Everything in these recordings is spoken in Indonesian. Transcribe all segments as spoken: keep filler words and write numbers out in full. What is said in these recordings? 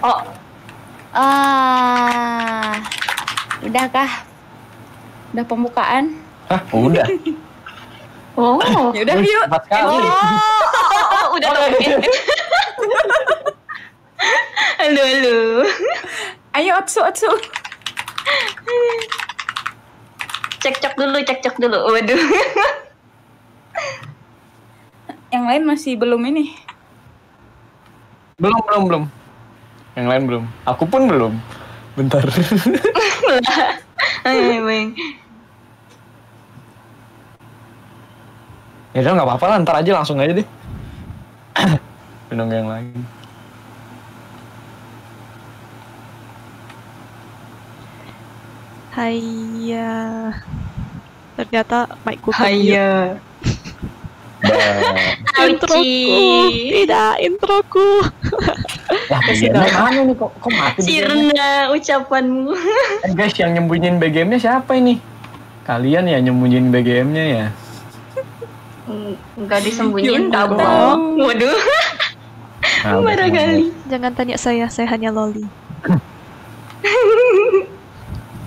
Oh, ah, udahkah? Udah pembukaan? Hah, udah. Oh, yaudah yuk. Oh, udah topik. Halo, halo. Ayo otsu otsu. Cekcok dulu, cekcok dulu. Waduh. Yang lain masih belum ini. Belum, belum, belum. Yang lain belum. Aku pun belum. Bentar. Ya udah, nggak apa-apa lah, ntar aja langsung aja deh. Penunggu yang lain. Haiya. Ternyata mic-ku. Haiya. Introku. Tidak, introku. Lah, mana nih kok kok mati? Sirna ucapanmu. Eh, guys, yang nyembunyiin B G M-nya siapa ini? Kalian ya nyembunyiin B G M-nya ya? Enggak disembunyiin, tahu. Waduh. Barangkali. Jangan tanya saya, saya hanya loli.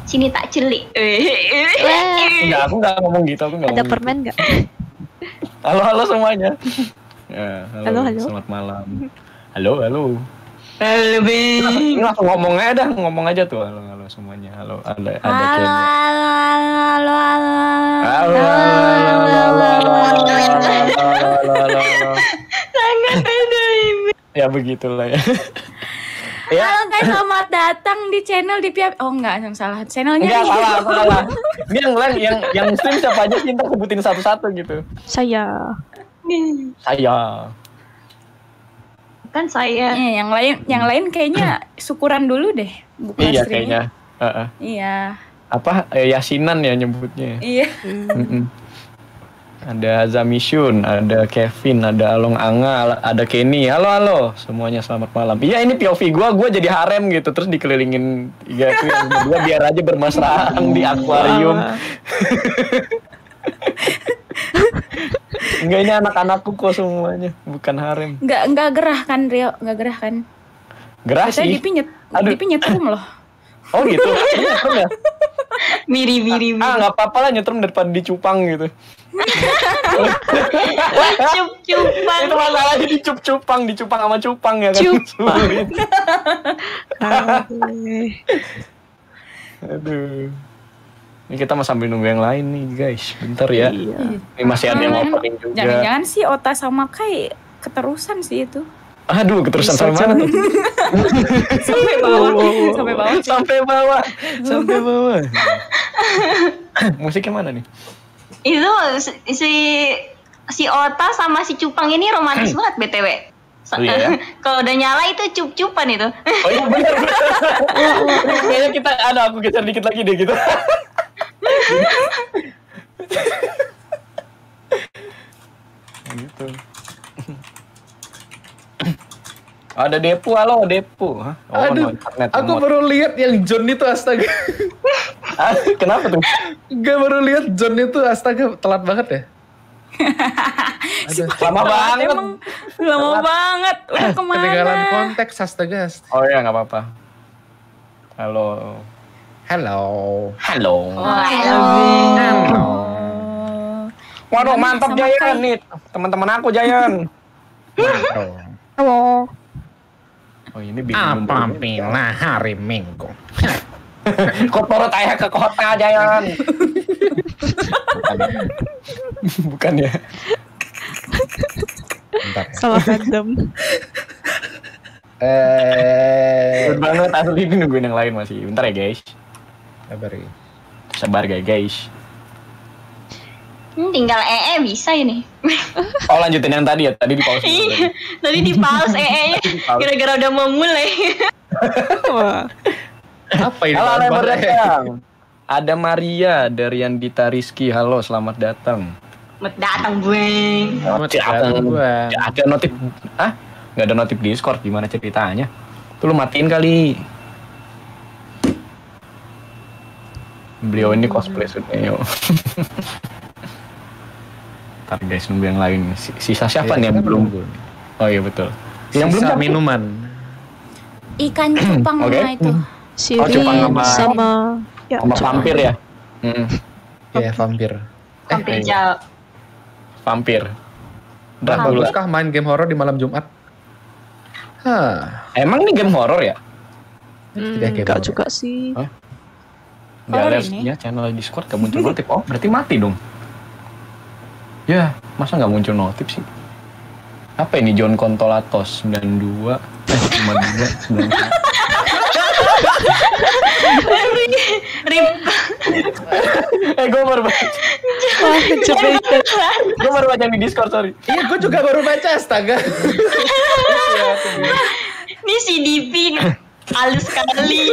Sini tak celik. Enggak, aku enggak ngomong gitu, aku enggak. Ada permen enggak? Halo, halo semuanya. Ya, halo, halo, halo. Selamat malam. Halo, halo. Halo, Bi. Ini langsung ngomong aja dah, ngomong aja tuh. Halo, halo semuanya. Halo, ada ada Halo, halo, halo. Halo, halo. Sangat ada ini. Ya begitulah ya. Ya. Halo guys, selamat datang di channel Divya. Oh enggak, yang salah. Channelnya enggak, salah, salah. Ini yang lain, yang yang stream siapa aja, kita sebutin satu-satu gitu. Saya. Saya. Kan saya. Iya, yang lain, yang lain kayaknya syukuran dulu deh, bukan iya, streamnya. Kayaknya. Uh -uh. Iya. Apa Yasinan ya nyebutnya? Iya. Mm -mm. Ada Zamishun, ada Kevin, ada Along Anga, ada Kenny. Halo, halo semuanya, selamat malam. Iya, ini P O V gue, gue jadi harem gitu. Terus dikelilingin tiga itu yang kedua biar aja bermesraan di akuarium. Enggak, ini anak-anakku kok semuanya, bukan harem. Enggak, enggak gerah kan, Rio? Enggak gerah kan? Gerah sih. Saya dipinyet, dipinyetrum loh. Oh gitu? Nyetrum ya? Miri-miri. Ah, nggak apa-apa lah nyetrum daripada dicupang gitu. Cup-cupang. Itu masalahnya dicup-cupang, dicupang sama cupang ya kan? Cupang. Aduh. Ini kita masih sambil nunggu yang lain nih guys. Bentar ya. Iya. Ini masih ada yang opening juga. Jangan-jangan sih Ota sama Kye keterusan sih itu. Aduh, keterusan sampai mana tuh? Sampai bawah, sampai bawah, sampai bawah, sampai bawah. Musiknya mana nih? Itu si si Ota sama si Cupang ini romantis banget B T W. Oh, iya? Kalau udah nyala itu cup-cupan itu. Oh iya benar. Kayaknya kita ada, aku geser dikit lagi deh gitu. Gitu. Ada Depu, halo Depu. Hah? Oh, aduh, no internet, aku remote. Baru lihat yang John itu, astaga. Kenapa tuh? Gak, baru lihat John itu, astaga, telat banget ya. Aduh, lama banget. Emang, lama telat. Banget. Udah kemana? Ketinggalan konteks, astaga. Oh iya, nggak apa-apa. Halo. Halo. Halo. Oh, halo. Halo. Waduh, mantap Jayan nih. Teman-teman aku Jayan. Halo. Oh ini bingung. Apabila hari Minggu. Kok perut ayah ke kota Jayan? Bukan ya? Bentar ya. Salah random. Eh, banget asli, ini nungguin yang lain masih. Bentar ya guys. Sabar ya. Sabar guys, guys. Hmm, tinggal E E bisa ini. Oh lanjutin yang tadi ya, tadi di pause. Iya, tadi di pause E E-nya, gara-gara udah mau mulai. Apa ini? Halo, selamat datang. Ada Maria dari Yandita Rizky, halo selamat datang. Selamat datang bueng. Selamat datang bueng. Gak ada notif, ah? Gak ada notif Discord, gimana ceritanya? Tuh lu matiin kali. Beliau ini cosplay suitnya yuk. Tapi guys, nunggu yang lain. Sisa siapa ya, nih yang belum? belum? Oh iya betul. Sisa yang belum minuman. Ikan cupang okay. Mana itu? Sirin, oh, cupang sama, sama, ya. Sama vampir ya? Hmm. Iya, yeah, vampir. Vampir eh, jauh. Vampir. Baguskah main game horor di malam Jumat? Hah. Emang ini game horor ya? Hmm, tidak gak juga sih. Hah? Di alertnya channel Discord gak muncul notif. Oh, berarti mati dong. Ya, masa gak muncul notif sih? Apa ini John Kontolatos sembilan dua eh sembilan dua sembilan dua Rip. Eh gue baru baca. Gue baru baca di Discord, sorry. Iya gue juga baru baca, astaga. Ini si Divi halus sekali.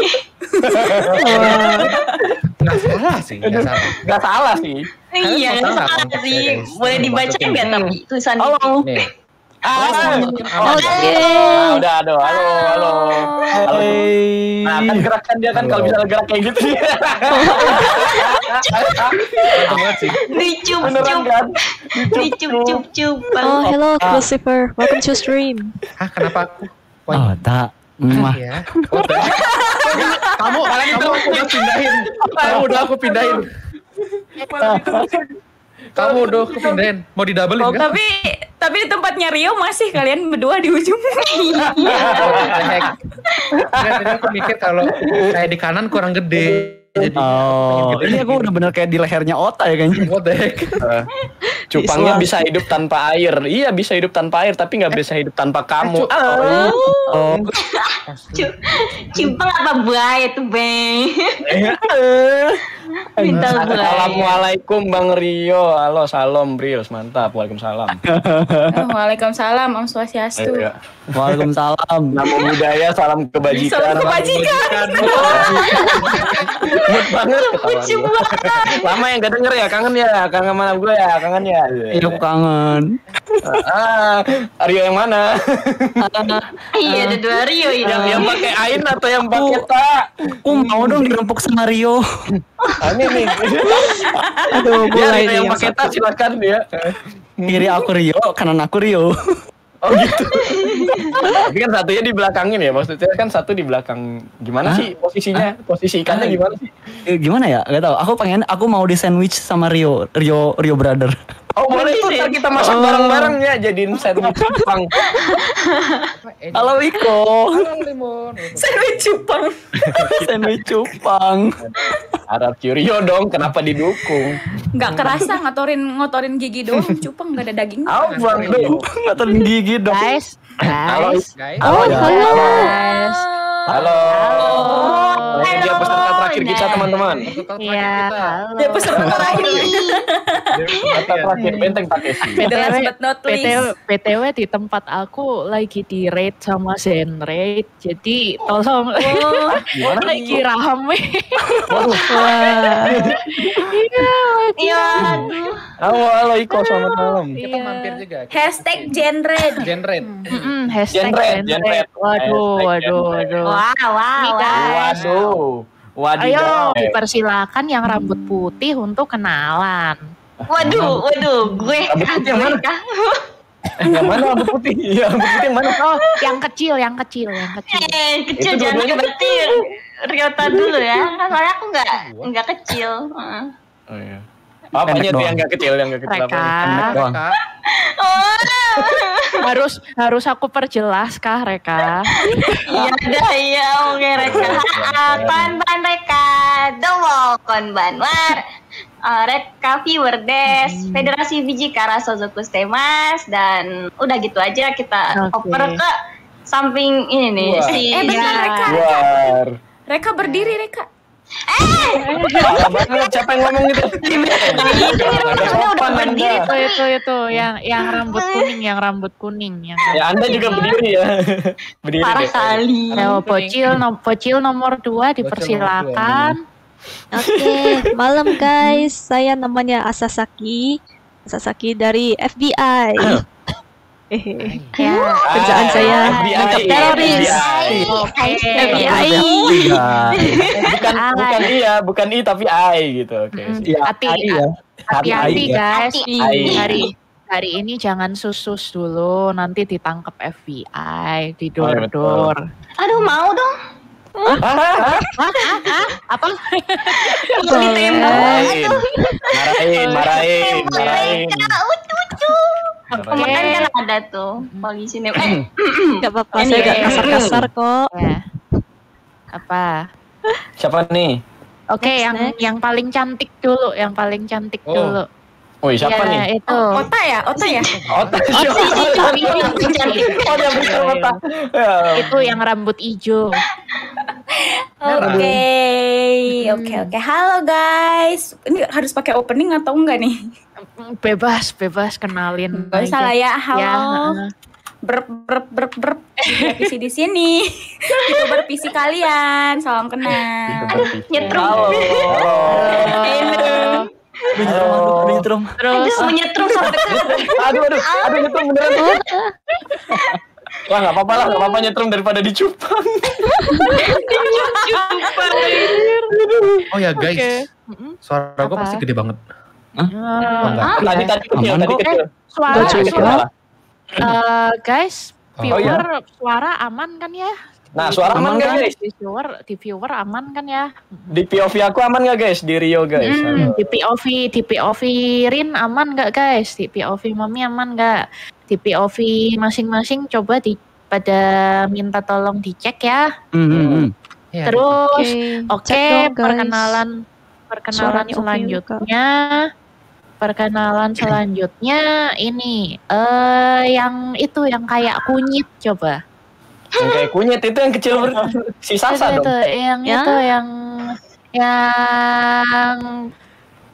Nggak salah sih, nggak salah. Nggak salah sih. Iya, nggak salah sih. Boleh dibaca nggak tapi tulisan ini? Halo. Udah, aduh, halo, halo. Nah, kan gerakan dia kan kalau bisa gerak kayak gitu. Dicup, cup. Dicup, cup, cup. Oh, hello, Christopher. Welcome to stream. Hah, kenapa aku? Oh, tak. Mah. Ya. Oh, kamu, kamu aku udah pindahin. Kamu udah aku pindahin. Kamu udah aku pindahin. Mau di double oh, tapi, tapi di tempatnya Rio masih kalian berdua di ujung. Iya. Tadi aku mikir kalau saya di kanan kurang gede. Jadi, oh, ini aku udah bener kayak di lehernya otak ya kayaknya. What the heck? Cupangnya bisa hidup tanpa air. Iya bisa hidup tanpa air, tapi nggak bisa hidup tanpa kamu. Oh, oh. Cupang apa buaya tuh bang? Assalamualaikum Bang Rio. Halo, salam Brios, mantap. Waalaikumsalam. Waalaikumsalam Om Swastiastu. Waalaikumsalam. Namo budaya, salam kebajikan. Salam kebajikan. Cepet banget lama yang gak denger ya, kangen ya, kangen mana gue ya, kangen ya. Iya aku kangen. Ah, Rio yang mana? Iya ada dua Rio ini. Yang pakai Ain atau yang pakai Ta? Aku mau dong dirempuk sama Rio. Ini nih. Aduh, boleh yang pakai Ta silakan dia. Kiri aku Rio, kanan aku Rio. Oh gitu. Tapi kan satunya di belakangin ya, maksudnya kan satu di belakang. Gimana Hah? sih posisinya? Hah? Posisi ikannya Hah? gimana sih? Gimana ya? Gak tau. Aku pengen, aku mau di sandwich sama Rio, Rio, Rio brother. Oh boleh tuh, ntar kita masak oh. bareng-bareng ya, jadiin sandwich cupang. Halo Wiko. Sandwich cupang. Sandwich cupang. R R Q Ryo dong, kenapa didukung? Gak kerasa ngotorin ngotorin gigi doang, cupang gak ada dagingnya. Abang dong, ngotorin gigi. Dong. Guys, guys, guys. Halo, halo, guys. Halo. Halo. Dia peserta terakhir kita teman-teman. Iya. Dia peserta terakhir. Peserta terakhir benteng Takeshi. P T W di tempat aku lagi di raid sama Zen raid, jadi tolong lagi rame. Iya. Iya. Halo, halo Iko, selamat malam. Kita mampir juga. Hashtag Zen raid. Zen raid. Hashtag Zen raid. Waduh, waduh, waduh. Wow, wow, waduh. Waduh. Ayo dipersilakan yang rambut putih untuk kenalan. Waduh, waduh, gue yang mana? Yang mana rambut putih? Yang rambut putih mana? Oh, yang kecil, yang kecil, yang kecil. Eh, kecil jangan kecil. Ryota dulu ya. Soalnya aku nggak nggak kecil. Oh iya. Apanya tuh yang nggak kecil, yang nggak kecil? Reka. Harus harus aku perjelas kah Reka? Iya dah iya oke Reka. Konban Reka, the wall konban war. Reca Viouer des, Federasi Biji Karasozokus Temas dan udah gitu aja kita oper ke samping ini nih si Reka. Reka berdiri Reka. Eh, siapa yang ngomong gitu? Udah berdiri tuh itu itu yang yang rambut kuning, yang rambut kuning, yang. Ya Anda juga berdiri ya. Berdiri. Parah kali. Bocil, bocil nomor dua dipersilakan. Oke, malam guys. Saya namanya ASASAKI, ASASAKI dari F B I. Ya, kerjaan saya menangkap teroris. F B I. Bukan bukan iya, bukan I tapi I gitu. Oke. Hati-hati guys. Hari hari ini jangan susus dulu, nanti ditangkap F B I, didor-dor. Aduh, mau dong. Hah? Hah? Hah? Apa? Mau ditembak. Marahin, marahin, marahin. Kemarin kan ada tuh polisi nembak. Gak apa-apa, saya gak kasar-kasar kok. Apa? Siapa nih? Oke, okay, yang next. yang paling cantik dulu, yang paling cantik oh. dulu. Woi, siapa ya, nih? Itu. Ota ya, Ota ya. Ota. Itu yang rambut hijau. Oke, oke, oke. Halo guys. Ini harus pakai opening atau enggak nih? Bebas, bebas kenalin. Enggak salah ya. Halo. Berp berp berp berp berpisi di sini. Itu berpisi kalian. Salam kenal. Aduh, nyetrum. Halo. Halo. Nyetrum. Terus menyetrum sampai aduh aduh aduh nyetrum beneran. Wah, enggak apa-apa lah, enggak apa-apa nyetrum daripada dicupang. Oh ya guys. Suara gua pasti gede banget. Hah? Tadi tadi kecil, tadi kecil. Suara Uh, guys, viewer oh, iya. suara aman kan ya? Nah, suara aman, aman kan guys? Di viewer, di viewer aman kan ya? Di P O V aku aman gak guys? Di Rio guys? Hmm, di P O V, di P O V Rin aman gak guys? Di P O V Mami aman gak? Di P O V masing-masing coba di, pada minta tolong dicek ya. Mm-hmm. Terus, yeah. oke okay. okay, perkenalan, perkenalan Suaranya selanjutnya. Juga. Perkenalan selanjutnya ini uh, yang itu yang kayak kunyit coba. Yang kayak kunyit itu yang kecil si Sasa itu, dong. Itu, yang ya? itu yang yang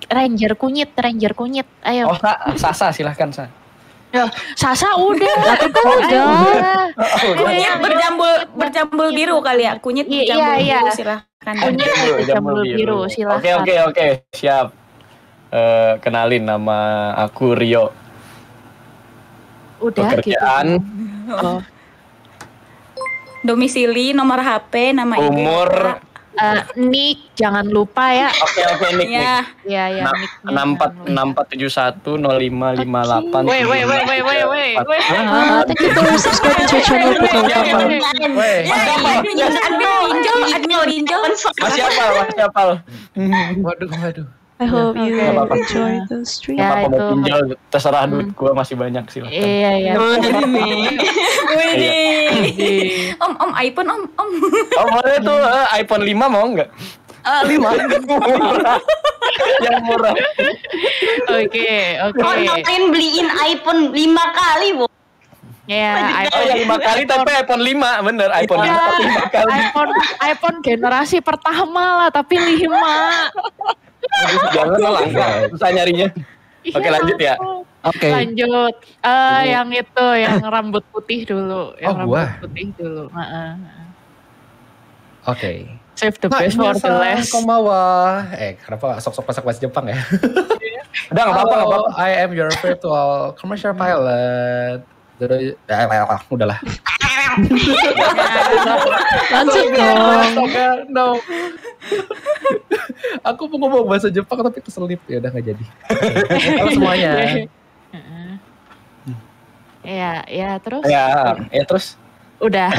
Ranger kunyit, Ranger kunyit. Ayo. Oh, Sasa silahkan Sasa. Ya, Sasa udah. Aku udah. udah. Oh, kunyit berjambul berjambul biru kali ya. Kunyit berjambul iya, biru iya. silahkan. Kunyit berjambul biru silahkan. Oke oke oke, siap. Uh, kenalin nama aku Rio. Udah pekerjaan gitu. oh. Domisili, nomor H P, nama umur, uh, nick jangan lupa ya. Oke okay, oke okay, nick nick. Iya iya nick. enam empat tujuh satu nol lima lima delapan. Woi woi woi woi woi woi. Kita subscribe to channel bukan apa. Woi. Admin Rinjo. Masih apa? Masih apa? Waduh waduh. I hope you okay. enjoy the stream. Ya, apa mau pinjol, terserah duit gue masih banyak silakan. Iya iya. Om om iPhone om om. Oh boleh tuh iPhone lima mau nggak? Uh, lima murah. Yang murah. Oke oke. Kau ngapain beliin iPhone lima kali bu? Ya, iPhone lima kali tapi iPhone lima bener iPhone lima tapi lima kali. iPhone iPhone generasi pertama lah tapi lima. Jangan lah langka, susah nyarinya. Oke lanjut ya. Oke. Lanjut. Eh yang itu, yang rambut putih dulu, yang rambut putih dulu. Oke. Save the best for the last. Konnichiwa. Eh kenapa sok-sok masak bahasa Jepang ya? Udah nggak apa-apa, nggak apa-apa. I am your virtual commercial pilot. Udahlah. Lanjut dong. No. Aku mau ngomong bahasa Jepang tapi keselip ya udah nggak jadi. Halo semuanya. Iya, ya terus. Ya, ya terus. Udah.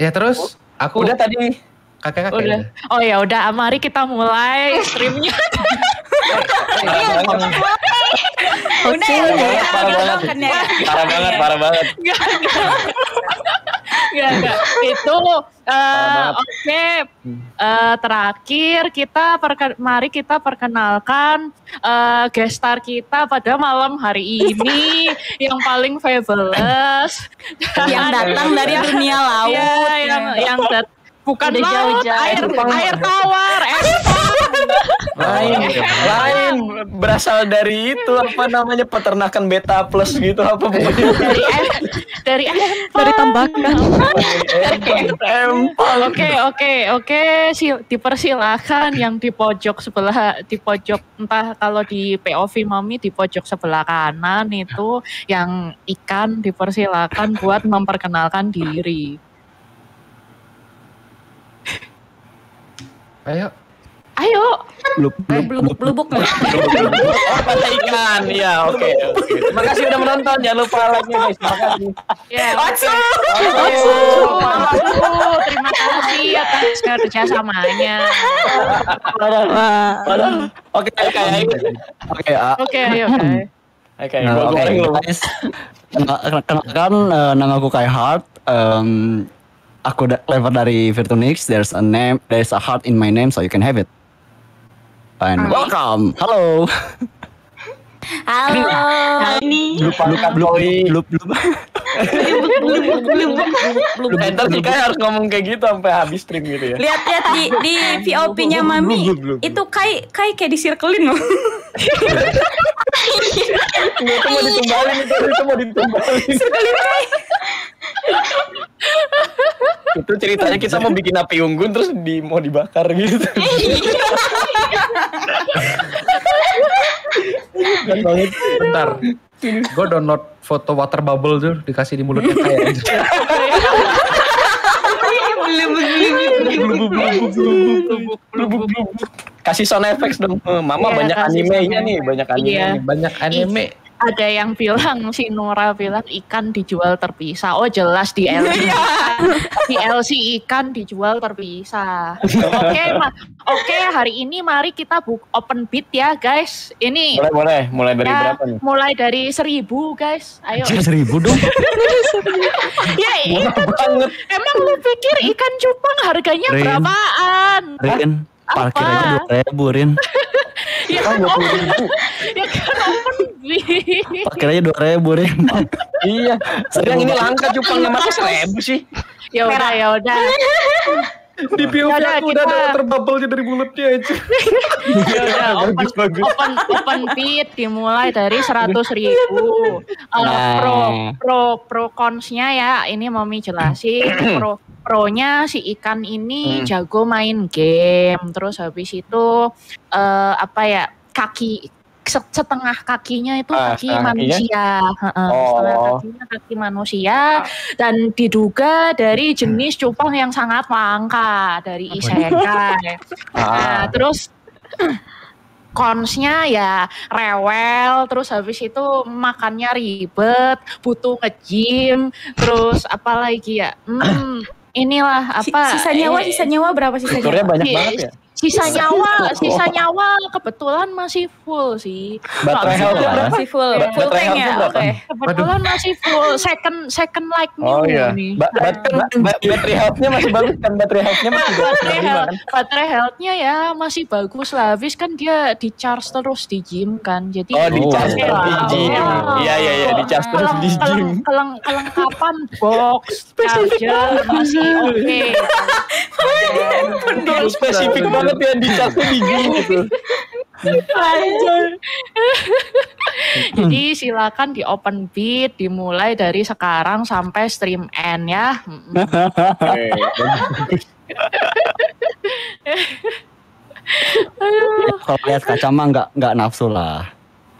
Ya terus. Aku udah tadi. Kakak-kakak. Udah. Oh ya udah, mari kita mulai streamnya. Oke, parah banget, parah banget, parah banget. Enggak, enggak. Itu uh, oke. Okay. Uh, terakhir kita mari kita perkenalkan uh, guest star kita pada malam hari ini yang paling fabulous yang datang dari dunia laut ya, yang yang bukan laut, air, air tawar, air tawar. Lain, lain berasal dari itu apa namanya peternakan beta plus gitu apa begitu. Dari dari tambakan. Oke oke oke, dipersilakan yang di pojok sebelah, di pojok entah kalau di P O V Mami di pojok sebelah kanan itu yang ikan dipersilakan buat memperkenalkan diri. Ayo. Ayo. Blubuk-blubuk. Pantai ikan. Ya, oke. Terima kasih udah menonton. Jangan lupa like-nya, guys. Terima kasih. Ya. Otsu. Otsu. Terima kasih atas kerjasamanya. Oke, oke. Oke, oke. Ayo. Oke, guys. Kenalkan, nama aku Kye Hart. Um, aku da- level dari Virtunix. There's a name, there's a heart in my name, so you can have it. And welcome. Halo. Halo. Hani. Lupa lupa blue blue blue. Entar sih Kye harus ngomong kayak gitu sampai habis stream gitu ya. Lihat-lihat di di V O P-nya Mami. Itu Kye Kye kayak disirkelin loh. Itu mau ditumbalin, itu mau ditumbalin. Sirkelin Kye. Itu ceritanya kita mau bikin api unggun terus di mau dibakar gitu. Kan banget. Bentar. Gue download foto water bubble tuh dikasih di mulutnya kayak. Kasih sound effects dong. Mama banyak animenya nih, banyak anime, banyak anime. Ada yang bilang, si Nora bilang ikan dijual terpisah. Oh jelas di L C. Di L C ikan dijual terpisah. Oke, okay, ma- okay, hari ini mari kita book open bid ya guys. Ini boleh boleh. Mulai dari ya, berapa nih? Mulai dari seribu guys. Ayo. Seribu dong. Ya itu banget. Emang lu pikir ikan cupang harganya Rin, berapaan? Rin, parkir aja dua ribu Rin. Ya kan open bid. Parkir aja dua ribu Rin. Iya. Sedang ini langka cupangnya masih seribu sih. Ya udah ya udah. Di P O V aku udah ada terbubble dari mulutnya aja. Ya udah open open open bid dimulai dari seratus ribu. Pro pro pro cons-nya ya ini Mami jelasin. Pro Pro-nya si ikan ini hmm. jago main game, terus habis itu uh, apa ya kaki setengah kakinya itu uh, kaki manusia, uh, oh. setengah kakinya kaki manusia dan diduga dari jenis cupang yang sangat langka dari isekai. Nah, terus cons-nya ya rewel, terus habis itu makannya ribet, butuh nge-gym, terus apa lagi ya? Hmm. Inilah apa sisa nyawa eh, sisa nyawa berapa sisa nyawa? Banyak banget ya. Sisa nyawa, sisa nyawa kebetulan masih full sih. Baterai health-nya masih full. Full tank ya. Oke. Kebetulan masih full. Second second like new oh, iya. nih. Ba- bat- bat- bat- baterai health-nya masih bagus kan baterai health-nya masih bagus. Baterai health-nya ya masih bagus lah. Habis kan dia di charge terus di gym kan. Jadi oh, di charge terus di gym. Iya iya iya, di charge terus di gym. Kelengkapan box charger masih oke. Benar spesifik banget. Tapi yang dicatnya digigit gitu. Jadi silakan di open bid dimulai dari sekarang sampai stream end ya. Kalau lihat kaca mah nggak nggak nafsu lah.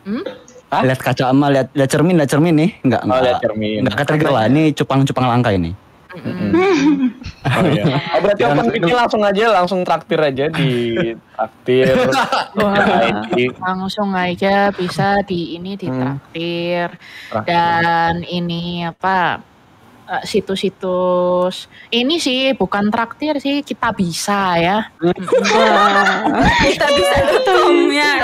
Hmm? Lihat kaca mah lihat lihat cermin lihat cermin nih nggak nggak oh, lihat cermin nggak ketrigger lah ini cupang-cupang langka ini. Mm-hmm. Oh, iya. Oh, berarti jangan open bid langsung aja, langsung traktir aja di traktir. Langsung aja bisa di ini di traktir dan ini apa situs-situs ini sih bukan traktir sih kita bisa ya. Kita bisa tutungnya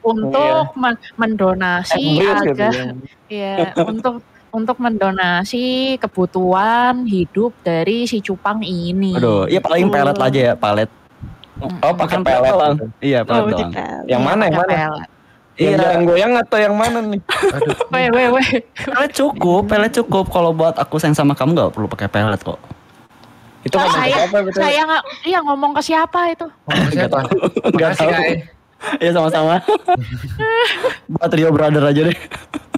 untuk mendonasi agar ya untuk untuk mendonasi kebutuhan hidup dari si cupang ini. Aduh, iya paling pelet aja ya, palet. Oh, pakai pelet. pelet. Iya, pelet oh, doang. Pelet. Yang mana, yang mana? Iya, yang goyang atau yang mana nih? Aduh. Weh, weh, weh. Pelet cukup, pelet cukup. Kalau buat aku sayang sama kamu enggak perlu pakai pelet kok. Itu oh, saya, apa, betul? Saya enggak, iya ngomong ke siapa itu? Ngomong ke siapa? Enggak tahu. Iya, sama-sama. Buat Rio Brother aja deh.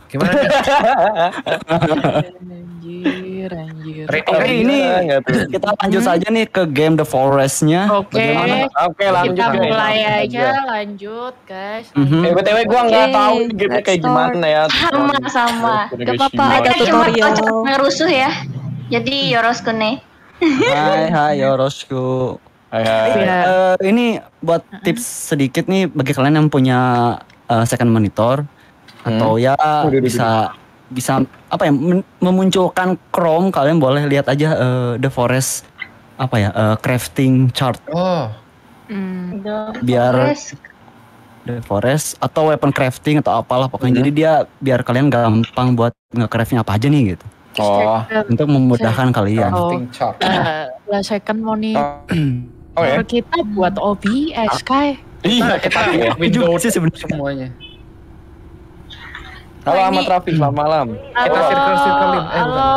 Gimana? Anjir, anjir. Oke, okay, ini kita lanjut hmm. saja nih ke game The Forest-nya. Oke. Okay. Oke, okay, lanjut. Kita mulai guys. aja, lanjut, guys. Mm-hmm. Eh, B T W gue nggak okay. tahu game-nya kayak gimana ya. Sama-sama. Gak apa-apa, ada tutorial. Kita cuma ngerusuh ya. Jadi, Yoroshiku nih. Hai, hai Yoroshiku. Uh, ini buat tips sedikit nih bagi kalian yang punya uh, second monitor hmm. atau ya oh, dia, dia, bisa dia. bisa apa ya memunculkan Chrome, kalian boleh lihat aja uh, The Forest apa ya uh, crafting chart. Oh. Hmm. Biar The Forest atau weapon crafting atau apalah pokoknya. Hmm. Jadi dia biar kalian gampang buat nge-craftnya apa aja nih gitu. Oh, untuk memudahkan second. kalian. Oh, uh, second monitor. Oh, ya? Kita buat O B S, Kye. Iya, kita Windows sih sebenarnya semuanya. Halo Ahmad Raffi, selamat malam. Kita circle-circlein. Halo.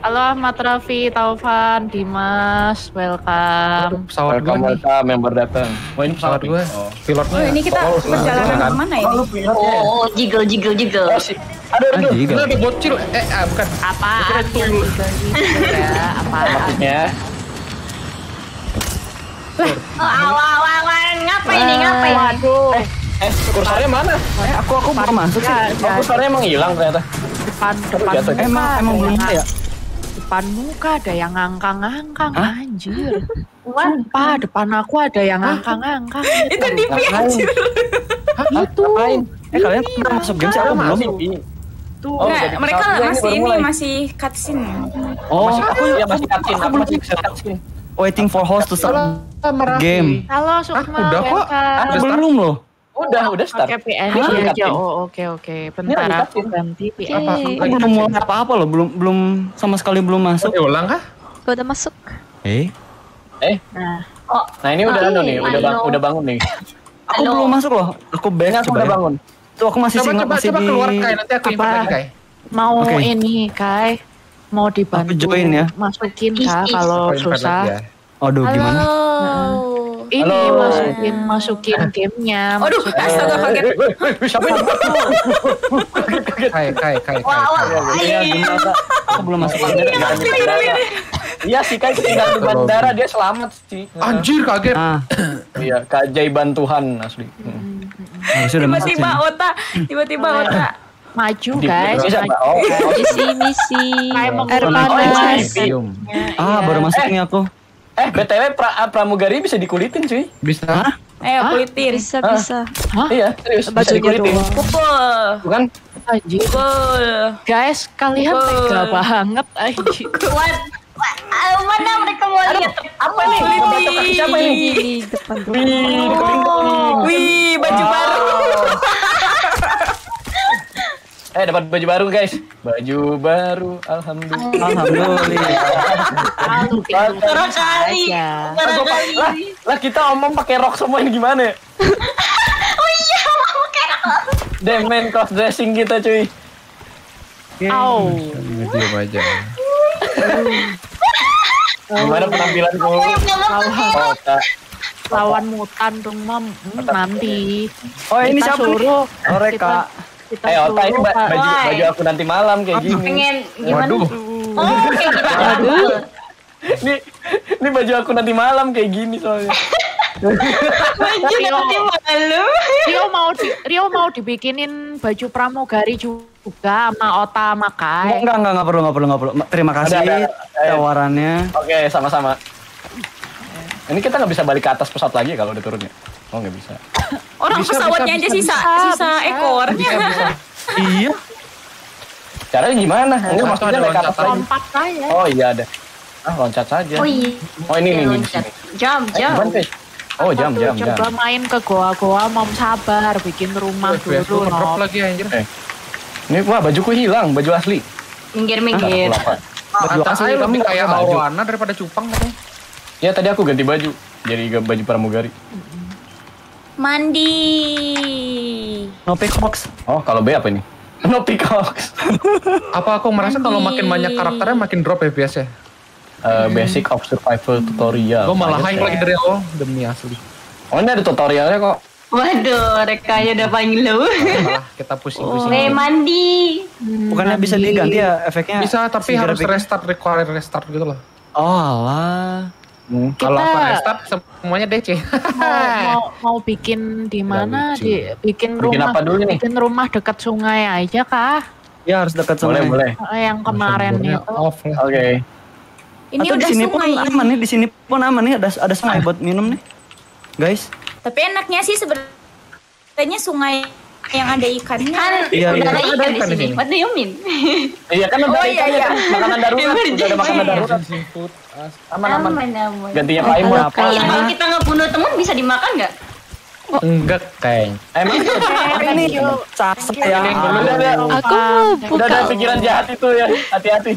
Halo Ahmad Raffi, Taufan, Dimas, welcome. Pesawat welcome, gue welcome, member datang. Wah, ini pesawat gue. Oh. Pilotnya. Oh, ini kita perjalanan kemana ini? Oh, jiggle, jiggle, jiggle. Ada aduh, ada ada bocil. Eh, ah, bukan. Apa? Tuyul. Ya, apaan? Ya. Oh, awan-awan ngapain nih, ngapain? Waduh. Eh, eh kursornya mana? Eh, aku aku belum masuk sih. Kursornya emang hilang ternyata. Depan depan. Emang emang belum ya? Depan muka ada yang ngangkang-ngangkang anjir. Sumpah, depan aku ada yang ngangkang-ngangkang. Itu Divya anjir. Itu. Eh kalian pernah masuk game sih? Aku belum. Tuh, oh, nah, mereka masih ini, ini masih cutscene. Oh, masih, aku ya masih cutscene. Aku belum cutscene. Waiting for host to start game. Halo, Sukma. Ah, udah kok? Ah, belum loh. Udah, udah start. Oke, aja. Oh, oke, oke. Bentar aku ganti P N. Aku belum mulai apa-apa loh, belum belum sama sekali belum masuk. Ya ulang kah? Gua udah masuk. Eh. Eh. Nah. Oh, nah ini udah anu nih, udah udah bangun nih. Aku belum masuk loh. Aku banyak udah bangun. Tuh, aku masih coba, single, coba, masih coba keluar Kye, nanti aku invite lagi Kye. Mau okay. ini Kye, mau dibantu join, ya? Masukin Kak kalau susah. Ya. Aduh halo. Gimana? Nah, ini halo. masukin masukin gamenya. Aduh, astaga kaget. Siapa ini? Kye, Kye, Kye. Aku belum masuk bandara. Iya sih Kye ketinggalan di bandara, dia selamat sih. Anjir kaget. Iya, keajaiban Tuhan asli. Tiba-tiba Ota, tiba-tiba Ota maju guys, misi misi, airpanas. Ah baru masuk nih aku. Eh B T W pramugari bisa dikulitin cuy. Bisa? Eh kulitin. Bisa bisa. Iya serius bisa dikulitin. Pukul. Bukan? Pukul. Guys kalian tega banget aja. Mana mereka mau lihat? Apa nih? Siapa ini? Wih, baju baru. Eh, dapat baju baru guys. Baju baru, alhamdulillah. Alhamdulillah. Terus kali. Lah kita omong pakai rok semua ini gimana? Oh iya, pakai rok. Demen cross dressing kita cuy. Au. Diam aja. Gimana penampilanku? Lawan mutan dong, Mam. Nanti. Oh, ini siapa? Mereka. Ayo, Ota, ini baju aku nanti malam kayak gini. Pengen gimana? Waduh. Oh, kayak gitu. Waduh. Ini ini baju aku nanti malam kayak gini soalnya. Rio, Rio mau di, Rio mau dibikinin baju pramugari juga sama Ota sama Kye. Enggak, enggak, enggak perlu, enggak perlu, enggak perlu. Terima kasih ada, ada. tawarannya. Oke, sama-sama. Ini kita nggak bisa balik ke atas pesawat lagi kalau udah turunnya. Oh, nggak bisa. Orang bisa, pesawatnya bisa, aja bisa, sisa bisa, sisa ekornya. Bisa, bisa. Iya. Caranya gimana? Enggak maksudnya naik ke atas lagi. Lompat aja. Oh, iya ada. Ah, loncat saja. Oh, iya. Oh, ini nih. Jam, jam. Oh jam jam jam. Coba main ke goa-goa, mau sabar bikin rumah dulu. Drop lagi anjir. Ini wah bajuku hilang, baju asli. Minggir-minggir. Baju asli lebih kayak arowana daripada cupang katanya. Ya tadi aku ganti baju, jadi baju pramugari. Mandi. No peacocks. Oh kalau B apa ini? No peacocks. Apa aku merasa kalau makin banyak karakternya makin drop F P S ya? Uh, basic of survival tutorial. Gue malah hang lagi dari awal demi asli. Oh ini ada tutorialnya kok. Waduh, rekanya udah panggil lu. Nah, kita pusing-pusing. Eh mandi. Bukannya mandi. Bisa diganti ya efeknya? Bisa tapi harus restart, require restart gitu loh. Oh lah. Hmm. Kalau apa restart semuanya D C. mau, mau, mau bikin di mana? Di bikin, bikin rumah. Apa dulu bikin nih? Rumah dekat sungai aja kah? Ya harus dekat sungai. Boleh boleh. Yang kemarin boleh, itu. Oke. Okay. Ini atau di sini pun aman nih, di sini pun aman nih, ada ada sungai ah. buat minum nih, guys. Tapi enaknya sih sebenarnya sungai yang ada ikannya. Kan iya, udah iya. ada ikan, ikan di sini. What do you mean? Iya kan udah oh, ada ikan, iya. kan makanan darurat, udah ada makanan darurat. Aman-aman. Gantinya Pak Imon. Kalau kita ngebunuh teman bisa dimakan nggak? Oh. Enggak kayaknya. Emang ini cakep ya. Aku mau udah ada pikiran jahat itu ya, hati-hati.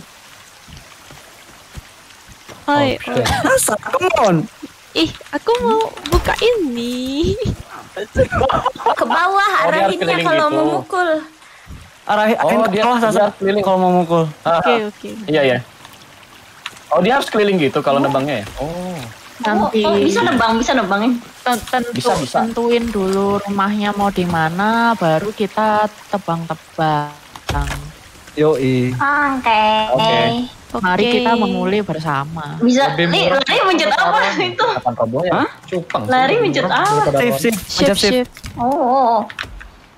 Hai. Masa, come on. Ih, aku mau buka ini. Ke bawah arahinnya kalau gitu. memukul. Arahin oh, ke bawah Sasa keliling kalau memukul. Oke, okay, oke. Okay. Iya, iya. Oh, dia harus keliling gitu kalau oh. nebangnya ya. Oh. Nanti oh, oh, bisa nebang, bisa nebangin. Tentu, bisa, bisa. Tentuin dulu rumahnya mau di mana, baru kita tebang-tebang. Yoi. Oke. Okay. Oke. Okay. Mari okay. kita memulai bersama. Bisa. Nih, lari mencet apa itu? Hah? Cupang. Lari mencet apa? Sip, sip. Mencet sip. Oh.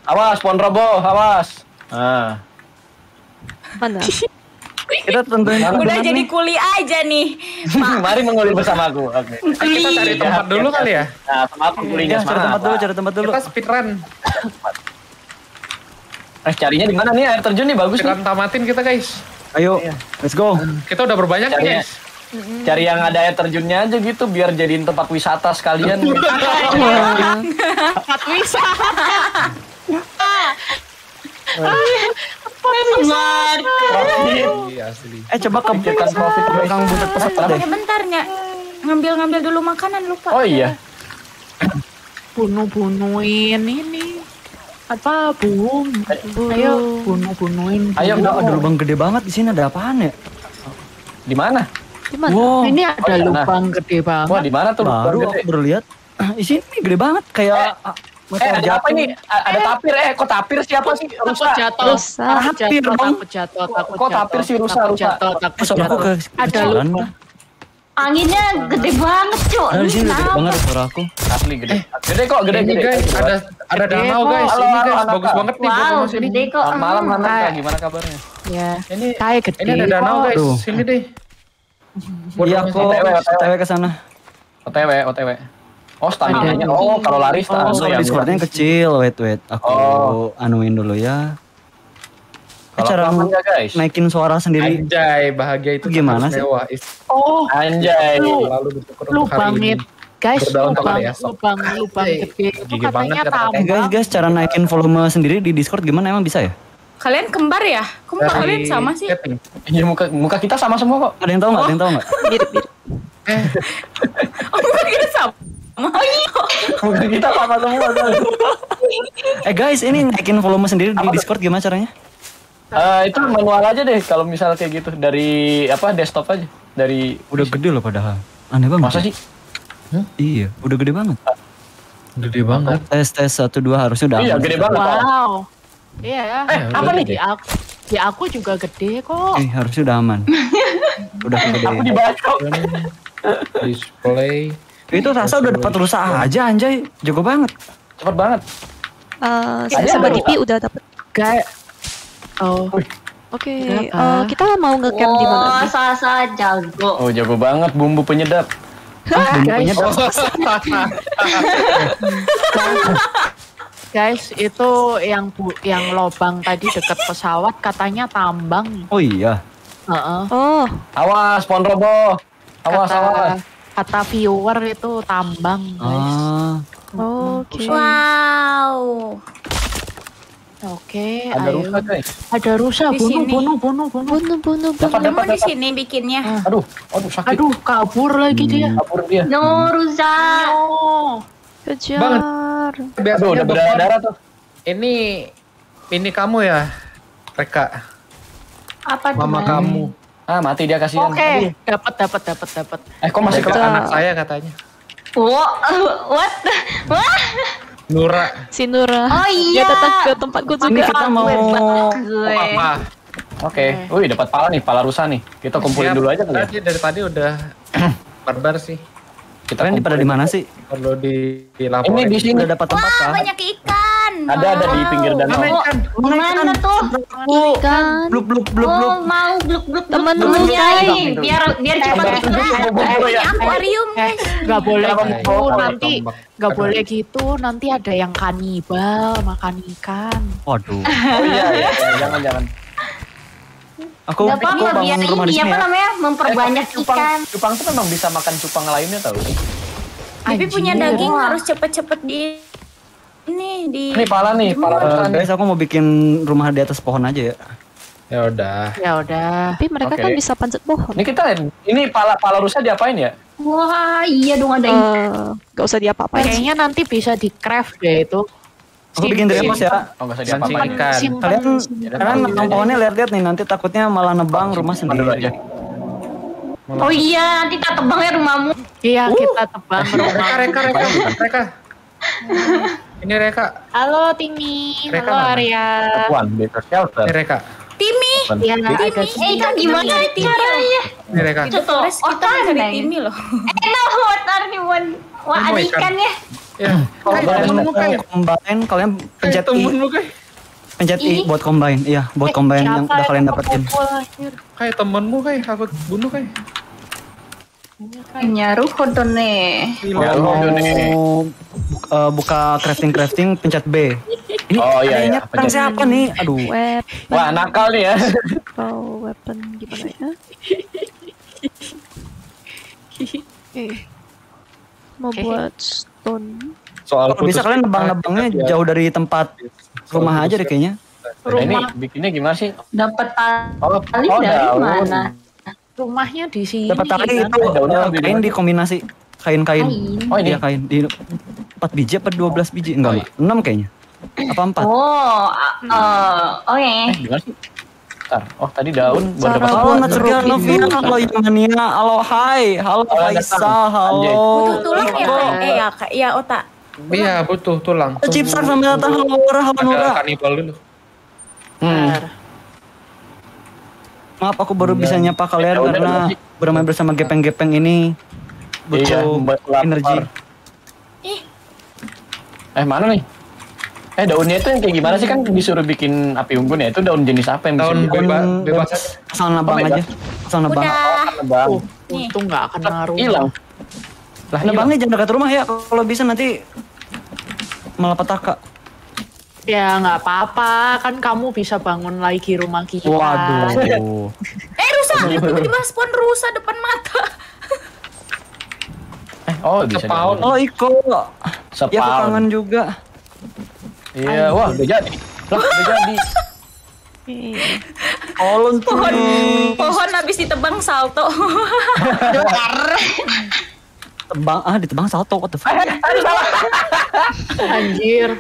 Awas, pohon roboh, awas. Ah. Mana? Kita tentuin. Udah jadi kuli aja nih. Mari menguli bersama aku. Oke. Okay. Kita cari tempat dulu kali ya. Nah, tempat kulinya cari tempat dulu, cari tempat dulu. Kita speed run. Eh, carinya di mana nih? Air terjun nih bagus. Kita tamatin kita, guys. Ayo, let's go. Kita udah berbanyak nih, guys. Cari yang ada air terjunnya aja gitu, biar jadiin tempat wisata sekalian. Tempat wisata. Apa yang Eh, coba ke belakang butet peserta deh. Bentar, ngambil-ngambil dulu makanan, lupa. Oh iya. Bunuh-bunuhin ini. Apa burung? Ayo bunuh-bunuhin. Ayo, udah ada lubang gede banget di sini, ada apaan ya? Di mana? Di mana? Wow. Ini ada oh, lubang nah. gede banget. Wah, di mana tuh? Baru aku baru lihat. Di sini gede banget kayak eh, eh ada apa ini? Ada tapir eh kok tapir siapa sih? Rusa. Jatuh. Tapir takut jatuh, takut Kok tapir si rusa rusa. Ada lubang. Anginnya gede banget, Cuk. Anjir, gede banget suara aku. Asli gede. Gede kok, gede gede. Guys, ada ada danau, guys. Ini guys bagus banget nih danau sini. Gede kok. Malam mana gimana kabarnya? Ya. Ini kayak gede. Ini ada danau, guys. Sini deh. Iya, aku O T W ke sana. O T W, O T W. Oh, staminanya. Oh, kalau lari stamina ya. Discordnya kecil. Wait, wait. Aku anuin dulu ya. Cara naikin suara sendiri. Anjay, bahagia itu gimana sih? Oh, anjay. Lubang itu, guys. Lubang, lubang, lubang gede. Itu katanya tambah. Guys, guys, cara naikin volume sendiri di Discord gimana emang bisa ya? Kalian kembar ya? Kok muka kalian sama sih? Iya, muka muka kita sama semua kok. Ada yang tahu nggak? Ada yang tahu nggak? Mirip-mirip. Oh, muka kita sama. Muka kita sama semua. Eh guys, ini naikin volume sendiri di Discord gimana caranya? Uh, itu manual aja deh kalau misalnya kayak gitu dari apa desktop aja dari udah gede loh padahal aneh banget masa sih huh? iya udah gede banget gede banget tes tes satu dua harusnya udah iya gede banget wow iya eh ya, apa nih di aku, di aku juga gede kok eh, harusnya udah aman udah gede aku dibacok display itu rasa udah dapat rusak aja anjay jago banget cepet banget uh, sebagai P udah dapat kayak Oh, oke. Okay. Uh, kita mau ngecamp wow, di mana? Oh, Sasa jago. Oh, jago banget bumbu penyedap. Ah, bumbu guys. penyedap. Guys, itu yang bu yang lobang tadi dekat pesawat katanya tambang. Oh iya. Uh-uh. Oh. Awas, pohon roboh. Awas, kata, awas. Kata viewer itu tambang, guys. Ah. Oke. Okay. Wow. Oke, ada ayo. rusa guys. Ada rusa, bunuh, bunuh, bunuh, bunuh, bunuh, bunuh, dapat, bunuh. Dapat, dapat. Di sini bikinnya. Ah. Aduh, aduh sakit. Aduh, kabur lagi hmm. dia. Kabur dia. No, rusa. No. Kejar. Biar udah berdarah tuh. Ini, ini kamu ya, Reca. Apa? Mama dimana? kamu. Ah, mati dia kasihan. Oke, okay. dapat, dapat, dapat, dapat. Eh, kok masih ke anak saya katanya? Wow, what? Wah. Nura. Si Nura. Oh iya. Ya datang ke tempatku juga. Ini kita mau. Apa? Oke. Okay. Wih dapat pala nih, pala rusa nih. Kita kumpulin Siap. dulu aja kali. Ya? Dari tadi udah barbar sih. Kita ini pada di mana sih? Perlu di laporin. Ini di sini udah dapat tempat. Wah, banyak ikan. Ada ada di pinggir danau. Mana tuh? Blub blub blub blub. Mau blub blub. Temen-temen Kai, biar biar cepat istirahat. Akuarium. Enggak boleh gitu nanti. Enggak boleh gitu nanti ada yang kanibal makan ikan. Waduh. Oh iya, jangan jangan. Aku gak aku apa, bangun rumah di sini ya. Namanya memperbanyak eh, cupang, ikan. Cupang tuh memang bisa makan cupang lainnya tau. Tapi punya daging harus cepet-cepet di ini di. Ini pala nih, pala. Uh, guys, aku mau bikin rumah di atas pohon aja ya. Ya udah. Ya udah. Tapi mereka okay. kan bisa panjat pohon. Ini kita ini pala pala rusa diapain ya? Wah, iya dong ada. Uh, gak usah diapa-apain. Kayaknya nanti bisa di craft deh itu. Aku bikin dari apa ya? Oh, enggak usah diapa-apain. Kalian kalian menang pohonnya lihat-lihat nih, nanti takutnya malah nebang rumah sendiri. Oh iya, nanti kita tebang ya rumahmu. Iya, kita tebang rumah. Reka, Reka, Reka, Reka. Ini Reka. Halo Timi, halo Arya. Tuan, better shelter. Ini Reka. Timi, ya Timi. Eh, kan gimana caranya? Ini Reka. Contoh, otak dari Timi loh. Eh, no, otak nih, wah ada ikannya. Ya, kalau kalian combine, kalian pencet I, pencet I buat combine, iya buat combine eh, yang udah kalian dapetin. Kayak temenmu kayak aku bunuh kayak. Nyaruh kontone. Kalau buka crafting crafting pencet B. Ini oh, iya, iya. Pencet siapa nih? Aduh. Weapon. Wah nakal nih ya. Kau weapon gimana ya? Eh. Mau buat stone. Soal kalau bisa kalian nebang-nebangnya ya. Jauh dari tempat soal rumah aja deh kayaknya. Rumah. Ini bikinnya gimana sih? Dapat tali oh, dari daun. Mana? Rumahnya di sini. Dapat tali itu daunnya kain dikombinasi kain-kain. Oh ini ya kain di empat biji apa dua belas biji? Enggak, oh, enam kayaknya. Apa empat? Oh, uh, oh ya. Eh, gimana sih? Bentar. Oh tadi daun buat dapat tali. Halo Novia, halo Yumania, halo Hai, halo Aisa, halo. Butuh tulang ya? Eh ya, ya otak. Iya butuh tulang. Cipsar sambil datang halo Nora, halo Nora. Ada kanibal dulu. Hmm. Maaf aku baru bisa nyapa kalian karena bermain bersama gepeng-gepeng ini butuh energi. Ih. Eh mana nih? Eh daunnya itu yang kayak gimana sih kan disuruh bikin api unggun ya? Itu daun jenis apa yang bisa daun bebas, bebas asal nebang aja. Asal nebang. Oh, untung nggak akan ngaruh. Hilang. Lah, nebangnya jangan dekat rumah ya, kalau bisa nanti malapetaka. Ya nggak apa-apa, kan kamu bisa bangun lagi rumah kita. Waduh. Eh rusa, tiba-tiba spawn rusa depan mata. Eh, oh bisa. Sepaun. Oh Iko. Sepaun. Ya aku kangen juga. Iya, wah udah jadi. Lah udah jadi. Pohon, pohon habis ditebang salto. Tebang, ah ditebang salto, what the fuck? Anjir.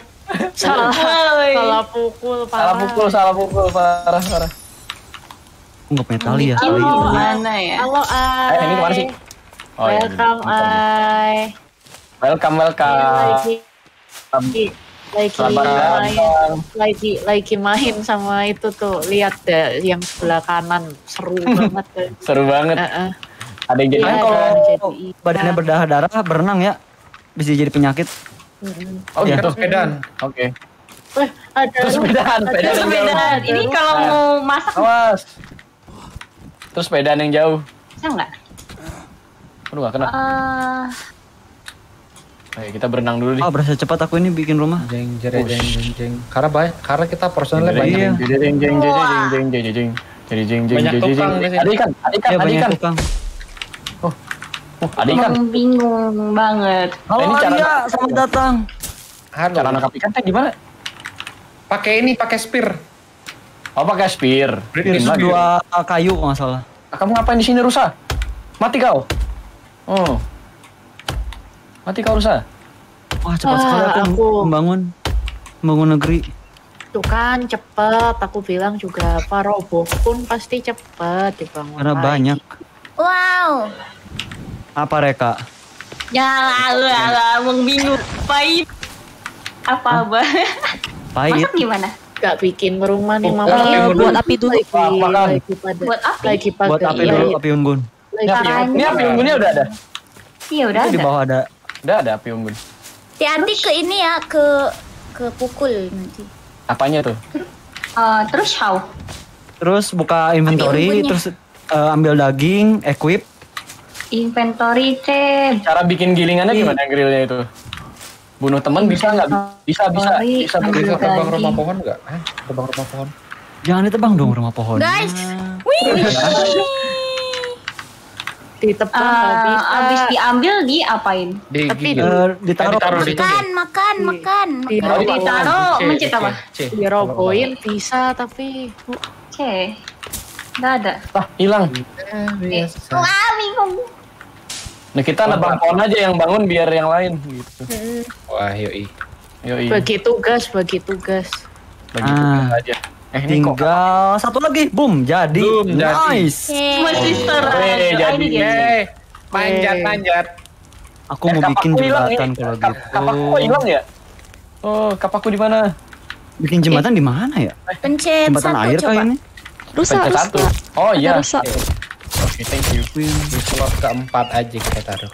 Salah, salah pukul, parah. Salah pukul, salah pukul, parah, parah. Aku nggak punya tali ya. Halo, mana ya? Halo, Ai. Ini kemana sih? Welcome, Ai. Welcome, welcome. Lagi, lagi, lagi, lagi main sama itu tuh. Lihat deh, yang sebelah kanan. Seru banget. Seru banget. Ada yang jadi ya, kalau jadi badannya berdarah-darah berenang ya bisa jadi penyakit. Oh ya. Terus sepedaan. Oke. Okay. Ada terus sepedaan, sepedaan. Ini kalau mau masak. Awas. Terus sepedaan yang jauh. Bisa enggak? Aduh enggak kena. Uh... Ayo kita berenang dulu nih. Oh, berasa cepat aku ini bikin rumah. Jeng jeng jeng jeng jeng. Karena baik, karena kita personalnya banyak. Jeng jeng jeng jeng jeng jeng. Jadi jeng jeng jeng jeng. Ada ikan, ada ikan, ada ikan. Oh, ada ikan. Bingung banget. Halo, nah, ini cara Arya, selamat datang. Halo. Cara nangkap ikan teh gimana? Pakai ini, pakai spear. Oh, pakai spear. Ini dua kayu kalau nggak salah. Kamu ngapain di sini rusa? Mati kau. Oh. Mati kau rusa. Wah, cepat ah, sekali aku, aku membangun membangun negeri. Tuh kan cepet, aku bilang juga Pak Roboh pun pasti cepet dibangun. Karena lagi banyak. Wow. Apa Reka? Ya lalu ala bingung pahit. Apa apa? Pahit. Masak gimana? Gak bikin rumah nih mama. Oh, buat api dulu. Lagi pada. Buat api. Lagi pada. Buat api dulu, api unggun. Ini api unggunnya udah ada. Iya udah ada. Di bawah ada. Udah ada api unggun. Dianti ke ini ya ke kepukul nanti. Apanya tuh? Uh, terus how? Terus buka inventory, terus uh, ambil daging, equip. Inventory teh. Cara bikin gilingannya gimana grillnya itu? Bunuh teman bisa nggak? Bisa, bisa, bisa. Bisa terbang rumah pohon nggak? Eh, terbang rumah pohon. Jangan ditebang dong rumah pohon. Guys, wih. Ditebang habis, uh, habis diambil diapain? Di, uh, ditaruh, ditaruh, makan, makan, makan. Kalau ditaruh, mencet apa? Dirobohin bisa tapi. C. Nggak ada. Ah, hilang. Wah, bingung. Nah, kita nebang pohon aja yang bangun biar yang lain gitu. Wah, yoi. Yoi. Bagi tugas, bagi tugas. Bagi tugas aja. Eh, tinggal satu lagi, boom, jadi, boom, nice. Sister, jadi, manjat, manjat. Aku mau bikin jembatan kalau gitu. Kapakku hilang ya? Oh, kapakku di mana? Bikin jembatan di mana ya? Pencet jembatan air kayak ini. Rusak, rusak. Oh iya. Oke, thank you. Di slot keempat aja kita taruh.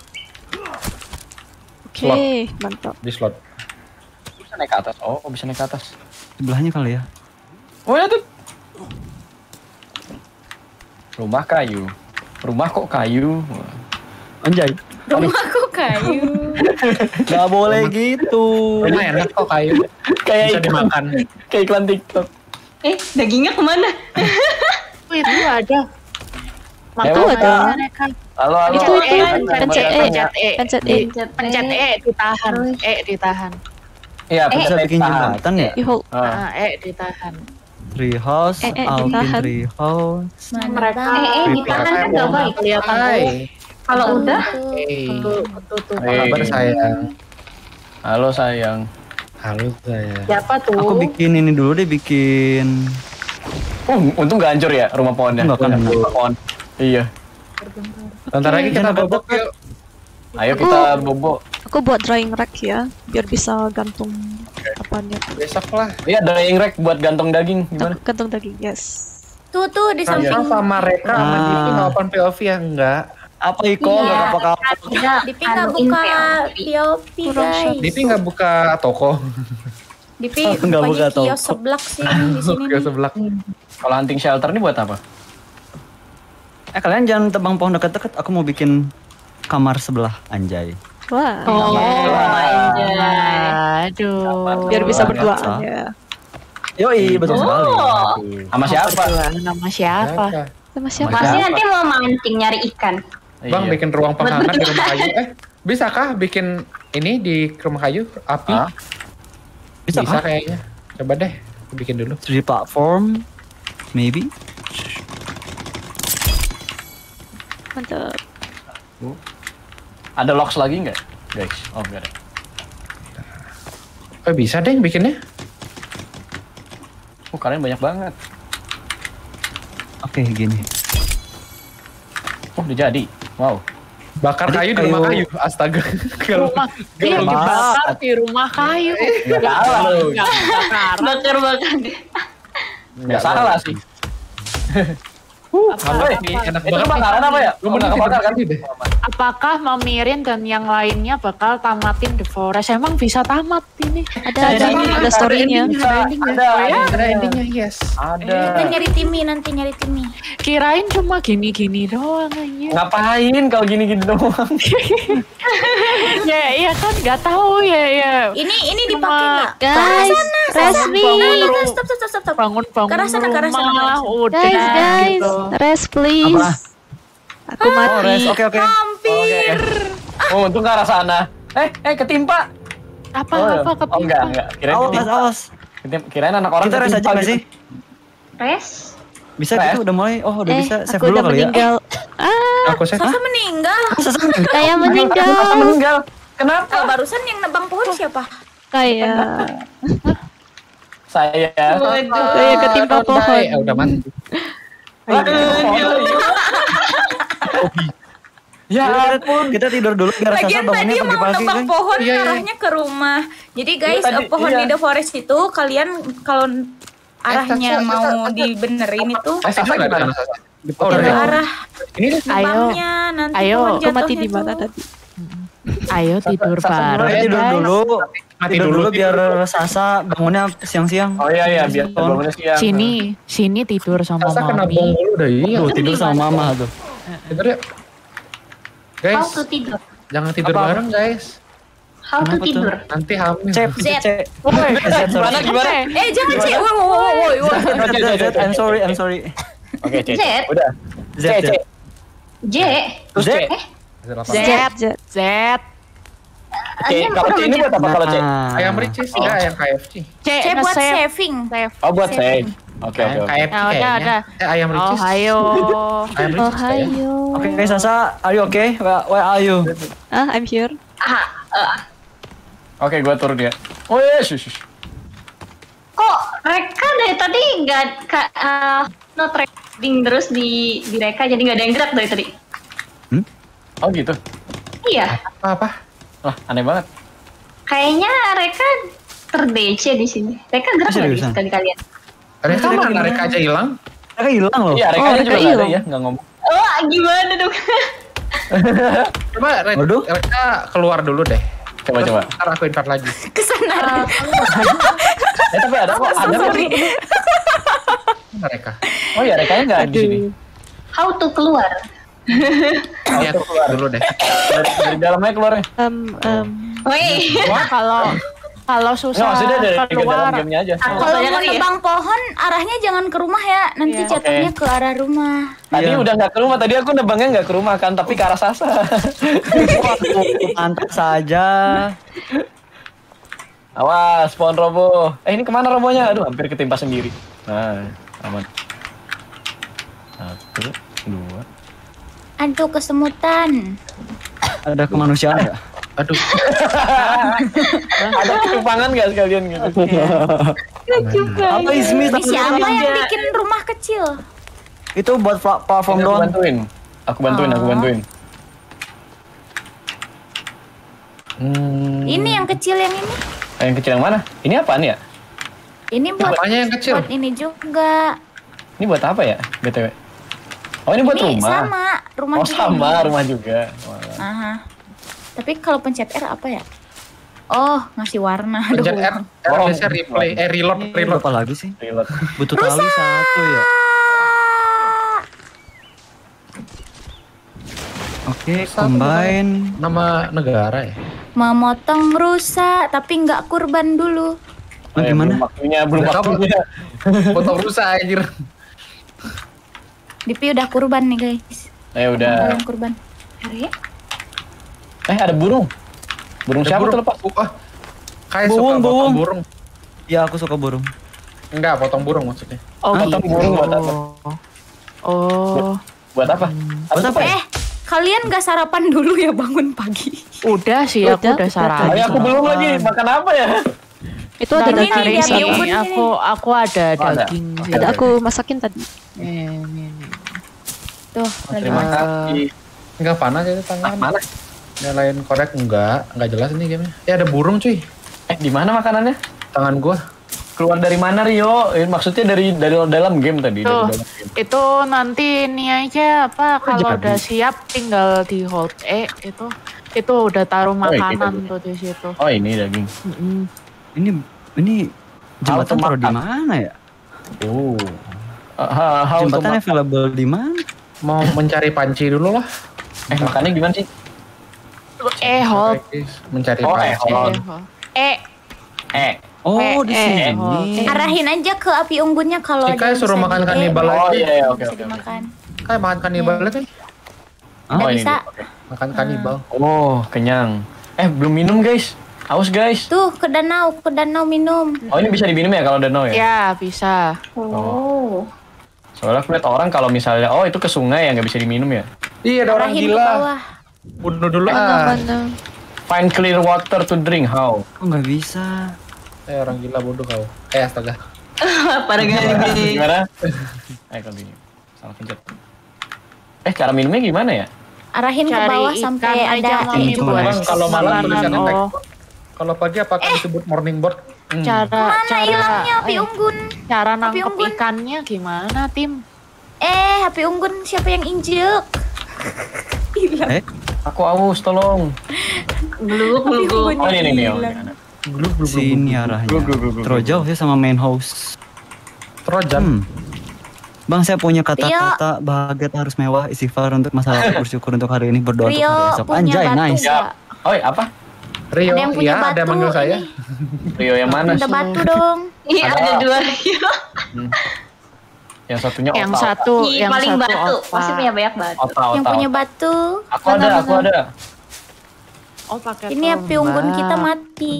Oke, mantap. Di slot. Bisa naik ke atas. Oh, bisa naik ke atas. Sebelahnya kali ya. Oh ya tuh. Rumah kayu. Rumah kok kayu. Anjay. Rumah kok kayu. Gak boleh rumah gitu. Rumah enak kok kayu. Kayak bisa dimakan. Kayak iklan TikTok. Eh, dagingnya kemana? Wih, itu ada. Makan ada. Halo, halo. Itu itu pencet E, pencet E, pencet E, pencet E ditahan, E ditahan. Iya, bisa bikin jembatan ya? Ah, E ditahan. Tree house, Alvin tree house. Mereka eh ditahan kan enggak baik kelihatan. Kalau udah tutup. Kabar sayang. Halo sayang. Halo sayang. Siapa tuh? Aku bikin ini dulu deh, bikin. Oh, untung enggak hancur ya rumah pohonnya. Enggak kan pohon. Iya. Bentar lagi kita bobok yuk. Ayo kita bobok. Aku buat drawing rack ya, biar bisa gantung apanya. Besok lah. Iya, drawing rack buat gantung daging gimana? Gantung daging, yes. Tuh tuh di samping. Sama sama mereka sama Dipi ngapain P O V ya enggak? Apa Iko enggak apa-apa. Dipi enggak buka P O V guys. Dipi enggak buka toko. Dipi enggak buka toko. Kios seblak sih di sini. Kios seblak. Kalau hunting shelter ini buat apa? Eh, kalian jangan tebang pohon dekat-dekat, aku mau bikin kamar sebelah, anjay. Wah, wow. Oh, aduh, biar bisa berduaan ya. Yoi, betul sekali. Sama siapa? Sama siapa? Sama siapa? Pasti nanti mau mancing nyari ikan. Bang, iya. Bikin ruang penghangat di rumah kayu. Eh, bisakah bikin ini di rumah kayu? Api? Hah? Bisa, bisa kayaknya. Coba deh, aku bikin dulu. Di platform, maybe. Mantap. Oh. Ada locks lagi nggak, guys? Oh, nggak ada. Eh, bisa deh bikinnya. Oh, kalian banyak banget. Oke, okay, gini. Oh, udah jadi. Wow. Bakar kayu, kayu di rumah kayu. Astaga. Rumah. Dia dibakar di rumah kayu. Nggak salah loh. Bakar-bakar deh. Nggak salah sih. Uh, apa ini enak banget. Bakaran apa ya? Lu benar kebakar kan? Apakah Mamirin dan yang lainnya bakal tamatin The Forest? Emang bisa tamat ini? Ada ada ini, ada story-nya. Ada ada endingnya, yes. Ada. Kita nyari Timmy nanti, nyari Timmy. Kirain cuma gini-gini doang aja. Ngapain kalau gini-gini doang? Ya iya kan enggak tahu ya ya. Ini ini dipakai enggak? Guys, resmi. Stop stop stop stop. Bangun-bangun. Karena sana karena sana. Guys, guys. Rest please. Apalah? Aku ah, mati. Oh, rest. Okay, okay. Hampir. Oh, okay. Oh, untung ke arah sana. Eh, eh ketimpa. Apa oh, apa ketimpa? Oh, enggak, enggak. Kirain awas, ketimpa. Awas. Ketimpa. Kirain anak orang. Kita rest aja enggak sih? Rest. Bisa rest. Gitu udah mulai. Oh, udah eh, bisa. Save dulu kali meninggal. Ya. Ah, aku save. Sasa meninggal. Sasa meninggal. Kayak meninggal. Sasa meninggal. Kenapa? Oh, barusan yang nebang pohon siapa? Kayak saya. Saya ketimpa pohon. Eh, udah mati. Ya ampun, kita tidur dulu biar Sasa bangunnya pagi-pagi. Mau nebang pohon arahnya ke rumah. Jadi guys, pohon di The Forest itu kalian kalau arahnya mau dibenerin itu ke arah nebangnya nanti pohon jatuhnya tuh. Ayo, mati di mana tadi? Ayo tidur bareng. Ayo tidur dulu. Mati tidur dulu, dulu biar tidur. Sasa bangunnya siang-siang. Oh iya iya biar bangunnya siang. Sini, nah. Sini tidur sama Sasa mami. Sasa kena bong dulu dah ini. Aduh, tidur sama mama tuh. Tidur yuk. Guys. How to tidur? Jangan tidur apa? Bareng guys. How to tidur? Nanti hamil. Cep, cep. Gimana gimana? Eh jangan cep. Wow wow wow wow. I'm sorry, I'm sorry. Oke cep. Udah. Cep, cep. J, Z, Z, Z, Z. Oke, kalau C ini buat apa kalau C? Ayam ricis ya, ayam K F C. C buat saving. Oh buat save. Oke oke. Udah udah. Ayam ricis. Ohayo. Ohayo. Oke guys, Sasa, are you okay? Where are you? Ah, I'm here. Oke, gua turun ya. Oh iya, shush. Kok mereka dari tadi nggak no track? Ding terus di di Reca jadi nggak ada yang gerak dari tadi. Hmm? Oh gitu. Iya. Apa-apa? Lah aneh banget. Kayaknya Reca terdece di sini. Reca gerak nggak sih kali kalian? Reca mana? Reca aja hilang. Reca hilang loh. Iya Reca oh, juga nggak ada ya nggak ngomong. Oh gimana dong? Coba Reca, Reca keluar dulu deh. Coba coba. Ntar aku invite lagi. Kesana. Ya tapi ada kok ada. Mereka. Oh ya, Reca nggak ada di sini. How to keluar? How to keluar dulu deh. Dari dalamnya keluarnya. Um, um. Woi. Kalau kalau susah no, keluar. Kalau mau nebang pohon, arahnya jangan ke rumah ya. Nanti yeah. Jatuhnya okay. Ke arah rumah. Tadi yeah. Udah nggak ke rumah. Tadi aku nebangnya nggak ke rumah kan, tapi ke arah Sasa. Mantap saja. Awas, pohon roboh. Eh ini kemana robohnya? Aduh, hampir ketimpa sendiri. Nah, aman. Satu, dua. Aduh, kesemutan. Ada kemanusiaan nggak? Aduh. Ada ketupangan nggak sekalian gitu? Nggak juga. Apa Ismi? Siapa yang bikin rumah kecil? Itu buat platform doang. Aku bantuin. Aku bantuin. Aku bantuin. Hmm. Ini yang kecil yang ini. Oh, yang kecil yang mana? Ini apaan ya? Ini buat yang kecil. Buat ini juga. Ini buat apa ya? B T W. Oh ini buat ini rumah. Sama, rumah oh juga sama, ini. Rumah juga. Wow. Aha. Tapi kalau pencet R apa ya? Oh ngasih warna. Pencet R, R oh, biasanya replay, eh reload, reload. Apa lagi sih? Reload. Butuh kali satu ya. Oke, okay, combine nama negara ya. Memotong rusa tapi nggak kurban dulu. Oh, gimana? Waktunya belum waktunya. Potong rusa anjir. Dipi udah kurban nih, guys. Eh udah. Potong kurban. Hari ya? Eh ada burung. Burung ada siapa burung. Tuh lepas? Oh. Kayak suka potong burung. Ya, aku suka burung. Enggak, potong burung maksudnya. Oh, potong gitu. Burung buat apa? Oh. Buat apa? Buat apa? Eh. Kalian gak sarapan dulu ya bangun pagi? Udah sih, udah, aku udah sarapan. Aku belum lagi, makan apa ya? Itu ada daging sih. Aku, aku ada oh, daging. Ada, okay, ada okay. Aku masakin tadi. Eh, ini, ini. Tuh, oh, terima kasih. Enggak panas itu tangan. Panas. Nyalain korek enggak? Enggak jelas ini gamenya. Eh ada burung cuy. Eh di mana makanannya? Tangan gua. Keluar dari mana Rio? Eh, maksudnya dari dari dalam game tadi. Tuh, dari dalam game. Itu nanti ini aja apa oh, kalau udah siap tinggal di hold E itu itu udah taruh makanan oh, tuh di situ. Oh ini daging. Mm-hmm. Ini ini jembatan taruh di mana ya? Oh, uh, jembatan available di mana? Mau mencari panci dulu lah. Eh makannya gimana sih? E hold. Mencari oh, panci. E E. Oh, eh, di sini. Eh, oh. Arahin aja ke api unggunnya kalau ada. Kayak suruh makan kanibal aja. Oh, iya, iya, oke, oke. Kayak makan kanibal aja. Ah, oh, bisa. Okay. Makan kanibal. Hmm. Oh, kenyang. Eh, belum minum, guys. Haus, guys. Tuh, ke danau, ke danau minum. Oh, ini bisa diminum ya kalau danau ya? Ya, bisa. Oh. Soalnya aku lihat orang kalau misalnya, oh, itu ke sungai ya, nggak bisa diminum ya? Iya, ada orang gila. Bunuh dulu ah. Find clear water to drink, how? Oh, nggak bisa. Eh orang gila bodoh kau. Eh astaga. Pada gimana? Gimana? Ayo continue. Salah pencet. Eh cara minumnya gimana ya? Arahin cari ke bawah sampai ada itu. Kalau malam tulisannya oh. Text. Kalau pagi apakah eh. Disebut morning board? Hmm. Cara mana cara hilangnya api unggun? Cara nangkep ikannya gimana, Tim? Eh, api unggun siapa yang injek? Hilang. Eh? Aku aus, tolong. Belum, belum. Oh ini nih, belum, belum. Sini arahnya. Terlalu jauh sih sama main house. Terlalu jauh. Hmm. Bang, saya punya kata-kata bahagia harus mewah, istighfar untuk masalah, bersyukur untuk hari ini, berdoa untuk hari esok. Anjay, nice. Oi, apa? Rio, ada yang punya ya, batu, ada manggil saya. Ini. Rio yang mana? Minta batu dong. Iya, ada, ada dua Rio. Hmm. Yang satunya otak. Yang satu, otak. yang paling satu batu. Otak. Pasti punya banyak batu. Otak, otak, yang otak. punya batu. Aku ada, aku ada. Otak. Ini api unggun kita mati.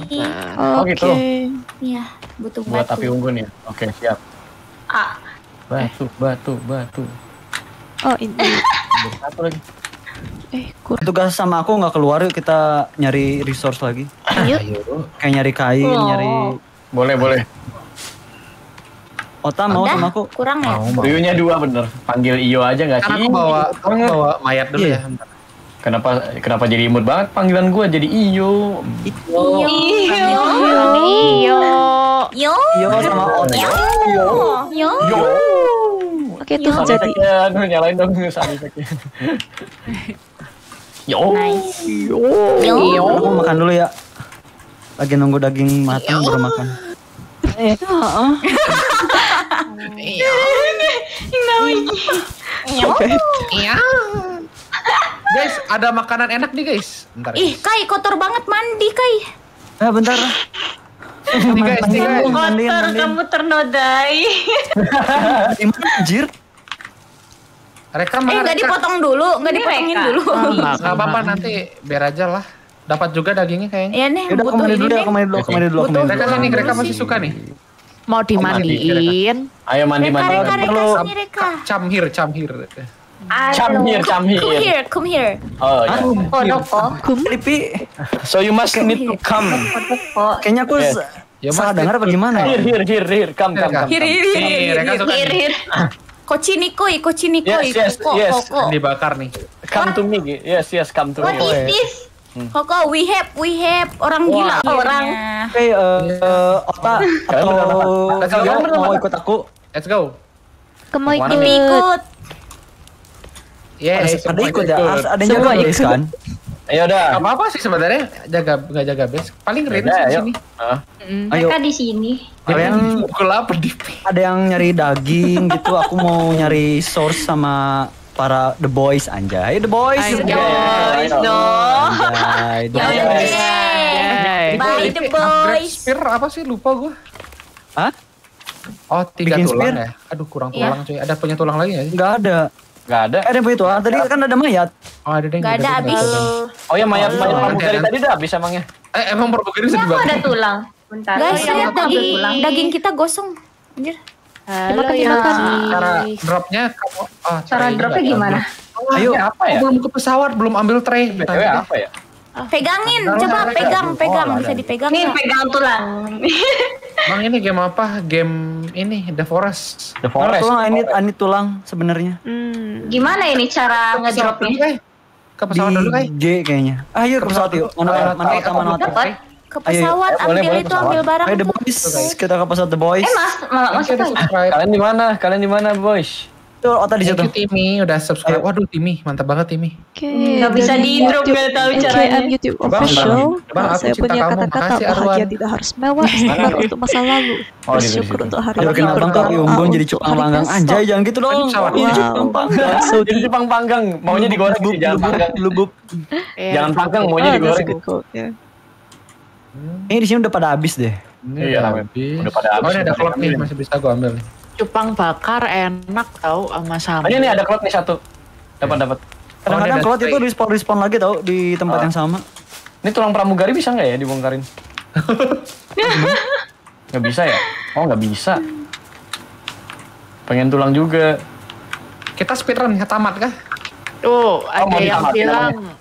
Oh, okay. gitu. Iya, butuh Buat batu. Buat api unggun ya. Oke, okay, siap. Ah. Batu, batu, batu. Oh, ini. Satu lagi. Eh, tugas sama aku nggak keluar, yuk kita nyari resource lagi. Ayo. Kayak nyari kain, oh. nyari... Boleh, boleh. Otam mau sama aku? Kurang ya? Riyunya dua bener. Panggil Iyo aja nggak sih? Aku bawa, aku bawa mayat dulu iya. ya. Kenapa kenapa jadi imut banget panggilan gua jadi Iyo. Iyo. Iyo. Iyo. Iyo. Iyo sama Otam. Iyo. Iyo. Iyo. Iyo. Oke tuh jadi. Aduh, nyalain dong Samisaki. Yo, nice. yo, yo, yo, aku makan dulu ya. Lagi nunggu daging matang baru makan. Eh, oh, iya, iya, guys, ada makanan enak nih guys. Bentar, guys. Ih, Kai kotor banget, mandi Kai. Ah, bentar. Ini guys, ini guys. Kotor, kamu ternodai. Anjir. Reka mana? Eh, nggak dipotong dulu, nggak dipotongin Reka. dulu. Nggak nah, apa-apa nanti biar aja lah. Dapat juga dagingnya kayaknya. Iya nih. Udah kemarin dulu, kemarin dulu, kemarin dulu. Reka nih, Reka masih suka nih. Mau dimandiin. Ayo mandi mandi. Reka, Reka, sini Reka. Camhir, camhir. Camhir, camhir. Come here, come here. Oh ya. Oh nopo. Lipi. So you must need to come. Kayaknya aku. Salah dengar apa gimana? Here, here, here, here, come, come, come. Here, here, here. Kochinikoi, kochinikoi, yes, yes, koko, yes. koko. Dibakar nih. Come to me, yes, yes, come to me. What is this? Hmm. Koko, we have, we have orang Wah, gila, orang. Oke, okay, uh, Ota atau Rio mau ikut aku? Let's go. Kamu ikut. ikut. Yes, ada ikut ya. Ada jaga base kan? Ayo dah. Apa apa sih sebenarnya? Jaga nggak jaga base? Paling Rin di sini. Mereka di sini. Ada yang ada yang nyari daging gitu. Aku mau nyari source sama para the boys anjay. The boys. The boys dong. Bye the boys. Spear apa sih? Lupa gua. Hah? Oh tiga tulang ya? Aduh kurang tulang cuy. Ada punya tulang lagi nggak sih? Nggak ada. Nggak ada. Ada yang punya tulang. Tadi kan ada mayat. Oh ada yang. Nggak ada habis. Oh ya mayat mayat pramugari tadi udah habis emangnya. Eh emang pramugari sudah dibakar. Ada tulang. Bentar. Guys, lihat daging, daging kita gosong. Anjir. Dimakan, dimakan. Cara dropnya kamu... Oh, cara dropnya gimana? Oh, ayo, apa ya? Belum ke pesawat, belum ambil tray. B T W apa ya? Pegangin, Lalu coba pegang, pegang. pegang. Oh, bisa dipegang. Nih, pegang tulang. Bang, ini game apa? Game ini, The Forest. The Forest. Tulang, ini ini tulang sebenarnya. Hmm. Gimana ini cara ngedropnya? Ke pesawat dulu, Kai? G kayaknya. Ayo ke pesawat yuk. Mana otak, mana otak. Ke pesawat, ayo, ambil boleh, itu, pesawat. ambil barang. Ayo, The Boys, kita ke pesawat The Boys. Eh, mas, malah masuk subscribe. Kalian di mana? Kalian di mana, boys? Tuh, otak di situ. Timmy udah subscribe. Ayo. Waduh, Timmy, mantap banget Timmy. Oke. Okay. Gak bisa di-drop, gak tahu caranya. K M YouTube official. Bang, aku saya punya kata-kata bahagia tidak harus mewah, istighfar untuk masa lalu. Bersyukur untuk hari ini. Kalau abang tapi unggun jadi cupang panggang. Anjay, jangan gitu dong. Jadi cupang panggang, maunya digoreng sih, jangan panggang. Lubuk. Jangan panggang, maunya digoreng. Ini di sini udah pada habis deh. Iya, habis. Udah pada habis. Oh, ini ada klot nih, masih bisa gua ambil nih. Cupang bakar enak tau sama sama. Ini nih ada klot nih satu. Dapat dapat. Kadang-kadang klot itu respawn respawn lagi tau di tempat yang sama. Ini tulang pramugari bisa nggak ya dibongkarin? Nggak bisa ya? Oh nggak bisa. Pengen tulang juga. Kita speedrun nggak tamat kah? Tuh ada yang bilang.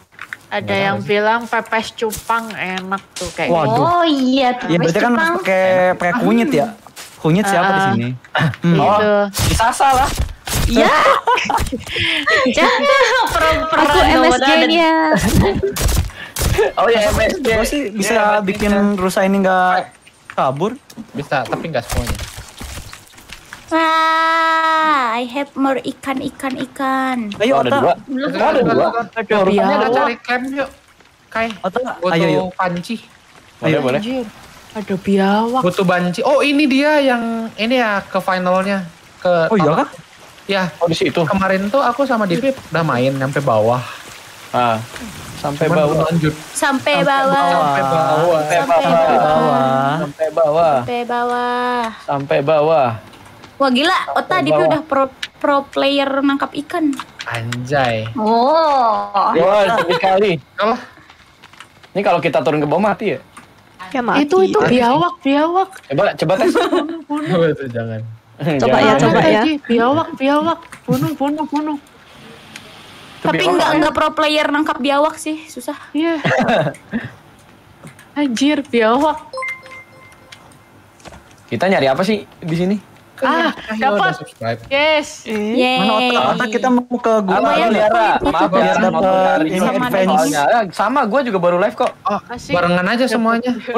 Ada yang bilang pepes cupang enak tuh kayak. Waduh. Oh iya pepes cupang. Ya berarti kan harus pakai pakai kunyit ya. Kunyit uh, siapa di sini? Gitu. Oh, disasa lah. Iya. Jangan. Aku M S G-nya. Oh ya M S G. Gue sih bisa bikin rusa ini nggak kabur. Bisa, tapi nggak semuanya. Ah, I have hammer ikan-ikan ikan. Ayo Ota. Ada dua. Ada dua. Ada cari camp yuk. Kay. Ayo panci. Boleh boleh. Ada biawak. Butuh banci. Oh ini dia yang ini ya ke finalnya ke. Oh iya kah? Ya. Oh di situ. Kemarin tuh aku sama Divya udah main sampai bawah. Ah. Sampai bawah. Lanjut. Sampai bawah. Sampai bawah. Sampai bawah. Sampai bawah. Sampai bawah. Sampai bawah. Wah gila, Ota Divya udah pro pro player nangkap ikan. Anjay. Oh. Wah, sekali. Kalah. Ini kalau kita turun ke bawah mati ya? Ya mati. Itu itu biawak, biawak. Coba coba tes. Coba itu jangan. Coba ya, coba ya. Biawak, biawak. Bunuh, bunuh, bunuh. Tapi nggak nggak pro player nangkap biawak sih, susah. Iya. Anjir, biawak. Kita nyari apa sih di sini? Ah, dapat. Yes. Mana otak kita mau ke gua Liara. Maaf biar dapat adventure. Sama gua juga baru live kok. Oh, barengan aja semuanya. Di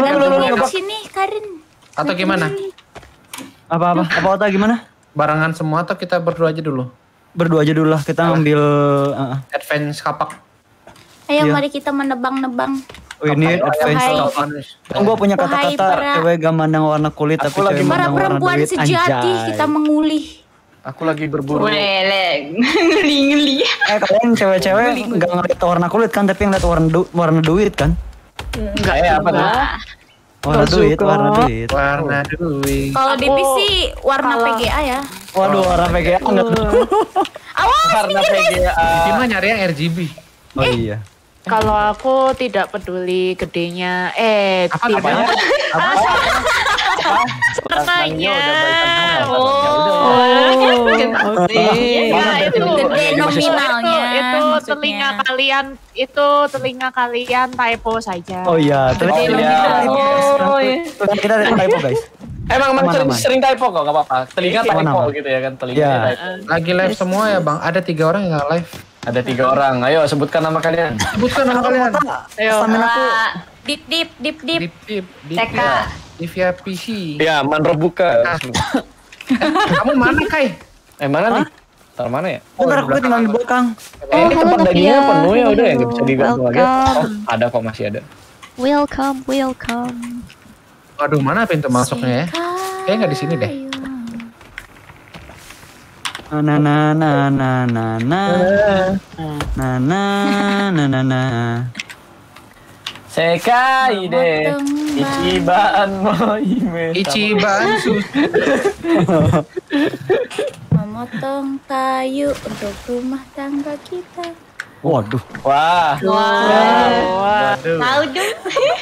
sini Karin. Atau gimana? Apa-apa? Apa otak gimana? Barengan semua atau kita berdua aja dulu? Berdua aja dulu lah, kita ambil uh, advance kapak. Ayo iya. Mari kita menebang-nebang. Oh, ini advance kapak. Gue punya kata-kata cewek gak mandang warna kulit aku tapi lagi para perempuan duit. Sejati anjay. Kita mengulih. Aku lagi berburu. Ngeli-ngeli. Eh kalian cewek-cewek gak ngeliat warna kulit kan, tapi ngeliat warna, du warna duit kan? Enggak ya apa tuh? Warna duit, warna duit, warna duit. Kalau di P C warna P G A ya. Waduh, warna P G A enggak. Awas, warna P G A. Cuma nyari yang R G B. Oh iya. Kalau aku tidak peduli gedenya, eh apanya? Apanya? Oh, itu nominalnya. Itu telinga kalian, itu telinga kalian typo saja. Oh iya, kita ada typo guys. Emang emang sering, sering typo kok, gak apa-apa. Telinga typo gitu ya kan, telinga yeah. Typo. Lagi live semua ya bang, ada tiga orang yang live. Ada tiga orang, ayo sebutkan nama kalian. Sebutkan nama kalian. Ayo. Stamina aku. Dip dip dip dip. Dip dip. T K. Divya Peashy. Ya, Manro buka. Nah. Kamu mana Kay? Eh mana nih? Ntar mana ya? Oh, ntar aku tinggal di belakang. Eh ini tempat dagingnya penuh ya udah ya, gak bisa diganggu lagi. Oh ada kok, masih ada. Welcome, welcome. Aduh, mana pintu masuknya ya? Kayaknya nggak di sini deh. Na na na na na na na na na na na. Sekai deh. Ichiban moime. Ichiban sus. Memotong kayu untuk rumah tangga kita. Waduh. Wah. Wah. Mau dong.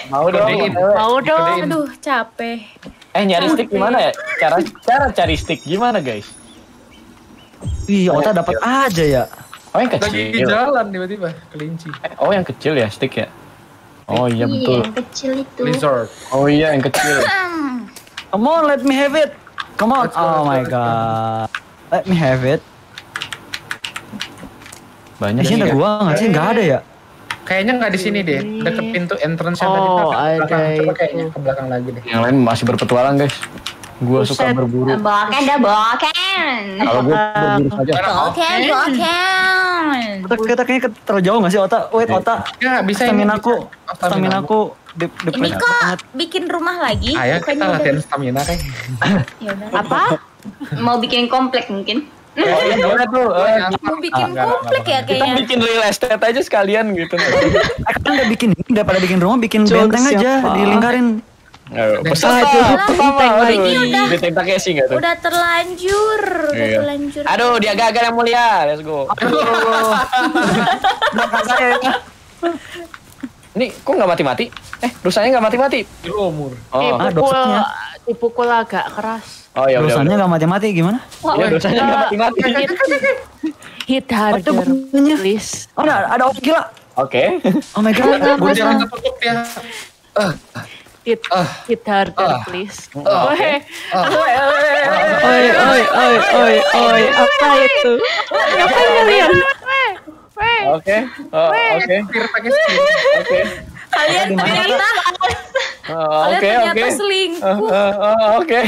Mau dong. Mau dong. Aduh, capek. Eh, nyari stick gimana ya? Cara cara cari stick gimana, guys? Ih, Ota dapat aja ya. Oh, yang kecil. Lagi jalan tiba-tiba kelinci. Oh, yang kecil ya stick ya? Oh, iya betul. Yang kecil itu. Lizard. Oh iya, yang kecil. Come on, let me have it. Come on. Oh my god. Let me have it. Banyak sih ada gua nggak sih? Nggak ada ya? Kayaknya nggak di sini deh. Dekat pintu entrance-nya tadi. Oh, ada. Coba kayaknya ke belakang lagi deh. Yang lain masih berpetualang guys. Gua suka berburu. Boken dah boken. Kalau gua berburu saja. Boken, boken. Kita kayaknya terlalu jauh nggak sih Ota? Wait Ota. Ya bisa. Stamina aku. Stamina aku. Ini kok bikin rumah lagi? Ayo kita latihan stamina kayak. Apa? Mau bikin komplek mungkin? Oh iya boleh tuh. Mau bikin komplek ya kayaknya. Kita bikin real estate aja sekalian gitu. Kan udah bikin, udah pada bikin rumah, bikin benteng aja, dilingkarin. Pesah itu benteng lagi. Benteng pakai sih nggak tuh? Udah terlanjur, udah terlanjur. Aduh dia gagal yang mulia, let's go. Ini kok nggak mati-mati? Eh rusanya nggak mati-mati? Dilumur. Oh, doksanya. Dipukul agak keras. Oh ya, dosanya nggak mati-mati gimana? Ya dosanya nggak mati-mati. Hit harder, please. Oh ada, ada orang gila. Oke. Oh my god. Gue jangan tertutup ya. Hit, hit harder, please. Oi, oi, oi, oi, oi, oi, apa itu? Apa kalian? Oke, oke. Oke. Kalian ternyata. Oke, oke. Selingkuh. Oke.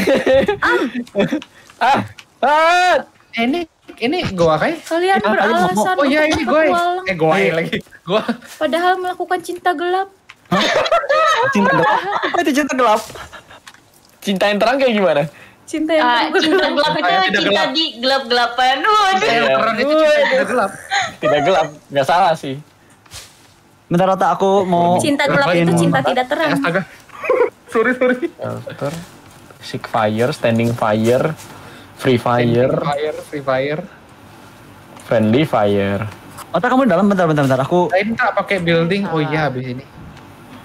Ah, ah, ah. Ini Ini goa kan? Kalian ya, beralasan oh, iya, ini goa. Eh goa lagi. Goa. Padahal melakukan cinta gelap. Cinta gelap. Itu cinta gelap. Cinta yang terang kayak gimana? Cinta yang ah, cinta gelap itu cinta gelap. Di gelap-gelapan. Waduh. Cinta gelap. Tidak gelap, nggak salah sih. Bentar Rota, aku mau... Cinta gelap itu cinta mata. Tidak terang. Astaga. Sorry, sorry. Filter. Sick fire, standing fire. Free fire. Standing fire, free fire. Friendly fire. Otak kamu dalam, bentar, bentar, bentar. Aku... Lain tak pakai building, oh iya habis ini.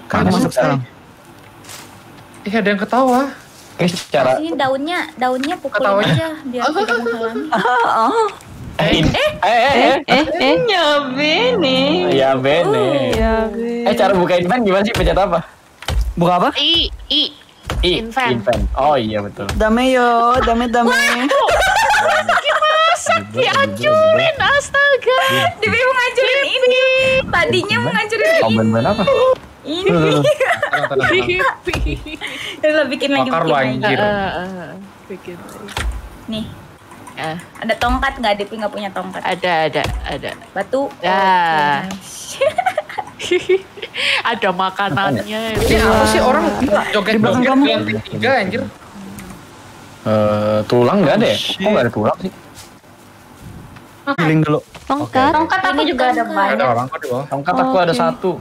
Kamu masuk sekarang. Ih, ada yang ketawa. Ini secara... Ini daunnya, daunnya pukul aja. Biar kita menghalangi. Eh, eh, eh, eh, eh, ya bene, ya bene. Eh, cara buka invent gimana sih? Pencet apa? Buka apa? I, I, I, invent. Oh iya betul. Dame yo, dame dame. Masak dihancurin, astaga. Divya mau ngancurin ini. Tadinya mau ngancurin ini. Komen apa? Ini. Lo bikin lagi, bikin lagi. Bikin lagi. Nih. Uh, ada tongkat nggak? Depi nggak punya tongkat. Ada, ada, ada. Batu. Ah. Ada makanannya. Ini apa sih orang joget-joget yang tiga anjir? Uh, tulang nggak ada ya? Kok nggak ada tulang sih? Giling dulu. Tongkat. Tongkat aku juga ada banyak. Tongkat aku ada satu.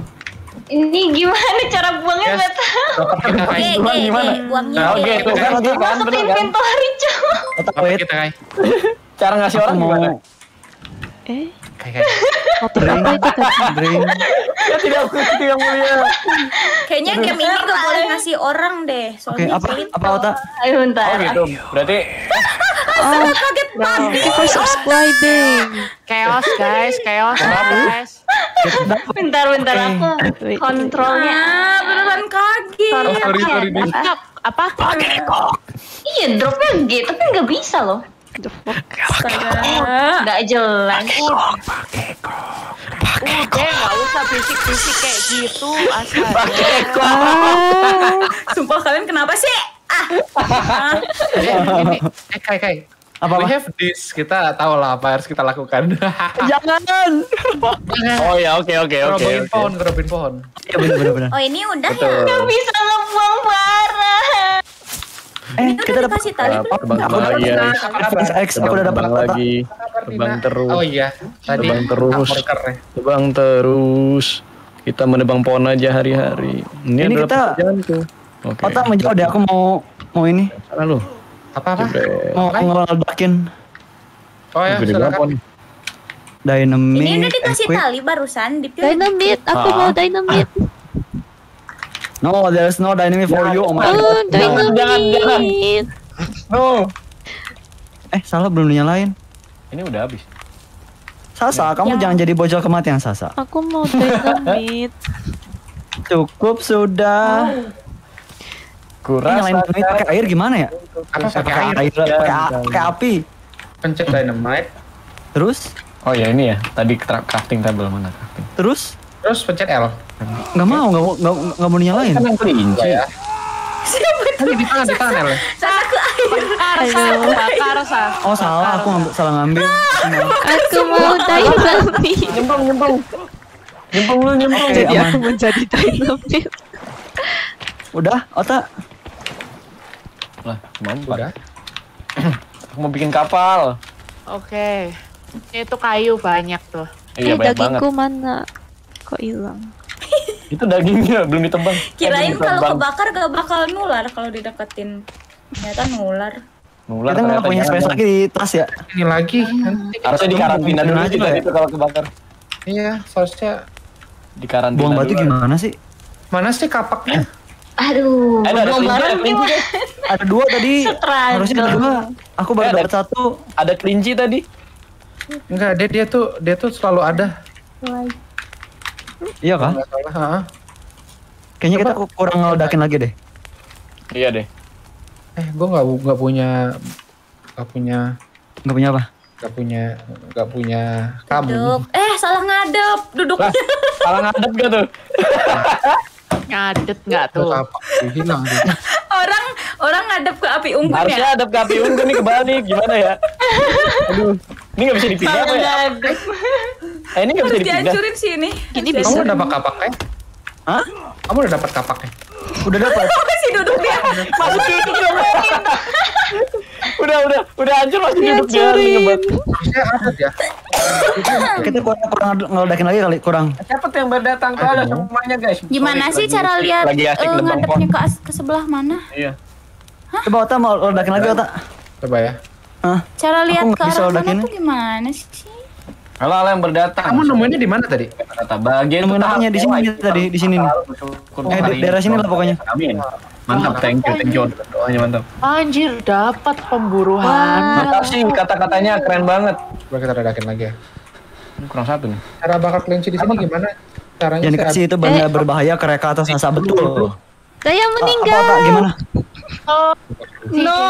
Ini gimana cara buangnya nggak tahu. Oke, gimana? Oke, oke. Masukin inventory cowok. Kita kayak. Cara ngasih orang gimana? Eh? Kayak kayak. Drink. Ya tidak aku itu yang mulia. Kayaknya game ini nggak boleh ngasih orang deh. Oke, apa? Apa otak? Ayo bentar. Oh gitu. Berarti. Astaga kaget banget. Thank you for subscribing. Chaos guys, chaos guys. Bentar, bentar aku kontrolnya. Ah, beneran kaget. Apa? Apa? Pakai kok. Iya, dropnya G, tapi nggak bisa loh. Astaga, nggak jelas. Pakai kok. Pakai kok. Udah, nggak usah bisik-bisik kayak gitu. Pakai kok. Sumpah kalian kenapa sih? Ah, ini, eh Kai Kai, we have this, kita tahu lah apa harus kita lakukan. Jangan. Oh ya, oke oke oke. Robin pohon, robin pohon. Oh ini udah ya, nggak bisa ngebuang parah. Eh kita udah kasih tali belum? Aku udah dapat. Aku udah dapat lagi. Terbang terus. Oh iya. Terbang terus. Terbang terus. Kita menebang pohon aja hari-hari. Ini adalah pekerjaan tuh. Okay. Otak menjauh deh, aku mau mau ini. Lalu apa-apa? Mau ngeledakin. Oh ya, silakan. Dynamite. Ini udah dikasih tali barusan. Dynamite, aku mau dynamite. No, there's no dynamite for you. Oh my god. Jangan, jangan. No. Eh, salah belum nyalain. Ini udah habis. Sasa, kamu jangan jadi bocah kematian, Sasa. Aku mau dynamite. Cukup sudah. Kurang nyalain dynamite pakai air gimana ya? Apa pakai air? air pakai api. Pencet dynamite. Terus? Oh ya ini ya. Tadi crafting table mana crafting? Terus? Terus pencet L. Enggak mau, enggak enggak enggak mau nyalain. Kan yang kunci ya. Tadi di tangan, di tangan L. Salah ke air. Bakar, salah. Oh, salah aku salah ngambil. Aku mau dynamite. Nyemplung, nyemplung. Nyemplung lu, nyemplung. Jadi aku menjadi dynamite. Udah, Otak. Lah, udah. Aku mau bikin kapal. Oke. Itu kayu banyak tuh. Eh, dagingku mana? Kok hilang? Itu dagingnya belum ditebang. Kirain kalau kebakar gak bakal nular kalau dideketin. Ternyata nular. Nular. Kita nggak punya space lagi di tas ya? Ini lagi. Harusnya di karantina dulu juga itu kalau kebakar. Iya, seharusnya di karantina. Buang batu gimana sih? Mana sih kapaknya? Aduh, ada kelinci, ada dua tadi, harusnya ada dua. Aku baru dapat satu. Ada kelinci tadi? Enggak, dia dia tuh dia tuh selalu ada. Iya kah? Kayaknya kita kurang ngeledakin lagi deh. Iya deh. Eh, gue nggak nggak punya nggak punya nggak punya apa? Nggak punya nggak punya kamu. Eh, salah ngadep duduknya. Salah ngadep gitu. Ngadet nggak tuh? Orang Orang ngadep ke api unggun. Harusnya ya? Ngadep ke api unggun nih kebalik, gimana ya? Aduh, ini nggak bisa dipindah apa ya? Eh, ini nggak bisa dipindah. Harus dihancurin sih ini. Ini bisa. Kamu udah dapat kapaknya? Hah? Kamu udah dapat kapaknya? Udah dapat. Masih duduk dia. Masih duduk dia. Udah, udah, udah hancur masih duduk dia. Harusnya ada ya. Kita kurang kurang ngeledakin lagi kali kurang. Cepet yang berdatang ke ada semuanya guys. Gimana sih cara lihat ngadepnya ke ke sebelah mana? Iya. Coba Ota mau ledakin lagi Ota. Coba ya. Cara lihat ke arah mana tuh gimana sih? Halo-halo yang berdatang. Kamu nemuinnya di mana tadi? Kata bagian nemuinnya di sini tadi di sini nih. Eh daerah sini lah pokoknya. Amin. Mantap, thank you, thank you. Doanya mantap. Anjir, dapat pemburuan. Makasih, kata-katanya keren banget. Coba kita ledakin lagi ya. Kurang satu nih. Cara bakar kelinci di sini gimana? Caranya yang dikasih itu benda eh. berbahaya ke reka atas nasa betul. Saya meninggal. Apa, apa, gimana? Oh, no.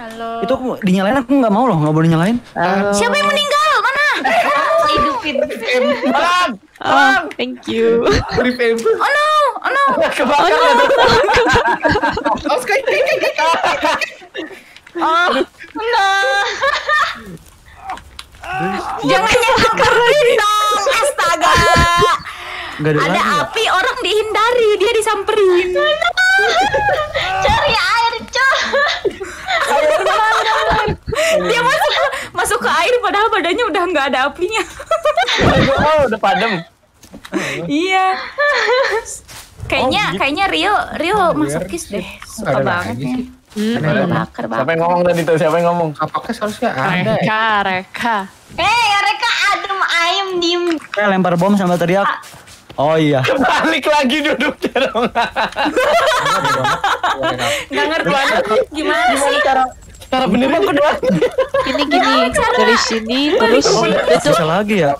Halo. Itu dinyalain aku nggak mau loh, nggak boleh nyalain. Halo. Siapa yang meninggal? Mana? Hidupin. Bang, bang. Thank you. Oh no. Oh no, kebakar ya. Oh sekali, oh no. Jangan nyalakan dong, astaga. Ada api orang dihindari, dia disamperin. Cari air, coy. Dia masuk masuk ke air padahal badannya udah nggak ada apinya. Oh udah padam. Iya. Kayaknya, oh, kayaknya Rio, Rio oh, masukis deh, suka banget ya. Hmm. Bakar, bakar. Siapa yang ngomong tadi tuh? Siapa yang ngomong? Apakah seharusnya ada? Reka, Reka. Hei, Reka adem ayem diem. Saya lempar bom sambil teriak. A oh iya. Balik lagi duduknya dong. Nggak ngerti gimana sih? Cara, cara beneran kedua. Gini-gini, dari sini terus itu. Bisa lagi ya?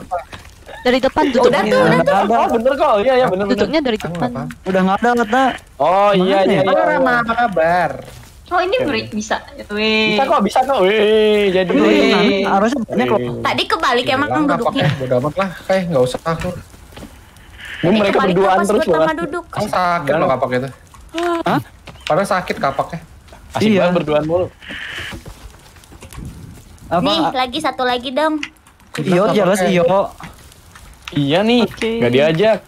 Dari depan tutupnya. Oh, udah tuh, udah tuh. Oh, bener kok. Iya, iya bener. Tutupnya dari depan. Udah enggak ada, Nata. Oh, iya iya. Apa kabar? Oh, ini break bisa. Wih. Bisa kok, bisa kok. Wih, jadi harusnya banyak loh. Tadi kebalik emang duduknya. Bodoh amat lah. Eh, enggak usah aku. Mereka berduaan terus loh. Kan sakit loh kapak itu. Hah? Padahal sakit kapaknya. Asik banget berduaan mulu. Nih, lagi satu lagi dong. Iyo, jelas iyo. Iya nih, okay. Gak diajak.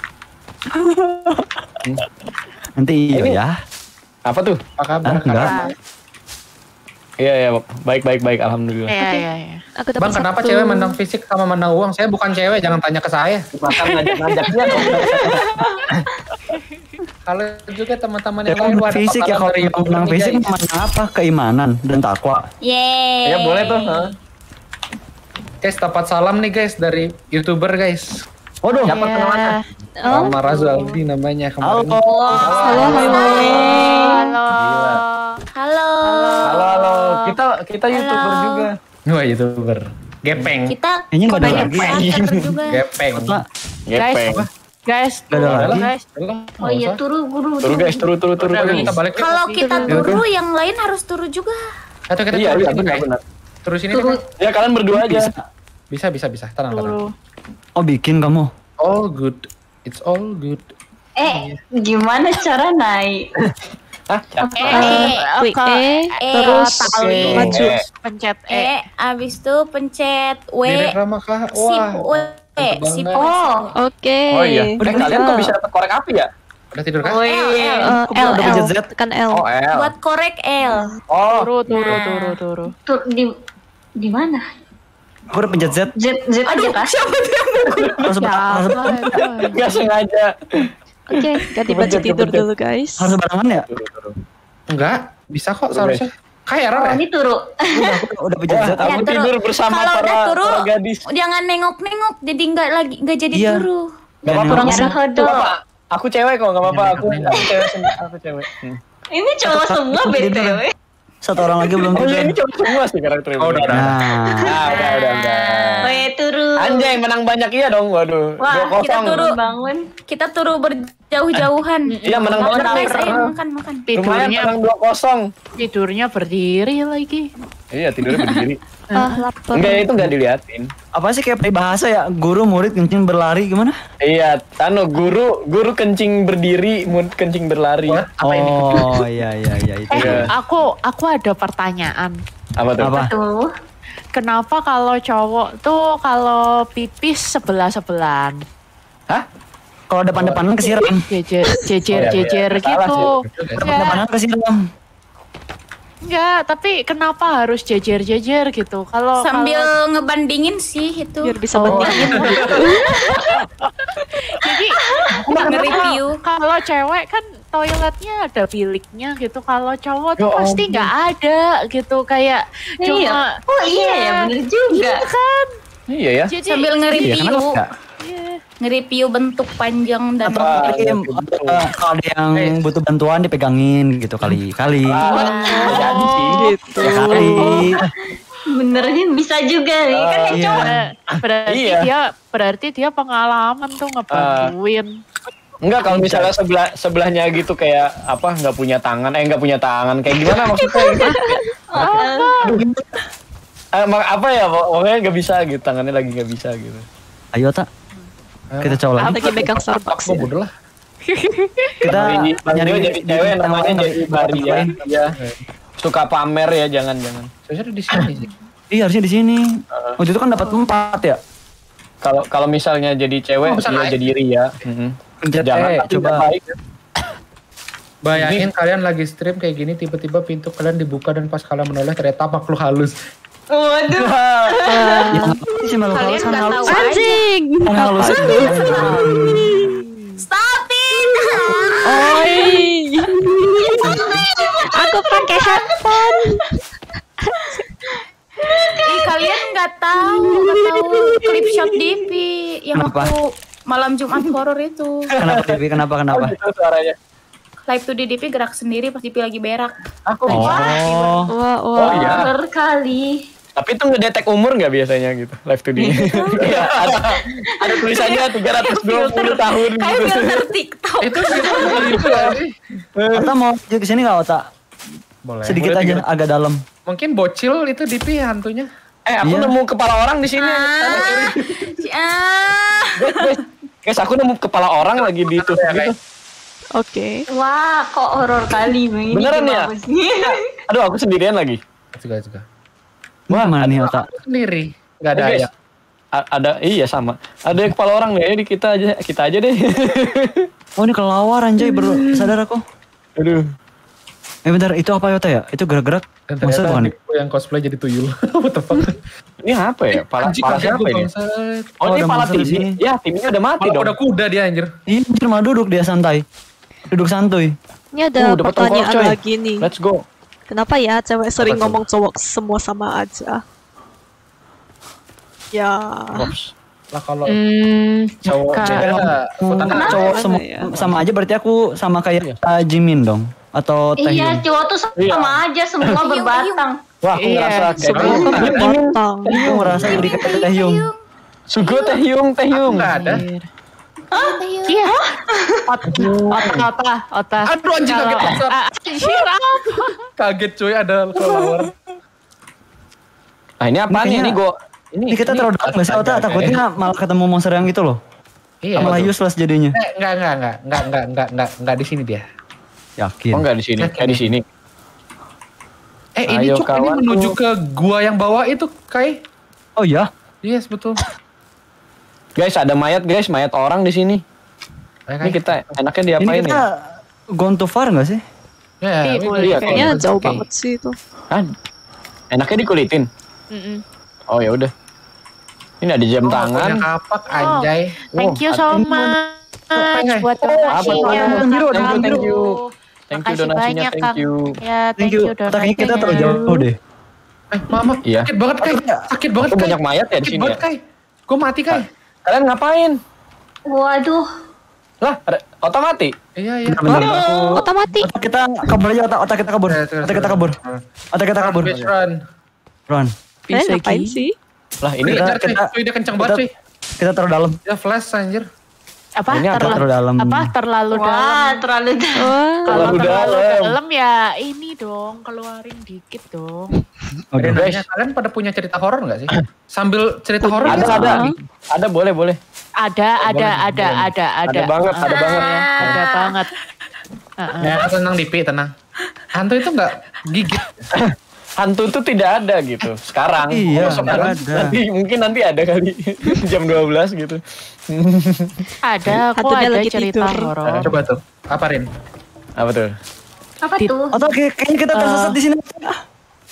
Nanti iya ini. Ya. Apa tuh? Apa kabar? Ah, iya, iya. Baik, baik, baik. Alhamdulillah. Iya, iya, iya. Aku Bang, kenapa satu. Cewek mandang fisik sama mandang uang? Saya bukan cewek, jangan tanya ke saya. Bahkan ngajak-ngajak dia. Kalau juga teman-teman yang lain buat fisik ya, kalau mandang fisik mandang apa? Keimanan dan takwa. Yeay. Ya, boleh tuh. Huh? Guys, dapat salam nih guys dari YouTuber guys. Waduh, yeah. Dapat kenalannya. Oh. Mama Razaldi namanya kemarin. Halo. Halo. Halo. Halo. Halo. Halo. Halo. Kita kita Halo. YouTuber juga. Wah, YouTuber. Gepeng. Kita kayaknya enggak ada lagi. Gepeng. Gepeng. Guys, gak ada lagi. Guys. Oh iya, turu guru. Turu guys, turu turu turu. Kalau kita turu yang lain harus turu juga. Atau kita turu juga. Terus ini kan? Ya kalian berdua aja. Bisa bisa bisa. Tenang tenang. Oh bikin kamu. All good. It's all good. Eh gimana cara naik? Hah? Eh eh terus maju pencet E. Abis itu pencet W. Sip W. Sip O. Oke. Oh iya. Kalian kok bisa dapat korek api ya? Udah tidur kan? L L L Z kan L. Buat korek L. Oh. Turu turu turu turu. Tur di di mana? Aku udah pencet Z. Z Z aja kah? Siapa yang mukul? Gak sengaja. Oke, ganti baju tidur dulu guys. Harus barengan ya? Enggak, bisa kok seharusnya. Kayak R R. Ini turu. Udah pencet Z. Aku tidur bersama para gadis. Jangan nengok-nengok, jadi nggak lagi nggak jadi turu. Gak apa-apa. Aku cewek kok, gak apa-apa. Aku, aku cewek sendiri. Aku cewek. Hmm. Ini cowok semua B T W. Satu orang lagi belum tidur. Oh, ini cowok semua sih karakternya. Oh, udah, udah. Nah, udah, udah, udah. Weh, turun. Anjay, menang banyak iya dong, waduh. Wah, kita turun bangun. Kita turun berjauh-jauhan. Iya, menang banyak. Makan, makan. Tidurnya menang dua kosong. Tidurnya berdiri lagi. Iya, tidurnya berdiri. Ah, lapar. Enggak, itu enggak dilihatin. Apa sih kayak peribahasa ya? Guru murid kencing berlari gimana? Iya, anu guru guru kencing berdiri, murid kencing berlari. What? Apa ini? Oh, iya iya iya itu. Eh, aku aku ada pertanyaan. Apa tuh? Apa? Tuh. Kenapa kalau cowok tuh kalau pipis sebelah-sebelahan? Hah? Kalau depan-depanan kesiram. Jejer jejer jejer gitu. Depan-depanan kesiram. Enggak, tapi kenapa harus jejer-jejer gitu? Kalau sambil kalo... ngebandingin sih itu. Biar bisa oh. bandingin. Jadi nge-review kalau cewek kan toiletnya ada biliknya gitu. Kalau cowok tuh oh, pasti nggak ada gitu kayak iya. cuma oh iya ya, bener juga. Gitu kan? Iya ya. Jadi, sambil nge-review. Iya, nge-review bentuk panjang dan uh, ya, uh, kalau yang eh. butuh bantuan dipegangin gitu kali-kali. Wow. Oh, gitu. Ya, kali. Benerin bisa juga nih uh, kan yang iya. cowok. Berarti iya. dia berarti dia pengalaman tuh ngebantuin. Uh. Enggak, kalau misalnya sebelah sebelahnya gitu kayak apa nggak punya tangan, eh nggak punya tangan kayak gimana maksudnya? Aduh. Apa ya, pokoknya nggak bisa gitu, tangannya lagi nggak bisa gitu. Ayo tak. Kita coba lagi. Kita pegang Starbucks ya. Bodoh lah. Kita nyari jadi cewek namanya jadi Bari ya. Iya. Suka pamer ya, jangan-jangan. Seharusnya di sini sih. Iya, harusnya di sini. Waktu itu kan dapat empat ya. Kalau kalau misalnya jadi cewek dia jadi Ria. Jangan coba. Bayangin kalian lagi stream kayak gini tiba-tiba pintu kalian dibuka dan pas kalian menoleh ternyata makhluk halus. Waduh. Kalian gak tau anjing. Stop it. Aku pakai headphone. Kalian gak tau clip shot D P yang aku malam Jumat horor itu. Kenapa D P? Kenapa? Kenapa? Live to D D P gerak sendiri pas D P lagi berak. Aku wah wah berkali. Tapi itu ngedetek umur nggak biasanya gitu, live to D D P. Iya, ada, ada tulisannya tiga ratus dua puluh tahun kayak gitu. Filter TikTok. Itu Ota mau ke sini nggak Ota? Boleh. Sedikit aja, agak dalam. Mungkin bocil itu D P hantunya. Eh, aku nemu kepala orang di sini. Guys, aku nemu kepala orang lagi di itu gitu. Oke. Wah, kok horor kali ini. Beneran ya? Aduh, aku sendirian lagi. Juga juga. Wah, mana nih Otak? Sendiri. Enggak ada ya. Ada iya sama. Ada kepala orang ya, di kita aja, kita aja deh. Oh, ini kelawar anjay, baru sadar aku. Aduh. Eh bentar, itu apa Yota ya? Itu gerak-gerak. Masa bukan yang cosplay jadi tuyul. What the fuck? Ini apa ya? Pala pala siapa ini? Oh, ini pala tim. Ya, timnya udah mati dong. Udah kuda dia anjir. Ini cuma duduk dia santai. Duduk santuy. Ini ada pertanyaan lagi nih. Let's go. Kenapa ya cewek sering ngomong cowok semua sama aja? Ya. Lah kalau cowok cowok sama aja berarti aku sama kayak Jimin dong atau Taehyung. Iya, cowok tuh sama aja semua berbatang. Wah, aku ngerasa kayak berbatang. Aku ngerasa jadi kayak Taehyung. Sugo Taehyung, Taehyung. Enggak ada. Hah? Iya? Otak-otak, otak. Aduh anjing kaget pasar. Kaget cuy ada kelawar. Nah ini apaan nih? Ini gue... Ini kita terlalu dekat gak sih Otak? Takutnya malah ketemu monster yang gitu loh. Iya. Malah useless jadinya. Enggak, enggak, enggak. Enggak, enggak, enggak, enggak. Enggak di sini dia. Yakin? Oh enggak di sini. Kayak di sini. Eh ini cuk, ini menuju ke gua yang bawah itu, Kai. Oh iya? Yes, betul. Guys, ada mayat guys, mayat orang di sini. Ini kita enaknya diapain ya? Ini kita ya? Gone too far nggak sih? Ya, iya, kayaknya jauh okay. banget sih itu. Kan, enaknya dikulitin. Mm-mm. Oh ya udah. Ini ada jam oh, tangan. Kapak anjay. Oh, thank you so much buat donasinya. Thank you, thank you donasinya, thank you. Ya, thank you donasinya. Kayaknya kita terlalu jauh deh. Eh, mama, iya. sakit banget Kai, sakit banget Kai. Banyak mayat ya di sini. Sakit banget Kai. Gua mati Kai. Kalian ngapain? Waduh. Lah, Otak mati? Iya, iya. Bentar, bentar. Aku... Otak mati. Otak kita kabur aja, otak, otak kita kabur. Otak kita kabur. Otak kita kabur. Otak kita kabur. Run. Run. Bisa ngapain sih? Lah ini kita, kita, kita, kita, kencang banget cuy. Kita terlalu dalam. Ya flash anjir. Apa? Ini terlalu, terlalu dalam. Apa? Terlalu Wah, dalam. Terlalu dalam. Oh, kalau terlalu, terlalu dalam. dalam ya ini dong, keluarin dikit dong. Oke, okay, kalian pada punya cerita horor nggak sih? Sambil cerita horor ada, ada, ada, ada, boleh, boleh. Ada, ada, boleh, ada, boleh. ada, ada, ada. Ada banget, ah. ada banget. Ya. Ada banget. Uh-uh. Ya, tenang Dipi, tenang. Hantu itu nggak gigit. Hantu itu tidak ada gitu sekarang. Iya, sekarang ada. Nanti, mungkin nanti ada kali jam dua belas gitu. Ada, aku Hantunya ada cerita horor. Coba tuh, apa Rin? Apa tuh? Apa tuh? Atau kayaknya kita tersesat uh. di sini.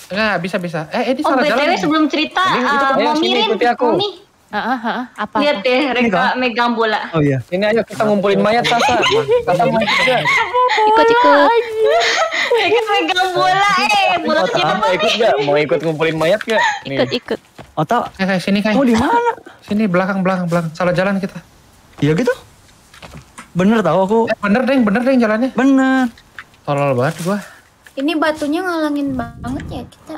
Enggak, bisa-bisa. Eh, ini salah jalan. Oh, B T W sebelum cerita, mau mirin, mau mi. Heeh, heeh, apa? Lihat deh, Reca megang bola. Oh iya. Ini ayo kita ngumpulin mayat Tata. Tata mau ikut. Ikut-ikut. Ikut megang bola, eh. Bola kita mau ikut enggak? Mau ikut ngumpulin mayat enggak? Ikut-ikut. Oto, eh sini Kai. Mau di mana? Sini belakang-belakang, belakang. Salah jalan kita. Iya gitu. Bener tahu aku. Bener deh, bener deh jalannya. Bener. Tolol banget gua. Ini batunya ngalangin banget ya kita.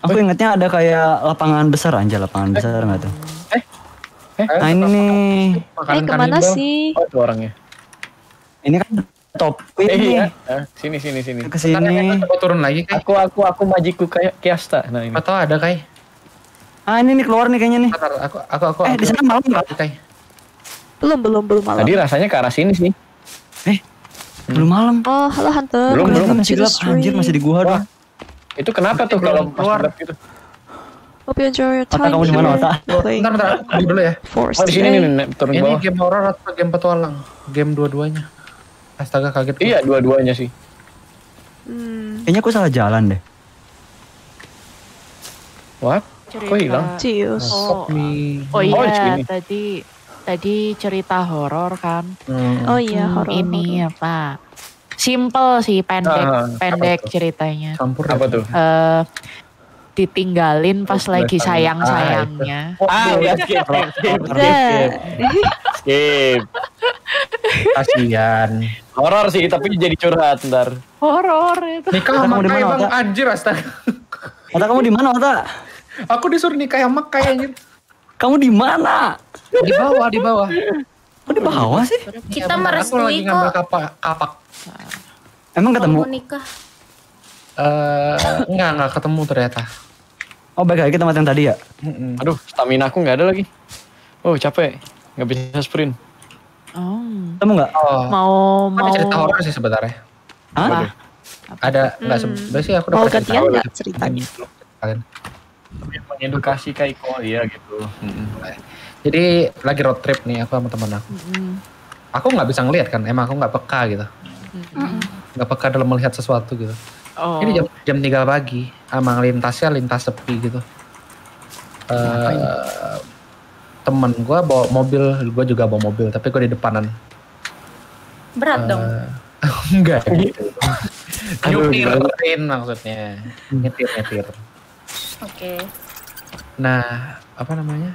Aku ingatnya ada kayak lapangan besar aja, lapangan eh. besar nggak tuh? Eh, eh, nah ini nih. Eh kemana kanibal. sih? Oh itu orangnya. Ini kan topi. Eh, iya. Nah, sini sini sini. Kesini. Bentar, aku turun lagi. Kay. Aku aku aku majiku kayak Kiasta. Nah ini. Atau ada kayak? Ah ini nih keluar nih kayaknya nih. Bentar, aku aku aku. Eh di sana malam nggak? Belum belum belum malam. Tadi rasanya ke arah sini sih. Eh hmm. belum malam. Oh halo Hunter. Belum belum masih gelap. Anjir masih di gua doang. Itu kenapa tuh kalau keluar gitu? Hope you enjoy your time. Otak kamu di mana, Otak? Bentar, bentar. Aku dulu ya. Oh, di sini nih, nih, turun ke bawah. Ini game horor atau game petualang? Game dua-duanya. Astaga, kaget. Iya, dua-duanya sih. Hmm. Kayaknya aku salah jalan deh. What? Cerita. Kok hilang? Oh, oh iya, oh, tadi tadi cerita horor kan? Hmm. Oh iya, horor. Hmm, ini apa? Simple sih, pendek, ah, pendek ceritanya. Campur apa tuh? Uh, ditinggalin pas oh, lagi sayang-sayangnya. Ah, ah, udah skip, skip, skip. skip. Kasihan. Horor sih, tapi jadi curhat ntar. Horor itu. Nikah sama Kye bang, anjir astaga. Otak kamu di mana, Otak? Aku disuruh nikah sama Kye anjir. Kamu di mana? Di bawah, di bawah. Kok di bawah sih? Kita merestui kok. Aku lagi ngambil kapak. kapak. Emang ketemu? Mau nikah? Uh, enggak, enggak ketemu ternyata. Oh baik lagi tempat yang tadi ya? Mm-mm. Aduh, stamina aku nggak ada lagi. Oh capek, nggak bisa sprint. Oh. Ketemu nggak? Oh. Mau, mau. Ada cerita horor sih sebenarnya. Hah? Ada, nggak hmm. sebenarnya sih aku udah pernah cerita. Mau gantian nggak ceritanya? Mengedukasi Kye kok, iya gitu. Mm-mm. Jadi lagi road trip nih aku sama temen aku. Mm-mm. Aku nggak bisa ngeliat kan, emang aku nggak peka gitu. Mm-hmm. Gak peka dalam melihat sesuatu gitu. Oh. Ini jam, jam tiga pagi, emang lintasnya lintas sepi gitu. Uh, temen gue bawa mobil, gue juga bawa mobil, tapi gue di depanan. Berat uh, dong? Enggak gitu. Nyutirin maksudnya, nyetir-nyetir. Oke. Okay. Nah, apa namanya?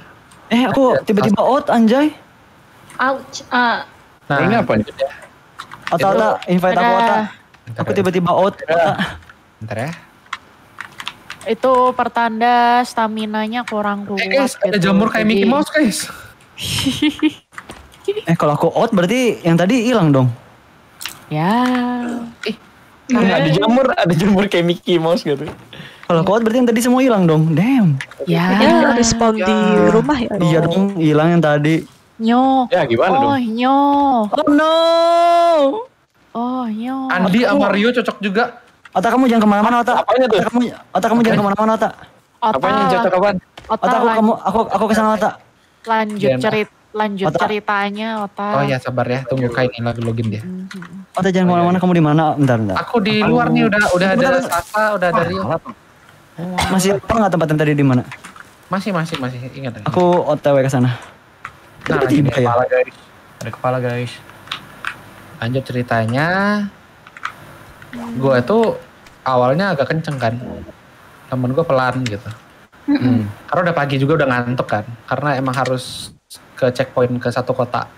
Eh aku tiba-tiba out anjay. Ouch. Uh. Nah ini apa nih? Otak, Otak, invite aku Otak. Aku tiba-tiba out. Bentar ya. Itu pertanda staminanya kurang kuat. Eh guys, ada jamur kayak Mickey Mouse guys. Eh kalau aku out berarti yang tadi hilang dong. Ya. Eh, ada jamur, ada jamur kayak Mickey Mouse gitu. Kalau aku out berarti yang tadi semua hilang dong. Damn. Ya. Yang respawn di rumah ya. Iya dong, hilang yang tadi. Nyo. Ya gimana oh, dong? Oh nyo. Oh no. Oh nyo. Andi sama Ryo cocok juga. Otak kamu jangan kemana-mana Otak. Apanya tuh? Otak kamu, otak kamu jangan kemana-mana Otak. Otak. Apanya jatuh kapan? Otak, otak aku kamu, aku aku kesana Otak. Lanjut Diana. cerit, lanjut otak. ceritanya Otak. Oh ya sabar ya, tunggu Kye ini lagi login dia. Mm-hmm. Otak jangan oh, kemana-mana ya. Kamu di mana? Bentar bentar. Aku di luar nih udah udah bentar, ada Sasa, udah ada Ryo. Masih apa nggak tempat yang tadi di mana? Masih masih masih ingat. Aku O T W kesana. Nah, ini ada kepala guys, ada kepala guys. Lanjut ceritanya, gue itu awalnya agak kenceng kan, temen gue pelan gitu. Hmm. Karena udah pagi juga udah ngantuk kan, karena emang harus ke checkpoint ke satu kota,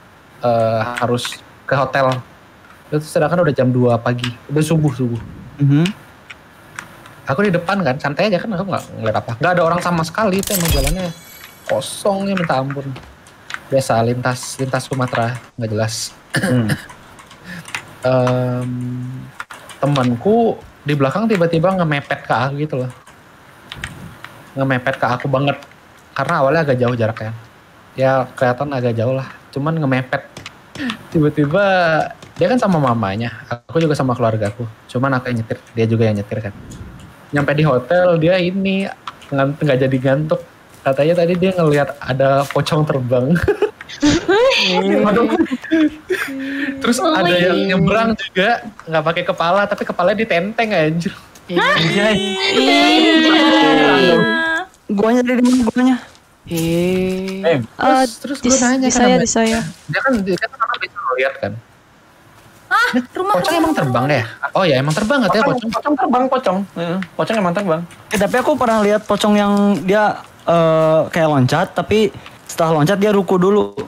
uh, harus ke hotel. Itu sedangkan udah jam dua pagi, udah subuh subuh. Mm-hmm. Aku di depan kan, santai aja kan, aku nggak ngeliat apa. Nggak ada orang sama sekali, itu emang jalannya kosongnya minta ampun. Biasa lintas lintas Sumatera, nggak jelas. Hmm. um, temanku di belakang tiba-tiba ngemepet ke aku gitu loh. Ngemepet ke aku banget. Karena awalnya agak jauh jaraknya. Ya kelihatan agak jauh lah, cuman ngemepet. Tiba-tiba dia kan sama mamanya, aku juga sama keluargaku. Cuman aku yang nyetir, dia juga yang nyetir kan. Nyampe di hotel dia ini nggak jadi ngantuk. Katanya tadi dia ngelihat ada pocong terbang. Terus oh ada yang nyebrang juga nggak pakai kepala, tapi kepalanya ditenteng anjir. Gua nyari di mana guanya? Eh, terus terus gua nanya kan sama dia. Dia kan dia kan pernah bisa lihat kan. Ah, rumah pocong emang terbang deh. Oh ya emang terbang katanya pocong. Pocong terbang, pocong. Pocong emang terbang. Eh tapi aku pernah lihat pocong yang dia Uh, kayak loncat, tapi setelah loncat dia ruku dulu.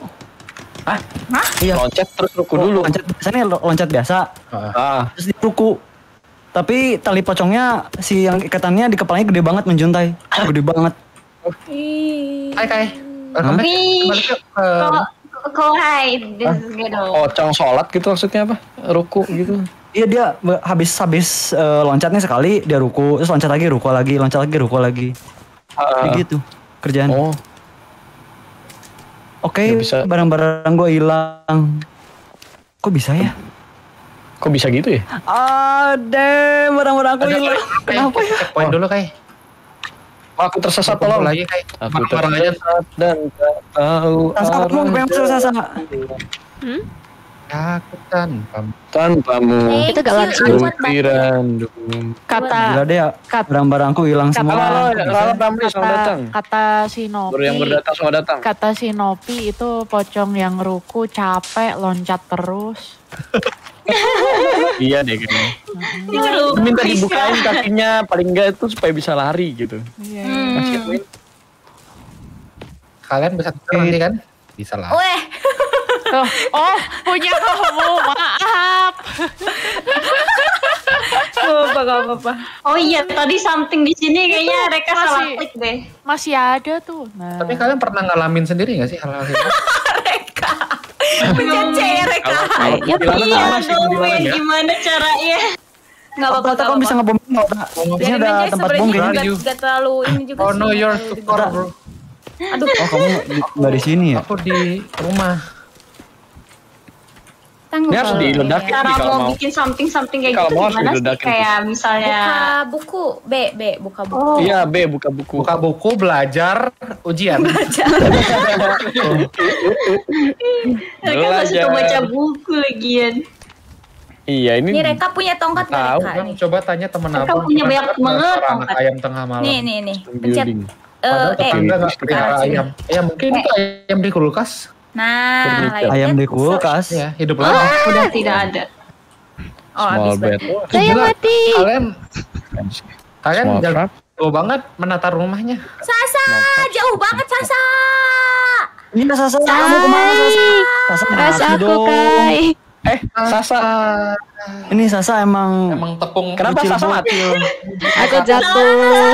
Hah? Hah? Iya. Loncat terus ruku dulu. Loncat biasanya loncat biasa. Ah. Terus dia ruku. Tapi tali pocongnya si yang ikatannya di kepalanya gede banget menjuntai. Gede banget. Hai Kai. Kalau hai, this is good. Pocong sholat gitu maksudnya apa? Ruku gitu. Iya dia habis habis uh, loncatnya sekali dia ruku, terus loncat lagi ruku lagi, loncat lagi ruku lagi. Begitu uh, kerjaan. Oh. Oke, okay, barang-barang gue hilang. Kok bisa ya? Kok bisa gitu ya? Ada oh, barang-barang aku hilang. Kenapa ya? Checkpoint dulu Kai. Aku tersesat tolong lagi Kai. Aku tersesat dan tak tahu. Aku pengen tersesat. Hmm? Aku tanpa tanpamu. Itu gak langsung kata barang-barangku hilang semua. Kata si Nopi. Kata si Nopi itu pocong yang ruku capek loncat terus. Iya deh kayaknya. Minta dibukain kakinya paling enggak itu supaya bisa lari gitu. Kalian bisa nanti kan? Bisa lah. Oh, oh punya kamu, maaf. Gak apa-apa. Oh iya, tadi something di sini kayaknya mereka salah klik deh. Masih ada tuh. Nah. Tapi kalian pernah ngalamin sendiri gak sih hal-hal itu? Mereka, pencet C R Reka. Ya iya dong, gimana caranya? Gak apa-apa, kamu bisa ngebom. Biarin aja sebenernya gak terlalu ini juga. Oh no, you're too far bro. Aduh. Oh kamu gak di sini ya? Aku di rumah. Dia harus diledakin cara sih, kalau mau bikin something something kayak kalau gitu mau gimana sih kayak gitu. Misalnya buka buku B B buka buku oh. Iya B buka buku buka buku belajar ujian belajar mereka masih tuh baca buku lagian iya ini ini mereka punya tongkat tahu kan coba tanya temen aku mereka punya banyak banget tongkat ayam tengah malam nih nih nih pencet eh ayam ya mungkin itu ayam di kulkas. Nah, ayam di kulkas ya, hidup lama. Ah, udah tidak ada. Oh, habis saya mati. Kalian kalian jauh banget menata rumahnya. Sasa, jauh banget Sasa. Ini Sasa, kamu kemana Sasa? Sasa, Sasa aku Kai. Eh, Sasa. Ini Sasa emang emang tepung. Kenapa Sasa mati? Aku jatuh.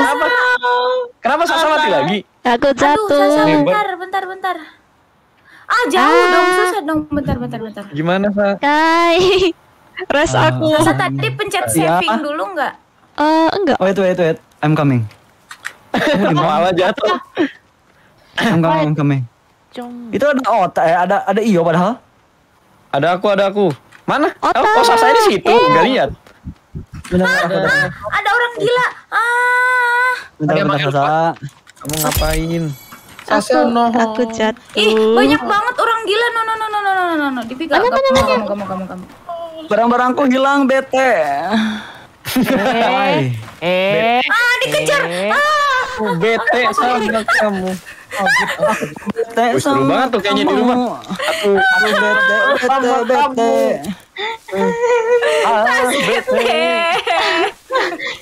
Kenapa Sasa mati lagi? Aku jatuh. Bentar, bentar, bentar. Ah jauh ah. Dong Sasa dong bentar bentar bentar. Gimana Sasa? Kai, res uh, aku. Sasa tadi pencet ya. Saving dulu nggak? Eh uh, enggak. Wait wait wait, I'm coming. Malah jatuh. I'm coming I'm coming. Cung. Itu ada otak, eh, ada ada Iyo padahal. Ada aku ada aku. Mana? Otak. Oh Sasa ini situ nggak lihat. Benar, ah, benar, ah, benar. Ada orang gila. Ah. Bentar bentar Sasa. Kamu ngapain? Aku, no. Aku jatuh. Ih, banyak banget orang gila. No no no no no no no. Dipegang kamu kamu kamu kamu kamu. Barang-barangku hilang, bete. Eh. Eh. Ah, dikejar. Ah. Bete sama kamu. Bete sama tuh kayaknya di rumah. Aku aku bete bete bete. Ah, bete.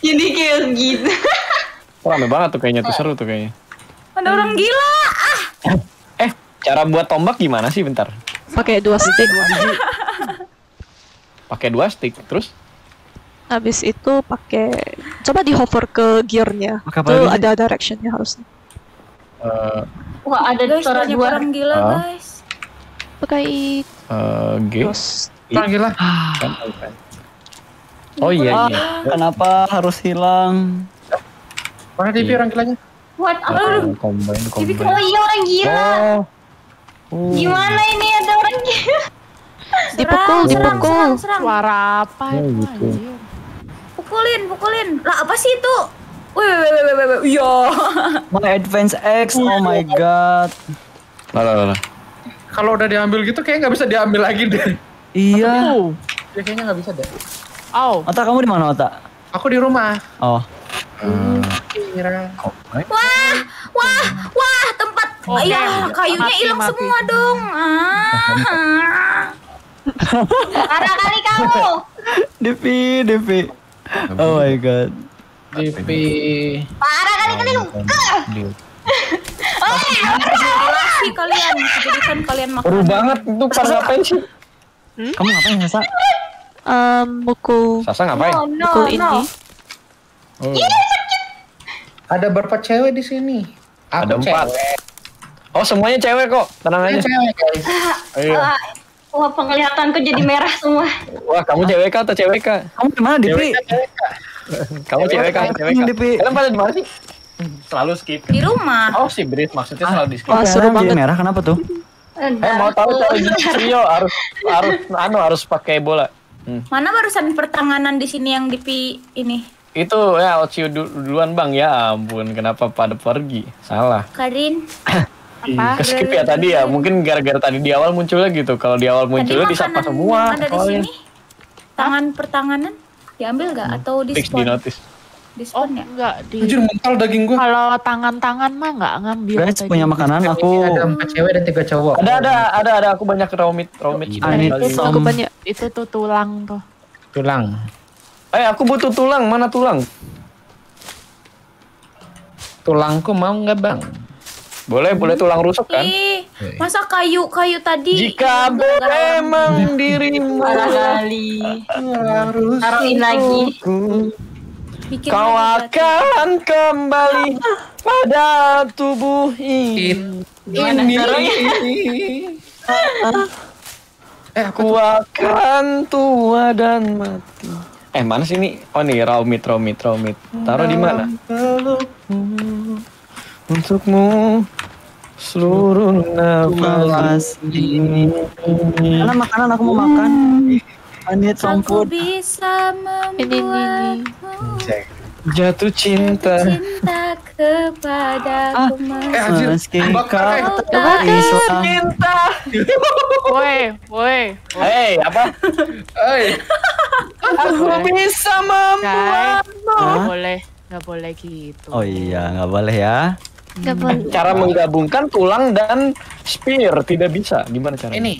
Jadi kayak gitu. Rame banget tuh kayaknya tuh seru tuh kayaknya. Ada hmm. orang gila. Ah. Eh, cara buat tombak gimana sih bentar? Pakai dua stick. Pakai dua stick terus? Habis itu pakai Coba di hover ke gearnya. Tuh ada directionnya harusnya. Uh, Wah ada guys, suara buaran gila uh, guys. Pakai uh, ghost. Gila. Oh iya, iya. Kenapa harus hilang? Mana T V orang gilanya? What? Apa? T V oh iya orang gila. Oh. Gimana ini ada orang gila? Dipukul, dipukul. Suara apa itu? Pukulin, pukulin. Lah apa sih itu? Wih, wih, wih, wih, wih, yo. My Advance X, oh my god. Lah, lah, lah. Kalau udah diambil gitu, kayaknya nggak bisa diambil lagi deh. Iya. Ya, kayaknya nggak bisa deh. Oh. Ota, kamu di mana Ota? Aku di rumah. Oh. Hmm. Wah, wah, wah, tempat. Oh, ya, kayunya hilang semua dong. Ah. Parah kali kamu. Divi, Divi. Oh my god. Divi. Parah kali kalian. Wah, sih kalian. Jadikan kalian makan. Seru banget itu pada ngapain sih? Hmm? Kamu ngapain Sasa? Um, mukul. Sasa ngapain? No, no, mukul ini. No. Oh. Ada berapa cewek di sini? Ada empat. Oh semuanya cewek kok, tenang aja. Cewek guys. Wah, wah penglihatanku jadi merah semua. Wah kamu C W K atau C W K? Kamu di mana Dipi? Kamu C W K atau C W K? Kalian pada di mana sih? Selalu skip. Di rumah. Oh si Brit maksudnya selalu di skip. Wah seru banget. Merah kenapa tuh? Eh mau tahu cara Rio harus harus anu harus pakai bola. Mana barusan pertanganan di sini yang Dipi ini? Itu ya Ocio duluan bang, ya ampun kenapa pada pergi, salah Karin. Apa? Keskip ya tadi ya, mungkin gara-gara tadi di awal munculnya gitu, kalau di awal munculnya disapa semua. Ada di sini? Tangan pertanganan diambil nggak atau diskon? Di notice. Diskon ya? Enggak di. Jujur mental daging gua. Kalau tangan-tangan mah nggak ngambil. Guys punya makanan aku. Ada empat cewek dan tiga cowok. Ada ada ada ada aku banyak raw meat raw meat. Aku banyak itu tuh tulang tuh. Tulang. Eh aku butuh tulang, mana tulang? Tulangku mau nggak bang? Boleh, boleh tulang rusak kan? Ih, masa kayu-kayu tadi? Jika memang dirimu taruhin lagi. Kau akan kembali pada tubuh ini. Eh aku akan tua dan mati. Eh mana sih ini? Oh nih raw meat, raw meat, raw meat. Taruh di mana? Untukmu seluruh nafas ini. Mana makanan aku mau makan? Aneh campur. Bisa membuatmu jatuh cinta. Cinta kepadaku. Eh anjir, bakar cinta. Woi, woi. Hei, apa? Hei. Aku bisa membuatmu. Gak boleh, gak boleh gitu. Oh iya, gak boleh ya. Gak boleh. Cara menggabungkan tulang dan spear tidak bisa. Gimana caranya? Ini,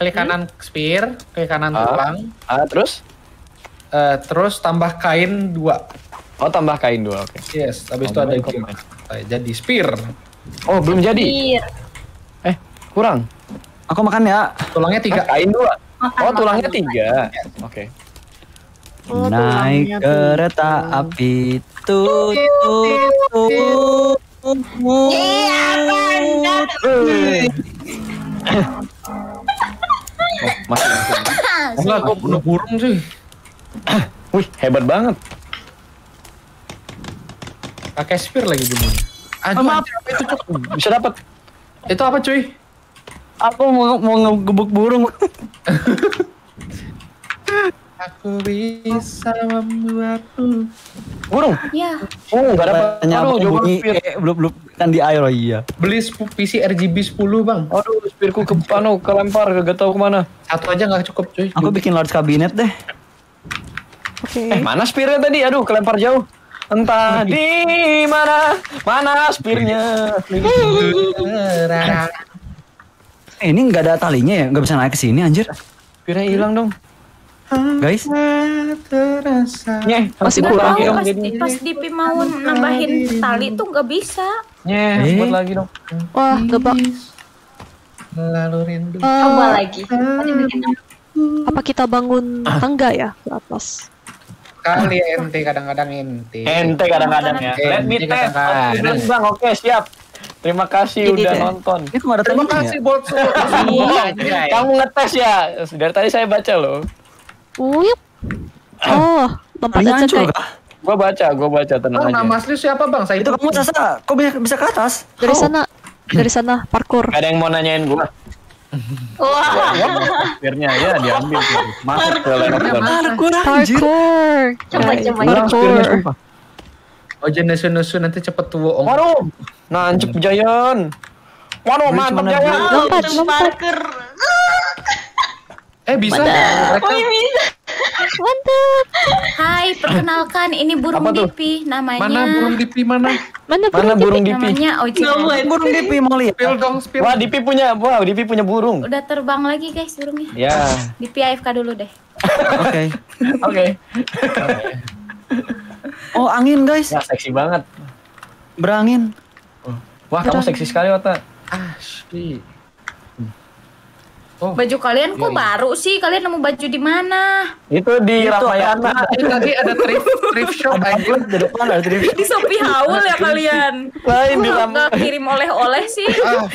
klik kanan spear, klik kanan tulang. Ah, terus? Terus tambah kain dua. Oh tambah kain dua, oke. Yes, habis itu ada ikut. Jadi spear. Oh belum jadi. Eh kurang. Aku makan ya. Tulangnya tiga. Kain dua. Oh tulangnya tiga. Oke. Naik kereta api tut tut tut tut. Iya benar. Masih masih. Enggak kok bunuh burung sih. Wih hebat banget. Pakai spear lagi gimana? Aduh maaf itu bisa dapat. Itu apa cuy? Aku mau mau ngegebuk burung. Aku bisa membuatmu burung? Iya. Oh, enggak ada nyamuk bunyi eh blub blub kan di air. Oh iya. Beli P C R G B sepuluh, Bang. Aduh, spirku ke pano kelempar enggak tahu kemana. Satu aja enggak cukup, cuy. Aku bikin large kabinet deh. Oke. Eh, mana spirnya tadi? Aduh, kelempar jauh. Entah di mana? Mana spirnya? Eh, ini enggak ada talinya ya? Enggak bisa naik ke sini anjir. Spirnya hilang dong. Guys, nyeh, masih kurang lagi dong. Pas Dipi mau nambahin tali tuh nggak bisa. Nyeh, buat lagi dong. Wah, gebak. Lalu rindu. Coba lagi. Apa kita bangun tangga ya ke atas? kali ente kadang-kadang ente. Ente kadang-kadang ya. Let me test. Bang, oke siap. Terima kasih udah nonton. Terima kasih Bolso. Kamu ngetes ya. Dari tadi saya baca loh. Oh, tempat ngecek. Gua baca, gua baca tenang aja. Nama asli siapa bang? Saya itu kamu Sasa. Kok bisa ke atas? Dari sana, dari sana parkour. Gak ada yang mau nanyain gua. Wah, akhirnya ya diambil. Masuk ke dalam. Parkour, parkour. Coba coba parkour. Oh jenis nusu nanti cepet tua. Waduh, nancep Jayan. Waduh, mantap Jayan. Lompat, lompat. Eh bisa. Oh bisa. Mantap. Hai, perkenalkan ini burung dipi namanya. Mana burung dipi mana? Mana burung dipi? Namanya Oji. Burung dipi mau lihat. Spill dong, spill. Wah, dipi punya. Wah, dipi punya burung. Udah terbang lagi, guys, burungnya. Ya. Dipi A F K dulu deh. Oke. Oke. Oh, angin, guys. Ya, seksi banget. Berangin. Wah, kamu seksi sekali, Wata. Ah, shit. Oh. Baju kalian kok iya, iya. baru sih? Kalian nemu baju di mana? Itu di Ramayana. Tadi ada thrift thrift shop anjing di depan ada thrift shop. Di Shopee haul ya kalian. Lain di Ramayana. Enggak kirim oleh-oleh sih. Ah,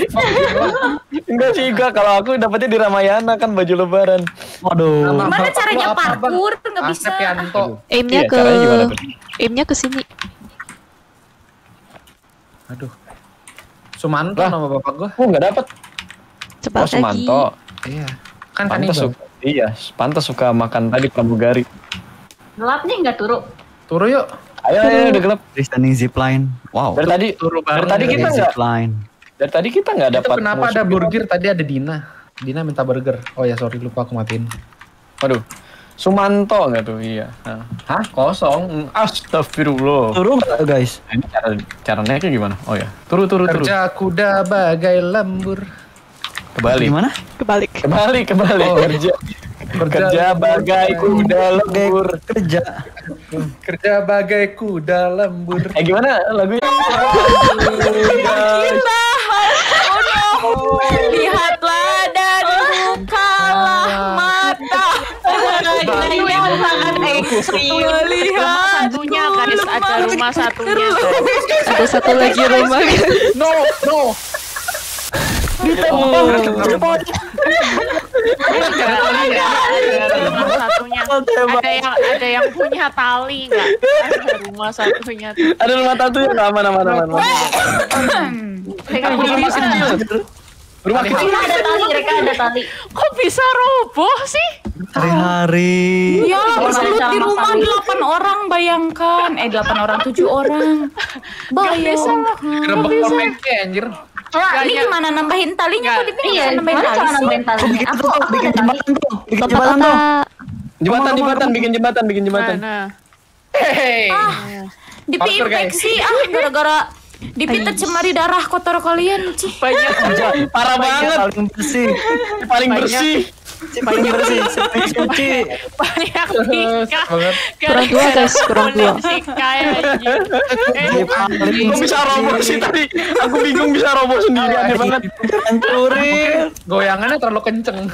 enggak sih, enggak. Kalau aku dapetnya di Ramayana kan baju lebaran. Waduh. Nah, mana caranya parkur? Enggak bisa. Aimnya ke aimnya ke sini. Aduh. Sumanto nama bapak gua. Oh, enggak dapat. Cepat oh, lagi. Iya, kan pantas suka, iya, pantas suka makan tadi pramugari. Gelapnya nggak turu? Turu yuk. Ayo, turu. Ayo udah gelap. Standing zipline. Wow. Dari tadi turu bareng. Dari tadi kita nggak. Dari tadi kita nggak dapat. Kenapa ada burger? Kita. Tadi ada Dina. Dina minta burger. Oh ya sorry lupa aku matiin. Waduh. Sumanto nggak tuh? Iya. Hah? Kosong. Astagfirullah. Turu nggak guys? Ini cara caranya kayak gimana? Oh ya. Turu turu turu. Kerja kuda bagai lembur. Kebalik. Gimana? Kebalik. Kebalik, kebalik. Oh, kerja. Kerja, kerja bagai kuda lembur. Kerja. Kerja bagai kuda lembur. Eh gimana lagunya? Yakinlah. Oh, lihatlah dan bukalah mata. Ini sangat ekstrim. Satunya garis ada rumah satunya. Ada satu lagi rumah. No, no. Ditembang cepet. Ada yang ada yang punya tali nggak? Ada rumah satunya. Ada rumah satunya nama nama nama. Mereka bisa. Rumah kecil ada tali, mereka ada tali. Kok bisa roboh sih? Hari-hari. Ya, kesulut di rumah delapan orang bayangkan. Eh delapan orang tujuh orang. Bayangkan. Gerbek kompleknya anjir. Lah, ini gimana nambahin talinya? Kok dipikir iya, nambahin tali? Nambahin tali. Bikin jembatan tuh, bikin jembatan tuh. Jembatan, jembatan, bikin jembatan, bikin jembatan. Hei. Ah, Dipi infeksi ah gara-gara Dipi tercemari darah kotor kalian, Ci. Banyak parah banget. Paling bersih. Paling bersih. Paling bersih. Cuci. Banyak nikah. Kurang dua guys, kurang dua. Aku bisa roboh sih tadi. Aku bingung bisa roboh sendiri. Aneh banget. Hancurin. Goyangannya terlalu kenceng.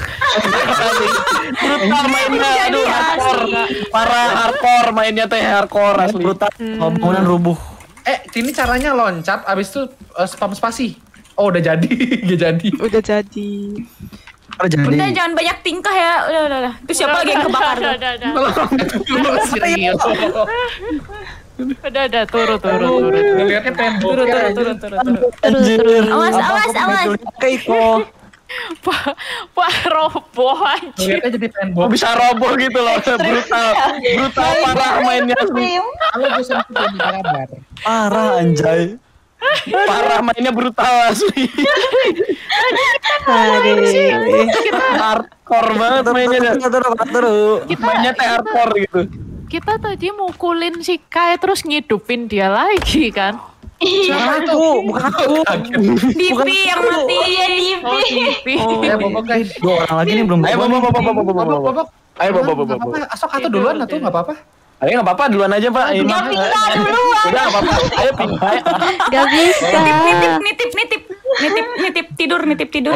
Brutal mainnya. Aduh hardcore. Para hardcore mainnya teh hardcore. Brutal. Bangunan rubuh. Eh, ini caranya loncat. Abis itu spam spasi. Oh udah jadi, udah jadi. Udah jadi. Udah jangan banyak tingkah ya. Udah udah udah. Itu siapa lagi yang kebakar? Udah udah udah. Udah udah turun turun turun. Ngeliatnya tembok. Turun turun turun turun. Awas awas awas. Keiko. Pak Pak roboh aja. Ngeliatnya jadi tembok. Bisa roboh gitu loh. Brutal brutal parah mainnya. Kalau gue sempat jadi kabar. Parah anjay. Parah mainnya brutal asli. Kita hardcore banget mainnya. Kita mainnya hardcore gitu. Kita tadi mukulin si Kye terus ngidupin dia lagi kan. Iya aku, bukan aku. Dipi yang mati ya Dipi. Ayo bobok guys. Dua orang lagi nih belum. Ayo bobok bobok bobok bobok bobok. Ayo bobok bobok bobok. Asok atau duluan atau nggak apa-apa? Ayo nggak apa-apa duluan aja pak. Ini nggak duluan. Udah nggak apa-apa. Ayo pindah. Gak bisa. Nitip nitip nitip nitip nitip tidur nitip tidur.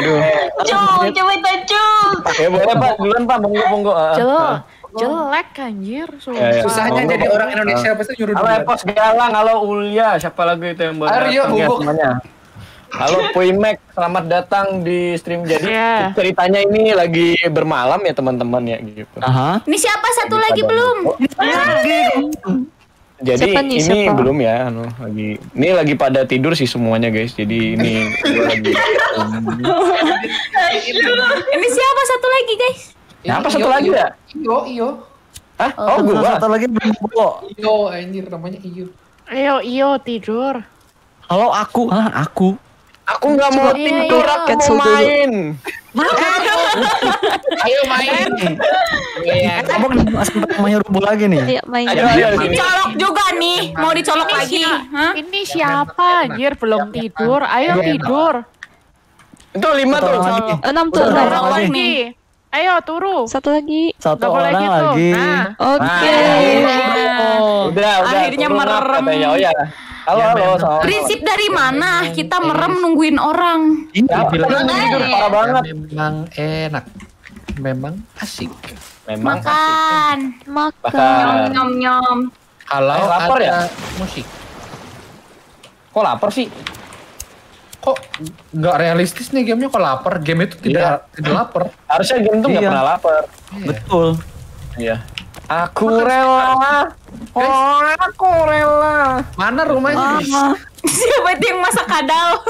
Cung coba itu cung. Ya boleh pak duluan pak monggo monggo. Cung. jelek anjir. Ya, ya. Susahnya oh, jadi orang Indonesia pasti nyuruh. Halo Epos Galang, halo Ulya, siapa lagi itu yang baru datang ya semuanya. Halo Puimek, selamat datang di stream. Jadi yeah. ceritanya ini lagi bermalam ya teman-teman ya gitu. Aha. Ini siapa satu lagi belum? Jadi siapa nih, ini siapa? Belum ya, anu lagi ini lagi pada tidur sih semuanya guys. Jadi ini lagi. Ini siapa satu lagi guys? Siapa satu lagi ya? Iyo iyo. Hah? Oh gua. Satu lagi Bimbo. Iyo anjir namanya Iyo. Iyo iyo tidur. Halo aku, ah aku. Aku nggak mau tidur, aku mau main. Ayo main. Kamu sempat main rubuh lagi nih. Dicolok juga nih, mau dicolok lagi. Ini siapa? Anjir belum tidur, ayo tidur. Itu lima tuh, enam tuh. Ayo turu. Satu lagi. Satu orang lagi. Oke. Akhirnya merem. Halo, ya, halo, halo. Prinsip dari mana? Kita merem nungguin orang. Iya, bilang tidur parah banget. Memang enak. Memang asik. Memang makan, asik. Makan. Nyom nyom. Kalau eh, lapar ya? Musik. Kok lapar sih? Kok nggak realistis nih gamenya kok lapar? Game itu tidak iya. tidak lapar. Harusnya game itu nggak iya. pernah lapar. Iya. Betul. Iya. Aku makan rela, sekarang. Oh aku rela. Mana rumahnya? Mama. Siapa itu yang masak kadal?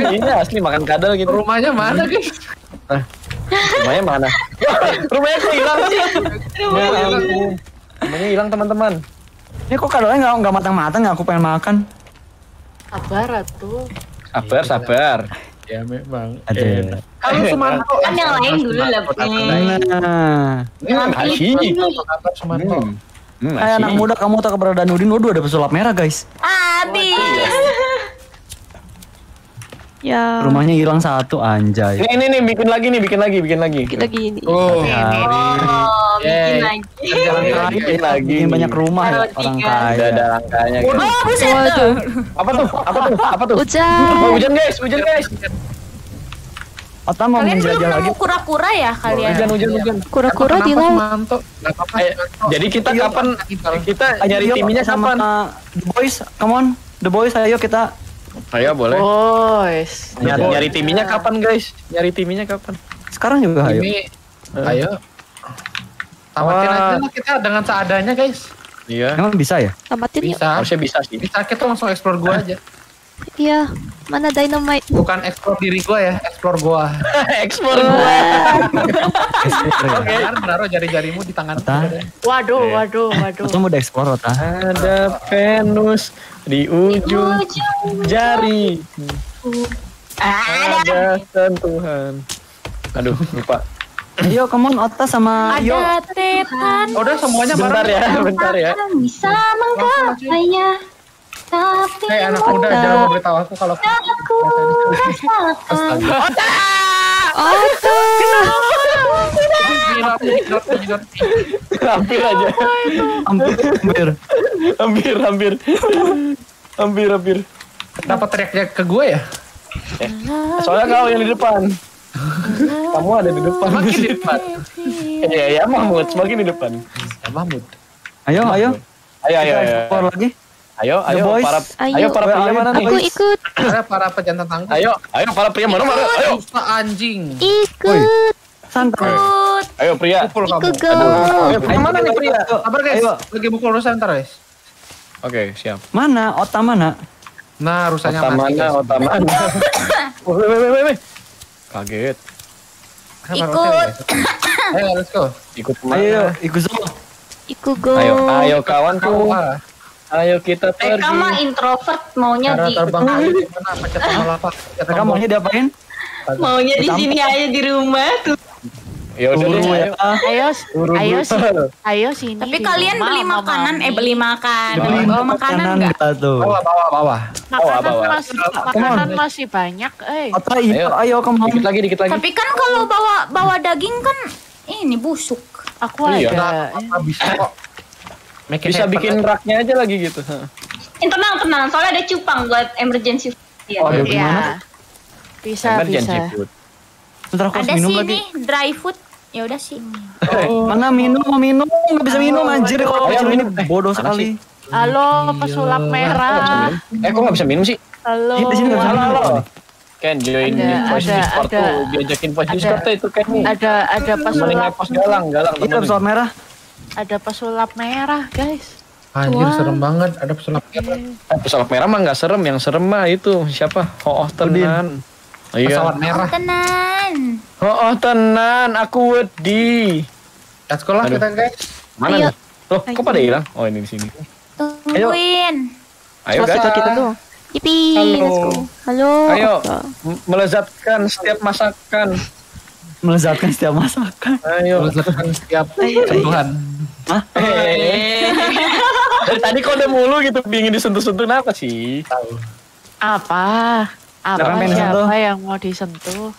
Iya asli makan kadal gitu. Rumahnya mana guys? Nah, rumahnya mana? Rumahnya kok hilang sih? Rumahnya hilang. Rumahnya hilang teman-teman. Ini kok kadalnya nggak nggak matang-matang nggak aku pengen makan. Sabar atuh. Sabar sabar. Ya memang. Ada. Kalau Sumanto kan yang lain dulu lah. Kayak anak muda kamu tahu keberadaan Udin, waduh ada pesulap merah guys. Abi. Ya. Rumahnya hilang satu anjay. Ini nih bikin lagi nih, bikin lagi, bikin lagi. Kita gini. Oh, bikin lagi. Bikin lagi. Banyak rumah ya orang kaya. Ada langkahnya gitu. Waduh. Apa tuh? Apa tuh? Apa tuh? Hujan. Hujan guys, hujan guys. Atau mau kalian belum nemu kura-kura ya kalian? Hujan-hujan. Kura-kura di laut. Jadi kita kapan kita nyari timnya kapan? The Boys, come on. The Boys, ayo kita. Ayo boleh. Boys. Nyari, nyari timnya kapan guys? Nyari timnya kapan? Sekarang juga ayo. Ayo. Tamatin aja lah kita dengan seadanya guys. Iya. Emang bisa ya? Tamatin yuk. Harusnya bisa sih. Bisa kita langsung explore gua aja. Iya, mana dynamite? Bukan explore diri gua ya, explore gua. Explore gua. Oke, naruh jari-jarimu di tangan. Waduh, waduh, waduh. Kamu udah explore Rota. Ada Venus di ujung jari. Ada sentuhan. Aduh, lupa. Yo, kamu Ota sama Yo. Ada Titan. Udah semuanya bentar ya, bentar ya. Bisa menggapainya. Hei anak muda jangan memberitahu aku kalau aku Ota! Ota! Hampir aja. Hampir. Hampir, hampir. Hampir, hampir. Kenapa teriaknya ke gue ya? Soalnya kau yang di depan. Kamu ada di depan. Semakin di depan. Iya, ya Mahmud. Semakin di depan. Ya Mahmud. Ayo, ayo. Ayo, ayo, ayo. Keluar lagi. Ayo, ayo para, ayo, ayo para pria mana nih? Aku ikut. Ayo para pejantan tangguh. Ayo, ayo para pria mana mana? Ayo. Anjing. Ikut. Santai. Ayo pria. Ikut go. Aduh, ayo mana nih pria? Sabar guys. Lagi mukul rusa ntar guys. Oke, siap. Mana? Ota mana? Nah, rusanya mati. Ota mana? Ota mana? Kaget. Ikut. Ayo, let's go. Ikut. Ayo, ikut semua. Ikut go. Ayo, ayo kawanku. Ayo kita pergi. Mereka mah introvert maunya di Mereka maunya diapain? Maunya di sini aja di rumah tuh. Ya udah deh. Ayo, ayo, ayo sini. Tapi kalian beli makanan, eh beli makan. Bawa makanan enggak? Bawa, bawa, bawa. Makanan masih banyak, eh. Ayo, ayo kemana? Dikit lagi, dikit lagi. Tapi kan kalau bawa bawa daging kan ini busuk. Aku ada. Bisa kok. Make bisa bikin raknya aja lagi gitu. Eh, tenang tenang, soalnya ada cupang buat emergency food. Ya. Oh, ada ya. Bisa emergency bisa. Food. Ada sini dry food. Ya udah sih. Oh. Mana minum, mau minum, nggak bisa minum anjir kalau minum ini bodoh sekali. Halo, pesulap merah. Eh, kok nggak bisa minum sih? Halo. Di sini enggak salah lo. Ken join voice Discord tuh, diajakin voice Discord tuh Ken nih. Ada ada pesulap galang, galang. Itu pesulap merah. Ada pesulap merah, guys. Anjir serem banget, ada pesulap merah. Pesulap merah mah nggak serem, yang serem mah itu siapa? Ho Tenan. Pesawat merah. Tenan. Oh, oh tenan, aku wedi. Kita sekolah kita guys. Mana nih? Loh, kok pada hilang? Oh, ini di sini. Tungguin. Ayo guys, kita tuh. Yipi, let's go. Halo. Ayo, melezatkan setiap masakan. Melezatkan setiap masakan. Ayo, melezatkan setiap sentuhan. Hah? Dari tadi kode mulu gitu, pingin disentuh-sentuh apa sih? Tahu. Apa? Apa siapa yang mau disentuh?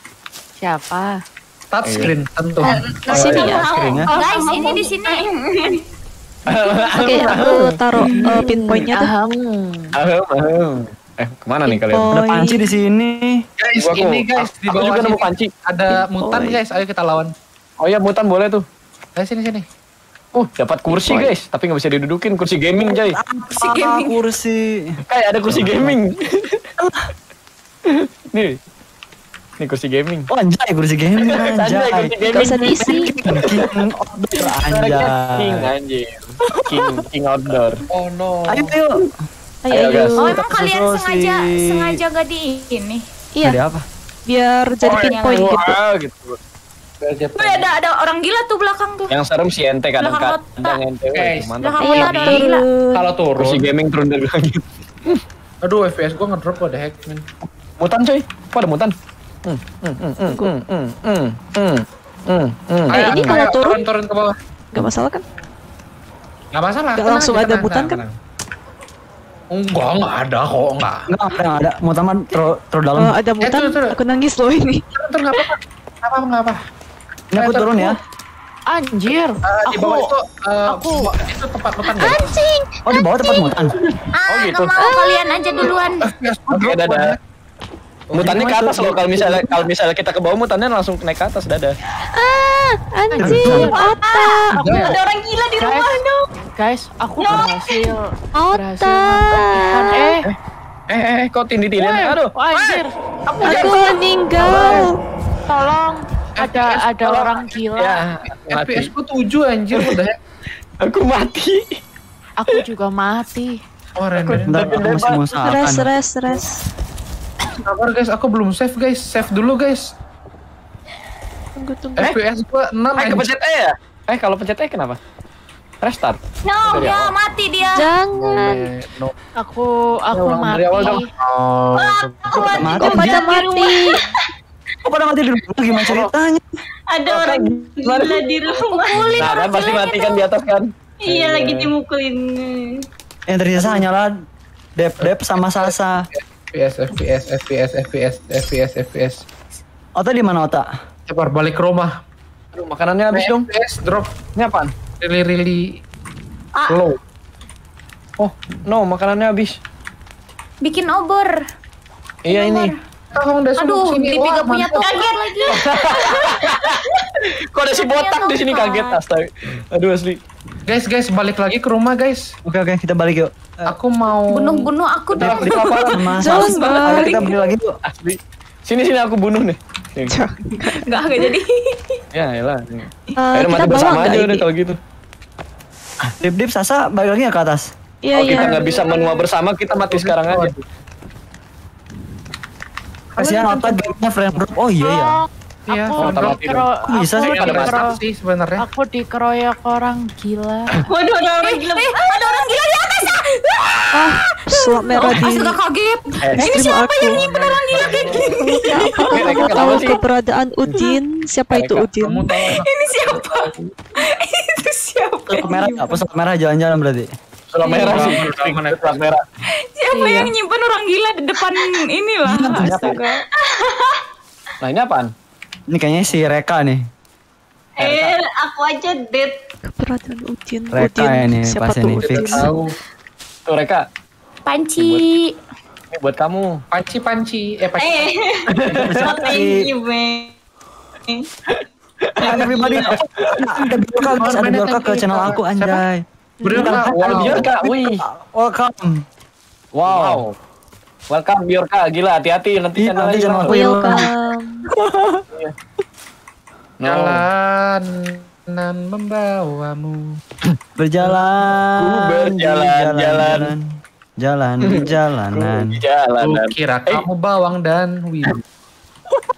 Siapa? Touchscreen tentu. Di sini ya. Guys, ini di sini. Oke, aku taruh pinpointnya tuh. Eh, kemana nih kalian? Ada panci di sini. Guys, ini guys di bawah juga nemu panci. Ada mutan guys, ayo kita lawan. Oh iya, mutan boleh tuh. Ayo sini sini. Uh, dapat kursi guys, tapi nggak bisa didudukin, kursi gaming guys. Kursi gaming. Kursi. Kayak ada kursi gaming. Nih, nih kursi gaming. Oh anjay kursi gaming. Anjay kursi gaming. Gak usah diisi. King outdoor anjay. King anjir. King, king outdoor. Oh no. Ayo ayo. Ayo ayo. Oh emang kalian sengaja sengaja gak di ini? Iya. Ada apa? Biar jadi pinpoint gitu. Wih ada ada orang gila tuh belakang tuh. Yang serem si ente kadang-kadang. Guys. Kalau turun. Kursi gaming turun dari langit. Aduh F P S gua ngedrop pada hack man. Mutan coy, kok ada mutan? Hmm, hmm, hmm, hmm, hmm, hmm, hmm, hmm, hmm. Eh, ini kalau turun, turun ke bawah. Gak masalah kan? Gak masalah. Gak langsung ada mutan kan? Enggak, enggak ada kok, enggak. Enggak ada, enggak ada. Mutan mah terlalu dalam. Ada mutan, aku nangis loh ini. Turun, gak apa-apa. Gak apa-apa, gak apa. Ini aku turun ya. Anjir, uh, di bawah aku, itu, uh, aku itu tempat mutan ya? Anjing, oh di bawah tempat mutan. Ah, oh gitu. Mau kalian aja duluan. Oke, dadah. Mutannya ke atas loh, kalau misalnya kalau misalnya kita ke bawah mutannya langsung naik ke atas, dadah. Ah, anjing, otak. Aku ada orang gila di rumah dong. Guys, aku berhasil. Otak. Eh, eh, eh, kok tindih-tindihin? Aduh, anjir. Aku meninggal. Tolong. Ada F P S ada orang gila. Ya, F P S ku tujuh anjir udah. Aku mati. Aku juga mati. Oh, render. Stress, stress, stress. Sabar guys, aku belum save guys. Save dulu guys. Tunggu tunggu. F P S gua enam. Eh, kepencet E ya? Eh, kalau pencet E kenapa? Restart. No, dia mati dia. Jangan. Aku aku mati. Oh, aku mati. Kok pada mati di rumah gimana ceritanya? Ada orang gila di rumah. Nah, pasti mati kan di atas kan? Iya lagi dimukulin. Yang ternyata hanyalah Dep-Dep sama Sasa. F P S, F P S, F P S, F P S, F P S, F P S. Ota di mana Ota? Cepat balik ke rumah. Aduh makanannya habis dong. F P S drop. Ini apaan? Really really low. Oh no makanannya habis. Bikin obor. Iya ini. Tolong deh, aduh, sini. Lipi gak punya tombol lagi. Kok ada si botak di sini kaget astaga. Aduh asli. Guys, guys, balik lagi ke rumah, guys. Oke, oke, kita balik yuk. Aku mau bunuh-bunuh aku dong. Jauh banget. Kita balik lagi tuh. Asli. Sini sini aku bunuh nih. Enggak enggak jadi. Ya, elah. Ayo mati bersama aja udah kalau gitu. Dip-dip Sasa balik lagi ya ke atas. Iya, iya. Kita enggak bisa menua bersama, kita mati sekarang aja. Kasihan Ota gamenya friend group, oh iya ya. Iya, aku bisa sih pada masak sih sebenarnya. Aku dikeroyok orang gila. Waduh, ada orang gila. Eh, ada orang gila di atas ya. Ah, sulap merah di. Aku suka kaget. Ini siapa yang ini orang gila kayak gini? Aku tahu keberadaan Udin. Siapa itu Udin? Ini siapa? Itu siapa? Sulap merah apa? Sulap merah jalan-jalan berarti. Sulap merah sih, sulap merah. Siapa yang nyimpen orang gila di depan inilah. Nah ini apaan? Ini kayaknya si Reca nih. Eh aku aja dead. Keberadaan Udin. Reca ini siapa tuh Udin? Tuh Reca. Panci. Ini buat kamu. Panci panci. Eh panci. Thank you man. Everybody, ada Biorka guys, ada Biorka ke channel aku anjay. Biorka, Biorka, wih. Welcome. Wow. Welcome Biorka, gila hati-hati nanti channel aku. Welcome. Jalan nan membawamu. Berjalan. Ku berjalan jalan. Jalan di jalanan. Kukira kamu bawang dan wibu.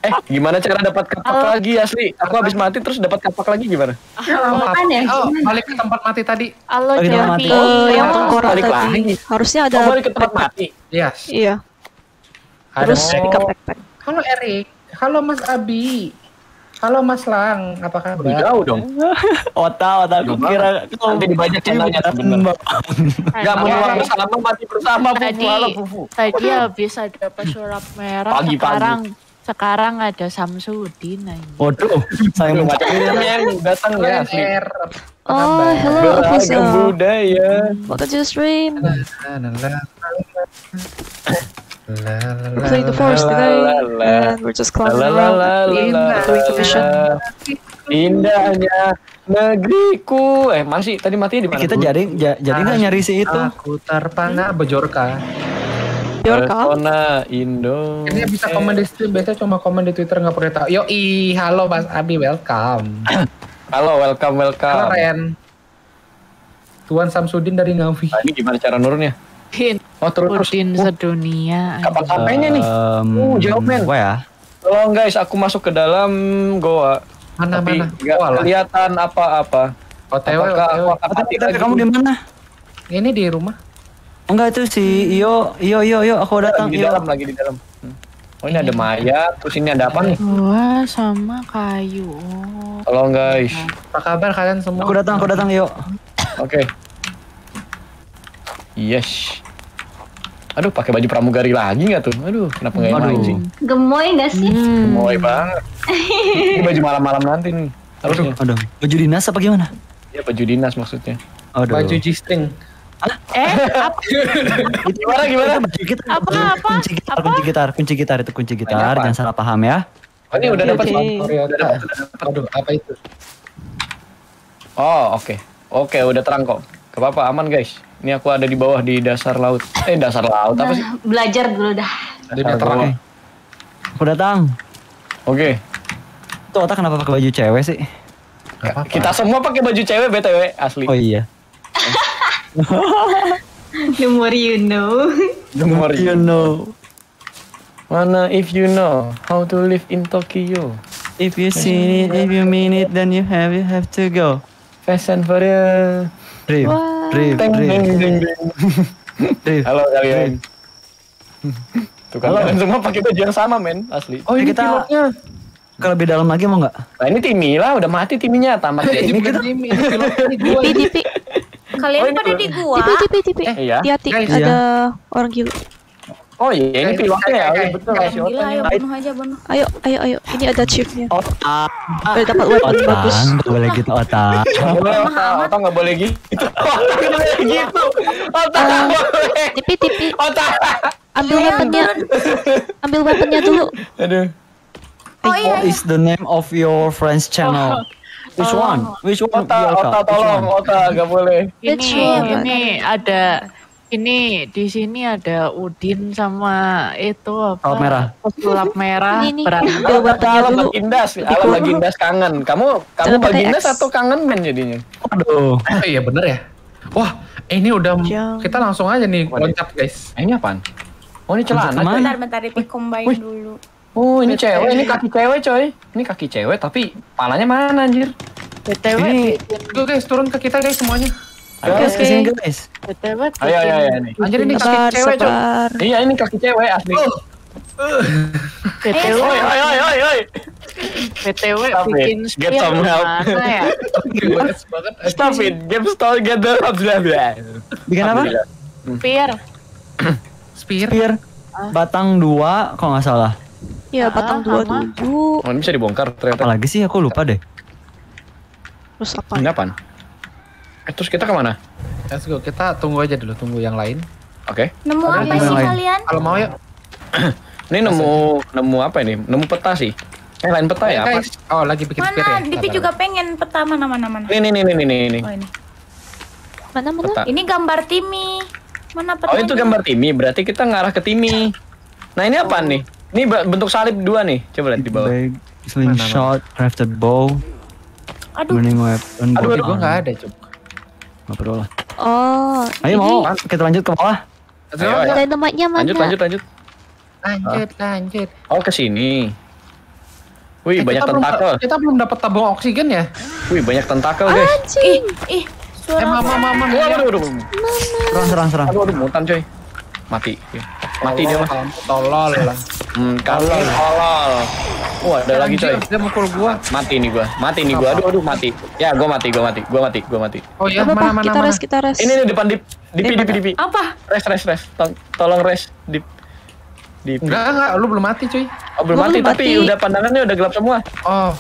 Eh, gimana cara dapat kapak oh. lagi asli? Aku habis mati terus dapat kapak lagi gimana? Oh, oh, ya? Oh, balik ke tempat mati tadi. Halo, Jovi. Oh, yang tengkorak tadi. Lagi. Harusnya ada oh, balik ke tempat mati. Yes. Iya. Terus dikapek-kapek. Halo Erik. Halo Mas Abi. Halo Mas Lang, apa kabar? Lebih jauh dong. Otak, otak. Aku kira nanti dibaca channelnya sebentar. Gak menular bersama, mati bersama. Tadi, tadi habis ada pesulap merah. Pagi-pagi. Sekarang ada Samsudin aja. Waduh, saya mau yang datang ya. Oh, hello Fisa. Budaya. Welcome to stream. Play the forest today. And we're just climbing around in the vision. Indahnya negeriku. Eh, masih tadi matinya di mana? Kita jaring jaringan nyari si itu. Aku terpana Bejorka. Persona Indo. Ini bisa komen di stream, biasanya cuma komen di Twitter nggak pernah tahu. Yoi, halo Mas Abi, welcome. Halo, welcome, welcome. Halo Ren. Tuan Samsudin dari Ngawi. Nah, ini gimana cara nurunnya? Oh, terus. Udin oh. sedunia. Kapan-kapannya nih? Um, uh, jauh men. Ya? Tolong guys, aku masuk ke dalam goa. Mana-mana? Nggak mana? Kelihatan apa-apa. O T W, O T W. Kamu di mana? Ini di rumah. Enggak tuh si Iyo, Iyo, Iyo, Iyo, aku datang. Di dalam, lagi di dalam. Oh ini ada mayat, terus ini ada apa nih? Wah, sama kayu. Tolong guys. Apa kabar kalian semua? Aku datang, aku datang, Iyo. Oke. Okay. Yes. Aduh, pakai baju pramugari lagi nggak tuh? Aduh, kenapa nggak yang lain sih? Gemoy nggak sih? Hmm. Gemoy banget. Ini baju malam-malam nanti nih. Aduh, aduh. Baju dinas apa gimana? Iya, baju dinas maksudnya. Aduh. Baju G-string. Hah? Eh, apa? Gimana, gimana? Kunci gitar, apa, apa? Kunci gitar, apa? kunci gitar, kunci gitar itu kunci gitar, jangan salah paham ya. Oh, ini udah dapat sponsor ya, udah dapat. Aduh, apa itu? Oh, oke, okay. oke, okay, udah terang kok. Gak apa-apa, aman guys. Ini aku ada di bawah di dasar laut. Eh, dasar laut apa sih? Belajar dulu dah. Udah terang. Okay. Aku datang. Oke. Okay. Tuh otak kenapa pakai baju cewek sih? Apa -apa. Kita semua pakai baju cewek B T W asli. Oh iya. The more you know, the more you know. Mana if you know how to live in Tokyo. If you see it, if you mean it, then you have, you have to go. Fashion for you. Dream, dream, dream. Halo kalian. Tuh kalian semua pakai baju yang sama men, asli. Oh ini pilotnya. Kalau lebih dalam lagi mau nggak? Nah ini Timmy lah, udah mati Timmynya, tamat ya. Ini kita. Tipi, tipi. Kalian oh, pada di gua. Tipi, tipi, tipi. Eh, iya. Hati-hati ada iya. orang gila. Oh iya, ini pilotnya ya. Betul. Gila, ayo bunuh aja, bunuh. Ayo, ayo, ayo. Ini ada chipnya. Otak. Boleh dapat weapon bagus. Gak boleh gitu otak. Otak gak boleh gitu. Otak gak boleh gitu. Otak gak boleh. Tipi, tipi. Otak. Ambil weaponnya. Ambil weaponnya dulu. Aduh. What is the name of your friend's channel? Which one? Which one? Ota, Ota tolong, Ota gak boleh. Ini, ini ada, ini di sini ada Udin sama itu apa? Sulap merah. Sulap merah. Berantem. Alam lagi indas, alam lagi indas kangen. Kamu, kamu lagi indas atau kangen men jadinya? Aduh. Iya bener ya. Wah, ini udah kita langsung aja nih loncat guys. Ini apaan? Oh ini celana. Bentar-bentar di combine dulu. Oh ini cewek, ini kaki cewek coy. Ini kaki cewek tapi palanya mana anjir? B T W. Ini guys turun ke kita guys semuanya. Ayo guys kesini guys. B T W. Ayo ayo ayo. Anjir ini kaki cewek coy. Iya ini kaki cewek asli. B T W. Oi oi oi oi. B T W bikin get some help. Stop it. Get stall get the help blah blah. Bikin apa? Spear. Spear. Batang dua kalau nggak salah. Iya, batang dua puluh tujuh. Oh, ini bisa dibongkar ternyata. Apalagi sih, aku lupa deh. Terus apa? Ini apaan? Eh, terus kita kemana? Let's go, kita tunggu aja dulu, tunggu yang lain. Oke. Okay. Nemu apa sih kalian? Kalau mau yuk. Ini nemu, nemu apa ini? Nemu peta sih. Eh lain peta ya? Apa? Oh lagi bikin spear ya? Mana? Divi juga pengen peta mana-mana. Ini, ini, ini, ini, ini. Oh ini. Mana, mana? Peta. Ini gambar Timmy. Mana peta? Oh itu gambar Timmy, berarti kita ngarah ke Timmy. Nah ini apa nih? Ini bentuk salib dua nih. Coba lihat di bawah. Slingshot, crafted bow. Aduh. Burning weapon. Aduh, aduh, gua nggak ada coba. Nggak perlu lah. Oh. Ayo mau? Kita lanjut ke bawah. Ada tempatnya mana? Lanjut, lanjut, lanjut. Lanjut, lanjut. Oh ke sini. Wih, eh, banyak kita tentakel. Belum, kita belum dapat tabung oksigen ya? Wih, banyak tentakel, guys. Ih, ih. Suara eh, mama, mama. Aduh, aduh, aduh. Serang, serang, serang. Aduh, aduh, mutan, coy. Mati. Mati dia mah. Tolol lah. Hmm, tolol. Tolol. Wah, ada lagi, coy. Dia mukul gua. Mati nih gua. Mati nih gua. Aduh, aduh, mati. Ya, gua mati, gua mati. Gua mati, gua mati. Oh iya, mana, mana, kita res, kita res. Ini di depan dip. Dipi, dipi, dipi. Apa? Res, res, res. Tolong res, dip. Di enggak, enggak, lu belum mati cuy. Oh, belum mati, mati tapi udah pandangannya udah gelap semua. Oh.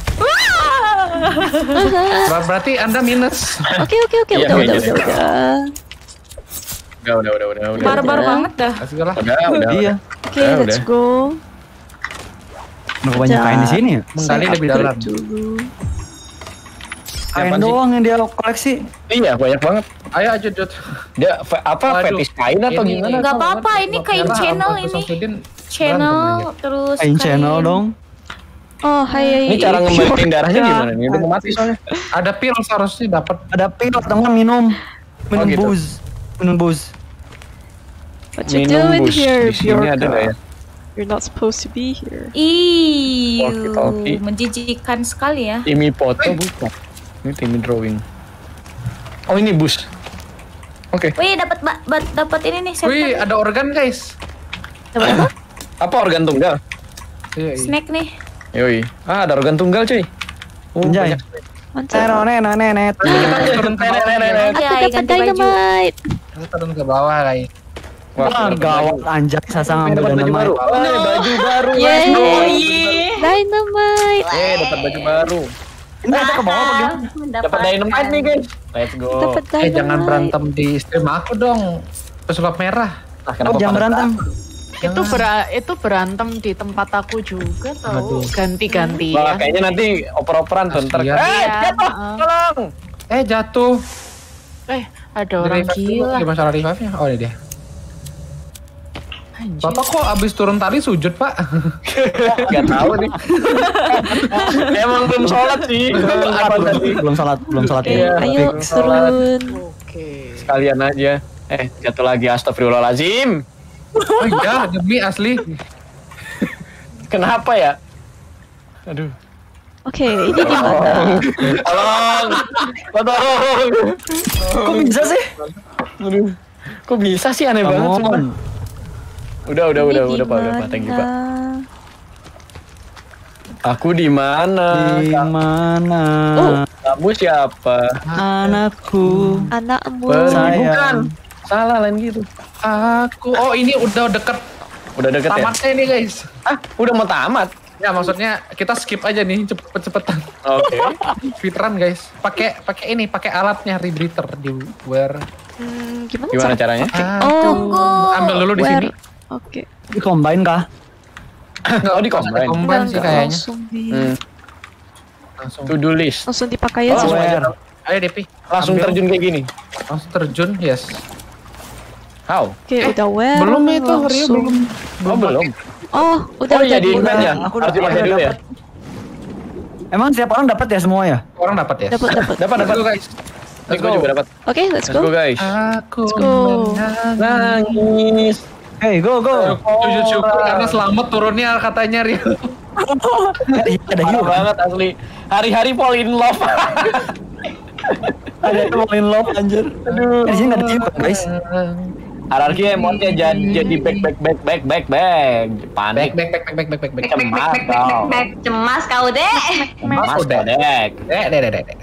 Berarti Anda minus. Oke, oke, oke, udah, udah, udah, udah. Enggak, udah, udah, udah, udah. Barbar banget dah. Udah, udah. Iya. Oke, let's go. Mau banyak kain di sini ya? Menggali lebih dalam dulu. Kain doang yang dia koleksi. Iya, banyak banget. Ayo aja, Jod. Dia apa fetish kain atau gimana? Enggak apa-apa, ini kain channel ini. Channel terus kain channel dong. Oh, hai. Ini cara ngembalikan darahnya gimana nih? Udah mati soalnya. Ada pil seharusnya dapat. Ada pil teman minum. Minum booze. Minum booze. What you doing here? Ini ada ya. You're not supposed to be here. Ih, menjijikan sekali ya. Ini foto bukan. Ini Timmy drawing. Oh ini bus. Oke. Okay. Wih dapat dapat ini nih. Wih ada organ guys. Dapat apa? Apa organ tunggal? Snack nih. Yoi. Ah ada organ tunggal cuy. Anjay. Terone none net. Kita turun ke bawah. Aku dapat dynamite. Kita turun ke bawah guys. Wah gawat anjay Sasa ngambil dynamite. Wah baju baru guys. Dynamite. Eh dapat baju baru. Nah, kita ke bawah apa gimana? Dapat dynamite nih guys. Let's go. Eh jangan berantem di stream aku dong. Pesulap merah. Nah, kenapa oh, jangan berantem. Jangan. Itu ber itu berantem di tempat aku juga tau. Ganti-ganti. Wah, kayaknya nanti oper-operan tuh ntar. Eh, jatuh. Tolong. Eh, jatuh. Eh, ada orang gila. Di masalah revive-nya. Oh, ini dia. Bapak kok abis turun tadi sujud pak? Gak tahu nih. Emang belum sholat sih. Belum sholat, belum sholat. Ayo turun. Oke. Sekalian aja. Eh jatuh lagi astagfirullahaladzim. Oh iya demi asli. Kenapa ya? Aduh. Oke ini gimana? Tolong, tolong. Kok bisa sih? Aduh. Kok bisa sih aneh banget cuman. Udah, udah, udah, udah, Pak. Udah, Pak. Thank you, Pak. Aku di mana? Di mana? Oh. Kamu siapa? Anakku. Anakmu. Bukan. Salah lain gitu. Aku. Oh, ini udah deket. Udah deket ya? Tamatnya ini, guys. Ah, udah mau tamat. Ya, maksudnya kita skip aja nih cepet-cepetan. Oke. Fitran, guys. Pakai pakai ini, pakai alatnya rebreather di wear. Hmm, gimana, gimana caranya? Oh, tunggu. Ambil dulu di sini. Oke. Di combine kah? Oh di combine. Combine sih kayaknya. Langsung di... Hmm. Langsung. To-do list. Langsung dipakai aja. Oh, ayo D P. Langsung ambil. Terjun kayak gini. Langsung terjun, yes. How? Oke, eh, udah well. Belum itu, Rio belum. Oh, belum. Oh, udah. Oh, udah jadi event ya? Aku harus dipakai dulu ya? Emang setiap orang dapat ya semua ya? Orang dapat ya? Dapat, dapat. Dapat, dapat guys. Let's go. Oke, let's go. Let's go guys. Aku menangis. Hey, go go. Sujud syukur karena selamat turunnya katanya Rio. Ada hero banget asli. Hari-hari fall in love. Ada fall in love anjir. Aduh. Di sini enggak ada hero, guys. R R Q emote-nya jadi back back back back back back. Panik. Back back back back back back back. Cemas kau. Cemas kau, Dek. Cemas udah, Dek. Dek, dek, dek, dek.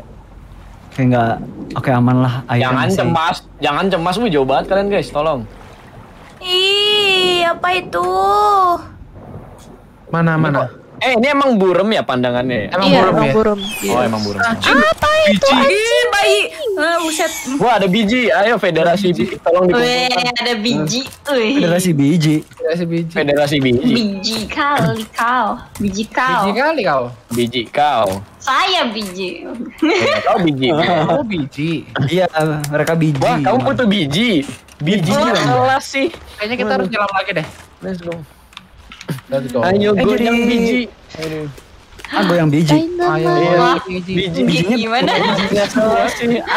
Kayak enggak. Oke, aman lah. Jangan cemas, jangan cemas. Wih, jauh banget kalian, guys. Tolong. Ih, apa itu? Mana mana? Eh, ini emang burem ya pandangannya ya? Emang iya, burem emang ya? Burem. Oh, yes. Emang burem. Apa itu? Anjing, bayi Ah, buset. Wah, ada biji. Ayo Federasi Biji, tolong dikumpulkan. Wih, ada biji. Wih. Federasi Biji. Federasi Biji. Federasi Biji. Biji kali kau. Biji kau. Biji kali kau. Biji kau. Saya biji. Ya, kau biji. Kau biji. Iya, mereka biji. Wah, kamu butuh biji. Biji lah sih. Kayaknya kita harus nyelam lagi deh. Let's go. Let's go. Ayo goyang biji. Aduh. Ah, goyang biji. Ayo, iya, biji. Biji. Bijinya gimana?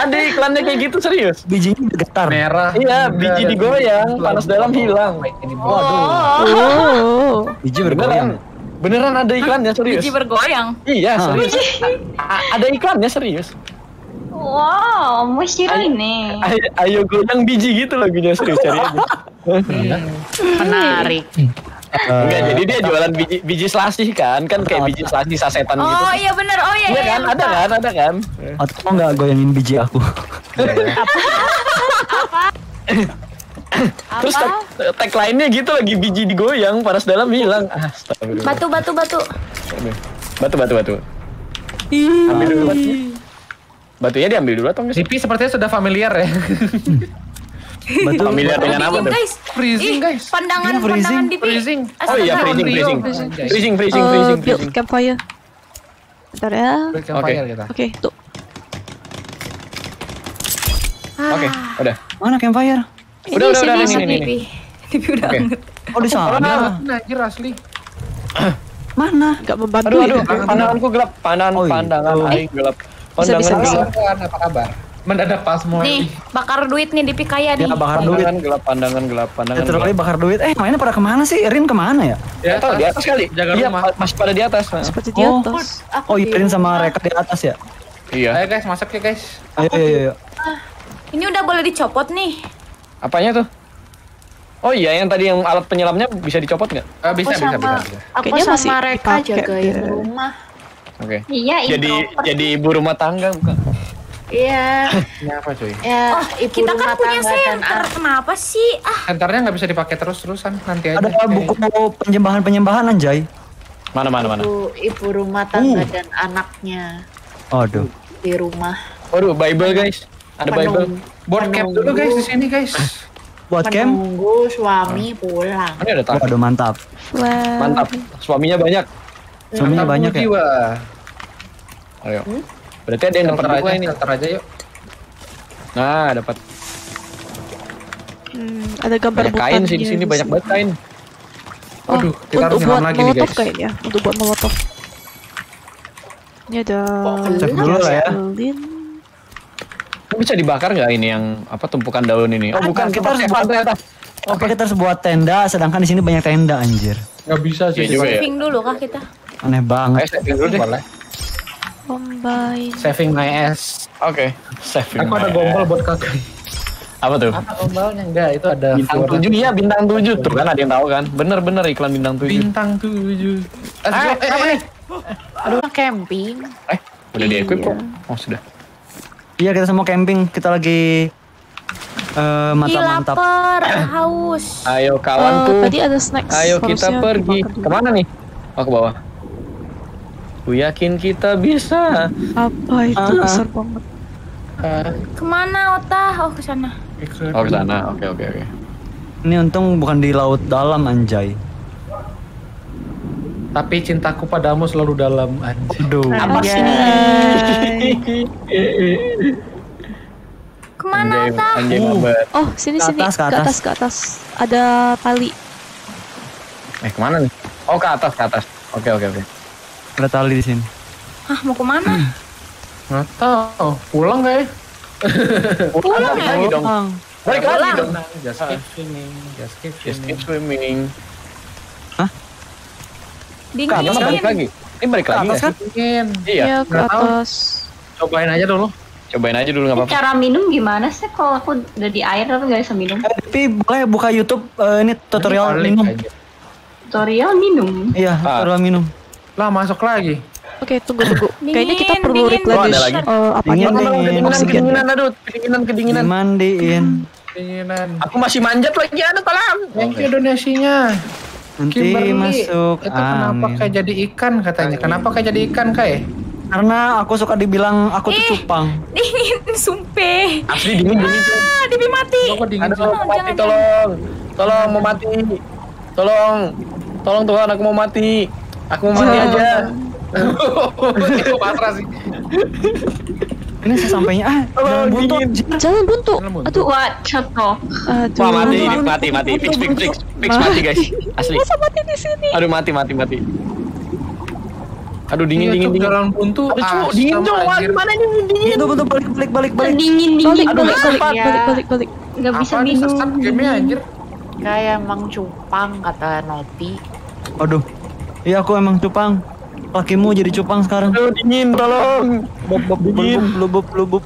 Ada iklannya kayak gitu, serius. Bijinya bergetar. Merah. Iya, biji digoyang, panas dalam hilang. Waduh. Biji bergoyang. Beneran ada iklannya, serius. Biji bergoyang. Iya, serius. Ada iklannya, serius. Wow, musyir ini. Ayo goyang biji gitu lagunya, serius, cari aja. Menarik. Enggak, jadi dia jualan biji biji selasih kan, kan kayak biji selasih sasetan gitu. Oh iya benar, oh iya kan, ada kan, ada kan. Atau nggak goyangin biji aku. Terus tag lainnya gitu lagi biji digoyang, panas dalam hilang. Batu batu batu. Batu batu batu. Ambil dulu batunya. Batunya diambil dulu atau enggak? Sipi sepertinya sudah familiar ya. Betul. Familiar dengan apa tuh? Freezing guys. Pandangan pandangan di freezing. Oh iya freezing freezing. Freezing freezing freezing freezing. Campfire. Bentar ya. Oke. Oke, tuh. Oke, udah. Mana campfire? Udah udah udah ini ini. Tipi udah. Oh di sana. Anjir asli. Mana? Enggak membantu. Aduh, pandanganku gelap. Pandangan pandangan aing gelap. Pandangan gelap. Apa kabar? Mendadak pas mau nih bakar duit nih di Pikaya nih. Ya bakar duit kan gelap pandangan gelap pandangan. Ya, terus bakar duit. Eh mainnya pada kemana sih? Rin kemana ya? Ya tahu di atas kali. Jaga rumah. Iya, masih pada di atas. Nah. Seperti di atas. Oh, oh iya Rin sama Reca di atas ya. Iya. Ayo guys masak ya guys. Ayo ayo ayo. Ini udah boleh dicopot nih. Apanya tuh? Oh iya yang tadi yang alat penyelamnya bisa dicopot nggak? Eh, bisa, bisa bisa bisa. Aku kayaknya sama masih Reca jagain ya. Rumah. Oke. Okay. Iya. Jadi proper. Jadi ibu rumah tangga bukan? Iya. Kenapa cuy? Ya, oh, kita kan punya senter. Kenapa sih? Ah. Senternya nggak bisa dipakai terus-terusan nanti aja. Ada buku penyembahan-penyembahan anjay. Mana mana mana. Ibu, ibu rumah tangga uh. dan anaknya. Aduh. Di rumah. Waduh, Bible guys. Ada Bible. Board camp dulu guys di sini guys. Board camp. Menunggu suami pulang. Ini ada tamu. Aduh mantap. Wow. Mantap. Suaminya banyak. Suaminya mantap banyak jiwa. Ya. Ayo. Hmm? Berarti ada yang dapat aja ini, antar aja yuk. Nah, dapat. Hmm, ada gambar banyak kain sih di sini, banyak banget kain. Oh, aduh, kita harus ngelam lagi nih guys. Kayaknya. Untuk buat molotov. Ini ada. Cek dulu lah ya. Bisa dibakar nggak ini yang apa tumpukan daun ini? Oh, bukan, kita harus buat tenda. Oke, kita harus buat tenda, sedangkan di sini banyak tenda anjir. Nggak bisa sih. Saving dulu kah kita? Aneh banget. Saving dulu deh. Combine. Saving my ass. Oke. Okay. Saving. Aku ada gombal buat kakak. Apa tuh? Apa gombalnya? Enggak, itu ada bintang tujuh ya, bintang tujuh tuh kan ada yang tahu kan? Bener-bener iklan bintang tujuh. Bintang tujuh. Eh, eh, eh, apa nih? Aduh, camping. Eh, udah di equip kok. Oh, sudah. Iya, kita semua camping. Kita lagi eh mata mantap. Lapar, haus. Ayo kawanku. Tadi ada snack. Ayo kita pergi. Kemana nih? Oh, ke bawah. Ku yakin kita bisa. Apa itu? Uh, besar banget. Uh, Kemana Otah? Oh ke sana. Oh ke sana. Oke oke oke. Ini untung bukan di laut dalam anjay. Tapi cintaku padamu selalu dalam anjay. Aduh. Apa sih? Kemana Otah? Oh sini sini. Ke atas ke atas ke atas. Ada tali. Eh kemana nih? Oh ke atas ke atas. Oke oke oke. Ada tali di sini. Hah, mau kemana? Nggak tahu. Pulang nggak ya? Pulang ya? Lagi dong. Balik lagi dong. Just keep swimming. Just keep swimming. Just keep swimming. Hah? Dingin. Kan, balik lagi. Ini balik lagi. Ke atas kan? Dingin. Iya, ke atas. Cobain aja dulu. Cobain aja dulu nggak apa-apa. Cara minum gimana sih? Kalau aku udah di air tapi nggak bisa minum. Tapi boleh buka YouTube ini tutorial minum. Tutorial minum? Iya, tutorial minum. Lah masuk lagi. Oke, tunggu tunggu. Kayaknya kita perlu replenish uh, apanya nih? Kedinginan, aduh, kedinginan, kedinginan. Mandiin. Kedinginan. Aku masih manjat lagi aduh kolam. Thank you donasinya. Nanti Kimberly, masuk. Itu kenapa kayak jadi ikan katanya? Kenapa kayak jadi ikan kayak? Karena aku suka dibilang aku eh, tuh cupang. Dingin, sumpeh. Asli dingin, dingin. Ah, Divya mati. Aku dingin. Aduh, jangan, mati, jangan. Tolong. Tolong, mau mati. Tolong. Tolong Tuhan, aku mau mati. Aku mau mati jangan. aja. Itu pasrah sih. Ini sesampainya ah, jangan buntu. Jangan buntu. Aduh, wah, contoh. Wah, mati, mati, mati. Fix, fix, fix. Fix mati, guys. Asli. Masa mati di sini? Aduh, mati, mati, mati. Aduh dingin dingin dingin jalan pun tuh dingin dong. Gimana ini dingin? Itu betul balik balik balik balik. Dingin dingin balik balik balik balik. Enggak bisa minum. Apa nih game-nya anjir? Kayak emang cupang kata Nopi. Aduh. Iya aku emang cupang. Kakimu jadi cupang sekarang. Aduh dingin tolong. Bob bob lubub lubub.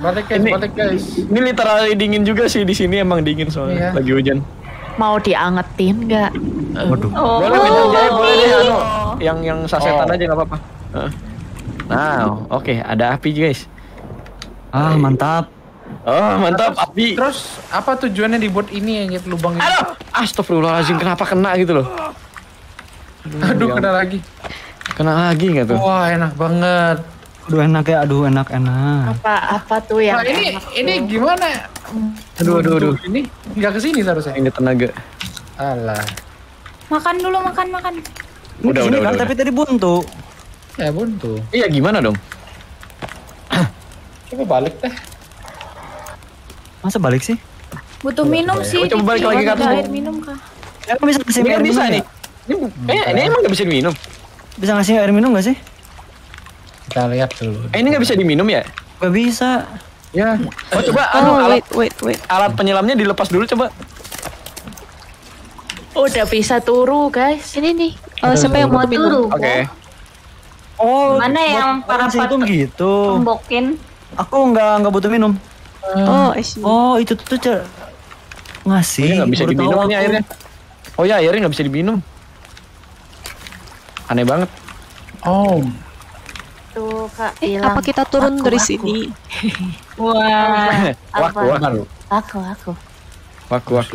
Batek guys, batek guys. Ini literally dingin juga sih di sini emang dingin soalnya lagi hujan. Mau diangetin enggak? Waduh. Oh, boleh boleh boleh deh anu. Yang yang sasetan oh. aja enggak apa-apa. Uh. Nah, oke, okay. Ada api, guys. Ah, mantap. Oh, mantap terus, api. Terus apa tujuannya dibuat ini anjir lubang ini? Aduh, astagfirullahalazim, kenapa kena gitu loh? Aduh, aduh yang... kena lagi. Kena lagi enggak tuh? Wah, enak banget. Aduh enak ya, aduh enak-enak. Apa apa tuh yang nah, ini tuh. Ini gimana? Aduh aduh aduh. Ini enggak kesini seharusnya. Ini tenaga. Alah. Makan dulu, makan makan. Udah udah, kan, udah. Tapi tadi buntu. Ya buntu. Iya gimana dong? Coba balik deh. Masa balik sih? Butuh minum sih. Coba balik lagi ke air minum kah? Ya bisa kasih air minum nih. Ini eh ini emang enggak bisa minum. Bisa ngasih air minum enggak sih? Kita lihat dulu. Eh, ini nggak bisa diminum ya? Nggak bisa. Ya. Oh coba anu oh, alat wait, wait, wait. alat penyelamnya dilepas dulu coba. Udah bisa turu guys. Ini nih. Oh, siapa yang mau minum? Oke. Okay. Oh. Mana yang para patung gitu? Tombokin. Aku nggak nggak butuh minum. Hmm. Oh oh itu tuh cer. Ngasih. Nggak bisa diminum ini airnya. Oh ya airnya nggak bisa diminum. Aneh banget. Oh. Tuh, Kak, eh, apa kita turun aku, dari aku. sini? Wah, aku, aku, aku, aku, aku, aku,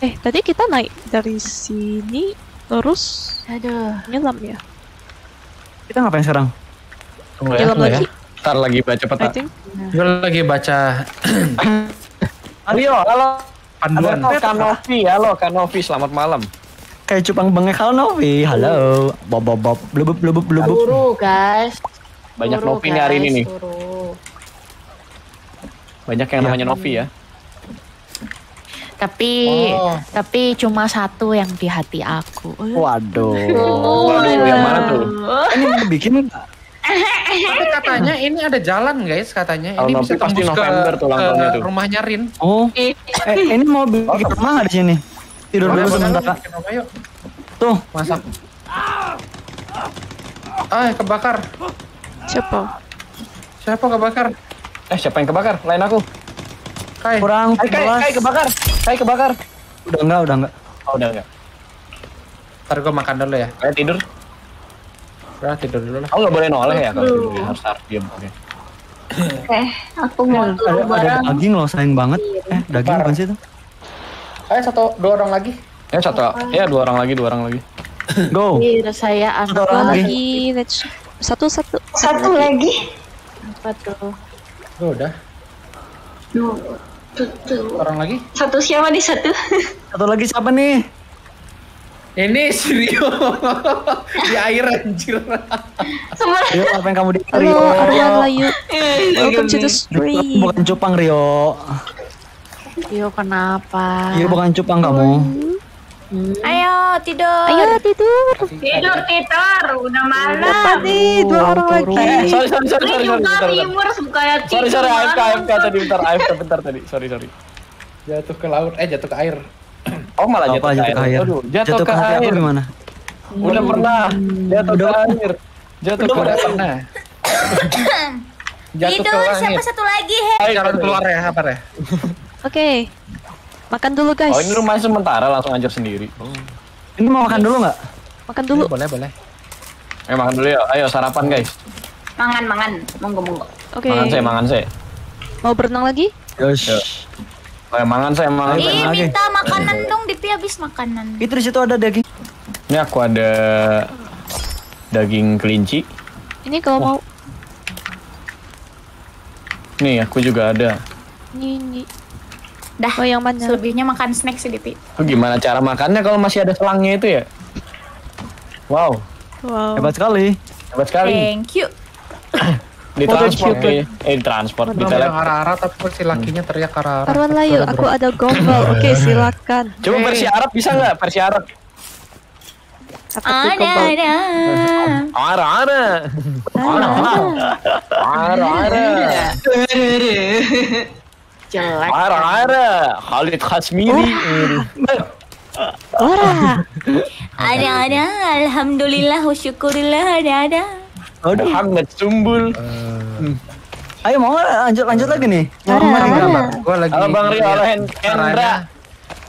eh, tadi kita naik dari sini terus. Aduh, nyelam ya? Kita ngapain sekarang? Nyelam ya, lagi. Ya. Ntar lagi baca peta. Gue lagi baca. Mario, halo. Panduan. Kanovi, halo Kanovi, selamat malam. Kayak cupang bengek, halo Novi, halo bob bob bob blubub blubub blubub. Turu guys, banyak Novi nih hari ini nih. Banyak yang ya. namanya Novi ya. Tapi oh. tapi cuma satu yang di hati aku. Waduh. Oh. Waduh yang mana tuh? Ini bikin. Tapi katanya ini ada jalan guys, katanya ini bisa tembus ke rumahnya Rin. Oh. Eh ini mau bikin rumah di sini. Tidur dulu sebentar Kak. Tuh, masak. Ah, kebakar. Siapa? Siapa kebakar? Eh, siapa yang kebakar? Lain aku. Kay. Kurang. Kay kebakar. Kay kebakar. Udah enggak, udah enggak. Oh, udah enggak. Ntar gue makan dulu ya. Kalian tidur. Udah tidur dulu lah. Aku enggak boleh noleh ya kalau tidur. Harus diam. Oke. Eh, aku mau ada daging loh, sayang banget. Eh, daging apaan sih itu? Eh satu dua orang lagi. Eh satu. Apa? Ya dua orang lagi, dua orang lagi. Go. Ini saya satu orang lagi. Let's... Satu satu. Satu lagi. Empat tuh. Go udah. Dua. Satu orang lagi. Satu siapa nih satu? Satu lagi siapa nih? Ini Rio. Di air anjir. Rio, apa yang kamu di Rio? Halo, Rio. Welcome to the stream. Bukan cupang Rio. Rio kenapa? Rio bukan cupang kamu. Hmm. Ayo tidur. Ayo tidur. Tidur tidur. Udah malam. Tadi dua orang lagi. Eh, sorry sorry sorry sorry sorry. Sorry sorry A F K A F K tadi bentar A F K bentar tadi. Sorry sorry. Jatuh ke laut. Eh jatuh ke air. Oh malah jatuh, jatuh ke air. Aduh, jatuh, jatuh ke, ke air gimana? Udah pernah. Jatuh ke air. Jatuh ke air pernah. Tidur siapa satu lagi? Hei. Jalan keluar ya, apa ya? Oke, okay. Makan dulu guys. Oh ini rumahnya sementara, langsung ajar sendiri. Oh. Ini mau makan dulu nggak? Makan dulu. Boleh boleh. Eh makan dulu ya. Ayo sarapan guys. Mangan mangan, monggo monggo. Oke. Okay. Mangan saya, mangan saya. Mau berenang lagi? Yes. Ayo mangan saya, mangan saya. Ih minta makanan dong, Dipi habis makanan. Itu di situ ada daging. Ini aku ada daging kelinci. Ini kalau oh. mau. Nih aku juga ada. Nih nih. Dah. Oh yang mana? Selebihnya makan snack sedikit. Oh, gimana cara makannya kalau masih ada selangnya itu ya? Wow. Wow. Hebat sekali. Hebat sekali. Thank you. Di transport, di, eh, di transport, di telepon. Arah-arah tapi versi lakinya teriak arah-arah. Taruhan lah yuk, aku ada gombal. Oke, silakan. Coba versi Arab bisa nggak? Versi Arab. Ada-ada. Arah-arah. Arah-arah. Arah-arah. Jelek. Arah-arah. Khalid Khasmini. Arah. Ada-ada. Alhamdulillah, wasyukurillah. Ada-ada. Aduh, hangat sumbul. Uh, Ayo mau lanjut lanjut uh, lagi nih. Gua lagi. Halo Bang Rio, halo Hendra.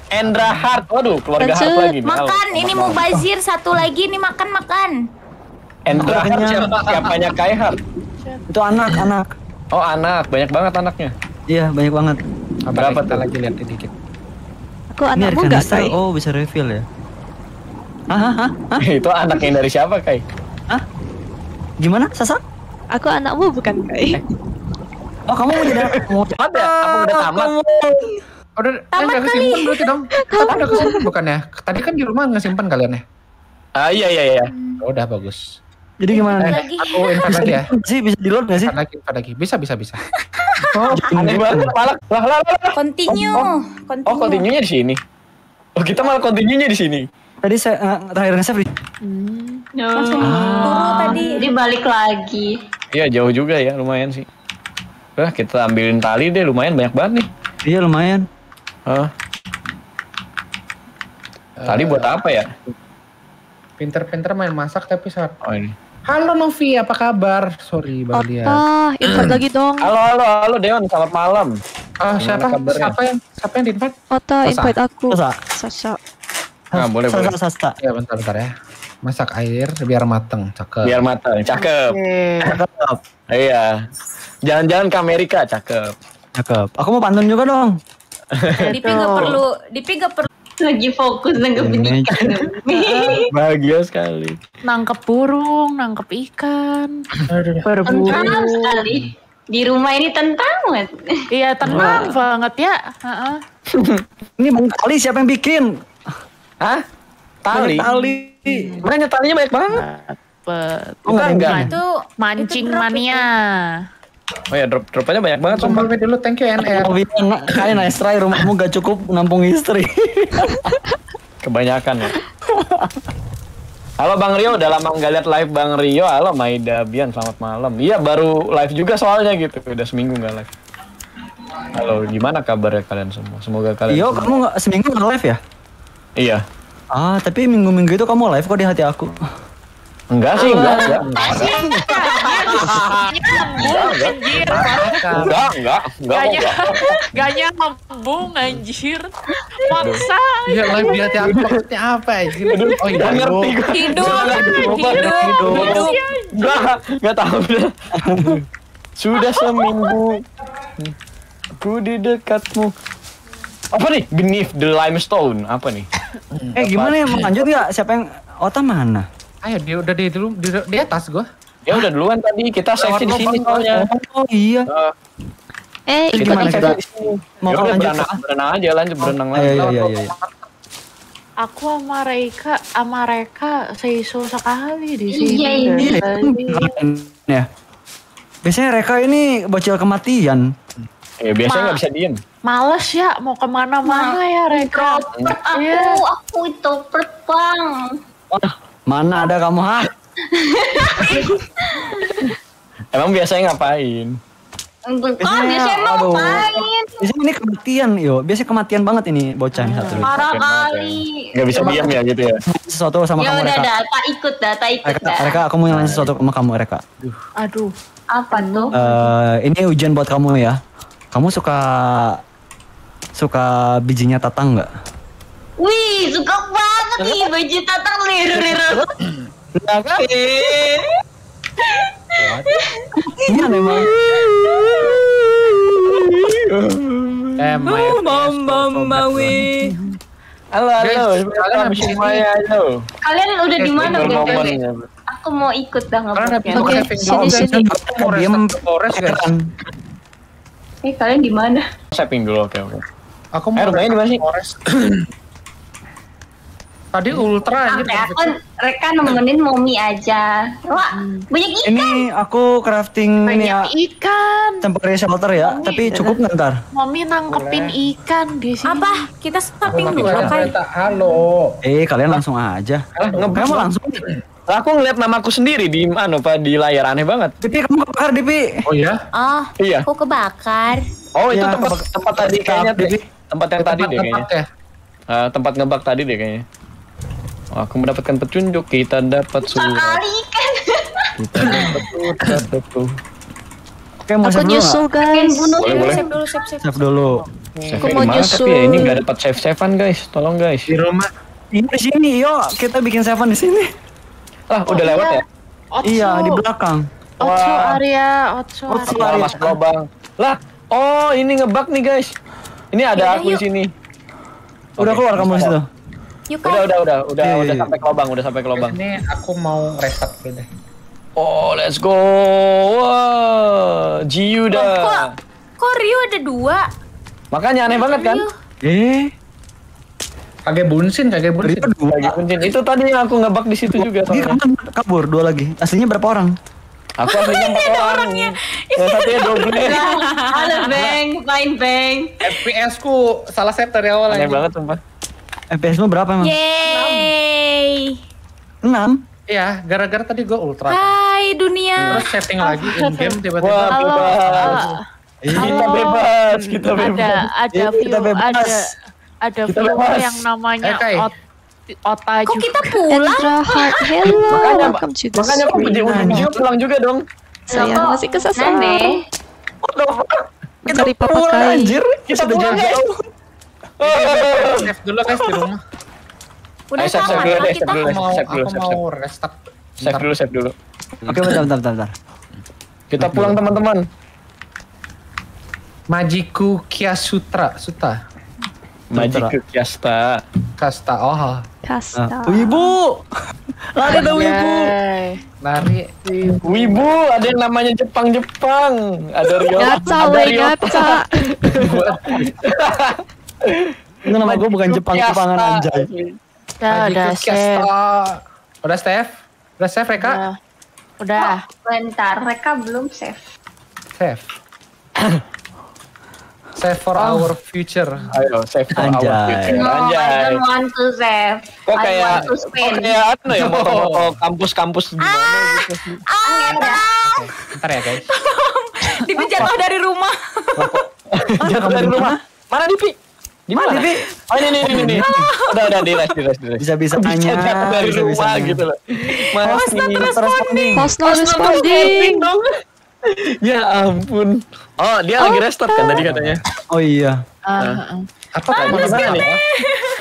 Hendra Hart. Waduh, keluarga Hart lagi nih. Makan, halo. Ini Mubazir satu lagi nih makan-makan. Hendra Hart siapa? Siapanya Kye Hart? Itu anak-anak. Oh, anak. Banyak banget anaknya. Iya, banyak banget. Berapa tuh lagi lihat dikit. Aku anakmu enggak tahu. Oh, bisa reveal ya. Hah, hah, hah. Itu anaknya dari siapa, Kye? Hah? Gimana, Sasa? Aku anakmu bukan, Kye. Oh, kamu mau jadi anak? Mau tamat ya? Aku udah tamat. Udah, tamat eh, kali. Berarti dong. Kamu udah kesimpan bukan ya? Tadi kan di rumah ngesimpan kalian ya? Ah, iya, iya, iya. Oh, udah, bagus. Jadi gimana nih? Eh, aku invite lagi ya? Bisa, bisa di load gak sih? Lagi, lagi. Bisa, bisa, bisa. Oh, aneh banget. Malah, lah, lah, lah. Continue. Oh, continue. Oh, continue-nya di sini. Oh, kita malah continue-nya di sini. Tadi saya uh, terakhir nge-save di... Hmm. No. Langsung ah. tadi. Jadi balik lagi. Iya jauh juga ya, lumayan sih. Nah, kita ambilin tali deh, lumayan banyak banget nih. Iya lumayan. Huh? Tali uh, buat apa ya? Pinter-pinter main masak tapi saat... Oh ini. Halo Novi, apa kabar? Sorry Bang Dian. Ah, invite lagi dong. Halo, halo, halo Deon, selamat malam. Oh, siapa? Siapa yang, siapa yang di-invite? Ota, invite aku. Sasa. Sasa. Nah, boleh, boleh. Ya, bentar, bentar ya. Masak air biar mateng, cakep. Biar mateng, cakep. Cakep. Iya. Jangan-jangan ke Amerika, cakep. Cakep. Aku mau pantun juga dong. Dipi gak perlu, Dipi gak perlu lagi fokus nangkep ikan. Bahagia sekali. Nangkep burung, nangkep ikan. Berburu. Tentang sekali. Di rumah ini tentang banget. Iya, tentang banget ya. Ini Bang Tali siapa yang bikin? Hah? Tali? Tali. Mana talinya banyak banget. Bukan enggak. Itu mancing mania. Oh ya drop dropannya banyak banget. Sumpah dulu thank you N R. Kalian nice try, rumahmu gak cukup nampung istri. Kebanyakan ya. Halo Bang Rio, udah lama nggak lihat live Bang Rio. Halo Maida Bian, selamat malam. Iya baru live juga soalnya gitu. Udah seminggu nggak live. Halo, gimana kabarnya kalian semua? Semoga kalian. Rio, kamu nggak seminggu nggak live ya? Iya. Ah, tapi minggu-minggu itu kamu live kok di hati aku. Enggak sih, enggak, enggak. Enggak, enggak, enggak. Gaknya ngambung, anjir. Maksa. Iya, live di hati aku maksudnya apa ya? Oh, iya. Ngerti gue. Hidup, hidup, hidup. Enggak, enggak tahu. Sudah seminggu ku di dekatmu. Apa nih? Beneath the limestone. Apa nih? Eh gimana ya? Mau lanjut gak? Siapa yang... Ota mana? Ayo dia udah di, dulu, di, di atas gua. Dia udah duluan tadi. Kita sesi di sini soalnya. Oh iya. Uh, eh kita gimana kita? Mau lanjut? Berenang, berenang aja lanjut. Berenang oh, lanjut. Iya, iya, iya, iya. Aku sama Reca, sama Reca seiso sekali di sini. Iya ini. Ya. Biasanya Reca ini bocil kematian. Ya, biasanya nggak bisa diem. Males ya, mau kemana-mana ya Reca. Aku, aku introvert Bang. Oh, mana ada kamu ha? Emang biasanya ngapain? Biasanya, biasanya emang aduh, ngapain? Biasanya ini kematian yo, biasanya kematian banget ini bocah ini satu. Parah kali. Nggak bisa diem ya gitu ya. Sesuatu sama kamu Reca. Ya udah data ikut, data ikut. Reca, Reca aku mau nyalain sesuatu sama kamu Reca. Aduh. Aduh. Apa tuh? Uh, ini ujian buat kamu ya. Kamu suka suka bijinya tatang nggak? Wih, suka banget nih biji tatang liru-liru. Kenapa? Iya memang. Bom bom bawi. Halo halo. Kalian udah di mana? Aku aku mau ikut dah ngebutnya. Oke, sini sini. Forest guys. Eh, kalian di mana? Saping dulu, oke oke. Aku mau rumahnya di mana sih? Tadi ultra aja. Aku Reca nemenin Momi aja. Wah, banyak ikan. Ini aku crafting banyak ikan. Temporary shelter ya, tapi cukup ntar. Momi nangkepin ikan di sini. Apa? Kita saping dulu apa? Halo. Eh, kalian langsung aja. Ngebut langsung. Aku ngeliat namaku sendiri di mana Pak, di layar, aneh banget. Dipi, kamu kebakar, Dipi. Oh iya? Oh, iya. Aku kebakar. Oh, itu tempat tempat tadi kayaknya, Dipi. Tempat yang tadi deh kayaknya. Tempat ngebak tadi deh kayaknya. Aku mendapatkan petunjuk, kita dapat surat. Kita dapat surat itu. Oke, mau aku nyusul guys. Boleh, boleh. Save dulu, save, save. Save dulu. Aku mau nyusul. Tapi ya ini nggak dapat save savean guys, tolong guys. Di rumah. Ini di sini, yuk kita bikin savean di sini. Lah, udah lewat ya? Iya, di belakang. Otso area, Otso area. Mas Lobang. Lah, oh ini ngebug nih guys. Ini ada aku di sini. Udah keluar kamu di situ. Udah, udah, udah, udah, yeah, udah sampai ke lubang, udah sampai ke lubang. Ini aku mau reset gitu. Oh, let's go. Wah, Jiu dah. Kok, kok Ryo ada dua? Makanya aneh Ryo banget kan? Eh, kagak bunsin, kagak bunsin. Ryo dua, kagak bunsin. Itu tadi yang aku ngebug di situ juga. Iya, kabur dua lagi. Aslinya berapa orang? Aku aslinya empat orang. Yang satunya double. Halo Bang, main Bang. F P S ku salah set dari awal. Aneh banget sumpah. F P S-mu berapa emang? Yeay! enam? Iya, gara-gara tadi gue ultra. Hai dunia! Terus setting lagi in-game tiba-tiba. Wah, bebas! Kita bebas! Kita bebas! Ada viewer yang namanya Ota juga. Kok kita pulang? Hello, welcome to the screen. Makanya aku berjauh-jauh pulang juga dong. Saya masih kesasar. What the fuck? Kita pulang anjir! Kita pulang guys! Save dulu guys di rumah. Udah sama dulu, kita mau mau restart. Save dulu, save dulu. Oke, bentar, bentar, bentar. Kita pulang teman-teman. Majiku Kya Sutra, Suta. Majiku Kya Suta. Kasta, oh. Kasta. Wibu. Lari ada Wibu. Lari. Wibu, ada yang namanya Jepang-Jepang. Ada Ryo. Gaca, wey, gaca. Itu nama gue bukan Jepang-Jepangan anjay. Udah, udah save. Udah save? Udah save Reca? Udah. Bentar, Reca belum save. Save. Save for our future. Ayo, save for our future. No, I don't want to save. Kok kayak, kok kayak apa ya, mau kampus-kampus gimana gitu. Bentar ya guys. Dipi jatuh dari rumah. Jatuh dari rumah? Mana Dipi? Gimana? Dipi? Oh ini, ini, ini, ini. Udah, udah, di rest, di rest, di rest. Bisa-bisa tanya, bisa-bisa tanya. Gitu loh. Mas not responding. Mas not responding. Ya ampun. Oh, dia lagi restart kan tadi katanya. Oh iya. Apa kamu gimana nih?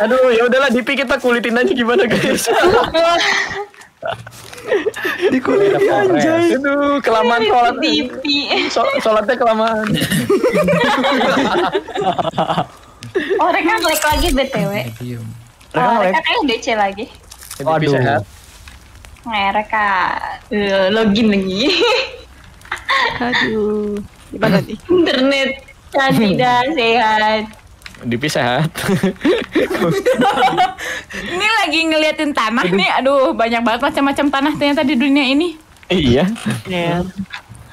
Aduh, yaudahlah Dipi, kita kulitin aja gimana guys. Dikuliti anjay. Aduh, kelamaan sholat. Dipi. Sholatnya kelamaan. Oh, Reca nge-lag lagi B T W. Oh, Reca kayak D C lagi. Waduh. Nah, Reca login lagi. Aduh. Gimana nih? Internet kan tidak sehat. Dipi sehat. Ini lagi ngeliatin tanah nih. Aduh, banyak banget macam-macam tanah ternyata di dunia ini. Iya. Iya.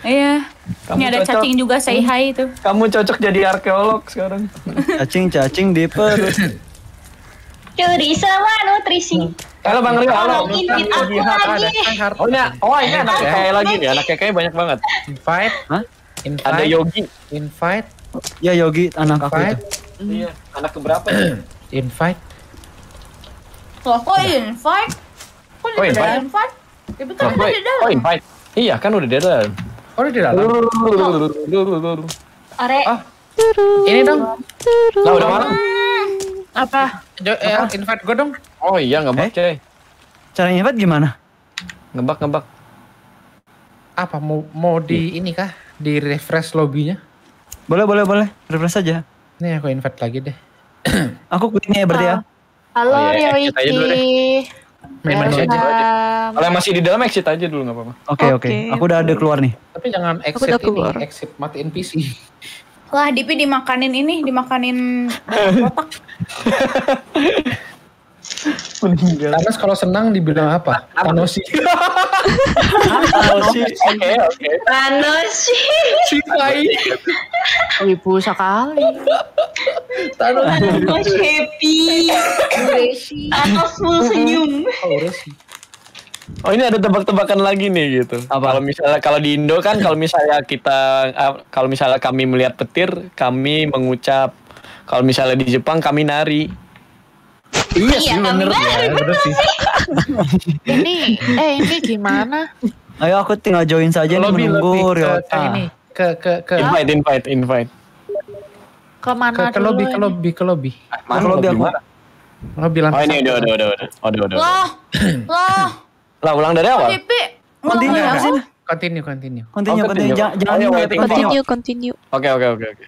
Iya, ini ada cocok. Cacing juga, say hi itu. Kamu cocok jadi arkeolog sekarang. Cacing-cacing di perut. Curi sama nutrisi. Halo Bang Ryo, halo. Invite aku lagi. Oh ini, oh ini anak K K lagi nih, anak K K banyak banget. Invite, ada Yogi. Invite. Ya Yogi, anak aku itu. Iya, anak keberapa ya? Invite. Loh kok invite? Kok udah ada invite? Ya betul, udah ada dalam. Oh invite, iya kan udah ada dalam. Oh, di dalam. Ore. Ah. Ini dong. Lah udah malam. Apa? Eh, invite gue dong. Oh iya, ngebak, coy. Caranya invite gimana? Ngebak, ngebak. Apa mau mau di ini kah? Di refresh lobbynya? Boleh, boleh, boleh. Refresh aja. Nih aku invite lagi deh. Aku quit nih berarti ya. Halo Ryo Iki. Main maju aja. Kalau yang masih di dalam exit aja dulu nggak apa-apa. Oke okay, oke. Okay. Okay. Aku udah ada keluar nih. Tapi jangan exit ini, exit matiin P C. Wah, Dipi dimakanin ini, dimakanin kotak. Meninggal. Thanos kalau senang dibilang apa? Thanosi. Thanosi. Oke oke. Thanosi. Cikai. Ibu sekali. Thanos happy. Thanos full senyum. Oh, ini ada tebak-tebakan lagi nih gitu. Kalau misalnya kalau di Indo kan kalau misalnya kita kalau misalnya kami melihat petir, kami mengucap. Kalau misalnya di Jepang kami nari. Iya, iya bener, bener, bener sih. Ini, eh ini gimana? Ayo aku tinggal join saja nih menunggu Ryota. Ke, ke, ke. Invite, invite, invite. Kemana dulu? Ke lobby, ke lobby, ke lobby. Ke lobby aku. Lobby lantai. Oh ini udah, udah, udah, udah, udah, udah. Loh, loh. Lah ulang dari awal? Continue, continue, continue. Continue, continue. Continue, continue. Oke, oke, oke, oke.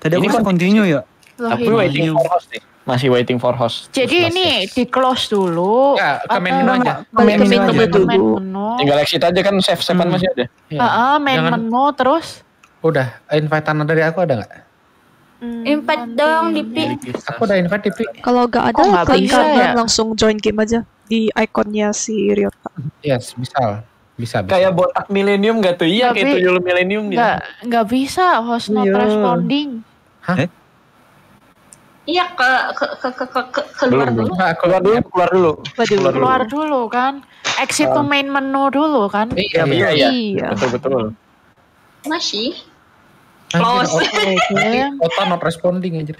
Tadi aku kan continue ya? Tapi waiting for host nih. Masih waiting for host. Jadi Plus ini plus. Di close dulu. Ya, ke main menu aja. Balik ke main menu dulu. Tinggal exit aja kan save savean hmm. masih ada. Heeh, ya. uh, main Jangan. menu terus. Udah, invite-an dari aku ada enggak? Hmm, invite dong Dipi. Aku udah invite Dipi. Kalau enggak ada oh, klik ya. Langsung join game aja di ikonnya si Ryota. Yes, bisa. Bisa, bisa. Kayak botak milenium enggak tuh? Iya, kayak tuyul milenium dia. Enggak, enggak bisa host not yeah. responding. Hah? Eh? Iya ke ke ke ke ke keluar dulu. Nah, keluar dulu, keluar dulu. Keluar, keluar dulu. dulu kan. Exit uh. to main menu dulu kan. Iya iya. iya. iya. Betul betul. Masih. Close. Otak not responding aja.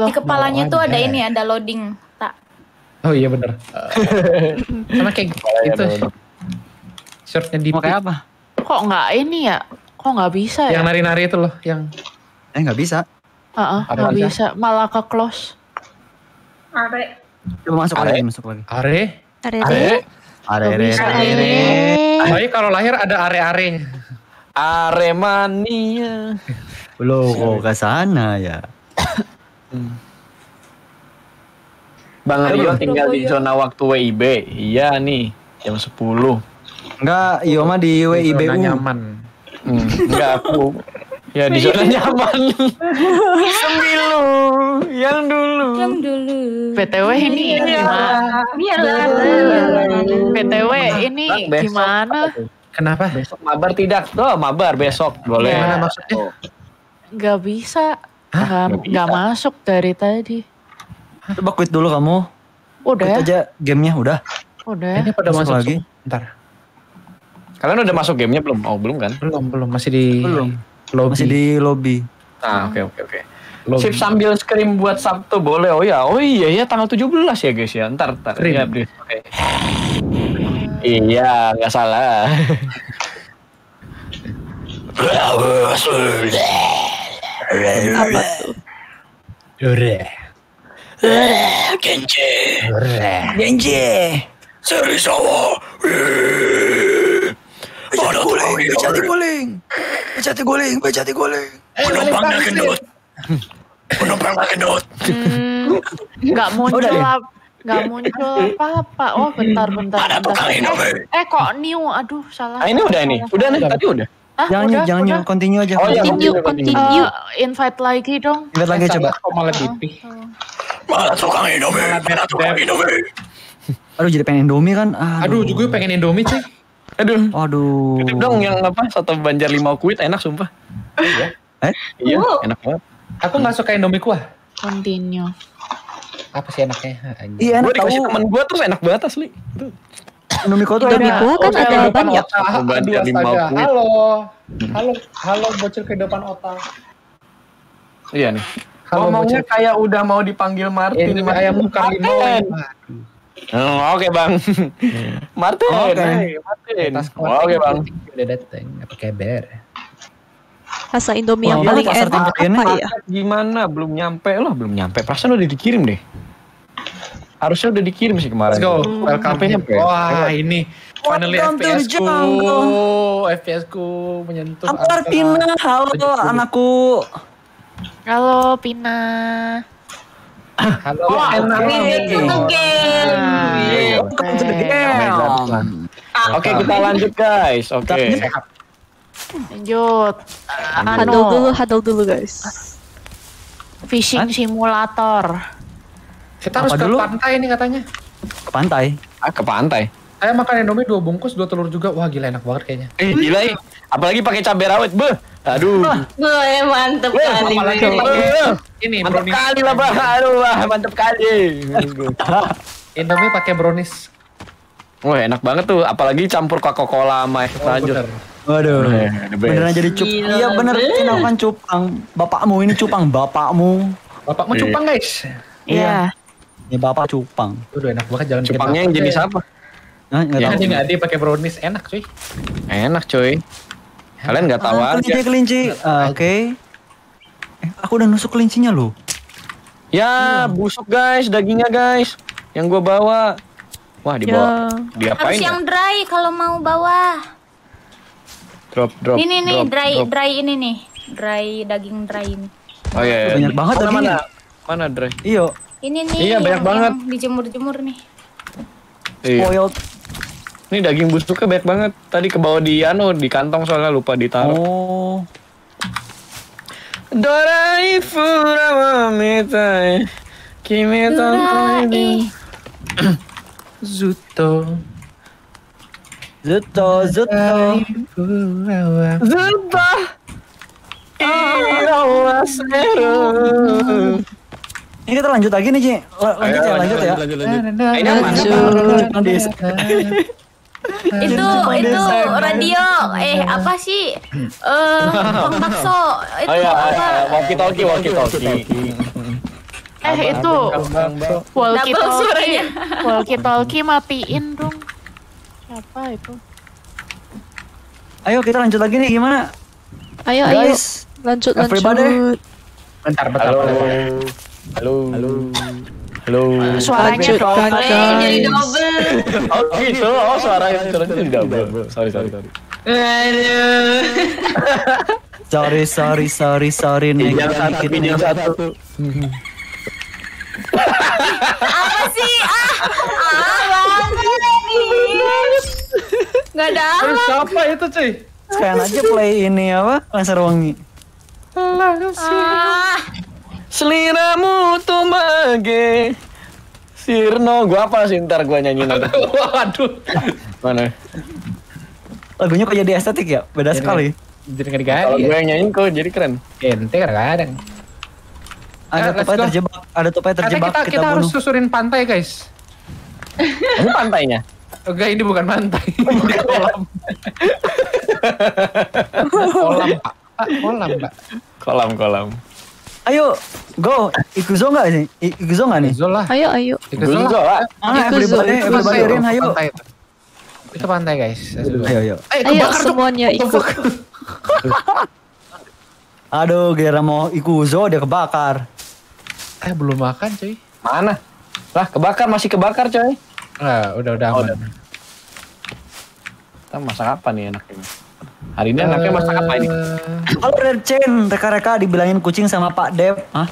Di kepalanya tuh ada ini, ada loading tak. Oh iya benar. Sama kayak gitu. Shirtnya di pakai apa? Kok nggak ini ya? Kok nggak bisa yang ya? Yang nari-nari itu loh, yang... Eh nggak bisa. Uh-uh, nggak bisa, malah ke close. Are. Coba masuk are. lagi, masuk lagi. Are. Are. Are. Are. Are. Are. Are. Kalau lahir ada are-are. Aremania. Loh kok ke sana ya? Bang Rio tinggal di zona waktu W I B. Iya nih, jam sepuluh. Enggak, Iyo mah di W I B U. Zona nyaman. Hmm, enggak aku ya di zona nyaman. Sembilu yang dulu yang dulu P T W ini gimana? P T W ini gimana? Kenapa? Besok mabar tidak? Oh mabar besok boleh. Gimana maksudnya? Gak bisa. Hah? Gak, gak masuk dari tadi. Coba quit dulu kamu. Udah quit aja gamenya udah. Udah. Ini pada masuk, masuk lagi. Ntar. Kalian udah masuk gamenya belum? Oh belum kan? Belum, belum. Masih di belum. lobby. Masih di lobby. Nah oke oke oke. Sip sambil scream buat Sabtu boleh. Oh iya, oh iya ya tanggal tujuh belas ya guys ya. Ntar, ntar. Ya, oke. Okay. Iya, nggak salah. Apa tuh? Dure. Genji. Genji. Serisawa. Bocah guling, bocah guling, bocah guling, bocah guling. Penumpang nak kendut, penumpang nak kendut. Gak muncul, gak muncul apa-apa. Oh bentar, bentar. Ada tukang ini. Eh kok new? Aduh salah. Ini udah ini, udah nih tadi udah. Jangan new, jangan new, continue aja. Continue, continue. Invite lagi dong. Invite lagi coba. Malah Dipi. Malah tukang ini, malah tukang ini. Aduh jadi pengen Indomie kan? Aduh juga pengen Indomie sih. Aduh, aduh. Titip dong yang apa? Soto Banjar lima kuit enak sumpah. Iya. Eh? Iya, enak banget. Aku enggak suka Indomie kuah. Continue. Apa sih enaknya? Iya, enak. Gua dikasih temen gua terus enak banget asli. Indomie kuah tuh Indomie kuah kan ada banyak. Soto Banjar lima kuit. Halo. Halo, halo bocil kehidupan otak. Iya nih. Ngomongnya kayak udah mau dipanggil Martin, ayam muka lima. Oh, oke okay, bang, Martin, okay. Martin, oh, oke okay, bang, udah dateng, apa kabar? Rasa Indomie yang paling enak apa ya? Gimana? Belum nyampe loh, belum nyampe. Perasaan udah dikirim deh. Harusnya udah dikirim sih kemarin. Let's go, hmm. welcome. Sampai wah ini, finally F P S-ku, F P S-ku menyentuh. Antar Pina, halo anakku. Halo Pina. Halo, oh, I'm married to the game. Welcome to the game. Oke, kita lanjut guys. Oke. Okay. Lanjut. Hadal dulu, hadal dulu guys. Fishing simulator. Kita harus ke pantai ini katanya. Ke pantai? Ah, ke pantai. Saya makan Indomie dua bungkus, dua telur juga. Wah, gila enak banget kayaknya. Eh, gila ya. Apalagi pakai cabai rawit, beuh. Aduh. Beuh, mantep kali. Ini mantep kali lah, bah. Aduh, bah, mantep kali. Indomie pakai brownies. Wah, enak banget tuh. Apalagi campur Coca-Cola sama es lanjut. Waduh, beneran jadi cupang. Iya bener, kenapa cupang. Bapakmu, ini cupang. Bapakmu. Bapakmu cupang, guys. Iya. Ini bapak cupang. Udah enak banget jalan. Cupangnya yang jenis apa? Nah, ya, ini ada pakai brownies enak cuy. Enak cuy. Kalian nggak tahu aja. Kelinci, kelinci. Uh, Oke. Okay. Eh, aku udah nusuk kelincinya loh. Ya, hmm. busuk guys, dagingnya guys. Yang gua bawa. Wah, dibawa. Ya. Diapain? Harus yang dry kalau mau bawa. Drop, drop. Ini nih, drop, dry, drop. dry ini nih. Dry daging dry ini. Oh iya. Banyak banget oh, dagingnya. Mana, mana dry? Iya. Ini nih. Iya, banyak banget. Dijemur-jemur nih. Spoiled. Iya. Ini daging busuknya banyak banget. Tadi kebawa di ano di kantong soalnya lupa ditaruh. Oh. Dorai furama metai. Kimi tomoe. Zuto. Zuto, zuto. Zuto. Irawa seru. Ini kita lanjut lagi nih, Ci. Lanjut ya, lanjut ya. Lanjut, lanjut. Ini masuk. Itu itu radio eh apa sih eh pang bakso itu apa walkie talkie walkie talkie eh itu walkie talkie walkie talkie matiin dong siapa itu. Ayo kita lanjut lagi nih gimana ayo ayo lanjut lanjut bentar bentar halo halo Halo. Suaranya double, jadi double. Oh gitu, oh suaranya jadi double. Sorry, sorry, sorry. Aduh. Sorry, sorry, sorry, sorry. Yang satu, yang satu. Apa sih? Ah, ah, nangis. Gak ada apa. Siapa itu cuy? Sekarang aja play ini apa? Laser wangi. Langsung. Seliramu tuh mage Sirno, gua apa sih ntar gua nyanyi nanti. Waduh. Mana? Lagunya kok jadi estetik ya? Beda jadi, sekali. Jadi nggak digali. Kalau ya. Gue yang nyanyiin kok jadi keren. Ente kadang-kadang. Ada nah, topeng terjebak, ada topeng terjebak. Kita, kita, kita harus susurin pantai guys. Ini pantainya? Oke, ini bukan pantai. Ini kolam. Kolam pak, kolam pak. Kolam kolam. Ayo, go. Ikuzo nggak sih? Ikuzo nggak nih? Ikuzo lah. Ayo, ayo. Ikuzo lah. Ah, Ikuzo. Everybody, ayo. Kita pantai guys. Ayo, ayo. Ayo, semuanya ikut. Aduh, gara mau Ikuzo dia kebakar. Eh, belum makan cuy. Mana? Lah, kebakar. Masih kebakar coy. Nah, udah, udah aman. Kita masak apa nih enaknya? Hari ini anaknya masak apa ini? Kalau Red Chain, reka-reka dibilangin kucing sama Pak Dep. Hah?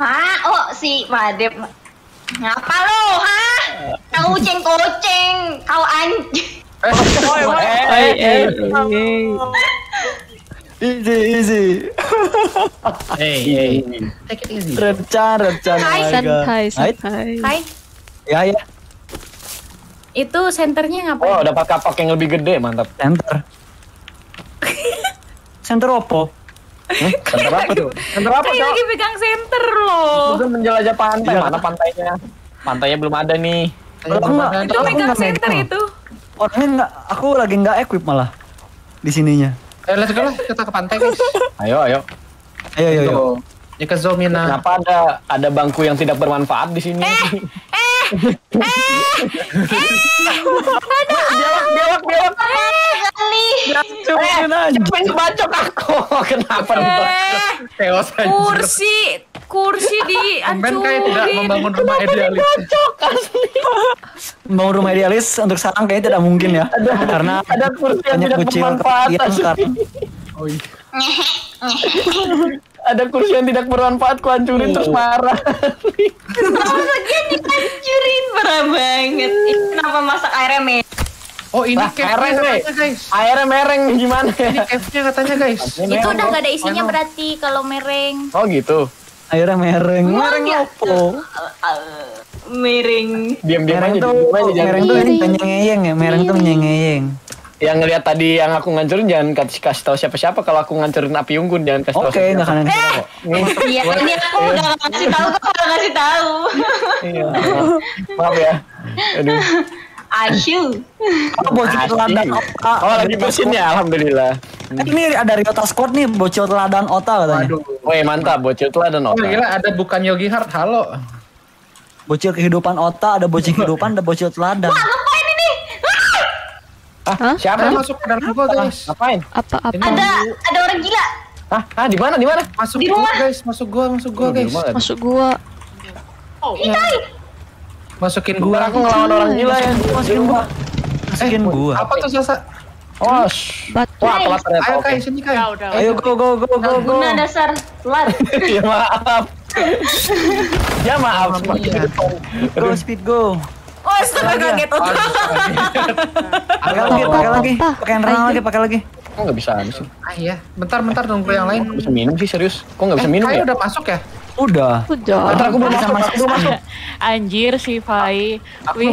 Hah? Oh si Pak Dep. Ngapa lo? Hah? Kau kucing-kucing. Kau anjing. Eh, eh, eh. Easy, easy. Hey, hey. Take it easy. Red Chain, Red Chain. Hai, hai, hai. Hai. Ya, ya. Itu senternya ngapain? Oh, dapat kapak yang lebih gede, mantap. Center. Center opo? Eh, center apa tuh? Center apa? Kayak lagi pegang center loh. Itu menjelajah pantai. Mana pantainya? Pantainya belum ada nih. Itu pegang center itu. Orangnya nggak, aku lagi nggak equip malah di sininya. Eh, let's go lah, kita ke pantai guys. Ayo, ayo. Ayo, ayo, ayo. Ya ke Zomina. Kenapa ada ada bangku yang tidak bermanfaat di sini? Eh, eh, eh, eh. Belok, belok, belok. Cuman eh, bacok aku. Kenapa dibacok? Kursi, kursi dihancurin. Kayak tidak membangun rumah idealis. Bacok asli. Membangun rumah idealis untuk sekarang kayaknya tidak mungkin ya. Ada, karena ada kursi yang tidak bermanfaat. Oh iya. Ada kursi yang tidak bermanfaat, ku hancurin oh. terus marah. Maksudnya dihancurin, parah banget. Ini kenapa masak airnya mereng? Oh ini nah, cave-nya katanya guys. Airnya mereng gimana ya? Ini cave-nya katanya guys. Itu udah gak ada isinya berarti kalau mereng. Oh gitu. Airnya mereng. Mereng apa? Mereng. Diam-diam aja tuh. Mereng tuh nyengeng ya, mereng tuh nyengeng. Yang ngelihat tadi yang aku ngancurin jangan kasih kasih tahu siapa-siapa. Kalau aku ngancurin api unggun jangan kasih tahu. Oke, enggak akan ngasih. Iya, ini aku udah ngasih tahu kok, enggak ngasih tahu. Iya. Maaf ya. Aduh. Asyu. Kalau bocil teladan Ota. Oh, lagi bosin ya, alhamdulillah. Ini ada Ryota Stewart nih, bocil teladan Ota katanya. Aduh. Woi, mantap bocil teladan Ota. Gila, ada bukan Yogi Hart. Halo. Bocil kehidupan Ota, ada bocil kehidupan, ada bocil teladan. Hah? Siapa yang masuk ke dalam gua guys? Ngapain? Apa, apa? Ada ada orang gila. Hah? Ah, di mana? Di mana? Masuk di rumah gua, guys, masuk gua, masuk gua oh, guys. Rumah, masuk gua. Oh. Ini tai. Masukin gua. Bentar aku ngelawan orang gila ya. Masukin gua. Masukin gua. Apa tuh Sasa? Oh. Wah, telat ternyata. Ayo guys, sini guys. Ayo go go go go go. Guna dasar telat. Ya maaf. Ya maaf. Go speed go. Oh, astaga, kaget otak. Pakai lagi, pakai lagi. Pakai renang lagi, pakai lagi. Kok enggak bisa habis sih? Ah iya, bentar bentar nunggu yang lain. Bisa minum sih serius. Kok enggak bisa minum ya? Udah masuk ya? Udah. Udah. Bentar aku belum masuk, belum masuk. Anjir si Fai. Wih,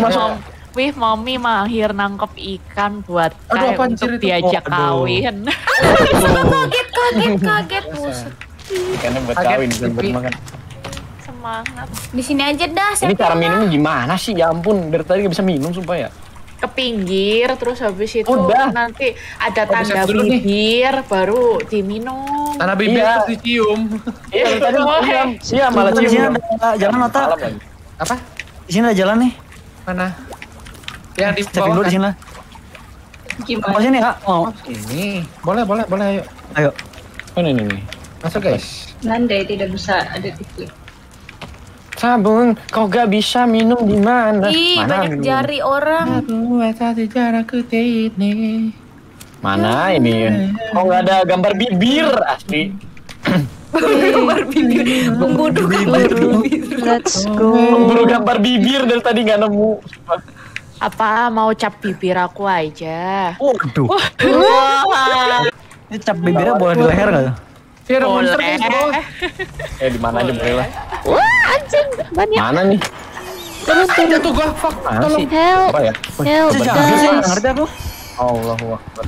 wih, Mommy mahir nangkep ikan buat Kai untuk diajak kawin. Kaget, kaget, kaget. Ikannya buat kawin, bukan buat makan. Di sini aja dah. Ini cara minumnya gimana sih? Ya ampun, dari tadi gak bisa minum sumpah ya. Ke pinggir, terus habis itu udah. Nanti ada tanda oh, bibir, nih. Baru diminum. Tanda bibir iya. Terus dicium. Iya, tadi mau cium. Iya, malah cium. Jangan otak. Apa? Di sini ada jalan nih. Mana? Yang di bawah di sini lah. Gimana? Sini, Kak. Oh, ini. Boleh, boleh, boleh ayo. Ayo. Mana ini nih? Masuk, guys. Nandai tidak bisa ada tipu. Sabun, kau gak bisa minum di mana? Ih, banyak minum? Jari orang. Mana ini? Kok gak ada gambar bibir asli? Gambar bibir, membunuh gambar bibir. Let's go. Memburu gambar bibir dari tadi gak nemu. Apa mau cap bibir aku aja? Waduh. Wah. Ini cap bibirnya boleh di leher gak? Iya, ada monster guys, bos. Eh, di mana aja boleh lah. Wah, anjing. Banyak. Mana nih? Terus turun tuh gua, fuck. Tolong. Help. Help, guys. Ngerti aku? Allahu Akbar.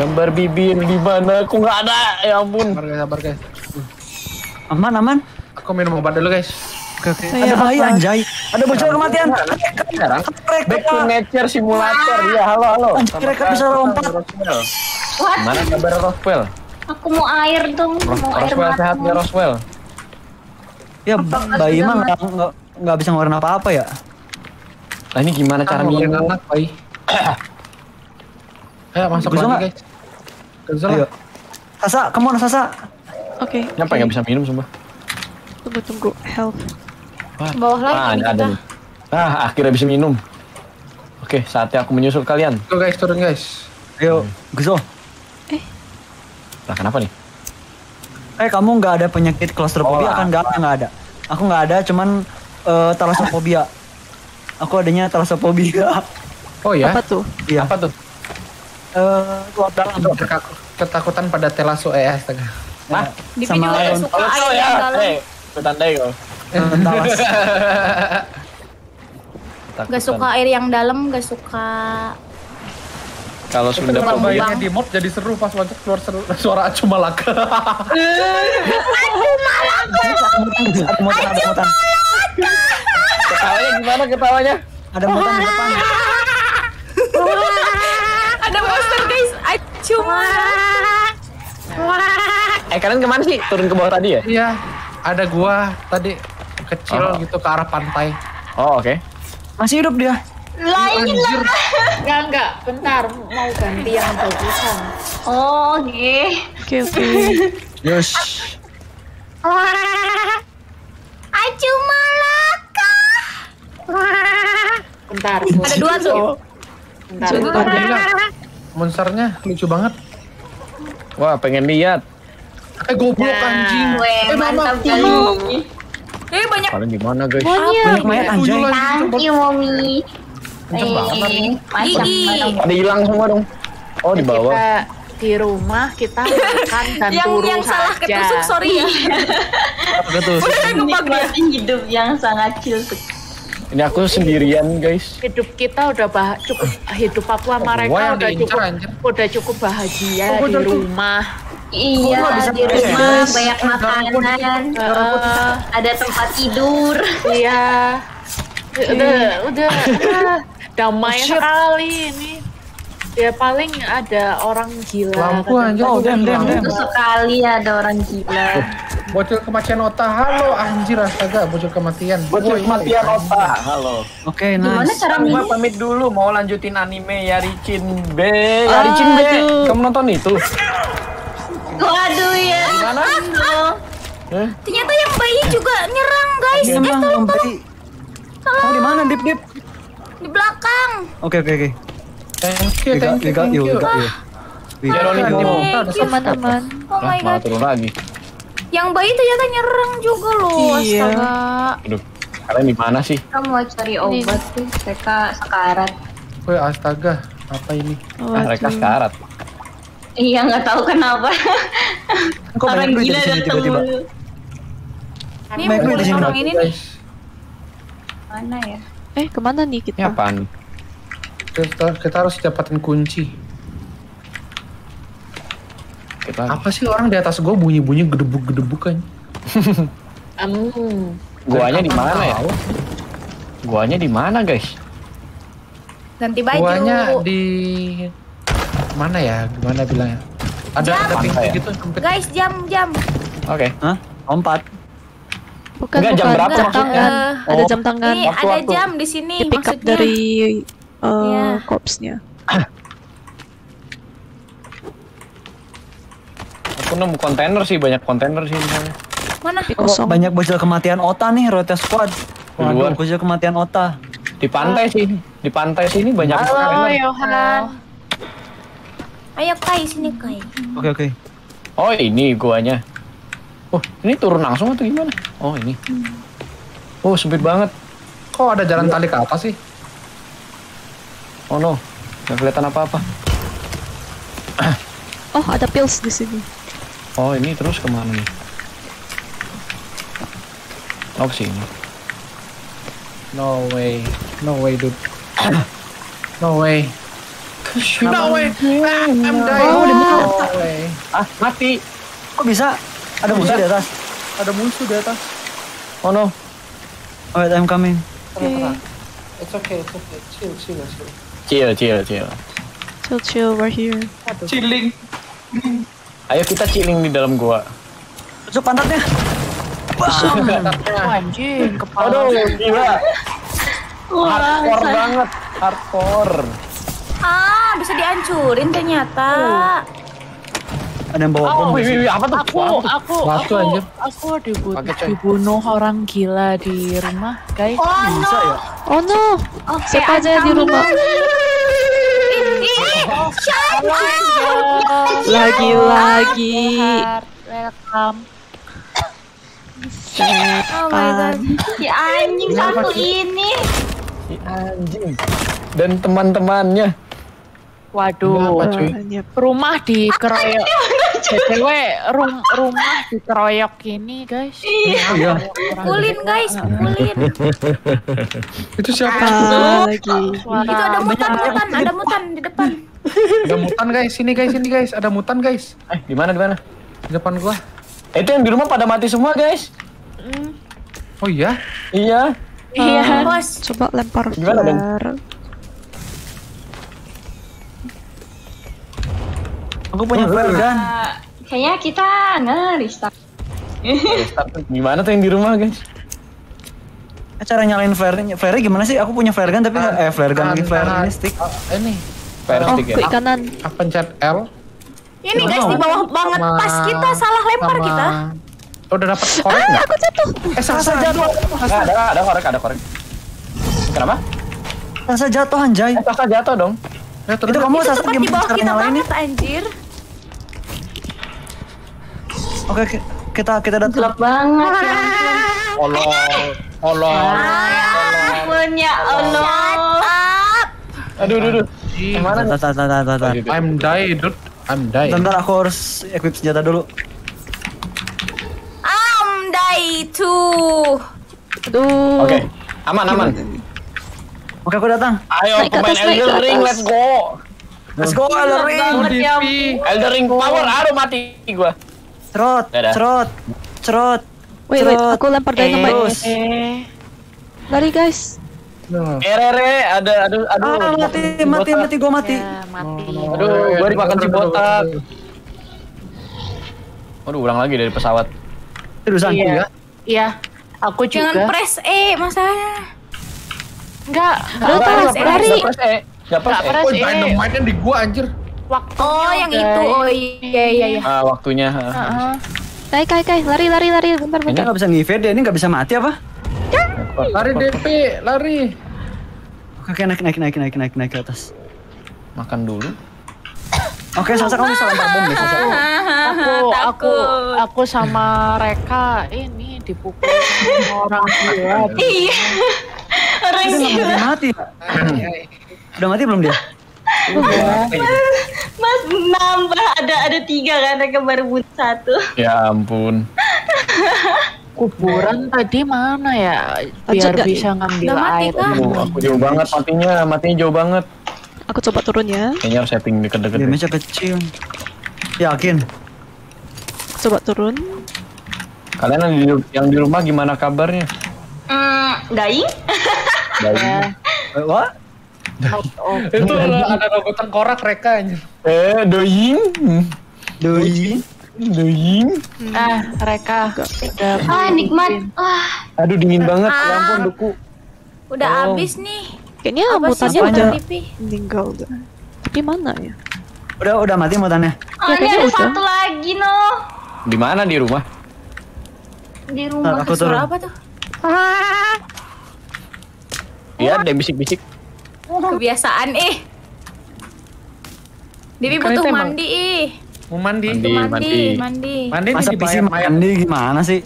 Gambar bibir di mana? Aku enggak ada. Ya ampun. Sabar, sabar, guys. Aman, aman. Aku minum obat dulu, guys. Oke, ada bahaya anjay. Ada bocor kematian. Sekarang back to nature simulator. Ya, halo, halo. Mereka bisa lompat. Mana gambar Roswell? Aku mau air dong, Ros mau Roswell, air matang. Sehat ya Roswell? Ya, Bayi mah nggak bisa ngeluarin apa-apa ya? Nah ini gimana cara minum? Anak, Bayi. Ayo masuk lagi guys. Ayo. Sasa, come on Sasa. Oke. Okay. Nyampe nggak bisa minum sumpah. Tunggu, tunggu, help. Bawah lagi ada nih. Ah, akhirnya bisa minum. Oke, saatnya aku menyusul kalian. Tuh guys, turun guys. Ayo, Guzo. Nah, kenapa nih? Eh, kamu nggak ada penyakit klaustrofobia oh, kan? Nggak ada, nggak ada. Aku nggak ada, cuman uh, talasophobia. Aku adanya talasophobia. Oh ya? Apa tuh? Iya. Apa tuh? Eh, uh, dalam. Ketakutan pada telaso eh, astaga. Nah, di video yang suka air yang dalam. Eh, betandai kok. Nggak suka air yang dalam, nggak suka... Kalau sudah pembayarnya di mod jadi seru pas wancet keluar seru, suara acu malaka. Acu malaka. Acu malaka. Ketawanya gimana ketawanya? Ada mutan di depan. Ada monster guys. Acu malaka. Eh kalian kemana sih? Turun ke bawah tadi ya? Iya. Ada gua tadi kecil gitu ke arah pantai. Oh oke. Masih hidup dia. Lain lah. Enggak, enggak. Bentar, mau ganti yang bagusan. Oh, oke. Oke, oke. Yes. Acu malaka. Bentar. Ada dua tuh. Bentar. Monsternya lucu banget. Wah, pengen lihat. Eh, goblok nah, anjing. Weh, eh, mantap kali. Eh, banyak. Kalian gimana, guys? Banyak banget anjing. Thank you, Mommy. Eh, ada hilang semua dong. Oh, di bawah. Kita di rumah kita makan dan yang, turun yang salah saja. Ketusuk, sorry ya. Ketusuk. Nikmatin hidup yang sangat chill. Ini aku sendirian, guys. Hidup kita udah bah cukup, hidup aku sama mereka udah cukup, udah cukup bahagia di rumah. Iya, di rumah banyak makanan, uh, ada tempat tidur. Iya, udah, udah, udah damai sekali ini. Ya paling ada orang gila. Lampu anjir, oh dem dem dem. Sekali ada orang gila. Bocil kematian Ota, halo anjir astaga, bocil kematian. Bocil kematian Ota, halo. Oke, nice. Gimana cara gua pamit dulu, mau lanjutin anime Yarichin B. Yarichin B, kamu nonton itu? Waduh ya. Gimana itu? Ternyata yang bayi juga nyerang guys. Eh tolong tolong. Kamu di mana, Dip Dip? Di belakang. Oke oke oke. Thank you, thank you, thank you. Sama teman. Oh my god. Turun lagi. Yang bayi ternyata nyerang juga loh. Iya. Aduh, kalian di mana sih? Kamu mau cari obat tuh, mereka sekarat. Woi astaga, apa ini? Mereka sekarat. Iya nggak tahu kenapa. Orang gila datang dulu. Ini orang ini nih. Mana ya? Eh kemana nih kita? Apaan? Kita, kita harus dapatin kunci. Kita... Apa sih orang di atas gua bunyi-bunyi gedebuk-gedebukan? um, guanya di mana ya? Guanya di mana guys? Ganti baju. Guanya di mana ya? Gimana bilangnya? Ada jam. Ada pintu gitu. Sempit. Guys jam-jam. Oke. Okay. Hah? Empat. Bukan, enggak, bukan jam berapa maksudnya? Oh. Ada jam tangan. Ini waktu, ada waktu. Jam di sini. Di pick up maksudnya. Dari Uh, yeah. Korpsnya. Aku nemu kontainer sih, banyak kontainer sih misalnya. Mana? Kosong. Banyak bocil kematian Ota nih, Ryota Squad. Waduh, bocil kematian Ota. Di pantai ah. sih, di pantai sini banyak kontainer. Halo, Yohan. Ayo Kai, sini Kai. Oke, okay, oke. Okay. Oh, ini guanya. Oh, ini turun langsung atau gimana? Oh, ini. Hmm. Oh, sempit banget. Kok ada jalan tali ke atas sih? Oh no, nggak kelihatan apa-apa. Oh, ada pills di sini. Oh, ini terus kemana nih? Oh, sini. No way, no way, dude. No way. No way. Ah, I'm dying. Oh, no way. Ah, mati. Kok bisa? Ada musuh di atas. Ada musuh di atas. Oh no. Alright, I'm coming. Okay. It's okay, it's okay. Chill, chill, chill. Chill, chill, chill. Chill, chill, we're here. Chilling. Ayo kita chilling di dalam gua. Tusuk pantatnya. Tusuk pantatnya. Anjing, kepala. Aduh, gila. Hardcore banget. Hardcore. Ah, bisa dihancurin ternyata. Ada yang bawa bom. Oh, wih, wih, apa tuh? Aku, aku, aku, aku dibunuh orang gila di rumah, guys. Oh no, oh no, siapa aja di rumah? Lagi-lagi. Welcome. Oh my god, si anjing satu ini. Si anjing dan teman-temannya. Waduh, rumah dikeroyok. B T W rum rumah dikeroyok ini, guys. Iya. Pulin, guys, pulin. Itu siapa lagi? Itu ada mutan-mutan, ada mutan di depan. Ada mutan, guys. Sini, guys, sini, guys. Ada mutan, guys. Eh, di mana, di mana? Di depan gua. Itu yang di rumah pada mati semua, guys. Oh iya? Iya. Iya, bos. Coba lempar. Gimana, Bang? Aku punya flare gun. Kayaknya kita nge-restart. Restart gimana tuh yang di rumah, guys? Cara nyalain flare-nya. Flare-nya gimana sih? Aku punya flare gun tapi nggak. Eh, flare gun lagi, flare ini stick. Ini. Flare stick ya. Oh, ke kanan. Pencet L. Ini guys, di bawah banget. Pas kita salah lempar kita. Udah dapat korek nggak? Ah, aku jatuh. Eh, salah jatuh. Ada, ada korek, ada korek. Kenapa? Salah jatuh, anjay. Salah jatuh dong. Itu kamu salah di bawah kita banget, anjir. Oke, okay, kita kita datang. Gelap banget ya. Allah, Allah. Punya Allah. Aduh, aduh, aduh. Gimana? Tata, tata, tata. I'm die, dude. I'm die. Bentar, aku harus equip senjata dulu. I'm die too. Aduh. Oke, okay. Aman, aman. Oke, okay, aku datang. Ayo, pemain Elden Ring, let's go. Let's go Elden Ring. Elden Ring power, aduh mati gua. Cerot, cerot, cerot. Wait, wait, aku lempar dynamite. Lari guys. Erere, ada, ada, ada. Ah, mati, mati, mati, gua mati. Mati. Aduh, gua dimakan cibotak. Aduh, ulang lagi dari pesawat. Terus santai ya? Iya. Aku juga. Jangan press E, masalahnya. Enggak. Enggak press E, lari. Enggak press E. Oh, dynamite-nya di gua anjir. Waktunya, oh yang guys. Itu, oh iya iya iya. Ah, waktunya. Heeh. Kai kai kai lari lari lari bentar bentar. Ini enggak bisa nge-evade deh, ini enggak bisa mati apa? Ya. Lari D P, lari. Oke, naik naik naik naik naik naik ke atas. Makan dulu. Oke, Sasa kamu bisa lempar bom deh, Sasa. Aku aku aku sama Reca ini dipukul orang gila. Iya. Orang gila. Mati. Udah mati belum dia? Udah. Mas nambah ada ada tiga kan, mereka baru bunuh satu. Ya ampun. Kuburan tadi mana ya? Biar Ajak bisa ngambil air. Aduh, aku jauh banget matinya, matinya jauh banget. Aku coba turun ya. Kayaknya harus setting deket-deket. Ya, meja kecil. Yakin? Coba turun. Kalian yang di, yang di rumah gimana kabarnya? Hmm, dying. Dying. What? Itu ada logo tengkorak mereka anjir. Eh, doying. Doying. Doying. Ah, mereka. Ah, nikmat. Wah. Aduh, dingin banget. Ya ampun, duku. Udah habis nih. Kayaknya mutannya udah meninggal udah. Tapi mana ya? Udah udah mati mutannya. Oh, ini ada satu lagi, no. Di mana di rumah? Di rumah suara apa tuh? Iya, ada bisik-bisik. Kebiasaan ih. Eh. Dewi butuh mandi ih. Eh. Mau mandi. Mandi, mandi, mandi. Mandi, mandi bisa mandi gimana sih?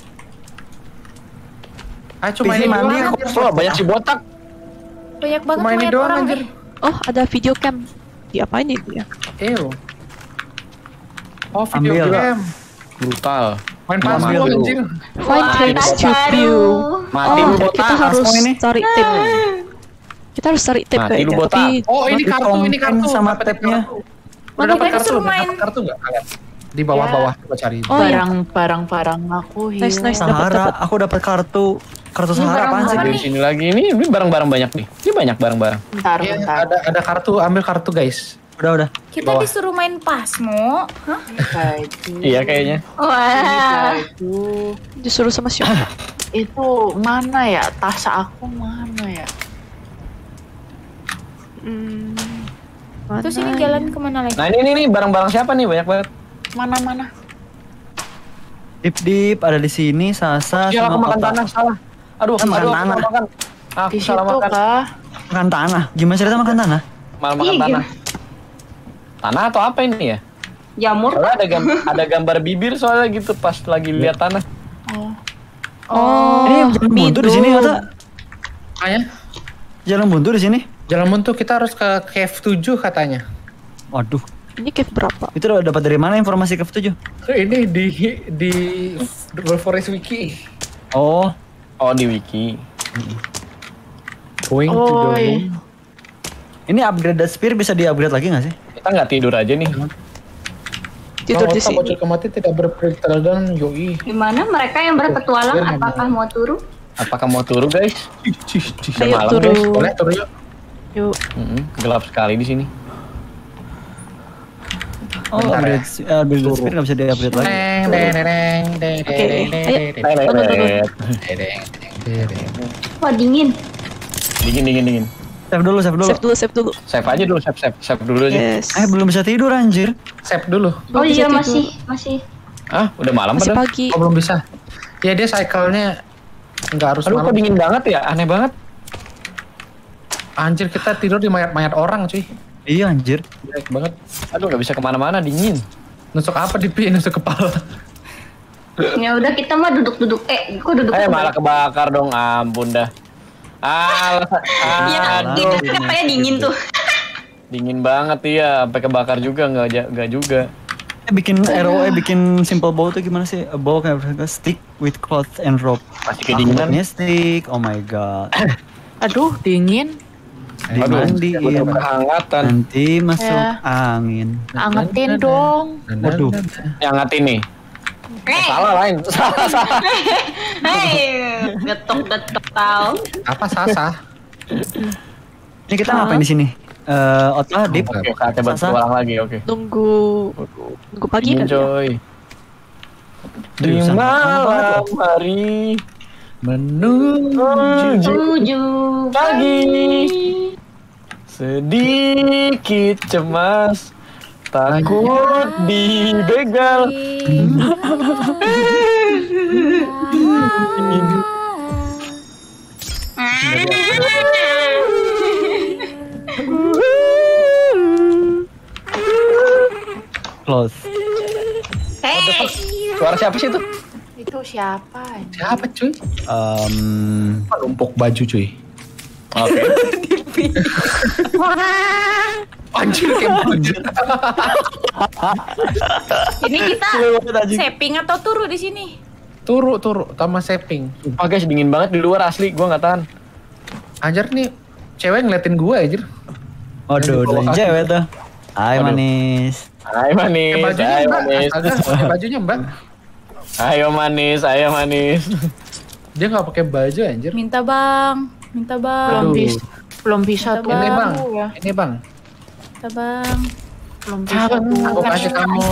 Ah, cuma ini mandi kok so, banyak si botak. Banyak banget cuma ini doang anjir. Eh. Oh, ada video cam. Diapain itu ya? Eh. Oh, video ambil. Cam. Brutal. Main pasmu anjir. Find traps to view. Mati oh, botak. Kita harus cari tim. Kita harus cari tape kayaknya, tapi... Oh ini kartu, ini kartu sama tape-nya. Udah dapet kartu, udah dapet kartu nggak kalian? Di bawah-bawah, coba cari. Barang-barang-barang aku hilang. Nice, nice, dapet, dapet. Aku dapet kartu. Kartu Sahara apaan sih? Dari sini lagi, ini barang-barang banyak nih. Ini banyak barang-barang. Bentar, bentar. Ada kartu, ambil kartu guys. Udah, udah. Kita disuruh main pasmo. Hah? Iya kayaknya. Wah. Disuruh sama siapa? Itu mana ya? Tas aku mana ya? Hmm, terus ini ya? Jalan kemana lagi? Nah ini nih barang-barang siapa nih banyak banget. Mana-mana? Dip-dip ada di sini. Sasa. Iya aku makan tanah salah. Aduh, kan aduh makan tanah. Aku di salah makan. Kah? Makan tanah. Gimana cerita makan tanah? Malah makan iya, tanah. Gimana? Tanah atau apa ini ya? Jamur. Soalnya ada gambar, ada gambar bibir soalnya gitu pas lagi lihat tanah. Oh. Oh. Ini jalan buntu di sini kata. Ayah. Jalan buntu di sini. Jalan buntu kita harus ke cave tujuh katanya. Waduh. Ini cave berapa? Itu dapat dari mana informasi cave tujuh? Ini di di The Forest Wiki. Oh, oh di wiki. Going to the moon. Ini upgrade the spear bisa di-upgrade lagi nggak sih? Kita nggak tidur aja nih. Tidur di sini. Bocor kematian tidak berperikadaran yoi. Di mana mereka yang berpetualang apakah mau turu? Apakah mau turu guys? Ayo turu. Boleh turu yuk. Yuk. Mm-hmm. Gelap sekali di sini. Oh, upgrade ya. Speed nggak bisa di-upgrade lagi. Oke, ayo. Wah, dingin. Dingin, dingin, dingin. Save dulu, save dulu. Save dulu, save dulu. Save aja dulu, save, save, save dulu aja. Yes. Eh, belum bisa tidur anjir. Save dulu. Oh iya, masih, masih. Ah, udah malam padahal. Masih pagi. Oh, belum bisa. Ya dia cycle-nya nggak harus malam. Aduh, kok dingin banget ya? Aneh banget. Anjir kita tidur di mayat-mayat orang cuy. Iya anjir. Jelek banget. Aduh nggak bisa kemana-mana dingin. Nusuk apa di pipi, nusuk kepala. Ya udah kita mah duduk-duduk. Eh, kok duduk? Eh, malah kebakar dong, ampun dah. Ah, iya, kita kepalanya dingin tuh. Dingin banget iya, sampai kebakar juga enggak enggak juga. Bikin R O E, bikin simple bow tuh gimana sih? A bow kayak stick with cloth and rope. Masih kedinginan ya stick. Oh my god. Aduh, dingin. Dimandiin, kehangatan. Nanti masuk ya. Angin. Angetin dong. Waduh. Angetin nih. Hey. Oh, salah lain. Salah salah. Hei, getok-getok tau. Apa sasah? Ini kita uh. ngapain di sini? Eh, uh, otak dip. Oke, kita ulang lagi, oke. Okay. Tunggu tunggu pagi kan. Enjoy. Di malam hari menuju pagi. Sedikit cemas, takut dibegal. Close. Hey. Suara siapa sih itu? Itu siapa? Siapa cuy? Um, lumpuk baju cuy. Oke. Okay. Anjir kebunjir. Ini kita seping atau turu di sini? Turu, turu, sama seping. Sumpah guys dingin banget di luar asli, gua nggak tahan. Anjir nih, cewek ngeliatin gua anjir. Aduh, udah cewek tuh. Hai manis. Hai manis. Hai manis. Bajunya Mbak. Ayo manis, ayo manis. Dia nggak pakai baju anjir. Minta bang, minta bang. Belum bisa, belum bisa tuh. Ini bang, ini bang. Minta bang. Belum bisa. Aku kasih kamu.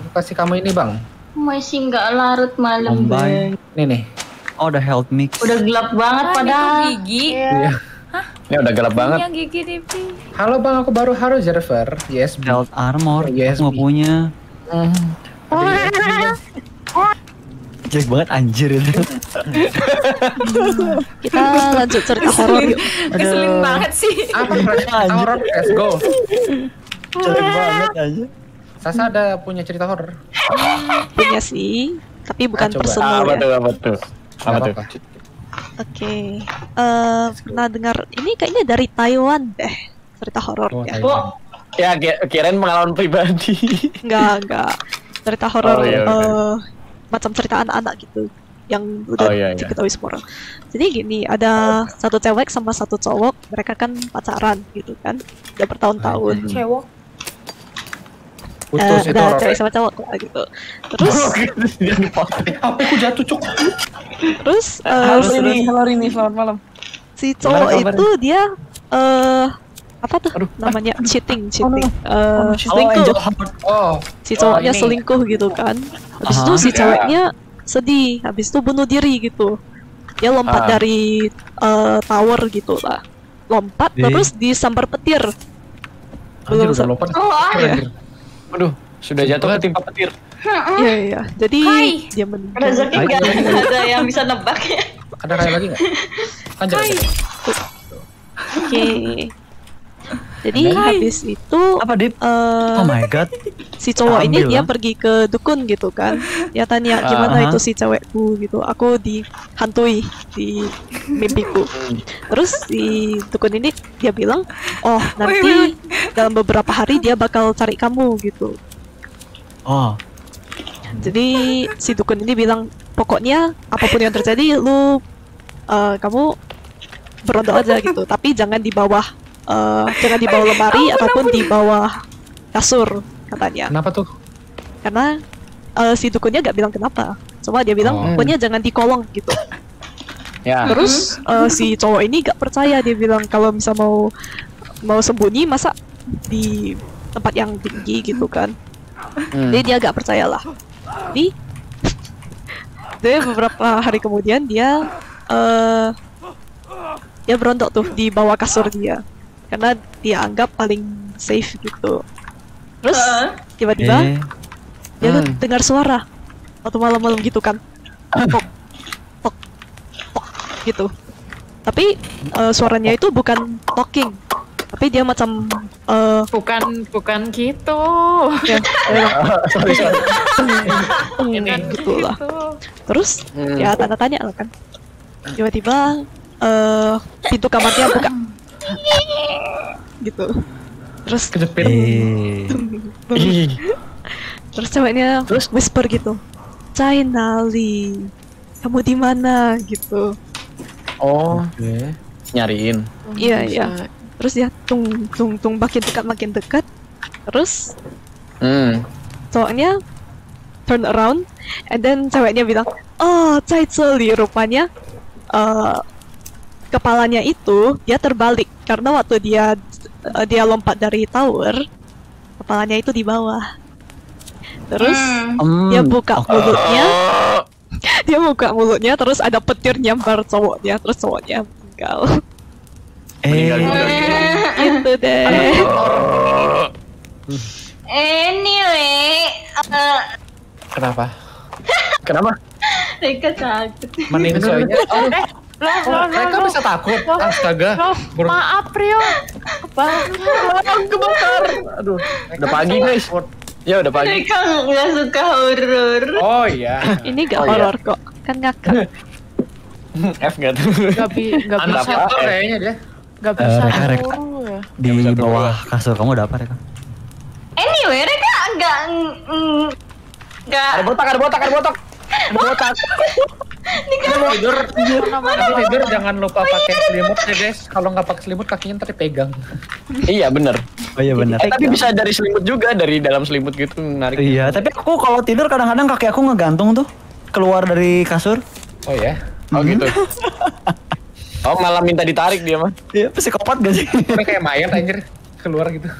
Aku kasih kamu ini bang. Masih nggak larut malam bang. Ini nih. Oh udah health mix. Udah gelap banget padahal. Gigi. Hah? Ini udah gelap banget. Yang gigi Divi. Halo bang, aku baru harus server. Yes. Health armor. Yes. Mau punya. Jelek banget anjir itu. Kita lanjut cerita horor yuk. Keselin banget sih. Apa cerita horor? Let's go. Jelek banget aja. Sasa ada punya cerita horor? Punya sih, tapi bukan personal. Apa tuh? Apa tuh? Apa tuh? Oke, pernah dengar ini kayaknya dari Taiwan deh cerita horornya. Ya, kirain pengalaman pribadi. Enggak, enggak. Cerita horor, oh, iya, uh, iya. macam cerita anak-anak gitu, yang udah oh, iya, iya. diketahui semua orang. Jadi gini, ada oh. satu cewek sama satu cowok, mereka kan pacaran gitu kan, udah bertahun-tahun. Oh, iya. Cewek? Putus uh, itu orang. Cewek sama cowok gitu. Terus? Apa aku jatuh cok? Terus? Uh, halo Rini, halo Rini, selamat malam. Si cowok Gimana, itu kabar? dia. Uh, apa tuh Aduh. namanya cheating cheating oh, no. uh, selingkuh oh, oh. si cowoknya oh, selingkuh gitu kan habis itu uh, si ceweknya yeah. sedih habis itu bunuh diri gitu dia lompat uh. dari uh, tower gitu lah lompat Di. terus disambar petir belum oh, lompat ya. Aduh sudah jatuh ketimpa petir iya iya jadi Hai. dia meninggal rezeki nggak ada yang bisa nebak ya ada raya lagi nggak kan oke Jadi Hai. habis itu apa Dip? Uh, oh my god. Si cowok Ambil ini lah. dia pergi ke dukun gitu kan. Ya tanya gimana uh -huh. itu si cewekku gitu. Aku dihantui di mimpiku. Terus si dukun ini dia bilang, "Oh, nanti dalam beberapa hari dia bakal cari kamu." gitu. Oh. Jadi si dukun ini bilang, "Pokoknya apapun yang terjadi lu uh, kamu berondok aja gitu, tapi jangan di bawah Uh, jangan di bawah lemari ampun, ataupun ampun. di bawah kasur katanya. Kenapa tuh? Karena uh, si dukunnya gak bilang kenapa. Cuma dia bilang oh. pokoknya jangan di kolong gitu. Yeah. Terus uh, si cowok ini gak percaya dia bilang kalau bisa mau mau sembunyi masa di tempat yang tinggi gitu kan. Hmm. Jadi dia gak percayalah. Jadi dia beberapa hari kemudian dia uh, dia berontok tuh di bawah kasur dia. Karena dia anggap paling safe gitu. Terus tiba-tiba uh, eh. dia tuh hmm. dengar suara waktu malam-malam gitu kan, tok, tok, tok gitu. Tapi uh, suaranya itu bukan talking, tapi dia macam uh, bukan bukan gitu ya, ya, gitu lah. Terus hmm. ya tanda tanya lah kan, tiba-tiba uh, pintu kamarnya buka gitu, terus kejepit terus ceweknya terus whisper gitu, Cainali kamu di mana gitu. Oh, okay. Nyariin. Iya, iya. Terus ya tung tung tung makin dekat makin dekat. Terus hmm. cowoknya turn around and then ceweknya bilang, "Oh, Caiceli." Rupanya uh, kepalanya itu dia terbalik karena waktu dia uh, dia lompat dari tower, kepalanya itu di bawah. Terus hmm. dia buka mulutnya. Uh. Dia buka mulutnya, terus ada petir nyambar cowoknya, terus cowoknya meninggal. Eh, itu deh. Anyway, uh... kenapa? Kenapa? Reca takut. Mending soalnya. Oh, eh, lah, oh, Reca bisa takut. Astaga. Maaf, Rio. Kebakar. Kebakar. Aduh, udah pagi guys. Ya udah pagi. Mereka nggak suka horor. Oh iya. Ini gak oh, horor iya. kok, kan ngakak. F nggak tuh. Gak, bi gak bisa tuh kayaknya dia. Gak bisa uh, horor ya. Di bawah kasur kamu ada apa, Reca? Anyway, Reca nggak nggak. Ada botak, ada botak, ada botak. Ada botak. Kalau tidur, kalau tidur jangan lupa pakai selimut ya guys. Kalau nggak pakai selimut kakinya ntar dipegang. Iya benar. Oh iya benar. Eh, tapi bisa dari selimut juga, dari dalam selimut gitu menarik. Iya. Tapi aku kalau tidur kadang-kadang kaki aku ngegantung tuh keluar dari kasur. Oh ya. Oh hmm. gitu. Oh malah minta ditarik dia mah. Iya psikopat gak sih? Kayak mayat anjir keluar gitu.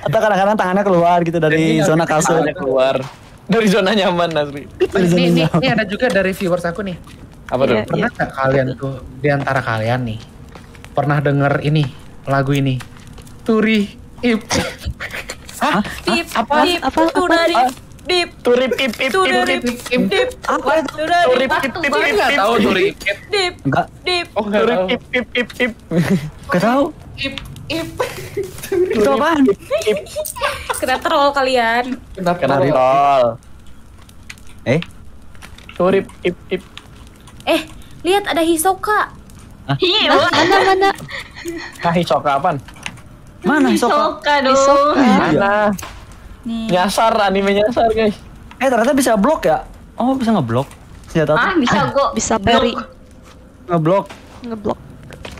Atau kadang-kadang tangannya keluar gitu dari zona kasur. Keluar. Dari zona nyaman Nasri. Ini, ini ada juga dari viewers aku nih. Apa tuh? Yeah, pernah nggak yeah. kalian tuh diantara kalian nih pernah denger ini lagu ini? Turi ip. Hah? Dip, apa? Dip, apa? Turari dip. Turi ip ip ip dip. Apa itu? Turi ip ip ip. Enggak tahu turi ip dip. Enggak. Dip. Oh, turi ip ip ip ip. Enggak tahu. Ip ip. Itu apaan? Ip. Kena troll kalian. Kena troll. Eh? Turip ip ip. Eh, lihat ada Hisoka. Hah? Mana mana? Nah, Hisoka apaan? Mana Hisoka? Hisoka dong. Hisoka. Mana? Nih. Nyasar, anime nyasar guys. Eh, ternyata bisa blok ya? Oh, bisa ngeblok. Senjata tuh. Ah, bisa kok. Bisa parry. Ngeblok. Ngeblok.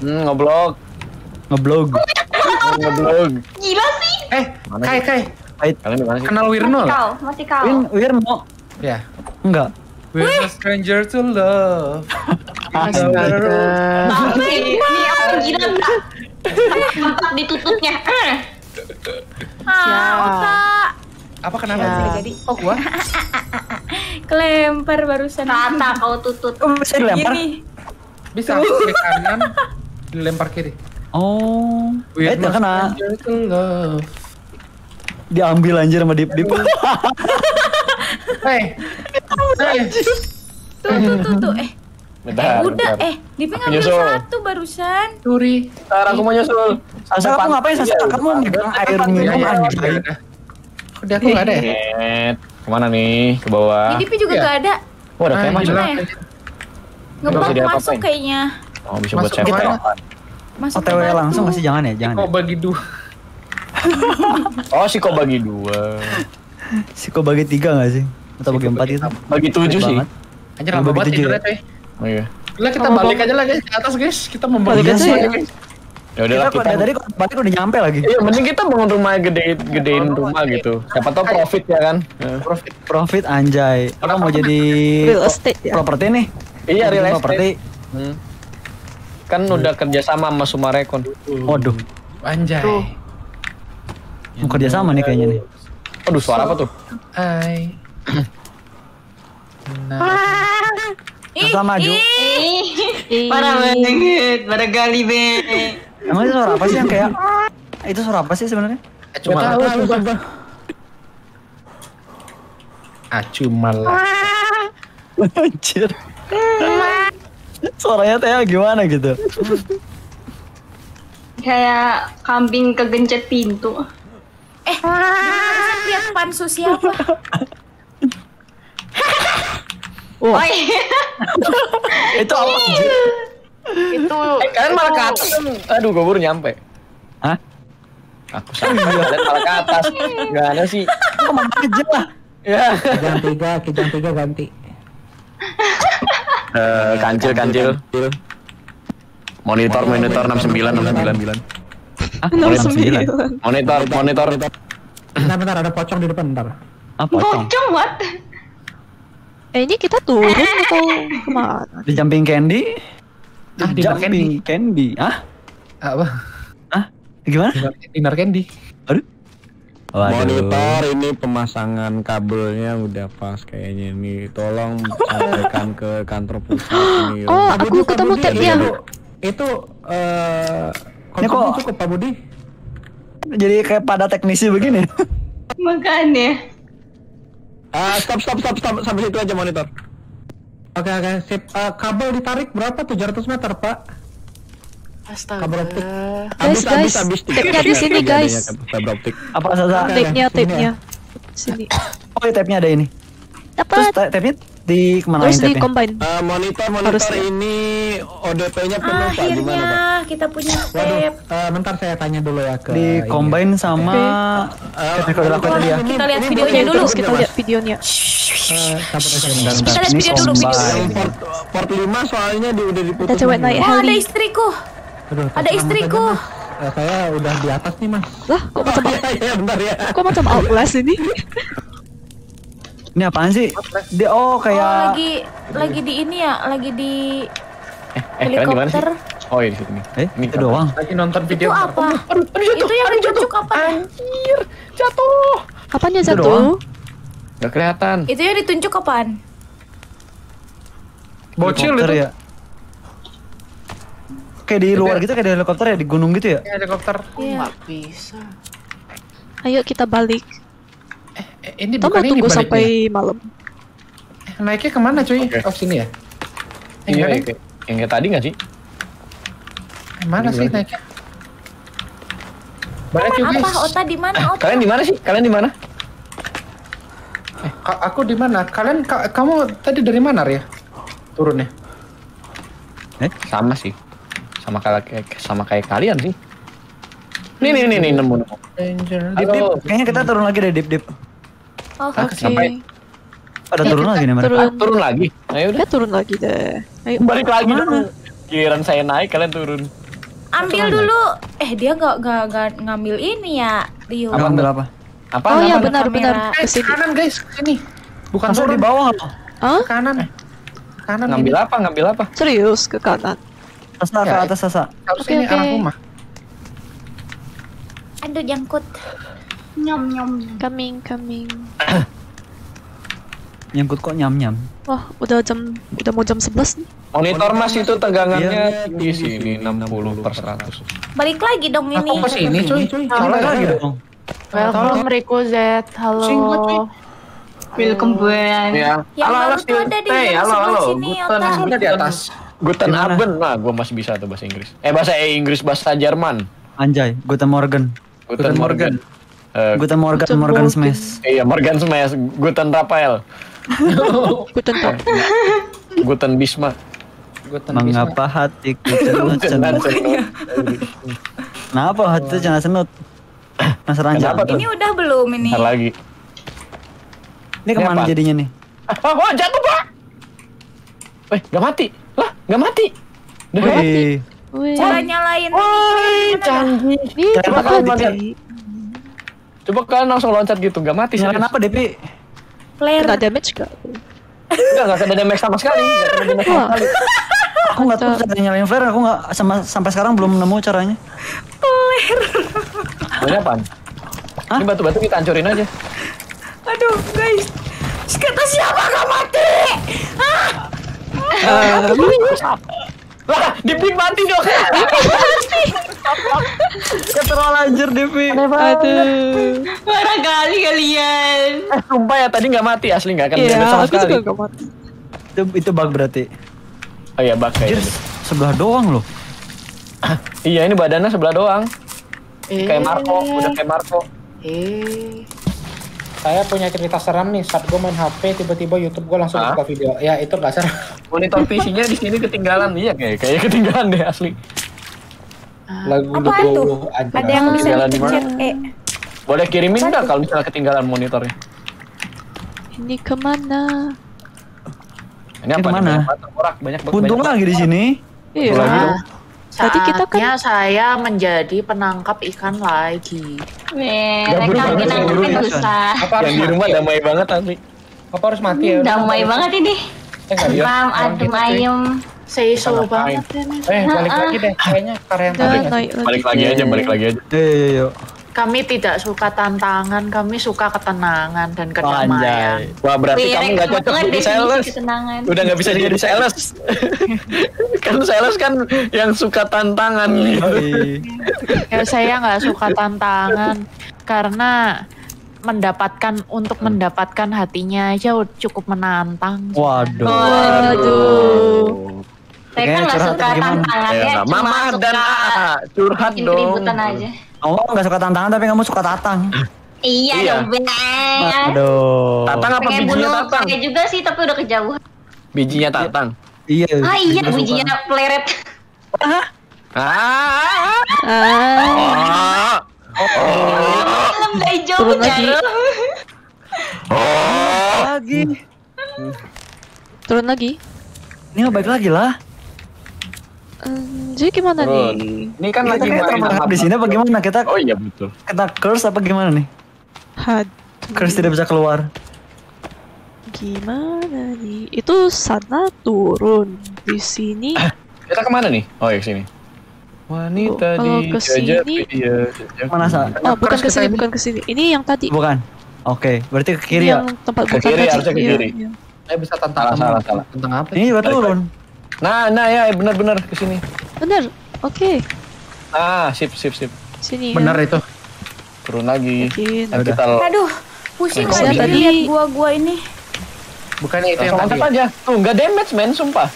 Hmm, ngeblok. Ngeblog. Ngeblog. Gila sih. Eh, Kai Kai. Kalian di mana sih? Kenal Wirno? Kau, masih kau. Win Wirno. Ya. Enggak. We're a stranger to love. Astaga. Ini aku gila enggak? Mantap ditutupnya. Ah, Oka. Apa kenapa jadi? Oh, gua. Kelempar barusan. Tata kau tutut. Bisa dilempar? Bisa ke kanan, dilempar kiri. Oh, eh tak kena. Diambil anjir sama Dip Dip. Hei, hei, tuh tuh tuh tuh, eh, bentar, eh udah, bentar. eh, Dipnya ngambil satu barusan. Turi, ntar aku mau nyusul. Sasa aku ngapain, Sasa kamu megang air minum anjir. Udah aku nggak ada ya? Kemana nih, ke bawah? Dipnya juga nggak ada. Wah, ada kemana ya? Ngeblok masuk kayaknya. Oh, bisa buat cewek. O T W langsung masih jangan ya, jangan. Kok bagi dua? Oh, si kok bagi dua. Si kok bagi tiga nggak sih? Atau bagi empat itu? Bagi tujuh sih. Anjir lama banget tidurnya coy. Oh iya. Udah kita balik aja lah guys ke atas guys. Kita mau balik aja ya guys. Ya udahlah kita. Tadi balik udah nyampe lagi. Iya mending kita bangun rumah gedein gedein rumah gitu. Siapa tahu profit ya kan. Profit profit anjay. Orang mau jadi real estate ya. Properti nih. Iya real estate. Properti. Kan udah kerja sama sama Sumarekon. Waduh. Anjay. Mau kerja sama nih kayaknya nih. Aduh suara apa tuh? Hai. Masa maju. Parah banget, pada gali be. Emang itu suara apa sih yang kayak? Itu suara apa sih sebenarnya? Acu malah. Acu malah. Anjir. Suaranya kayak gimana gitu? kayak kambing kegencet pintu. Eh, lihat pansus siapa? Oh. Oi. Itu apa? Itu. Eh, kalian malah ke atas. Aduh, gue baru nyampe. Hah? Aku sama kalian malah ke atas. Gak ada sih. Kemana aja lah. Ya. Ganti tiga, kijang tiga ganti. Eh, kancil kancil. Monitor monitor enam sembilan enam sembilan. Ah, enam sembilan. Monitor, monitor. Bentar, bentar, ada pocong di depan, bentar. Ah, pocong. Pocong, what? Eh, ini kita turun atau kemana? Di jumping candy? Ah, di jumping candy. candy. Ah? Apa? Ah? Gimana? Dinar candy. Aduh. Waduh. Monitor ini pemasangan kabelnya udah pas kayaknya ini. Tolong sampaikan ke kantor pusat ini. Oh, aku ketemu Tep ya. Itu eh ini kok cukup Pak Budi? Jadi kayak pada teknisi begini. Makanya. Ah, uh, stop stop stop stop sampai situ aja monitor. Oke okay, oke, okay, sip. Uh, kabel ditarik berapa? tujuh ratus meter, Pak. Astaga. Kabel optik. Habis habis habis. Tipnya di sini, guys. Kabel optik. Apa saja? Tipnya, tipnya. Sini. Oh, tipnya ada ini. Dapat. Terus tipnya di kemana ini? Terus di combine. Uh, monitor monitor harus ini O D P-nya penuh Pak, gimana Pak? Kita punya step. Waduh, uh, bentar saya tanya dulu ya ke di combine ini. Sama okay. uh, oh, ya. Kita lihat ini, videonya ini, dulu, kita lihat videonya. Uh, kita lihat video dulu, video dulu. Port lima soalnya di, udah diputus. Kita coba naik heli. Oh, ada istriku. Aduh, ada istriku. Aja, saya udah di atas nih, Mas. Lah, kok macam oh, apa? Ya, bentar ya. Kok macam Outlast ini? Ini apaan sih? Dia oh kayak oh, lagi lagi di ini ya, lagi di Eh, helikopter. Oh iya di situ nih. Eh, ini itu doang. Lagi nonton video. Itu apa? Aduh, aduh, jatuh. Itu yang aduh, jatuh. Kapan? Anjir, jatuh. Kapannya itu jatuh? Gak kelihatan. Itu yang ditunjuk kapan? Bocil itu. Ya. Kayak di luar gitu, kayak di helikopter ya, di gunung gitu ya? Iya, helikopter. Enggak yeah. bisa. Ayo kita balik. Eh, eh ini bukan ini tunggu sampai malam. Eh, naiknya kemana cuy? Okay. Oh, sini ya? Eh, iya, iya. Yang kayak tadi nggak sih? Eh, mana sih naiknya? Mana apa? Ota di mana? Ota? Kalian di mana sih? Kalian di mana? Eh, aku di mana? Kalian, ka kamu tadi dari mana ya? Turunnya? Eh, sama sih, sama kayak sama kayak kalian sih. Nih nih nih nih nemu nemu. Dip dip, kayaknya kita turun lagi deh dip dip. Oh, oke. Okay. Ada ya, turun lagi nih mereka. Turun, turun lagi. Ayo udah ya, turun lagi deh. Ayo balik lagi dong. Giliran saya naik kalian turun. Ambil turun dulu. Naik. Eh dia nggak nggak ngambil ini ya, Rio. Apa ambil apa? Apa? Oh iya benar benar. Ke eh, kanan guys, sini. Bukan turun di bawah loh. Hah? Ke kanan. Eh. Kanan. Ngambil ini. Apa? Ngambil apa? Serius ke kanan. Asa ke atas Asa. Harus okay, ini okay. Arah rumah. Aduh jangkut. Nyom nyom. Coming coming. Nyangkut kok nyam-nyam. Wah, udah jam udah mau jam sebelas nih. Monitor Mas itu tegangannya di sini enam puluh per seratus. Balik lagi dong ini. Aku ke sini, cuy. Tolong lagi dong. Welcome Rico Z. Halo. Welcome Ben. Ya, halo halo. Eh, halo halo. Guten di atas. Guten Abend. Nah, gua masih bisa tuh bahasa Inggris. Eh, bahasa Inggris, bahasa Jerman. Anjay, Guten Morgen. Guten Morgen. Guten Morgen Morgan Smash. Iya, Morgan Smash. Guten Rafael. Guten Top. Guten Bisma. Guten Bisma. Mengapa hati kita cenut? Kenapa hati cenut senut? Mas Ranjang. Ini udah belum ini? Ntar lagi. Ini kemana jadinya nih? Oh, jatuh Pak. Eh, nggak mati. Lah, nggak mati. Udah mati. Cara nyalain. Woi, canggih. Coba kalian loncat. Coba kalian langsung loncat gitu, nggak mati. Kenapa D P? Player nggak damage gak? Enggak, nggak ada damage sama sekali. Damage sama sekali. Aku nggak tahu cara nyalain flare, aku nggak sama sampai sekarang belum nemu caranya. Player. Ini apaan? Hah? Ini batu-batu kita hancurin aja. Aduh guys, kata siapa nggak mati? Ah. Uh, Lah, Dipi mati dong. Keterlanjur Dipi. Aduh. Parah kali kalian. Eh, sumpah ya tadi nggak mati asli nggak akan yeah, damage sama sekali. Iya, nggak mati. Itu itu bug berarti. Oh iya bug kayaknya. Sebelah doang loh. Iya, ini badannya sebelah doang. Eh. Kayak Marco, udah kayak Marco. Eh. Saya punya cerita seram nih, saat gue main H P tiba-tiba YouTube gue langsung buka video. Ya itu nggak seram. Monitor P C-nya di sini ketinggalan iya kayak kayaknya ketinggalan deh asli. Lagu apa itu? Ada yang bisa dikejar E. Boleh kirimin nggak kalau misalnya ketinggalan monitornya? Ini kemana? Ini apa? Kemana? Banyak banget. Untung lagi di sini. Iya. Tadi kita kan saya menjadi penangkap ikan lagi. Nih, mereka menangkapin susah. Yang di rumah damai banget asli. Apa harus mati ya? Damai banget ini. Mam, adem ayem. Saya slow banget ini. Eh, balik lagi deh. Kayaknya karya tadi. Balik lagi aja, balik lagi aja. Yuk. Kami tidak suka tantangan, kami suka ketenangan dan kedamaian. Wah, berarti kamu nggak cocok jadi sales. Udah nggak bisa jadi sales. Kan sales kan yang suka tantangan. Ya saya nggak suka tantangan karena mendapatkan untuk mendapatkan hatinya aja cukup menantang. Waduh. Waduh. Saya kan nggak suka tantangan ya. Mama dan A curhat dong. Kamu oh, nggak suka tantangan tapi kamu suka tatang. Iya, iya. Dong bener. Aduh. Tatang apa pengen bijinya bunuh, tatang? Pengen juga sih tapi udah kejauhan. Bijinya tatang. Iya. Ah iya bijinya pleret. Hah? Ah. Ah. Oh. Belum dari jauh jarum. Oh. Lagi. Turun lagi. Ini balik lagi lah. Jadi gimana nih? Ini kan lagi terperangkap di sini apa gimana? Kita oh iya betul. Kita curse apa gimana nih? Had. Curse tidak bisa keluar. Gimana nih? Itu sana turun di sini. Kita kemana nih? Oh ya sini. Wanita di jajar dia. Mana salah? Oh bukan ke sini, bukan ke sini. Ini yang tadi. Bukan. Oke, berarti ke kiri ya. Ke kiri harusnya ke kiri. Saya bisa tentang salah salah. Tentang apa? Ini udah turun. Nah, nah ya benar-benar ke sini. Benar. Oke. Okay. Ah, sip sip sip. Sini. Benar ya. Itu. Turun lagi. Nah, kita aduh, pusing lagi lihat gua-gua ini. Bukannya itu yang tadi. Aja. Tuh, enggak damage, men, sumpah.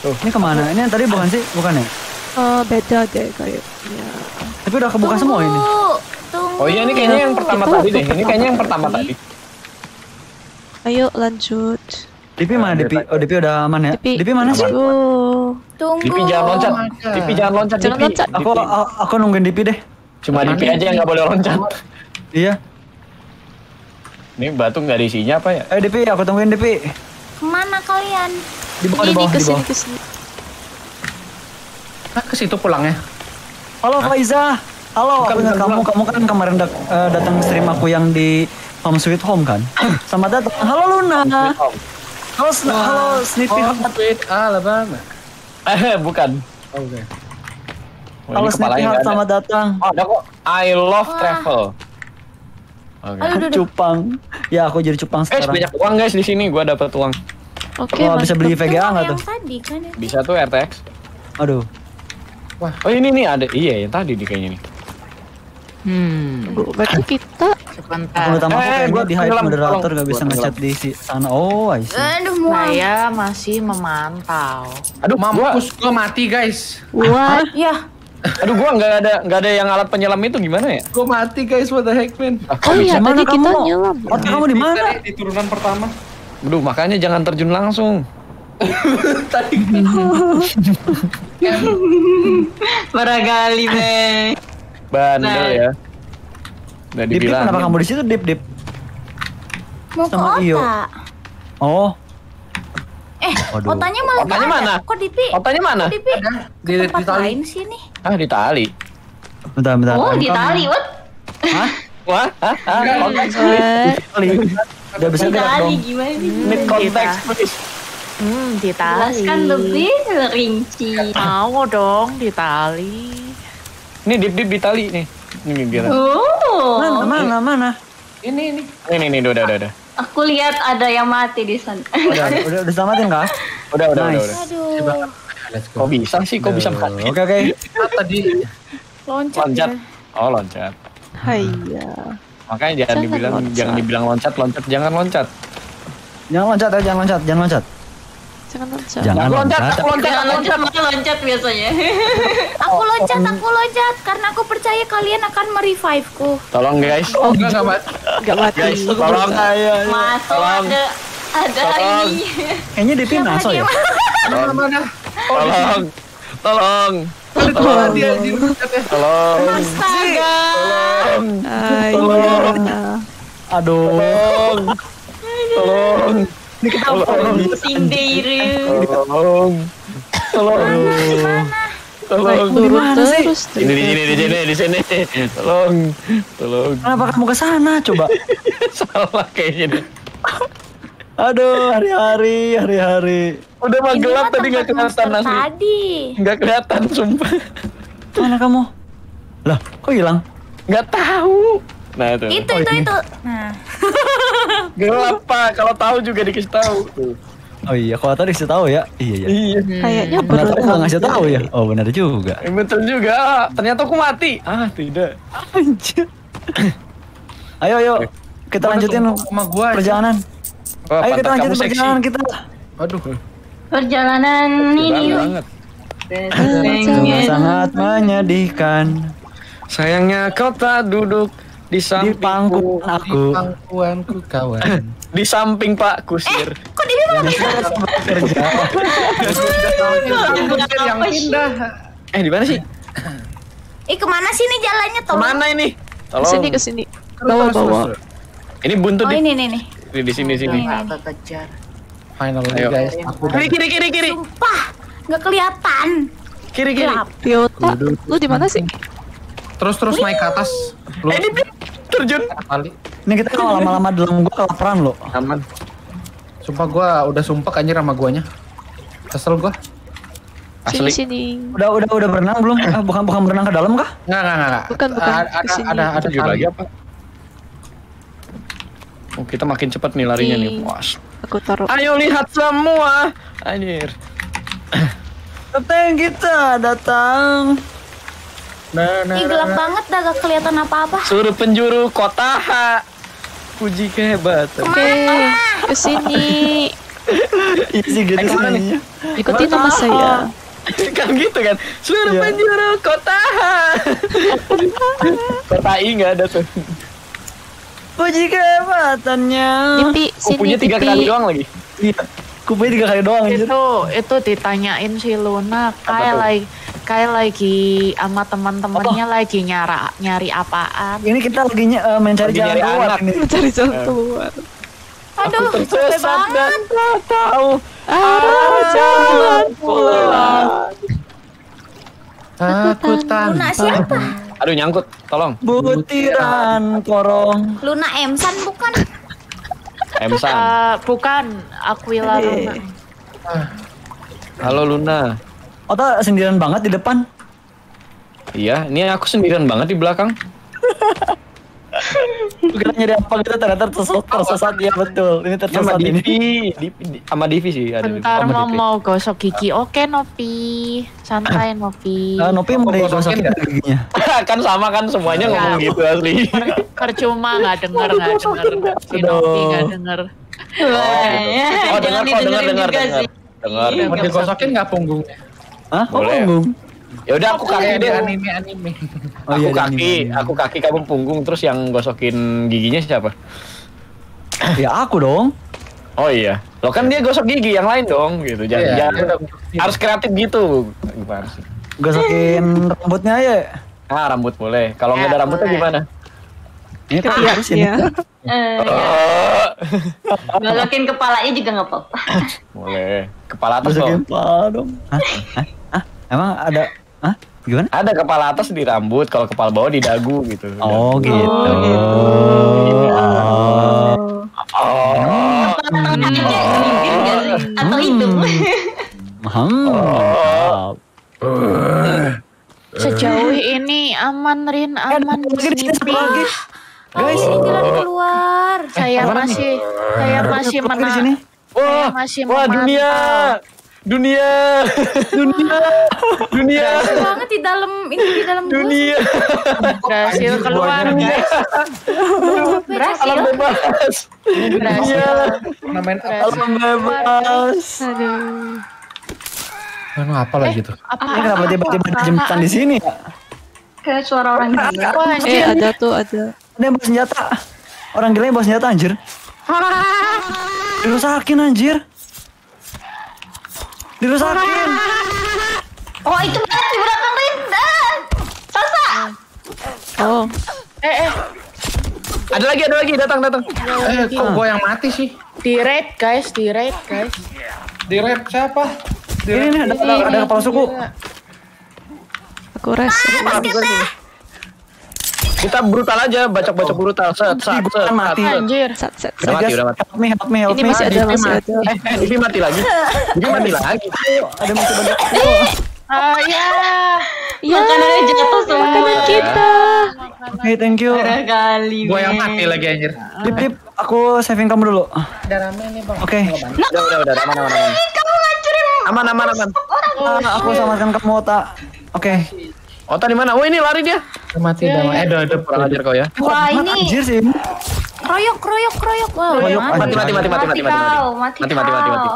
Tuh, ini kemana? Ini yang tadi bukan sih? Bukan ya? Uh, beda deh kayaknya. Tapi udah kebuka tunggu, semua ini. Tunggu. Oh iya, ini kayaknya yang pertama itu, tadi deh. Ini kayaknya yang pertama tadi. Ayo lanjut. D P mana D P? Oh D P udah aman ya? D P mana sih? Tunggu. D P jangan loncat. D P jangan loncat. Jangan loncat. Aku aku nungguin D P deh. Cuma D P aja yang nggak boleh loncat. Iya. Ini batu nggak ada isinya apa ya? Eh D P, aku tungguin D P. Kemana kalian? Di bawah, di bawah, di bawah. Nah ke situ pulangnya. Halo Faiza. Halo. Kamu kamu kan kemarin datang stream aku yang di Home Sweet Home kan? Selamat datang. Halo Luna. Halo, wow. Halo Snippy Hot Alabama. Eh, bukan. Oke. Okay. Halo Snippy Hot, selamat datang. Oh, ada kok. I love wah. Travel. Oke. Okay. Cupang. Ya, aku jadi cupang sekarang. Guys, banyak uang guys di sini. Gua dapat uang. Oke, okay, bisa beli V G A enggak tuh? Tadi, kan, ya. Bisa tuh R T X. Aduh. Wah, oh ini nih ada. Iya, yang tadi di kayaknya nih. Hmm, berarti kita sebentar. Aku utama eh, aku di high moderator nggak bisa ngechat di sana. Oh, I see. Aduh, saya masih memantau. Aduh, mampus gua mati, guys. Wah, ya. Aduh, gua nggak ada nggak ada yang alat penyelam itu gimana ya? Gua mati, guys. What the heck, man? Oh iya, tadi kita nyelam. Oh, kamu di mana? Di turunan pertama. Aduh, makanya jangan terjun langsung. Tadi. Barangkali, man. Bandel nah. Ya. Nah, Dip, kenapa kamu di situ, Dip, Dip? Mau ke otak. Oh. Eh, aduh. Otaknya malah otaknya mana? Kok Dipi? Otaknya mana? Kok Dipi? Di tempat di lain sini. Ah, di tali. Bentar, bentar. Oh, di tali, what? Hah? Wah, hah? Tali. Udah bisa gerak dong. Mid context, please. Hmm, di tali. Jelaskan lebih rinci. Mau dong, di tali. Ini Dip-Dip di tali nih. Ini biar. Oh. Mana mana mana. Ini ini. Ini ini udah udah udah. Aku lihat ada yang mati di sana. Udah udah udah selamatin enggak? Udah udah nice. Udah udah. Aduh. Kok bisa sih? Kok bisa mati? Oke oke. Tadi loncat. Loncat. Ya. Oh, loncat. Haiya. Makanya jangan, jangan dibilang loncat. Jangan dibilang loncat, loncat jangan loncat. Jangan loncat, jangan loncat, jangan loncat. Jangan loncat. Jangan loncat. Aku loncat, aku loncat, aku loncat biasanya. Aku loncat, aku loncat karena aku percaya kalian akan mereviveku. Tolong guys. Oh, enggak mati. Enggak mati. Guys, tolong saya. Masuk ada ada ini. Kayaknya D P naso ya. Mana-mana. Tolong. Tolong. Tolong. Tolong. Astaga. Tolong. Aduh. Tolong. Ini kita tolong, tolong, tolong, gimana sih? Ini di sini, di sini, di sini, tolong, tolong. Kenapa kamu ke sana? Coba. Salah kayaknya. Aduh, hari-hari, hari-hari. Udah mah gelap tadi nggak kelihatan asli. Nggak kelihatan, sumpah. Mana kamu? Lah, kok hilang? Nggak tahu. Nah, itu, itu, oh, itu, itu. Nah. Gelap pak, kalau tahu juga dikasih tahu. Oh iya, kalau tadi dikasih tahu ya. Iya iya. Hmm. Kayaknya benar tahu nggak ngasih tahu ya? Oh benar juga. Eh, betul juga. Ternyata aku mati. Ah tidak. Anjir. Ayo ayo, kita Mana lanjutin sama gua perjalanan. Oh, ayo kita lanjutin perjalanan kita. Aduh. Perjalanan ini. Sangat menyedihkan. Sayangnya kau tak duduk di samping di pangkuan aku, di pangkuanku kawan, di samping Pak Kusir. Eh, kok dia malah kerja? Yang indah. Eh, di mana sih? Eh, kemana sih ini jalannya? Tolong. Kemana ini? Tolong. Sini ke sini. Bawa bawa. Ini buntut. Oh ini nih nih. Di sini sini. Kita kejar. Final guys. Kiri kiri kiri kiri. Sumpah, nggak kelihatan. Kiri kiri. Ryota, lu di mana sih? Terus terus naik ke atas. Eh, ini terjun. Ini kita kalau lama-lama dalam gua kelaparan loh. Aman. Sumpah gua udah sumpah anjir sama guanya. Kesel gua. Asli. Sini, sini. Udah udah udah berenang belum? Ah, bukan bukan berenang ke dalam kah? Enggak enggak enggak. Bukan bukan. Ada ada ada lagi apa? Oh, kita makin cepat nih larinya nih. Puas. Aku taruh. Ayo lihat semua. Anjir. Datang kita datang. Nah, nah, Ih, gelap nah, banget dah gak kelihatan apa-apa. Seluruh penjuru kota. Puji kehebatan. Oke, kesini. Isi gitu semuanya. Ikuti nama saya. Kan gitu kan. Seluruh yeah. penjuru kota. Kota I nggak ada tuh. Puji kehebatannya. Tipi, sini. Kupunya tiga tipi. kali doang lagi. Iya. Kupunya tiga kali doang. Itu, gitu. itu ditanyain si Luna. Kayak lagi. Kayak lagi sama teman-temannya oh. lagi nyara nyari apaan. Ini kita lagi uh, mencari lagi jalan keluar ini. Mencari jalan keluar. Aduh, capek banget. Gak tahu. Arah jalan pulang. Aku tanpa. Luna siapa? Aduh nyangkut, tolong. Butiran korong. Luna Emsan bukan? Emsan. Uh, bukan, Aquila Luna. Halo Luna. Otak sendirian banget di depan. Iya, ini aku sendirian banget di belakang. Kita nyari apa kita ternyata tersesat, tersesat ya betul. Ini tersesat ini. Sama Divi sih. Bentar mau mau gosok gigi. Oke Novi, santai Novi. Novi mau gosok giginya. Kan sama kan semuanya ngomong gitu asli. Percuma nggak dengar nggak dengar. Si Novi nggak dengar. Oh dengar kok dengar dengar dengar. Mau digosokin nggak punggungnya? Hah? Boleh. Oh, ya udah aku kaki deh anime anime. Oh, aku iya, kaki, anime. aku kaki kamu punggung terus yang gosokin giginya siapa? Ya aku dong. Oh iya. Lo kan ya. dia gosok gigi yang lain dong gitu. Jangan ya, jangan ya. harus kreatif gitu. Gimana sih? Gosokin rambutnya aja. Ah, rambut boleh. Kalau enggak ya, ada rambutnya boleh. gimana? Ini kan ah, harus ya. Eh. Oh. Golokin kepalanya juga enggak apa-apa. Boleh. Kepala atas dong. Kepala dong. Hah? Hah? Hah? Emang ada Hah? Gimana? Ada kepala atas di rambut, kalau kepala bawah di dagu gitu. Oh, gitu. Oh, gitu. Oh. Oh. Atau hidung. Oh. Sejauh ini aman Rin, aman di sini. Guys, oh, jalan keluar. Saya masih, saya masih mana? Wah, masih wah dunia. dunia, dunia, dunia. Berhasil banget di dalam ini di dalam dunia. Berhasil keluar guys. Berhasil. Alam bebas. Dunia. Namanya alam bebas. Aduh. Mana apa lagi tuh? Ini kenapa tiba-tiba jemputan di sini? Kayak suara orang gila. Eh ada tuh ada. Ada bawa senjata. Orang gila bawa senjata anjir. Dirusakin anjir. Dirusakin. Oh itu banget di belakang Rinda. Sasa. Oh. Eh eh. Ada lagi ada lagi datang datang. Eh kok gue yang mati sih? Di raid guys di raid guys. Di raid siapa? Di ini ada ada kepala suku. Aku res. Kita brutal aja, bacok-bacok brutal. Set, set, set, mati. Anjir. Set, set, set. Udah mati, udah mati. Help me, help me, help me. Ini masih ada, masih ada. Eh, ini mati lagi. Ini mati lagi. Ada mati banyak. Oh, iya. Makanannya jatuh sama makanan kita. Oke, thank you. Gua yang mati lagi, anjir. Dip, dip, aku saving kamu dulu. Udah rame nih, Bang. Oke. Udah, udah, udah. Aman, aman, aman. Kamu ngancurin. Aman, aman, aman. Aku samakan kamu, Ota. Oke. Otak di mana? Oh ini lari dia. Mati dah. Eh, udah udah kurang ajar kau ya. Wah, ini. Anjir sih. Kroyok, kroyok, kroyok. Wah, mati mati mati mati mati mati. Mati mati mati mati.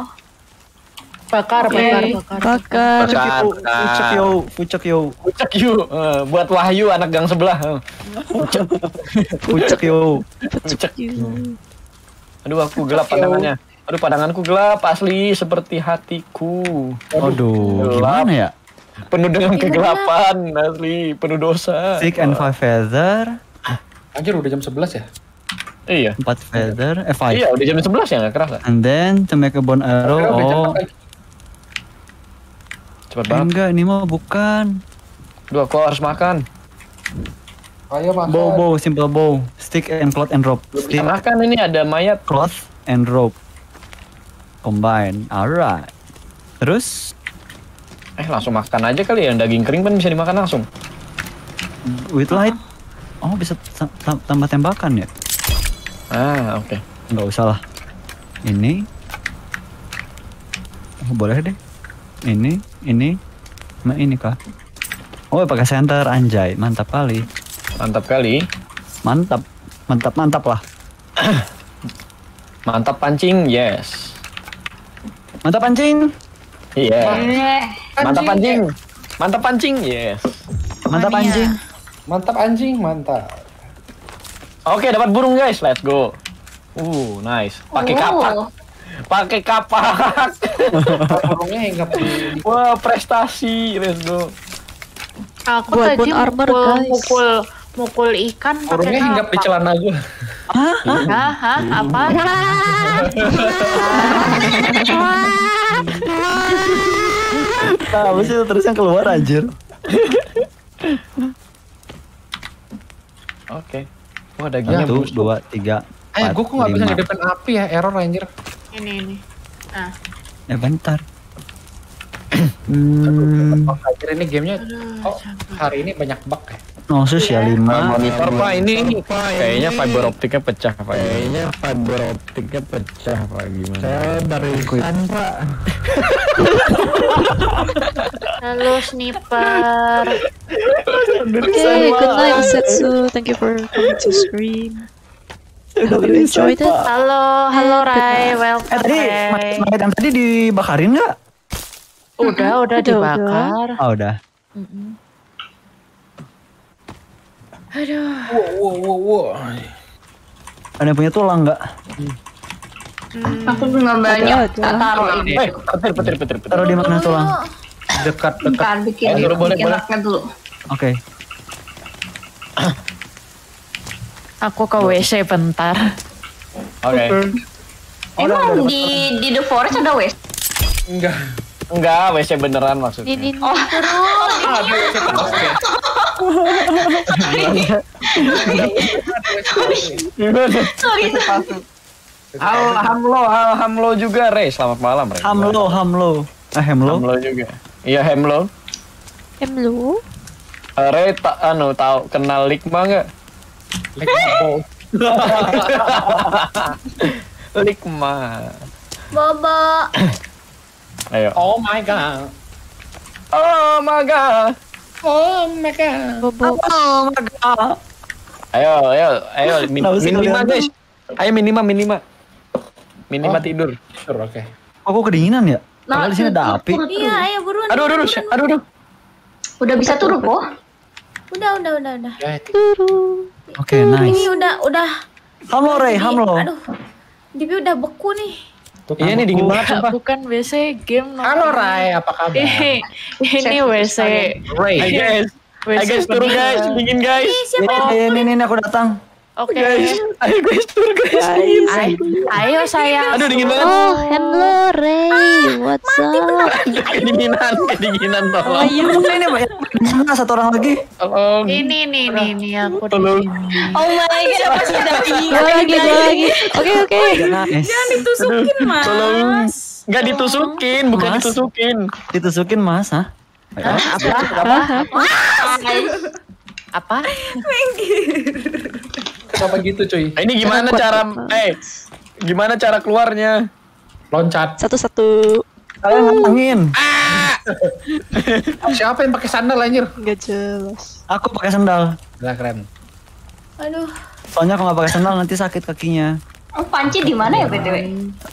Bakar, bakar, bakar. Bakar. Pucuk yo, pucuk yo. Pucuk yo. Buat Wahyu anak gang sebelah. Pucuk. Pucuk yo. Pucuk. Aduh, aku gelap pandangannya. Aduh, pandanganku gelap asli seperti hatiku. Aduh, gimana ya? Penuh dengan kegelapan, asli penuh dosa. Six and five feather. Anjir udah jam sebelas ya? Iya. Empat feather, eh five. Iya udah jam sebelas ya nggak kerasa. And then to make a bone arrow. Oh. Cepat banget. Enggak ini mah bukan. Duh aku harus makan. Ayo makan. Bow bow simple bow. Stick and cloth and rope. Stick. Makan ini ada mayat. Cloth and rope. Combine. Alright. Terus. Eh langsung makan aja kali ya, daging kering kan bisa dimakan langsung. With light? Oh bisa tambah tembakan ya? Ah oke. Okay. Nggak usah lah. Ini. Oh, boleh deh. Ini, ini. Nah ini kah? Oh pakai center anjay, mantap kali. Mantap kali? Mantap, mantap, mantap lah. Mantap pancing, yes. Mantap pancing? Iya. Yeah. Mantap anjing. Mantap anjing. Yes. Mantap anjing. Mantap anjing, mantap. Oke, dapat burung guys. Let's go. Uh, nice. Pakai kapak. Pakai kapak. Burungnya hinggap di. Wah, prestasi. Let's go. Aku tadi mukul mukul ikan pakai. Burungnya hinggap di celana gua. Hah? Hah? Apa? Nah, abis itu terus yang keluar anjir. Oke. Wah, dagingnya busuk. satu, dua, tiga, empat, lima. Eh, gua kok gak bisa ngedepan api ya? Error anjir. Ini, ini. Nah. Ya, bentar. Hmm. Anjir, ini gamenya. Oh, hari ini banyak bug ya? Nosis ya, lima. Monitor, Pak, ini. Kayaknya fiber optiknya pecah, Pak. Kayaknya fiber optiknya pecah, Pak. Gimana? Saya dari ikutan, Pak. Halo, sniper. Okay, good night, Setsu. Thank you for coming to stream. I hope you enjoyed it. Halo, halo, Rai. Welcome, Rai. Tadi, tadi dibakarin nggak? Udah, udah dibakar. Oh, udah. Aduh. Wow, wow, wow. Ada punya tulang nggak? Hmm. Aku belum banyak. Taruh ini. Eh, petir, petir, petir, petir. Taruh di mana tulang? Dekat, dekat. Bukan, bikin, eh, bikin, boleh, bikin boleh. Dulu. Oke. Okay. Aku ke W C bentar. Oke. Okay. Oh, emang di di The Forest ada W C? Enggak. Enggak, W C beneran maksudnya. Ini, ini. Oh, Alhamlo, Alhamlo juga Rey. Selamat malam Rey. Hamlo, Hamlo. Ah Hamlo. Hamlo juga. Iya Hamlo. Hamlo. Rey tak anu tahu kenal Ligma nggak? Ligma. Bobo. Ayo. Oh my god. Oh my god. Oh my god. Oh my god. Ayo, ayo, ayo min minimal guys. Ayo minimal minimal. Minimal oh. tidur. Tidur oke. Okay. Aku kedinginan ya? Nah, di sini ada api. Iya, ayo buruan. Aduh, aduh, aduh, aduh. Udah bisa turun kok. Udah, udah, udah, udah. Turun. Oke, okay, nice. Ini udah, udah. Hamlo, Rey, hamlo. Aduh. Divi udah beku nih. Iya nih dingin banget sumpah. Bukan W C game. Halo Ray, apa kabar? Ini W C. Ray. Hi guys. Hi guys, turun guys, dingin guys. Ini ini ini aku datang. Oke. Okay. Ayo guys, turun guys. Ayo, ayo sayang. Aduh dingin banget. Oh, hello Ray. What's up? Kedinginan, kedinginan tolong. Ayo ini banyak satu orang lagi. Tolong. Ini nih nih nih aku. Tolong. Oh my god, aku sudah dingin lagi lagi. Oke oke. Jangan ditusukin, Mas. Tolong. Enggak ditusukin, bukan ditusukin. Ditusukin, Mas, hah? Apa? Apa? Apa? Apa gitu cuy? Ini gimana cara eh gimana cara keluarnya? Loncat. Satu-satu. Kalian ngomongin. Siapa yang pakai sandal anjir? Gak jelas. Aku pakai sandal. Gak keren. Aduh. Soalnya kalau nggak pakai sandal nanti sakit kakinya. Oh, panci di mana ya B T W?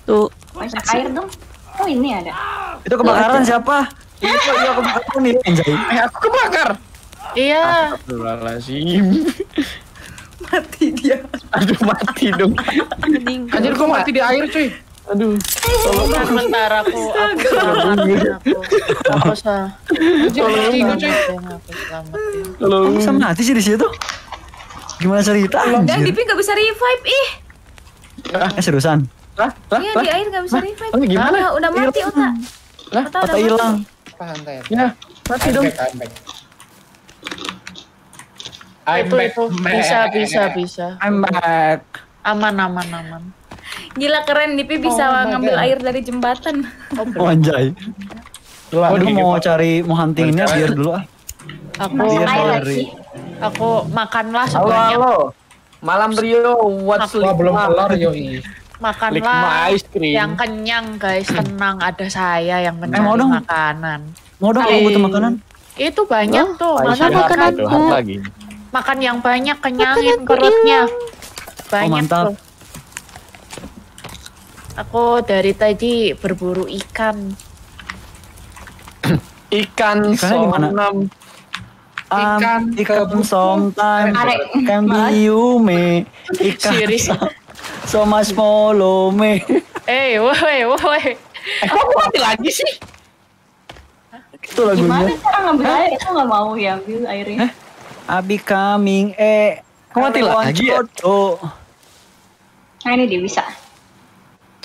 Tuh, masak air dong. Oh, ini ada. Itu kebakaran siapa? Itu aku kebakaran nih, anjay. Eh, aku kebakar. Iya. Astagfirullahalazim. Mati dia. Aduh mati dong. Anjir kok mati di air cuy. Aduh. Tolong bentar aku. Aku selamat. Aku selamat. Tolong. Aku sama mati sih di situ. Gimana cerita? Dan Dipi gak bisa revive ih. Eh seriusan. Lah, lah, iya di air gak bisa revive. Gimana? Udah mati otak. Lah, otak hilang. Pantai. Ya, mati dong. I'm itu itu bisa bisa bisa. I'm back. Aman aman aman. Gila keren Dipi bisa oh, ngambil God. Air dari jembatan. Oh, anjay. Waduh mau cari mau huntingnya biar dulu ah. Aku cari. Aku makanlah semuanya. Halo, halo. Malam Rio. What's up? Belum kelar Rio ini. Makanlah yang kenyang guys. Tenang ada saya yang mencari eh, mau dong. Makanan. Mau dong aku butuh makanan. Itu banyak oh, tuh. Mana makananku? Makan yang banyak, kenyangin perutnya. Banyak oh, tuh. Aku dari tadi berburu ikan. Ikan sonam. Ikan ikan sometimes can be you me. Ikan so much follow me. Eh, woi, woi. Kok aku mati lagi sih? Itu lagunya. Gimana cara ngambil air? Aku nggak mau ya ambil airnya. Abi coming, eh, kok mati lagi ya? Nah ini dia bisa.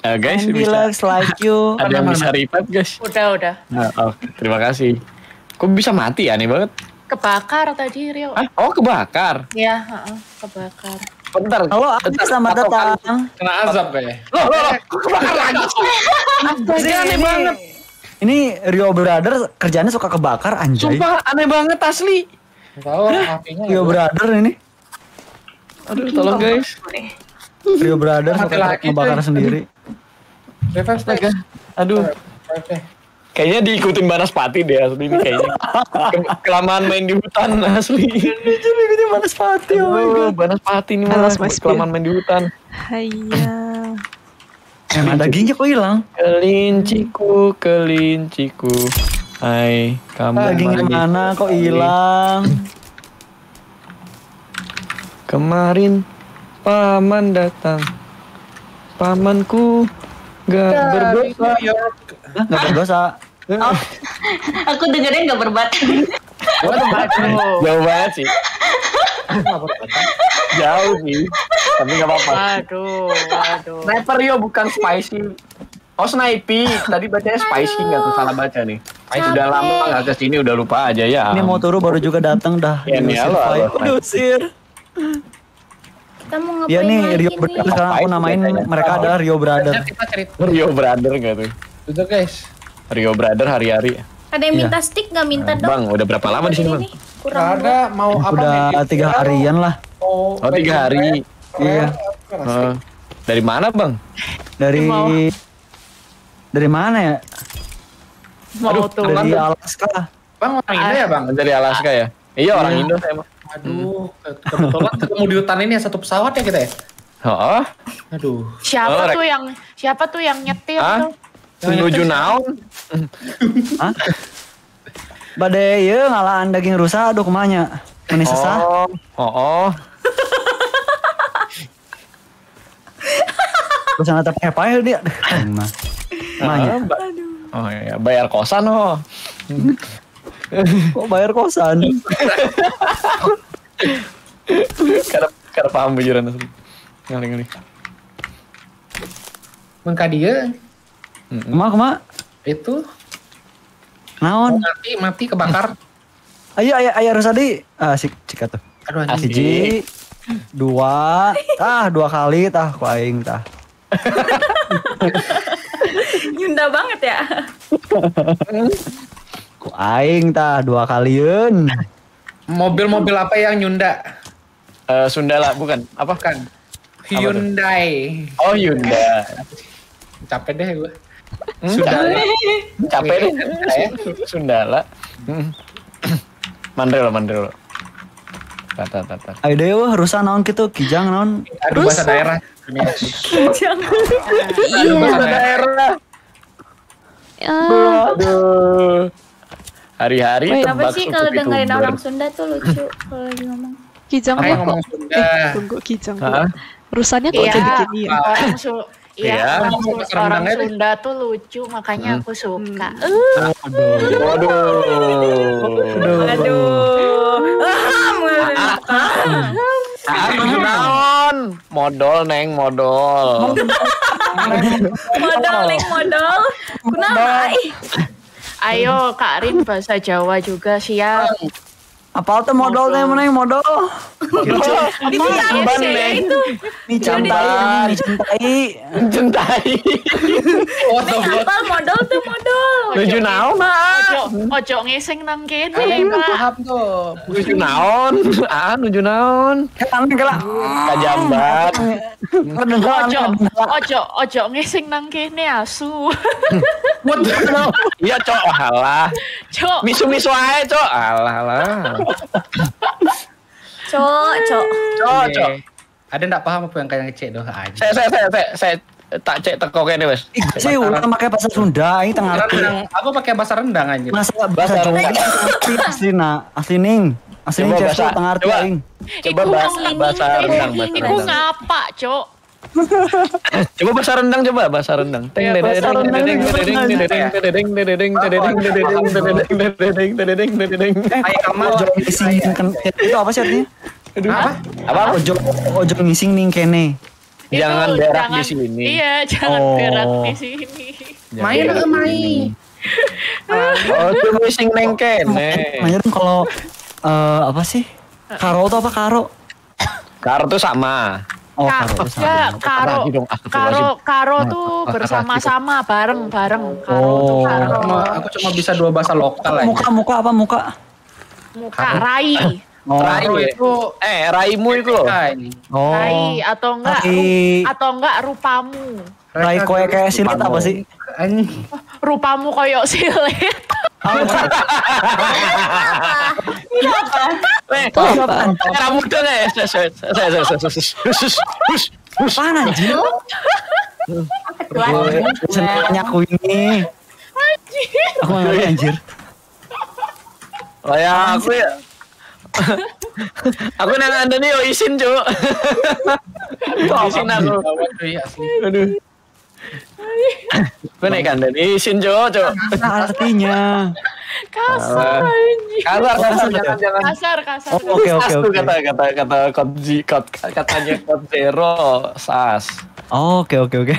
Uh, guys, bisa. Looks like you. Ada yang bisa revive guys. Udah, udah. Nah, oh, terima kasih. Kok bisa mati aneh banget? Kebakar tadi Rio. Hah? Oh kebakar? Iya, uh, kebakar. Bentar. Halo, selamat datang. Kena azab kayaknya. Loh, loh, loh. Kok kebakar lagi? Ini aneh banget. Ini Rio Brother kerjanya suka kebakar anjay. Sumpah aneh banget asli. Tahu apinya. Rio Brother ini. Aduh, tolong guys. Rio Brother suka ngebakar sendiri. Refresh lagi. Aduh. Kayaknya diikutin Banaspati deh asli ini kayaknya. Kelamaan main di hutan asli. Diikutin Banaspati. Oh my god, Banaspati ini malah kelamaan main di hutan. Hayya. Emang dagingnya kok hilang? Kelinciku, kelinciku. Hai, kamu lagi kemana kok hilang? Kemarin paman datang, pamanku gak berdosa. Hah, gak berdosa? Oh, aku dengerin gak berbatan. Jauh banget sih. Jauh sih, tapi gak apa-apa. Aduh, aduh. Sniper Rio bukan spicy. Oh Snipey, tadi bacanya spicy nggak tuh salah baca nih. Ayo udah lama nggak ke sini udah lupa aja ya. Ini mau turun baru juga datang dah. Ya nih halo, halo. Diusir. Kita mau ngapain ya, nih, Rio ini? Sekarang aku namain mereka adalah Rio Brother. Rio Brother nggak tuh? Itu guys. Rio Brother hari-hari. Ada yang minta stick nggak minta dong? Bang, udah berapa lama di sini bang? Kurang ada mau apa? Udah tiga harian lah. Oh tiga hari. Iya. Dari mana bang? Dari Dari mana ya? Aduh, dari Alaska. Bang orang Indo ya bang? Dari Alaska ya? Iya orang Indo saya. Aduh, kebetulan ketemu di hutan ini ya satu pesawat ya kita ya? Oh. Aduh. Siapa tuh yang siapa tuh yang nyetir tuh? Menuju naon? Hah? Badai ya ngalaan daging rusa aduh kumanya. Ini sesah. Oh, oh. Terus yang tetap hepa dia. Mah. Mah. Oh iya, bayar kosan oh. Kok bayar kosan? Kada kada paham bujuran asli. Ngali-ngali. Mengka dia. Kumaha kumaha? Itu. Naon? Mati mati kebakar. Ayo ayo ayo Rusadi. Asik cika tuh. Aduh anjing. Siji. Dua. Tah dua kali tah ku aing tah. Nyunda banget ya. Ku aing tah dua kaliun. Mobil-mobil apa yang nyunda? Uh, Sundala bukan? Apa kan? Hyundai. Apa oh Hyundai. Capek deh gue. Hmm, Sundala. Capek deh. Saya Sundala. Hmm. Mandrel mandrel. Tata tata. Ayo deh wah rusa naon gitu kijang naon. Aduh bahasa daerah. Kijang. Aduh bahasa daerah. Aduh. Aduh. Hari-hari tembak suku itu. Apa sih kalau dengerin orang Sunda tuh lucu kalau lagi ngomong. Kijang apa kok? Eh, tunggu kijang. Heeh. Rusanya kok jadi gini ya? Iya, orang Sunda tuh lucu makanya aku suka. Aduh. Aduh. Aduh. Aduh. Naon? Modal neng modal. Modal neng modal. Kunaon? Ayo Kak Rin bahasa Jawa juga siap. Apal tuh modalnya mana yang modal? Amban neng. Dicintai, dicintai, dicintai. Apal modal tuh modal. Lucu naon? Ojo ngeseng nang kene. Paham tuh. Lucu naon? Ah, lucu naon? Kangen kelak. Kajambat. Ojo, ojo, ojo ngeseng nang kene asu. Iya cok, alah. Cok. Misu-misu aja cok, alah alah. Cok, cok, cok, cok. Ada ndak paham apa yang kayak ngecek doh aja. Saya, saya, saya, saya, saya tak cek teko kene wes. Saya ulang pakai bahasa Sunda, ini tengah rendang. Aku pakai bahasa rendang aja. Masalah bahasa rendang asli asli na, asli ning. Asli ning bahasa tengah arti aing. Coba bahasa rendang bahasa. Iku ngapa, cok? Coba bahasa rendang coba bahasa rendang. Teng dedeng dedeng dedeng dedeng dedeng dedeng dedeng dedeng dedeng dedeng. Ayo kamu ojol ngising itu apa sih artinya? Apa? Apa ojol ojol ngising ning kene. Jangan berak di sini. Iya, jangan berak di sini. Main ke main. Ojol ngising ning kene. Main kalau apa sih? Karo itu apa karo? Karo itu sama. Oh, karo, karo, karo, karo tuh bersama-sama, bareng-bareng. Oh, aku cuma bisa dua bahasa lokal aja. Muka, muka apa muka? Muka, rai. Rai itu, eh, raimu itu. Rai atau enggak, atau enggak rupamu. Rai koyo kayak silet apa sih? Rupamu koyo silet. Kamu udah nggak ya? Apaan anjir? Senangnya aku ini. Aku ngerti anjir. Oh ya aku ya. Aku nang anda nih oh isin cok. Isin aku. Aduh. Gue naik anda nih isin cok cok. Artinya kasar, kasar, kasar, kasar, kasar. Oke, oke, oke. Kata, kata, kata, kotji, kot, katanya kot zero, sas. Oke, oke, oke.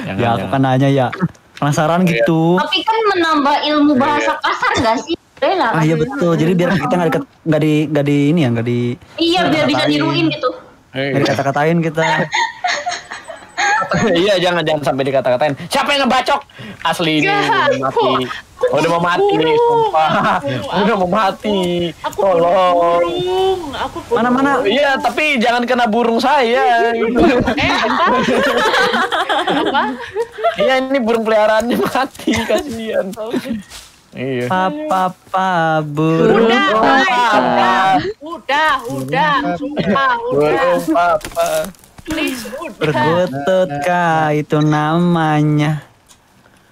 Ya, aku kan nanya ya. Penasaran gitu. Tapi kan menambah ilmu bahasa kasar nggak sih? Ah iya betul. Jadi biar kita nggak deket, nggak di, nggak di ini ya, nggak di. Iya, biar bisa niruin gitu. Nggak dikata-katain kita. Iya, jangan jangan sampai dikata-katain. Siapa yang ngebacok? Asli ini udah mati. Udah mau mati nih, sumpah. Udah mau mati. Tolong. Mana-mana. Iya, tapi jangan kena burung saya. Eh, apa? Apa? Iya, ini burung peliharaannya mati, kasihan. Iya. Papa, papa, burung. Udah, udah, udah, udah, sumpah, udah. Papa. Please, berkutut kah itu namanya.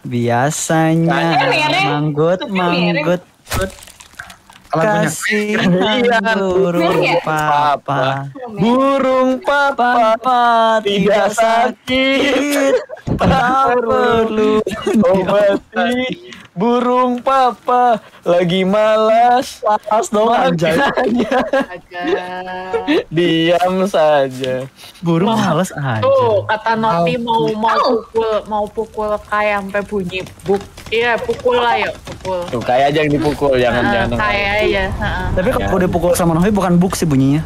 Biasanya manggut manggut kasih burung papa. Burung papa tidak sakit, tak perlu obati. Burung papa lagi malas, malas dong aja. Diam saja. Burung malas aja. Tuh kata Noti mau mau pukul mau pukul kayak sampai bunyi buk. Iya pukul lah yuk pukul. Tuh kayak aja yang dipukul jangan jangan. Kayak aja. Tapi kalau udah pukul sama Noti bukan buk sih bunyinya.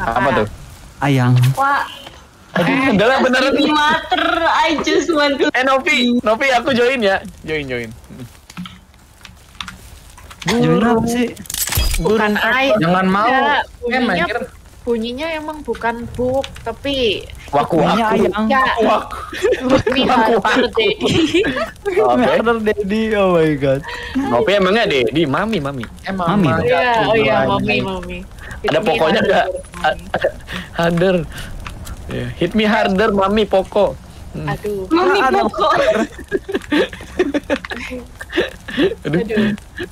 Apa tuh? Ayang. Eh, adalah beneran mater, I just want to. Eh, Nopi, Nopi, aku join ya, join, join. Join apa sih? Bukan I. Jangan mau. Bunyinya, bunyinya emang bukan buk, tapi. Waku waku. Waku waku. Mother daddy, oh my god. Nopi emangnya daddy, mami mami. Emang mami. Oh iya, mami mami. Ada pokoknya ada, hadir. Yeah. Hit me harder, mami poko. Hmm. Aduh, mami poko. Aduh,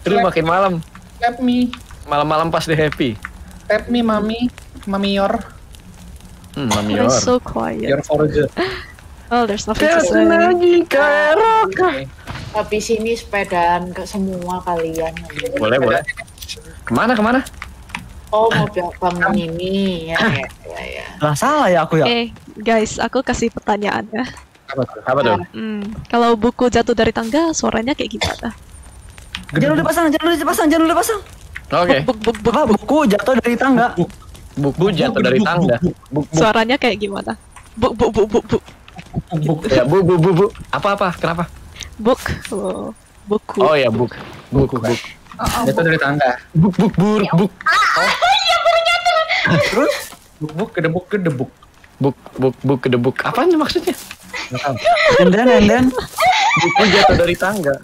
aduh makin malam. Tap me. Malam-malam pas deh happy. Tap me, mami, mami yor. Hmm, mami yor. So quiet. Your forger. Oh, there's nothing to say. Lagi kerok. Habis ini sepedaan ke semua kalian. Boleh, boleh. Kemana, kemana? Oh mau bangun ini ya ya ya ya. Lah salah ya aku ya. Eh guys, aku kasih pertanyaan ya. Apa tuh? Apa tuh? Hmm, kalau buku jatuh dari tangga suaranya kayak gimana? Jangan udah pasang, jangan udah pasang, jangan udah pasang. Oke. Buku jatuh dari tangga. Buku jatuh dari tangga. Suaranya kayak gimana? Buk buk buk buk buk. Ya bu bu bu bu. Apa apa? Kenapa? Buk. Buku. Oh ya buk. Buku buk. Jatuh dari tangga. Buk buk bur buk. Iya bernyata. Terus buk buk kedebuk kedebuk. Buk buk buk kedebuk. Apaan maksudnya? Nenden nenden. Buku jatuh dari tangga.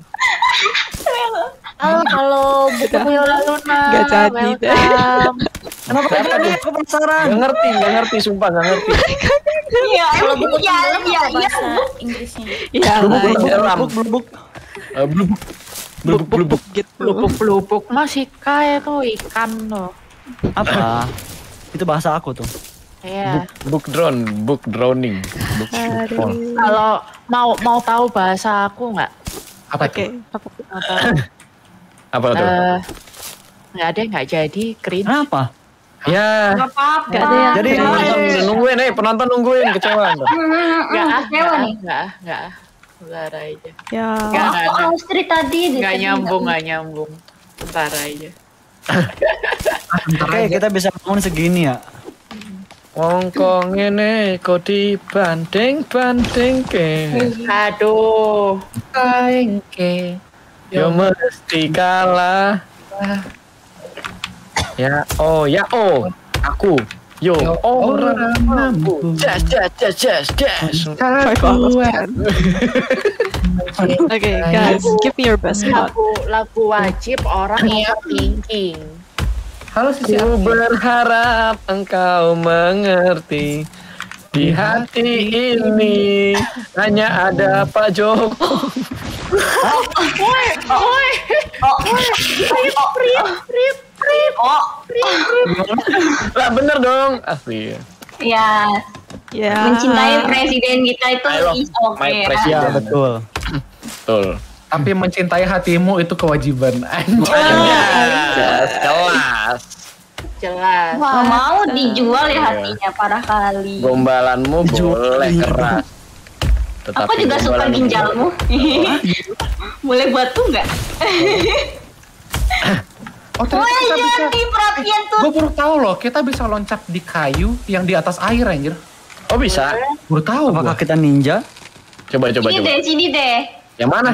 Halo halo buku Mila Luna. Gak jadi deh. Kenapa tadi aku penasaran? Gak ngerti gak ngerti sumpah gak ngerti. Iya kalau buku iya iya bahasa Inggrisnya. Iya buk buk buk. Buk buk. Blubuk blubuk gitu. Blubuk blubuk masih kayak tuh ikan loh. Apa? Itu bahasa aku tuh. Iya. Book drone, book drowning. Kalau mau mau tahu bahasa aku nggak? Apa tuh? Apa tuh? Nggak ada nggak jadi cringe. Kenapa? Ya. Nggak ada yang. Jadi nungguin nih penonton nungguin kecewa. Nggak kecewa nih? Nggak nggak. Bentar aja. Ya. Aku Austri tadi. Gak nyambung, gak nyambung. Bentar aja. Oke, kita bisa bangun segini ya. Wongkong ini kok dibanting-banting ke. Aduh. Kainke. Yo mesti kalah. Ya oh, ya oh. Aku. Yo orang mampu. Jas jas jas jas jas. Oke guys, give me your best shot. Lagu lagu wajib orang yang thinking. Halo sisi. Ku berharap engkau mengerti di hati ini hanya ada Pak Joko. Oi oi oi rip rip rip. Rip, oh, rip, rip. Lah bener dong, asli. Ya, ya. Mencintai presiden kita itu is okay. Ya betul, betul. Tapi mencintai hatimu itu kewajiban. Jelas, jelas. Jelas. Gak mau dijual ya hatinya, parah kali. Gombalanmu boleh keras. Aku juga suka ginjalmu. Boleh buat tuh nggak? Oh, ternyata kita bisa. Gue baru tahu loh, kita bisa loncat di kayu yang di atas air anjir. Oh bisa? Baru tahu. Apakah kita ninja? Coba coba ini coba. Ini deh, sini deh. Yang mana?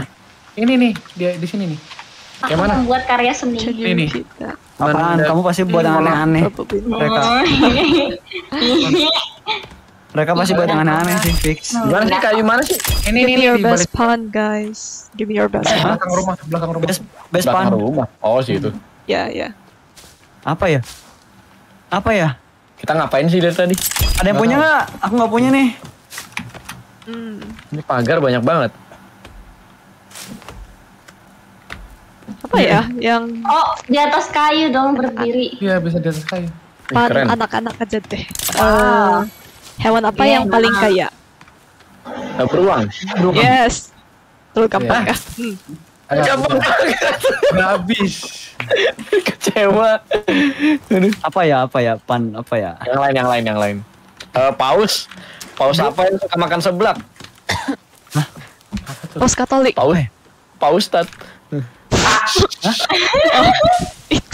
Ini nih, dia di sini nih. Aku yang mana? Membuat karya seni. Ini nih. Apaan? Kamu pasti buat yang aneh-aneh. Mereka. Mereka pasti buat yang aneh-aneh sih, fix. Gimana sih, kayu mana sih? Ini nih, your best pun, guys. Give me your best pun. Belakang rumah, belakang rumah. Best pun. Rumah. Oh, situ. Ya, ya. Apa ya? Apa ya? Kita ngapain sih dari tadi? Ada yang punya nggak? Aku nggak punya nih. Hmm. Ini pagar banyak banget. Apa ya yang? Oh, di atas kayu dong berdiri. Iya, bisa di atas kayu. Pan anak-anak aja deh. Uh, hewan apa yeah, yang nah. paling kaya? Beruang. Beruang. Yes. Terlalu gampang yeah. kan? Hmm. Gampang banget. Habis. Kecewa. Apa ya? Apa ya? Pan apa ya? Yang lain, yang lain, yang lain. Uh, paus. Paus apa yang suka makan seblak? Hah? Paus Katolik. Paus. Paus Tat. Hah?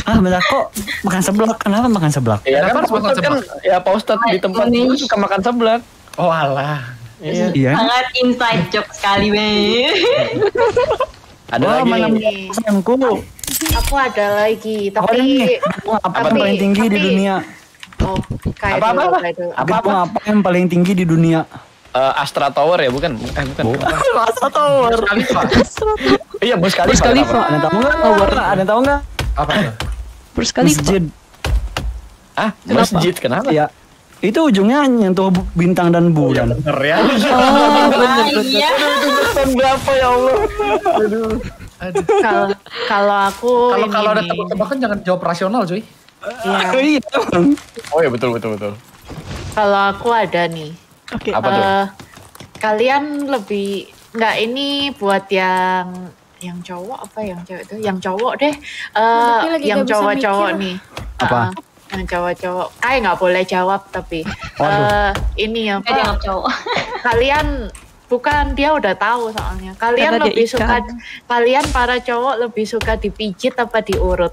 Ah, bentar kok makan seblak? Kenapa makan seblak? Ya kan Paustad kan, ya Paustad di tempat itu suka makan seblak. Oh alah. Iya. Sangat inside joke sekali, Bey. Ada lagi. Aku ada lagi, tapi apa paling tinggi di dunia? Oh, apa apa apa yang paling tinggi di dunia? Astra Tower ya, bukan? Eh, bukan. Astra Tower. Iya, Burj Khalifa. Burj Khalifa. Ada tahu nggak? Ada tahu nggak? Apa? Burj Khalifa. Masjid. Ah, masjid kenapa? Iya. Itu ujungnya nyentuh bintang dan bulan. Bener ya. Oh, bener bener. Bintang berapa ya Allah? Aduh. Kalau aku. Kalau kalau ada tebak-tebakan jangan jawab rasional, cuy. Iya. Oh ya betul betul betul. Kalau aku ada nih. Oke, okay. uh, kalian lebih nggak ini buat yang yang cowok apa yang cewek itu? Yang cowok deh, uh, yang cowok-cowok nih. Apa? Uh, yang cowok-cowok. Kayak nggak boleh jawab tapi uh, ini apa? Yang cowok. Kalian bukan dia udah tahu soalnya. Kalian Karena lebih suka kalian para cowok lebih suka dipijit apa diurut?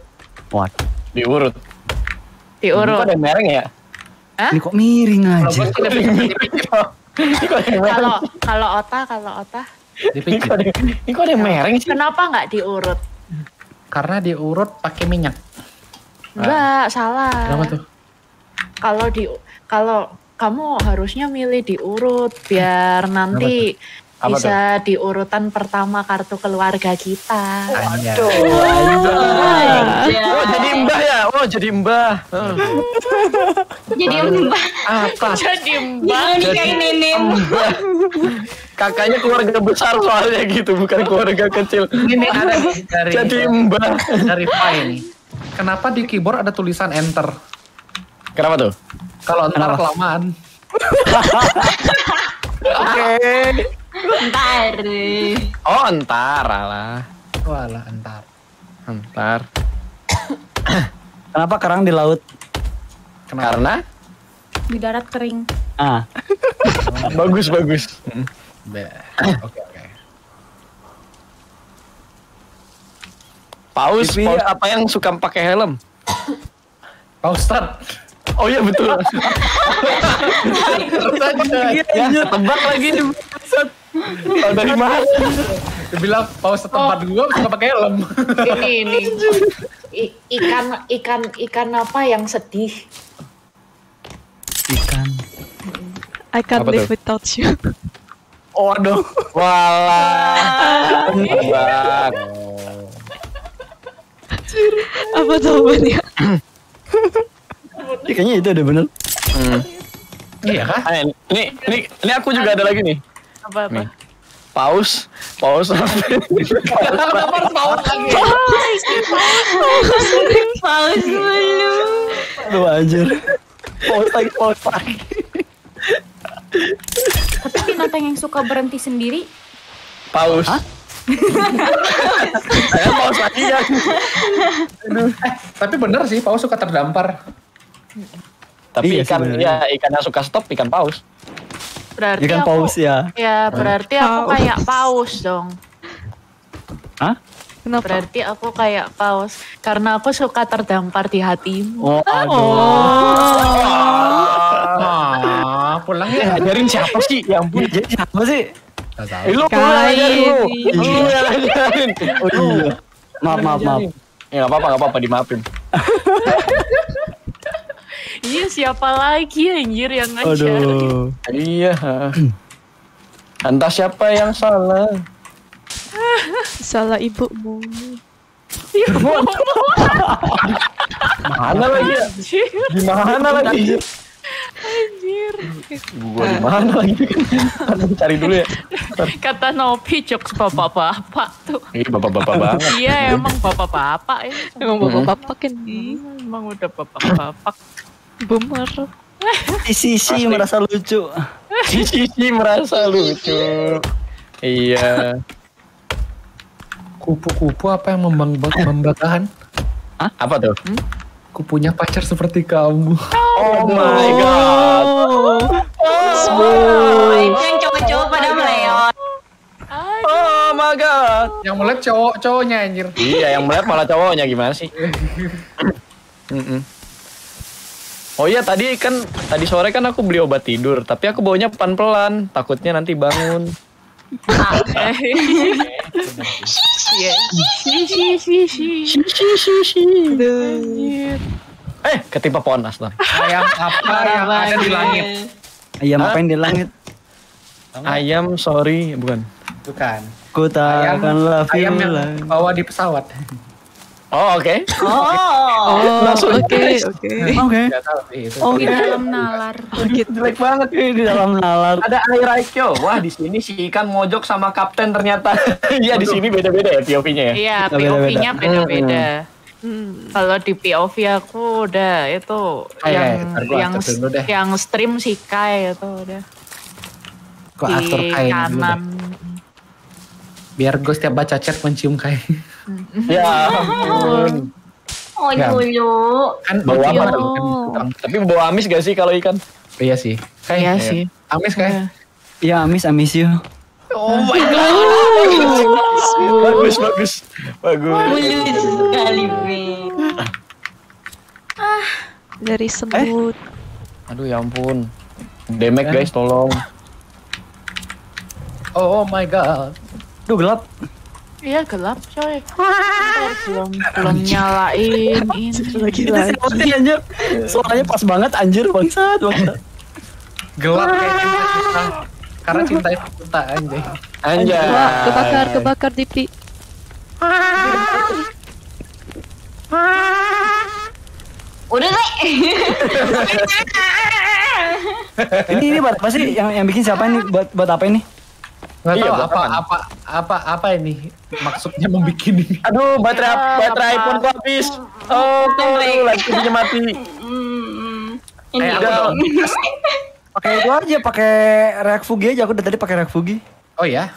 What? Diurut. Diurut. Kok ada mereng ya? Hah? Ini kok miring aja. Kalau kalau otak kalau otak. Ini kok ada mereng sih. Kenapa nggak diurut? Karena diurut pakai minyak. Enggak, salah. Kenapa tuh? Kalau di kalau kamu harusnya milih diurut biar nanti bisa di urutan pertama kartu keluarga kita. Aduh. Oh jadi mbah ya? Oh jadi mbah. Jadi mbah. Apa? Jadi mbah. Jadi mbah. Kakaknya keluarga besar soalnya gitu, bukan keluarga kecil. Ini ada dari. Jadi mbah dari file. Kenapa di keyboard ada tulisan enter? Kenapa tuh? Kalau enter kelamaan. Oke. Entar. Oh, entar lah. Walah, entar. Entar. Kenapa karang di laut? Kenapa? Karena di darat kering. Ah. Bagus, bagus. Oke, oke. Okay, okay. Paus, Dipi, paus apa yang suka pakai helm? Paustad. Oh iya betul. Ya, tebak lagi. Oh, dari mana? Dia bilang paus tempat gua suka pakai helm. Ini ini. I, ikan ikan ikan apa yang sedih? Ikan. I can't live without you. Oh aduh. Walah. Tebak. Apa jawabannya? Ya, kayaknya itu ada bener. Hmm. Iya kah? Ini ini ini aku juga ada lagi nih. Apa apa? Nih. Paus, paus. Paus, paus lagi. Paus dulu. Aduh anjir. Paus lagi, paus lagi. Tapi binatang yang suka berhenti sendiri? Paus. Saya paus lagi ya. Tapi bener sih, paus suka terdampar. Tapi iya, ikan ya, ikan yang suka stop ikan paus. Berarti ikan aku, paus ya. Ya berarti paus. Aku kayak paus dong. Hah? Kenapa? Berarti aku kayak paus karena aku suka terdampar di hatimu. Oh, aduh. Oh. Oh. pulang ya, ngajarin siapa sih? Ya ampun, jadi siapa sih? Gak tau. Lu ngajarin lu. Lu yang ngajarin. Maaf, maaf, maaf. Ya gak apa-apa, gak apa-apa, dimaafin. Iya, siapa lagi anjir yang ngajarin? Aduh. Iya. Entah siapa yang salah. Salah ibumu. Ibu. Mana lagi? Gimana lagi? Anjir. Gua di mana lagi? Aku cari dulu ya. Kata Nopi jokes bapak-bapak tuh. Iya bapak-bapak banget. Iya emang bapak-bapak ya. Emang bapak-bapak kan nih. Emang udah bapak-bapak. Boomer. Sisi merasa lucu. Sisi merasa lucu. Iya. Kupu-kupu apa yang membanggakan? Hah? Apa tuh? Hmm? Kupunya pacar seperti kamu. Oh, oh my god. Oh, oh itu yang cowok-cowok pada meleot. Oh my god. Yang melihat cowok-cowoknya anjir. Iya, yang melihat malah cowoknya gimana sih? Mm-mm. Oh iya tadi kan tadi sore kan aku beli obat tidur, tapi aku baunya pelan-pelan, takutnya nanti bangun. Eh, ketimpa pohon aslan. Ayam apa yang ada di langit? Ayam apa yang di langit? Ayam sorry, bukan. Bukan. Kutakanlah ayam yang bawa di pesawat. Oh oke. Oh oke oke. Oke. Oh di dalam nalar. Jelek banget di dalam nalar. Ada air aikyo. Wah di sini si ikan mojok sama kapten ternyata. Iya di sini beda-beda ya P O V-nya ya. Iya P O V-nya beda-beda. Kalau di P O V aku udah itu yang yang yang stream si Kye itu udah. Di kanan. Biar gue setiap baca chat mencium Kye. Ya ampun. Oh dulu. Kan bau apa tuh? Tapi bau amis gak sih kalau ikan? Iya sih. Iya sih. Amis Kye? Iya amis, amis you. Oh my god. Bagus, bagus. Bagus. Mulus sekali, Be. Ah, dari semut. Aduh ya ampun. Demek guys, tolong. Oh my god. Duh gelap. Iya gelap coy. Belum belum nyalain ini lagi lagi. Suaranya pas banget anjir bangsat bangsat. Gelap kayaknya cinta. Karena cinta itu cinta anjay. Anjay. Kebakar kebakar Dipi. Udah nih. Ini ini buat apa sih yang yang bikin siapa ini buat buat apa ini? Nggak iya, tahu apa, apa apa apa ini maksudnya membuat ini. Aduh baterai ya, baterai apa? iPhone ku habis. Oh tuh lampunya mati. Ini udah. Pakai gua aja pakai R R Q Ryo aja aku udah tadi pakai R R Q Ryo. Oh ya.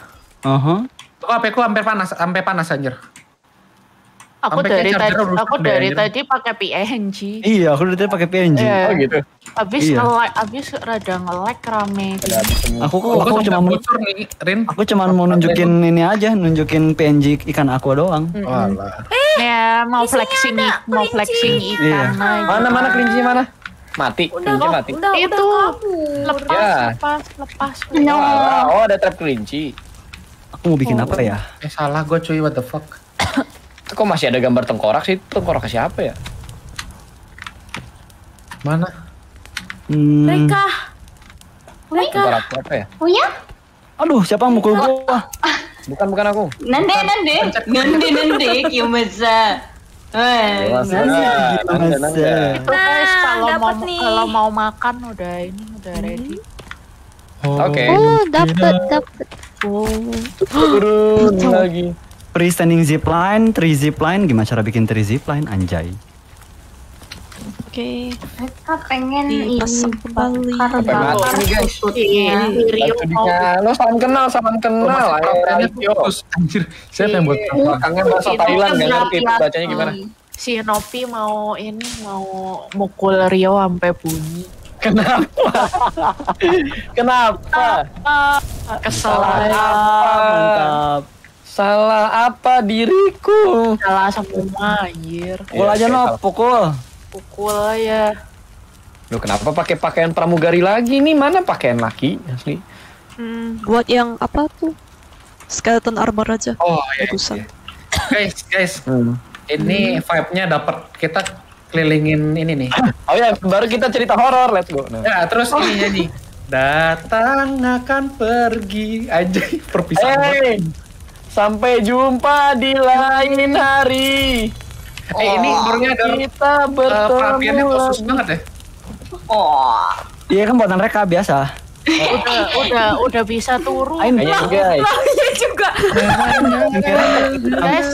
Heeh. Uh-huh. H P ku hampir panas, hampir panas anjir. Aku dari tadi, aku dari tadi pakai P N G. Iya, aku dari tadi pakai P N G. Oh gitu. Abis nge-lag, abis rada nge-lag rame. Aku aku cuma muncul nih, Rin. Aku cuma mau nunjukin ini aja, nunjukin P N G ikan aku doang. Walah. Ya mau flexing, mau flexing ikan. Mana mana kelinci mana? Mati, kelinci mati. Itu lepas, lepas, lepas. Oh ada trap kelinci. Aku mau bikin apa ya? Eh salah gue cuy, what the fuck. Kok masih ada gambar tengkorak sih? Tengkorak siapa ya? Mana? Hmm. Reca. Reca. Tengkorak apa ya? Oh ya? Aduh, siapa yang mukul gua? Bukan, bukan aku. Nande, nande. Nande, nande. Kiyomasa. Hei. Nande, nande. Nah, dapet nih. Kalau mau makan udah ini, udah ready. Oke. Oh, dapet, dapet. Oh. Turun lagi. Free standing zipline, three zipline, gimana cara bikin three zipline, anjay. Oke, kita pengen ini kembali. Lo salam kenal, salam kenal. Anjir, saya yang buat apa? Kangen bahasa Thailand, gak ngerti bacanya gimana. Si Nopi mau ini, mau mukul Ryo sampai bunyi. Kenapa? Kenapa? Kesalahan apa, mantap. Salah apa diriku? Salah semua, anjir. Pukul aja, Nop. Pukul. Pukul ya. Loh, kenapa pakai pakaian pramugari lagi nih? Mana pakaian laki asli? Hmm, buat yang apa tuh? Skeleton armor aja. Oh, iya, iya. Guys, guys. Hmm. Ini vibe-nya dapat kita kelilingin ini nih. Oh ya, baru kita cerita horor, let's go. Nah. Ya, terus ini jadi datang akan pergi aja perpisahan. Hey, sampai jumpa di lain hari. Oh, eh, ini burungnya ada kita bertemu. Uh, perhatiannya khusus banget ya. Oh. Iya kan buatan Reca biasa. Oh, udah, udah, udah bisa turun. Lah, ya juga. Guys,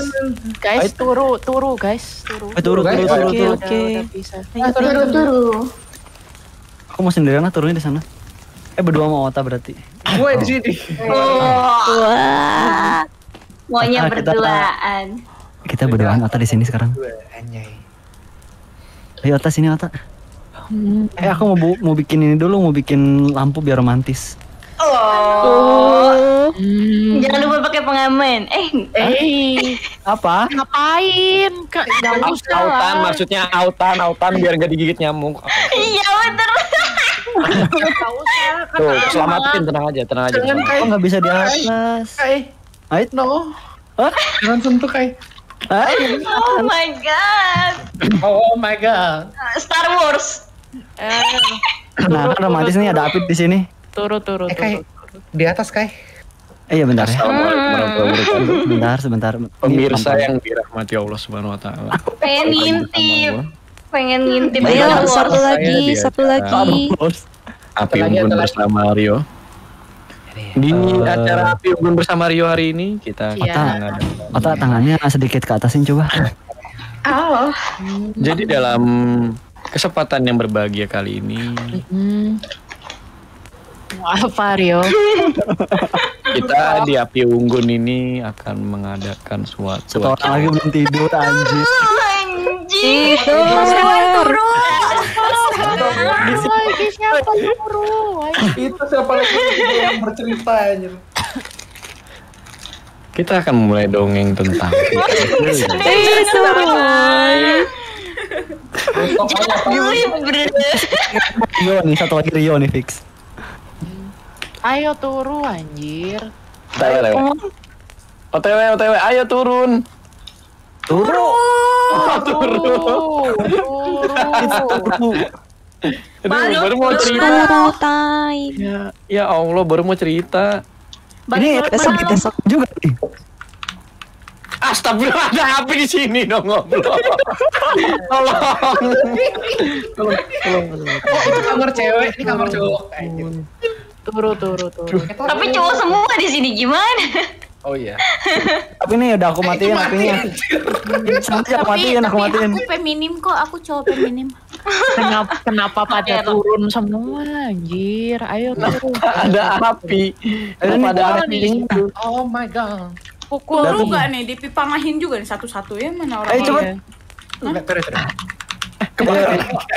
guys, turu, turu, guys, turu. Eh, turu, guys, turu, turu. Oke, turu, turu. Aku mau sendirian lah, turunnya di sana. Eh, berdua mau otak berarti. Gue di sini. Wah, maunya berduaan. Kita berduaan otak di sini sekarang. Ayo otak sini otak. Hmm. Eh aku mau bu mau bikin ini dulu, mau bikin lampu biar romantis. Oh. Hmm. Jangan lupa pakai pengaman. Eh, eh. eh. Apa? Ngapain? Enggak usah. Autan maksudnya autan, autan biar enggak digigit nyamuk. Iya bener. Enggak usah. Tuh, selamatin, tenang aja, tenang aja. Kok enggak bisa di atas? Kai. Ait no. Hah? Jangan sentuh Kai. Oh my god. Oh my god. Star Wars. Nah, kan romantis nih, ada api di sini. Turut, turut, turut. Di atas, Kai. Iya, bentar ya. Bentar, sebentar. Pemirsa yang dirahmati Allah Subhanahu wa Ta'ala. Aku pengen ngintip. Pengen ngintip. Ayo, satu lagi, satu lagi. Api Unggun bersama Rio. Di acara Api Unggun bersama Rio hari ini, kita ada. Otak tangannya sedikit ke atasin coba. Oh. Jadi dalam kesempatan yang berbahagia kali ini, apa Rio? Kita di Api Unggun ini akan mengadakan suatu. Seorang lagi belum tidur anjir. Anjir. Siapa itu siapa lagi yang bercerita anjir? Kita akan mulai dongeng tentang Rio nih, satu lagi Rio nih fix. Ayo turun anjir. O T W, O T W, ayo turun. Turun. Turun. Turun. Baru mau cerita. Ya Allah, baru mau cerita. Ini esok kita esok juga. Astagfirullah, ada api di sini dong ngobrol. Tolong. Tolong, tolong. Oh, itu kamar cewek, ini kamar cowok. Turu, turu, turu. Tapi cowok semua di sini gimana? Oh iya. Tapi ini udah aku matiin apinya. Tapi aku matiin, aku matiin. Aku feminim kok, aku cowok feminim. Kenapa kenapa pada turun semua anjir? Ayo turun. Ada api. Ada api. Oh my god. Pukul lu gak nih, dipipanahin juga nih satu-satu ya mana orang. Ayo coba. Enggak, terus terus.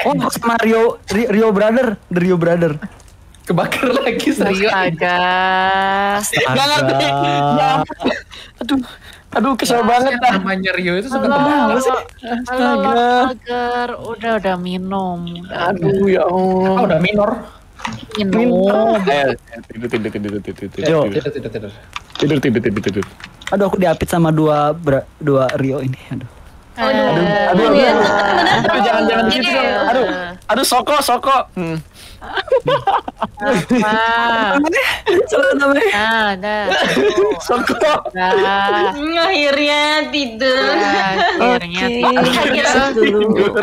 Oh, sama Rio, Rio brother, The Rio brother. Kebakar lagi serius. Astaga. Enggak ngerti. Aduh. Aduh kesel nah, banget lah namanya Rio itu sebenarnya sih. Astaga, udah udah minum. Aduh ya Allah. Oh, udah minor. Minum. Eh, tidur tidur tidur tidur tidur. Tidur tidur tidur. Tidur tidur tidur tidur. Aduh aku diapit sama dua dua Rio ini. Aduh. Aduh. Aduh. Aduh jangan jangan gitu dong. Aduh. Aduh soko soko. Hmm. Akhirnya tidur. Akhirnya tidur.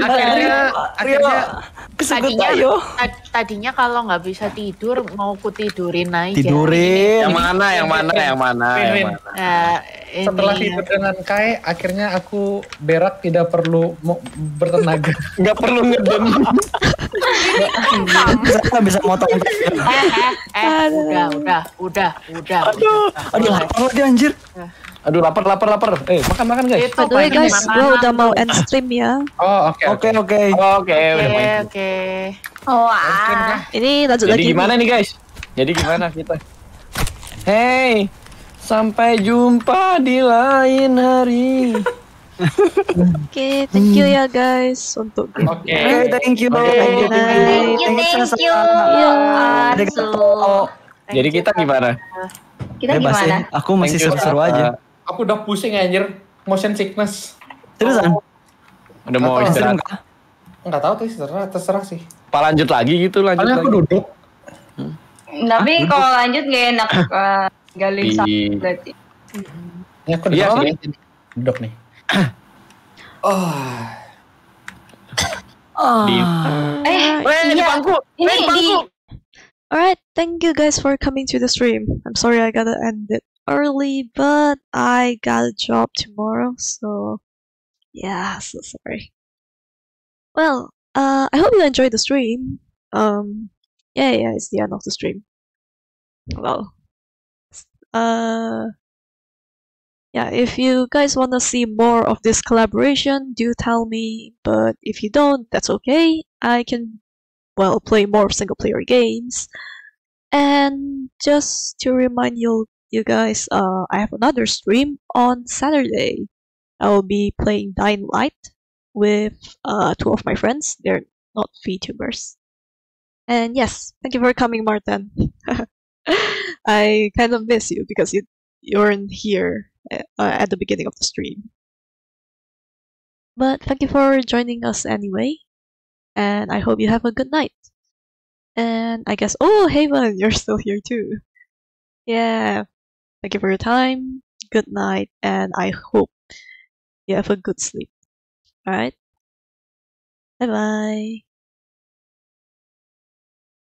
Akhirnya tadinya kalau nggak bisa tidur mau ku tidurin aja. Tidurin. Yang mana? Yang mana? Yang mana? Setelah tidur dengan Kai, akhirnya aku berak tidak perlu bertenaga. Nggak perlu ngedem. Nggak bisa motong. Eh, eh, eh, udah, udah, udah, udah. Aduh, aduh lapar lagi anjir. Aduh lapar, lapar, lapar. Eh, makan, makan guys. By the way guys, gue udah mau end stream ya. Oh, oke, oke, oke, oke, oke. Wah. Ini lanjut lagi. Jadi gimana nih guys? Jadi gimana kita? Hey, sampai jumpa di lain hari. Oke, thank you ya guys untuk Oke, okay. thank you okay. Thank you, thank you, thank you. Thank you. Oh, jadi kita gimana? Kita eh, gimana? Masih, aku masih seru-seru aja. Aku udah pusing anjir, motion sickness. Terusan? Oh. Udah mau istirahat? Enggak tahu tuh istirahat, terserah sih. Pak lanjut lagi gitu, lanjut Kalian lagi. Aku duduk. Hmm. Tapi ah, kalau lanjut gak enak uh, gali sakit berarti. Ya aku duduk, iya, duduk nih. Oh. Oh. Di, uh, eh, wey, iya. Di ini wey, di. Alright, thank you guys for coming to the stream. I'm sorry I gotta end it early, but I got a job tomorrow, so yeah, so sorry. Well, uh, I hope you enjoyed the stream. Um, yeah, yeah, it's the end of the stream. Well, uh. Yeah, if you guys want to see more of this collaboration, do tell me. But if you don't, that's okay. I can, well, play more single-player games. And just to remind you, you guys, uh, I have another stream on Saturday. I will be playing Dying Light with uh, two of my friends. They're not VTubers. And yes, thank you for coming, Martin. I kind of miss you because you you weren't here. Uh, at the beginning of the stream. But thank you for joining us anyway, and I hope you have a good night. And I guess, oh, Haven, you're still here too. Yeah, thank you for your time. Good night, and I hope you have a good sleep. Alright, bye bye.